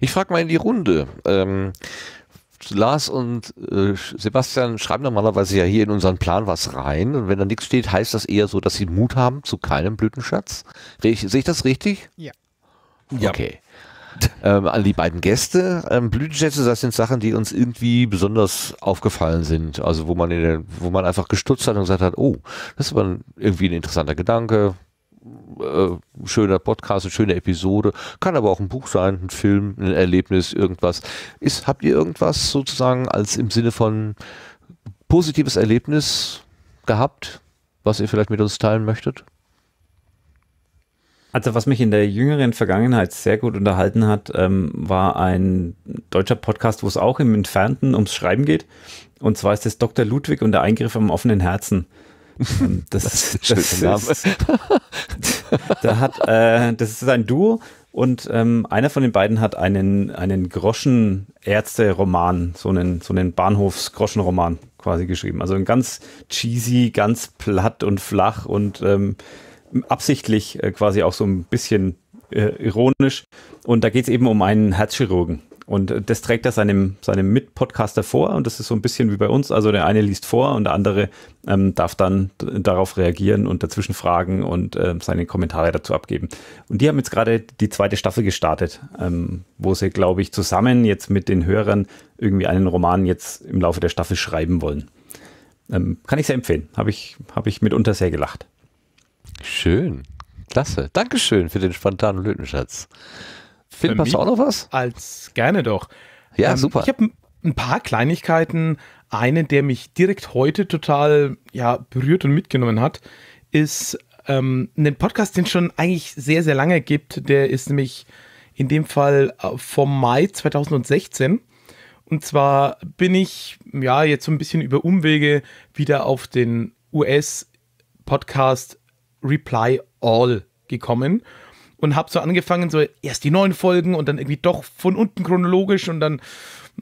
Ich frage mal in die Runde. Ähm, Lars und äh, Sebastian schreiben normalerweise ja hier in unseren Plan was rein. Und wenn da nichts steht, heißt das eher so, dass sie Mut haben zu keinem Blütenschatz. Sehe ich, seh ich das richtig? Ja. Okay. Ja. Ähm, an die beiden Gäste. Ähm, Blütenschätze, das sind Sachen, die uns irgendwie besonders aufgefallen sind. Also wo man, in der, wo man einfach gestutzt hat und gesagt hat, oh, das ist aber irgendwie ein interessanter Gedanke. Äh, schöner Podcast, eine schöne Episode, kann aber auch ein Buch sein, ein Film, ein Erlebnis, irgendwas. Ist, habt ihr irgendwas sozusagen als im Sinne von positives Erlebnis gehabt, was ihr vielleicht mit uns teilen möchtet? Also was mich in der jüngeren Vergangenheit sehr gut unterhalten hat, ähm, war ein deutscher Podcast, wo es auch im Entfernten ums Schreiben geht. Und zwar ist das Doktor Ludwig und der Eingriff am offenen Herzen. Das, das ist, das ist da hat, äh, das ist ein Duo und ähm, einer von den beiden hat einen, einen Groschenärzte-Roman, so einen, so einen Bahnhofs-Groschen-Roman quasi geschrieben. Also ein ganz cheesy, ganz platt und flach und ähm, absichtlich äh, quasi auch so ein bisschen äh, ironisch. Und da geht es eben um einen Herzchirurgen. Und das trägt er seinem, seinem Mitpodcaster vor, und das ist so ein bisschen wie bei uns. Also der eine liest vor und der andere ähm, darf dann darauf reagieren und dazwischen fragen und ähm, seine Kommentare dazu abgeben. Und die haben jetzt gerade die zweite Staffel gestartet, ähm, wo sie, glaube ich, zusammen jetzt mit den Hörern irgendwie einen Roman jetzt im Laufe der Staffel schreiben wollen. Ähm, kann ich sehr empfehlen. Habe ich, hab ich mitunter sehr gelacht. Schön. Klasse. Dankeschön für den spontanen Lötenschatz. Philipp, hast du auch noch was? Als gerne doch. Ja, ähm, super. Ich habe ein paar Kleinigkeiten. Eine, der mich direkt heute total ja, berührt und mitgenommen hat, ist ähm, ein Podcast, den es schon eigentlich sehr, sehr lange gibt. Der ist nämlich in dem Fall vom Mai zweitausendsechzehn. Und zwar bin ich ja jetzt so ein bisschen über Umwege wieder auf den U S-Podcast Reply All gekommen. Und habe so angefangen, so erst die neuen Folgen und dann irgendwie doch von unten chronologisch und dann,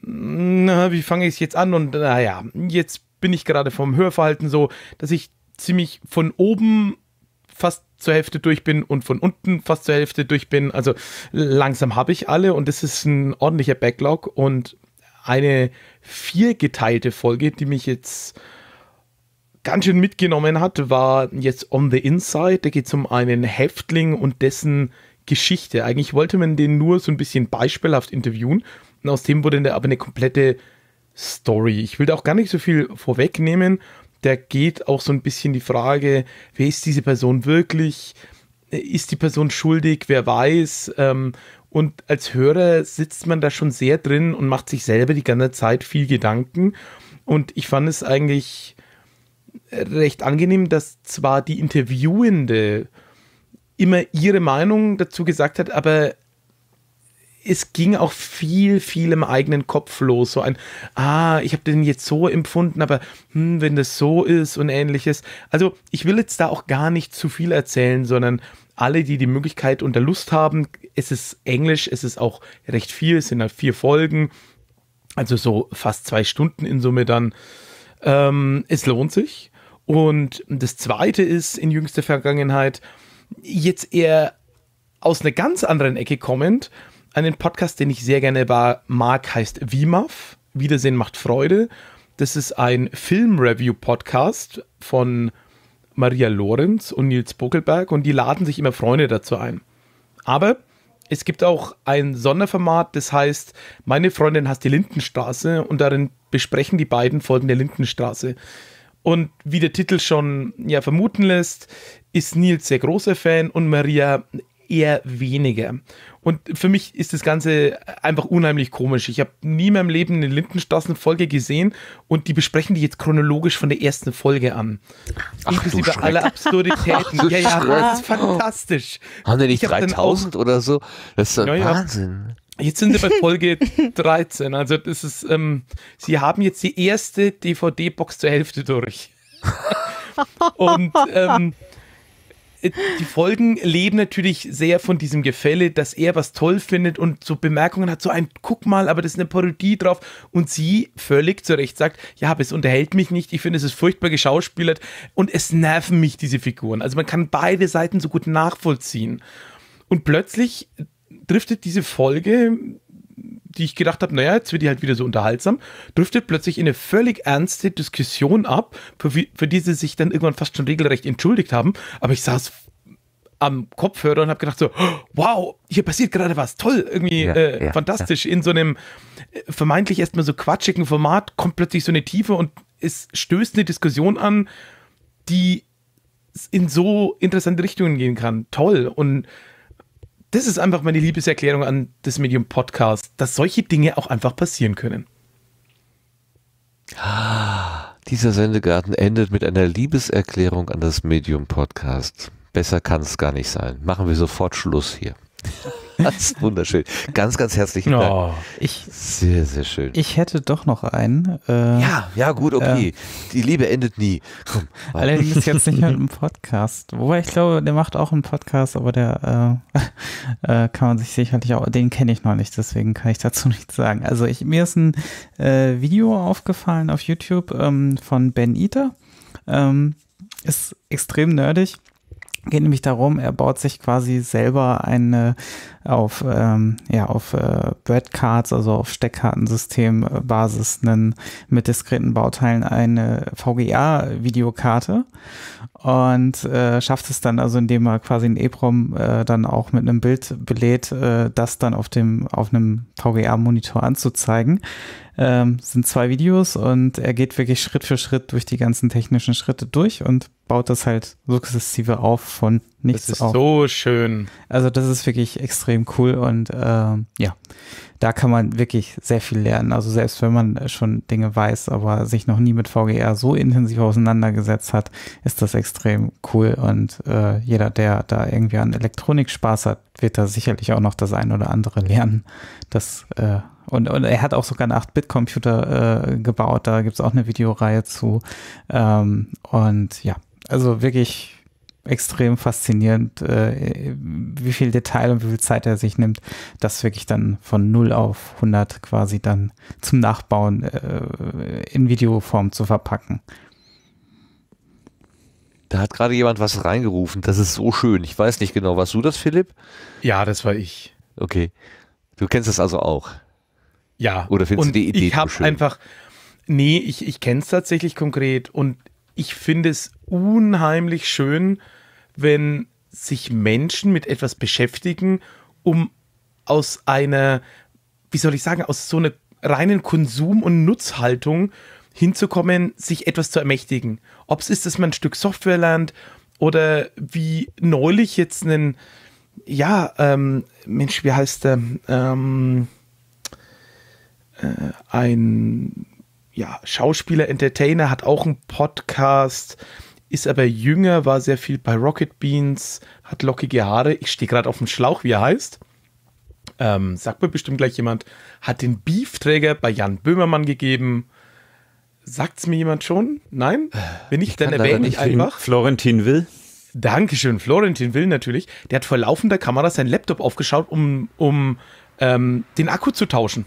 na, wie fange ich es jetzt an? Und naja, jetzt bin ich gerade vom Hörverhalten so, dass ich ziemlich von oben fast zur Hälfte durch bin und von unten fast zur Hälfte durch bin. Also langsam habe ich alle, und das ist ein ordentlicher Backlog und eine viergeteilte Folge, die mich jetzt ganz schön mitgenommen hat, war jetzt On the Inside. Da geht es um einen Häftling und dessen Geschichte. Eigentlich wollte man den nur so ein bisschen beispielhaft interviewen, und aus dem wurde aber eine komplette Story. Ich will da auch gar nicht so viel vorwegnehmen. Da geht auch so ein bisschen die Frage, wer ist diese Person wirklich? Ist die Person schuldig? Wer weiß? Und als Hörer sitzt man da schon sehr drin und macht sich selber die ganze Zeit viel Gedanken. Und ich fand es eigentlich recht angenehm, dass zwar die Interviewende immer ihre Meinung dazu gesagt hat, aber es ging auch viel, viel im eigenen Kopf los. So ein, ah, ich habe den jetzt so empfunden, aber hm, wenn das so ist und ähnliches. Also ich will jetzt da auch gar nicht zu viel erzählen, sondern alle, die die Möglichkeit und der Lust haben, es ist Englisch, es ist auch recht viel, es sind halt vier Folgen, also so fast zwei Stunden in Summe dann. Ähm, es lohnt sich. Und das Zweite ist in jüngster Vergangenheit jetzt eher aus einer ganz anderen Ecke kommend. Einen Podcast, den ich sehr gerne war, mag, heißt W M A F. Wiedersehen macht Freude. Das ist ein Film-Review-Podcast von Maria Lorenz und Nils Bokelberg, und die laden sich immer Freunde dazu ein. Aber es gibt auch ein Sonderformat, das heißt, meine Freundin hasst die Lindenstraße, und darin besprechen die beiden Folgen der Lindenstraße. Und wie der Titel schon ja vermuten lässt, ist Nils sehr großer Fan und Maria eher weniger. Und für mich ist das Ganze einfach unheimlich komisch. Ich habe nie in meinem Leben eine Lindenstraßen-Folge gesehen, und die besprechen die jetzt chronologisch von der ersten Folge an. Ach, inklusive aller Absurditäten. Ach, ja, ja, das ist fantastisch. Haben die nicht dreitausend oder so? Das ist ein ja, Wahnsinn. Ja. Jetzt sind wir bei Folge dreizehn. Also das ist, ähm, sie haben jetzt die erste D V D-Box zur Hälfte durch. Und ähm, die Folgen leben natürlich sehr von diesem Gefälle, dass er was toll findet und so Bemerkungen hat, so ein, guck mal, aber das ist eine Parodie drauf, und sie völlig zu Recht sagt, ja, aber es unterhält mich nicht, ich finde, es ist furchtbar geschauspielert und es nerven mich diese Figuren. Also man kann beide Seiten so gut nachvollziehen. Und plötzlich driftet diese Folge, die ich gedacht habe, naja, jetzt wird die halt wieder so unterhaltsam, driftet plötzlich in eine völlig ernste Diskussion ab, für, für die sie sich dann irgendwann fast schon regelrecht entschuldigt haben. Aber ich saß am Kopfhörer und habe gedacht so, wow, hier passiert gerade was, toll, irgendwie ja, äh, ja, fantastisch. Ja. In so einem vermeintlich erstmal so quatschigen Format kommt plötzlich so eine Tiefe, und es stößt eine Diskussion an, die in so interessante Richtungen gehen kann. Toll. Und das ist einfach meine Liebeserklärung an das Medium Podcast, dass solche Dinge auch einfach passieren können. Ah, dieser Sendegarten endet mit einer Liebeserklärung an das Medium Podcast. Besser kann es gar nicht sein. Machen wir sofort Schluss hier. Das ist wunderschön. Ganz, ganz herzlichen Dank. Oh, ich, sehr, sehr schön. Ich hätte doch noch einen. Äh, ja, ja gut, okay. Äh, Die Liebe endet nie. Komm, allerdings jetzt nicht mit einem Podcast. Wobei ich glaube, der macht auch einen Podcast, aber der äh, äh, kann man sich sicherlich auch, den kenne ich noch nicht, deswegen kann ich dazu nichts sagen. Also ich, mir ist ein äh, Video aufgefallen auf YouTube ähm, von Ben Ita. Ähm, ist extrem nerdig. Geht nämlich darum, er baut sich quasi selber eine auf, ähm, ja, auf äh, Breadcards, also auf Steckkartensystembasis, einen, mit diskreten Bauteilen eine V G A-Videokarte und äh, schafft es dann also, indem er quasi ein E P R O M äh, dann auch mit einem Bild belädt, äh, das dann auf dem auf einem V G A-Monitor anzuzeigen. Ähm, sind zwei Videos und er geht wirklich Schritt für Schritt durch die ganzen technischen Schritte durch und baut das halt sukzessive auf von nichts auf. Das ist so schön. Also das ist wirklich extrem cool und äh, ja, da kann man wirklich sehr viel lernen. Also selbst wenn man schon Dinge weiß, aber sich noch nie mit V G A so intensiv auseinandergesetzt hat, ist das extrem cool und äh, jeder, der da irgendwie an Elektronik Spaß hat, wird da sicherlich auch noch das ein oder andere lernen. Das äh, Und, und er hat auch sogar einen acht Bit Computer äh, gebaut, da gibt es auch eine Videoreihe zu. Ähm, und ja, also wirklich extrem faszinierend, äh, wie viel Detail und wie viel Zeit er sich nimmt, das wirklich dann von null auf hundert quasi dann zum Nachbauen äh, in Videoform zu verpacken. Da hat gerade jemand was reingerufen, das ist so schön. Ich weiß nicht genau, warst du das, Philipp? Ja, das war ich. Okay, du kennst das also auch. Ja, oder findest und du die Idee ich habe einfach, nee, ich, ich kenne es tatsächlich konkret und ich finde es unheimlich schön, wenn sich Menschen mit etwas beschäftigen, um aus einer, wie soll ich sagen, aus so einer reinen Konsum- und Nutzhaltung hinzukommen, sich etwas zu ermächtigen. Ob es ist, dass man ein Stück Software lernt oder wie neulich jetzt einen, ja, ähm, Mensch, wie heißt der, ähm, ein ja, Schauspieler, Entertainer, hat auch einen Podcast, ist aber jünger, war sehr viel bei Rocket Beans, hat lockige Haare. Ich stehe gerade auf dem Schlauch, wie er heißt. Ähm, sagt mir bestimmt gleich jemand. Hat den Beefträger bei Jan Böhmermann gegeben. Sagt es mir jemand schon? Nein? Wenn nicht, ich dann erwähne ich einfach. Florentin Will. Dankeschön, Florentin Will natürlich. Der hat vor laufender Kamera seinen Laptop aufgeschaut, um, um ähm, den Akku zu tauschen.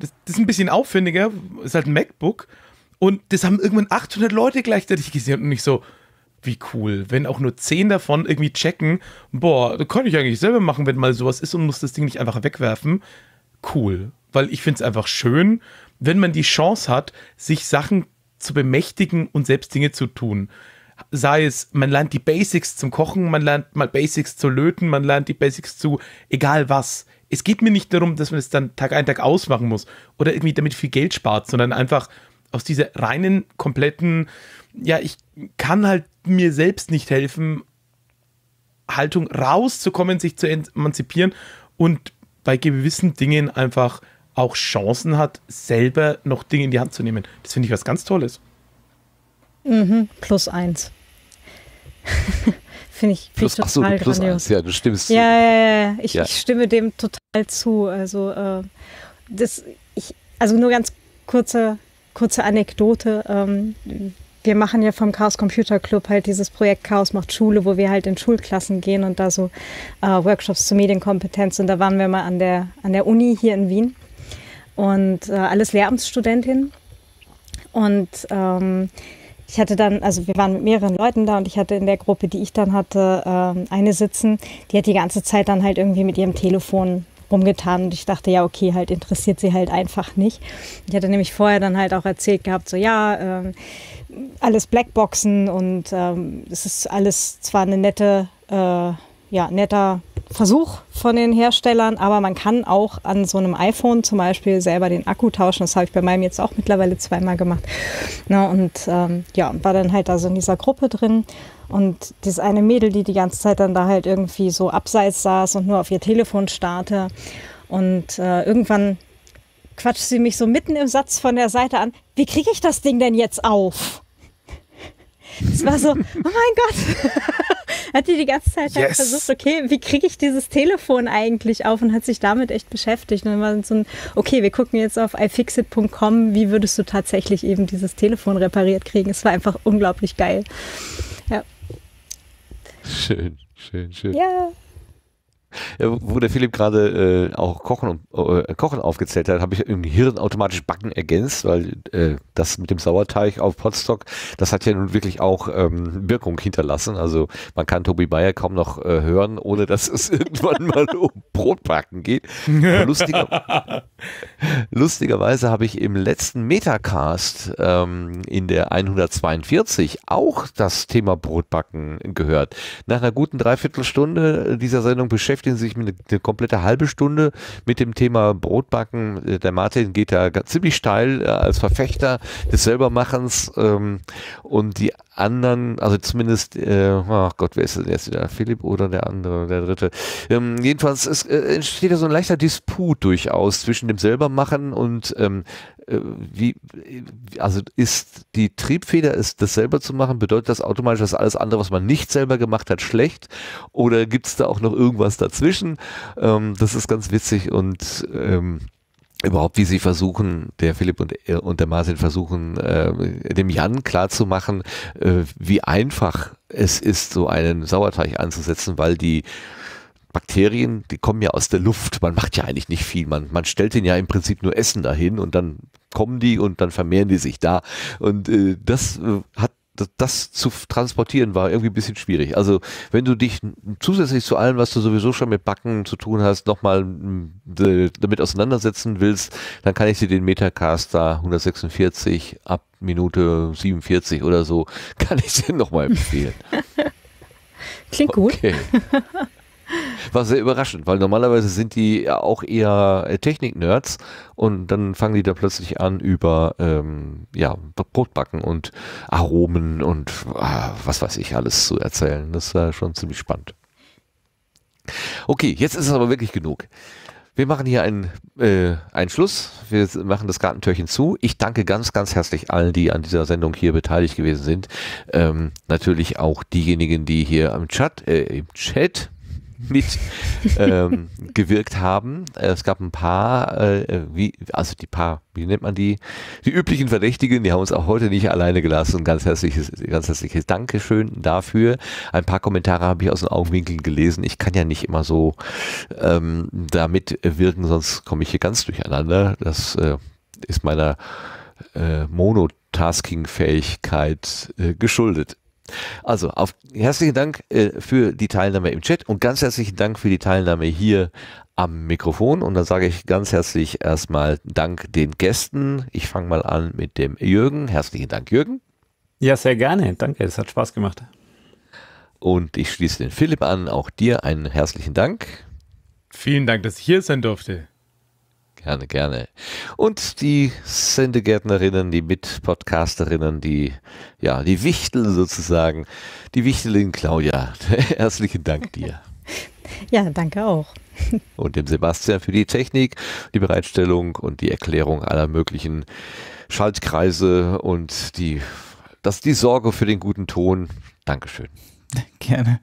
Das, das ist ein bisschen aufwendiger, ist halt ein MacBook und das haben irgendwann achthundert Leute gleichzeitig gesehen und nicht so, wie cool, wenn auch nur zehn davon irgendwie checken, boah, das kann ich eigentlich selber machen, wenn mal sowas ist und muss das Ding nicht einfach wegwerfen. Cool, weil ich finde es einfach schön, wenn man die Chance hat, sich Sachen zu bemächtigen und selbst Dinge zu tun. Sei es, man lernt die Basics zum Kochen, man lernt mal Basics zu löten, man lernt die Basics zu, egal was. Es geht mir nicht darum, dass man es dann Tag ein, Tag aus machen muss oder irgendwie damit viel Geld spart, sondern einfach aus dieser reinen, kompletten, ja, ich kann halt mir selbst nicht helfen, Haltung rauszukommen, sich zu emanzipieren und bei gewissen Dingen einfach auch Chancen hat, selber noch Dinge in die Hand zu nehmen. Das finde ich was ganz Tolles. Mhm, plus eins. Finde ich, find ich total grandios. Eins, ja, du stimmst zu. Ja, ja, ja. Ich, ja. ich stimme dem total zu. Also, äh, das, ich, also nur ganz kurze, kurze Anekdote. Ähm, wir machen ja vom Chaos Computer Club halt dieses Projekt Chaos macht Schule, wo wir halt in Schulklassen gehen und da so äh, Workshops zur Medienkompetenz. Und da waren wir mal an der, an der Uni hier in Wien und äh, alles Lehramtsstudentinnen. Und ähm, ich hatte dann, also wir waren mit mehreren Leuten da und ich hatte in der Gruppe, die ich dann hatte, eine sitzen, die hat die ganze Zeit dann halt irgendwie mit ihrem Telefon rumgetan und ich dachte, ja okay, halt interessiert sie halt einfach nicht. Ich hatte nämlich vorher dann halt auch erzählt gehabt, so ja, alles Blackboxen und es ist alles zwar eine nette, ja, netter Versuch von den Herstellern, aber man kann auch an so einem iPhone zum Beispiel selber den Akku tauschen. Das habe ich bei meinem jetzt auch mittlerweile zweimal gemacht. Na, und ähm, ja, war dann halt also in dieser Gruppe drin. Und das eine Mädel, die die ganze Zeit dann da halt irgendwie so abseits saß und nur auf ihr Telefon starrte. Und äh, irgendwann quatscht sie mich so mitten im Satz von der Seite an. Wie kriege ich das Ding denn jetzt auf? Es war so, oh mein Gott. Hat die die ganze Zeit halt yes. versucht, okay, wie kriege ich dieses Telefon eigentlich auf und hat sich damit echt beschäftigt. Und dann war so ein, okay, wir gucken jetzt auf i fixit punkt com, wie würdest du tatsächlich eben dieses Telefon repariert kriegen? Es war einfach unglaublich geil. Ja. Schön, schön, schön. Ja. Ja, wo der Philipp gerade äh, auch Kochen, und, äh, Kochen aufgezählt hat, habe ich im Gehirn automatisch Backen ergänzt, weil äh, das mit dem Sauerteig auf Podstock, das hat ja nun wirklich auch ähm, Wirkung hinterlassen. Also man kann Tobi Meyer kaum noch äh, hören, ohne dass es irgendwann mal um Brotbacken geht. Lustiger, lustigerweise habe ich im letzten Metacast ähm, in der hundertzweiundvierzig auch das Thema Brotbacken gehört. Nach einer guten Dreiviertelstunde dieser Sendung beschäftigen Sie sich eine, eine komplette halbe Stunde mit dem Thema Brotbacken. Der Martin geht da ziemlich steil als Verfechter des Selbermachens ähm, und die anderen, also zumindest, äh, ach Gott, wer ist denn jetzt wieder? Philipp oder der andere, der dritte? Ähm, jedenfalls ist, äh, entsteht ja so ein leichter Disput durchaus zwischen dem Selbermachen und ähm, äh, wie, also ist die Triebfeder, ist das selber zu machen, bedeutet das automatisch, dass alles andere, was man nicht selber gemacht hat, schlecht? Oder gibt es da auch noch irgendwas dazwischen? Ähm, das ist ganz witzig und ähm, überhaupt, wie sie versuchen, der Philipp und, und der Martin versuchen, äh, dem Jan klarzumachen, äh, wie einfach es ist, so einen Sauerteig anzusetzen, weil die Bakterien, die kommen ja aus der Luft. Man macht ja eigentlich nicht viel. Man, man stellt ihnen ja im Prinzip nur Essen dahin und dann kommen die und dann vermehren die sich da. Und äh, das äh, hat das zu transportieren war irgendwie ein bisschen schwierig. Also wenn du dich zusätzlich zu allem, was du sowieso schon mit Backen zu tun hast, nochmal damit auseinandersetzen willst, dann kann ich dir den Metacaster hundertsechsundvierzig ab Minute siebenundvierzig oder so, kann ich dir nochmal empfehlen. Klingt okay. Gut. War sehr überraschend, weil normalerweise sind die ja auch eher Technik-Nerds und dann fangen die da plötzlich an über ähm, ja, Brotbacken und Aromen und ah, was weiß ich alles zu erzählen. Das war schon ziemlich spannend. Okay, jetzt ist es aber wirklich genug. Wir machen hier einen, äh, einen Schluss. Wir machen das Gartentürchen zu. Ich danke ganz, ganz herzlich allen, die an dieser Sendung hier beteiligt gewesen sind. Ähm, natürlich auch diejenigen, die hier im Chat, äh, im Chat mit ähm, gewirkt haben. Es gab ein paar, äh, wie, also die paar, wie nennt man die? Die üblichen Verdächtigen, die haben uns auch heute nicht alleine gelassen. Ganz herzliches, ganz herzliches Dankeschön dafür. Ein paar Kommentare habe ich aus den Augenwinkeln gelesen. Ich kann ja nicht immer so ähm, da mitwirken, sonst komme ich hier ganz durcheinander. Das äh, ist meiner äh, Monotasking-Fähigkeit äh, geschuldet. Also, auf, herzlichen Dank äh, für die Teilnahme im Chat und ganz herzlichen Dank für die Teilnahme hier am Mikrofon. Und dann sage ich ganz herzlich erstmal Dank den Gästen. Ich fange mal an mit dem Jürgen. Herzlichen Dank, Jürgen. Ja, sehr gerne. Danke, es hat Spaß gemacht. Und ich schließe den Philipp an. Auch dir einen herzlichen Dank. Vielen Dank, dass ich hier sein durfte. Gerne, gerne. Und die Sendegärtnerinnen, die Mitpodcasterinnen, die, ja, die Wichtel sozusagen, die Wichtelin Claudia, herzlichen Dank dir. Ja, danke auch. Und dem Sebastian für die Technik, die Bereitstellung und die Erklärung aller möglichen Schaltkreise und die, das, die Sorge für den guten Ton. Dankeschön. Gerne.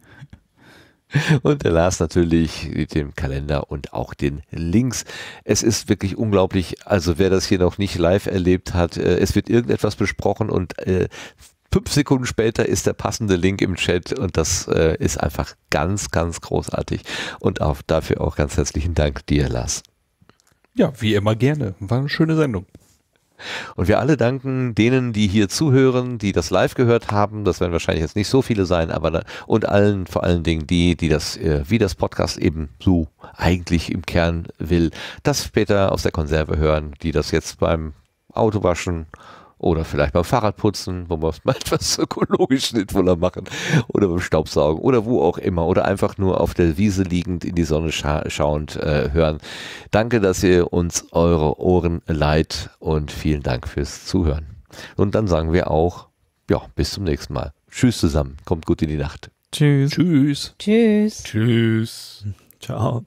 Und der Lars natürlich mit dem Kalender und auch den Links. Es ist wirklich unglaublich, also wer das hier noch nicht live erlebt hat, äh, es wird irgendetwas besprochen und äh, fünf Sekunden später ist der passende Link im Chat und das äh, ist einfach ganz, ganz großartig. Und auch dafür auch ganz herzlichen Dank dir, Lars. Ja, wie immer gerne. War eine schöne Sendung. Und wir alle danken denen, die hier zuhören, die das live gehört haben, das werden wahrscheinlich jetzt nicht so viele sein, aber da, und allen, vor allen Dingen die, die das, äh, wie das Podcast eben so eigentlich im Kern will, das später aus der Konserve hören, die das jetzt beim Autowaschen oder vielleicht beim Fahrradputzen, wo wir es mal etwas ökologisch sinnvoller machen oder beim Staubsaugen oder wo auch immer oder einfach nur auf der Wiese liegend in die Sonne scha schauend äh, hören. Danke, dass ihr uns eure Ohren leiht und vielen Dank fürs Zuhören. Und dann sagen wir auch, ja, bis zum nächsten Mal. Tschüss zusammen, kommt gut in die Nacht. Tschüss. Tschüss. Tschüss. Tschüss. Ciao.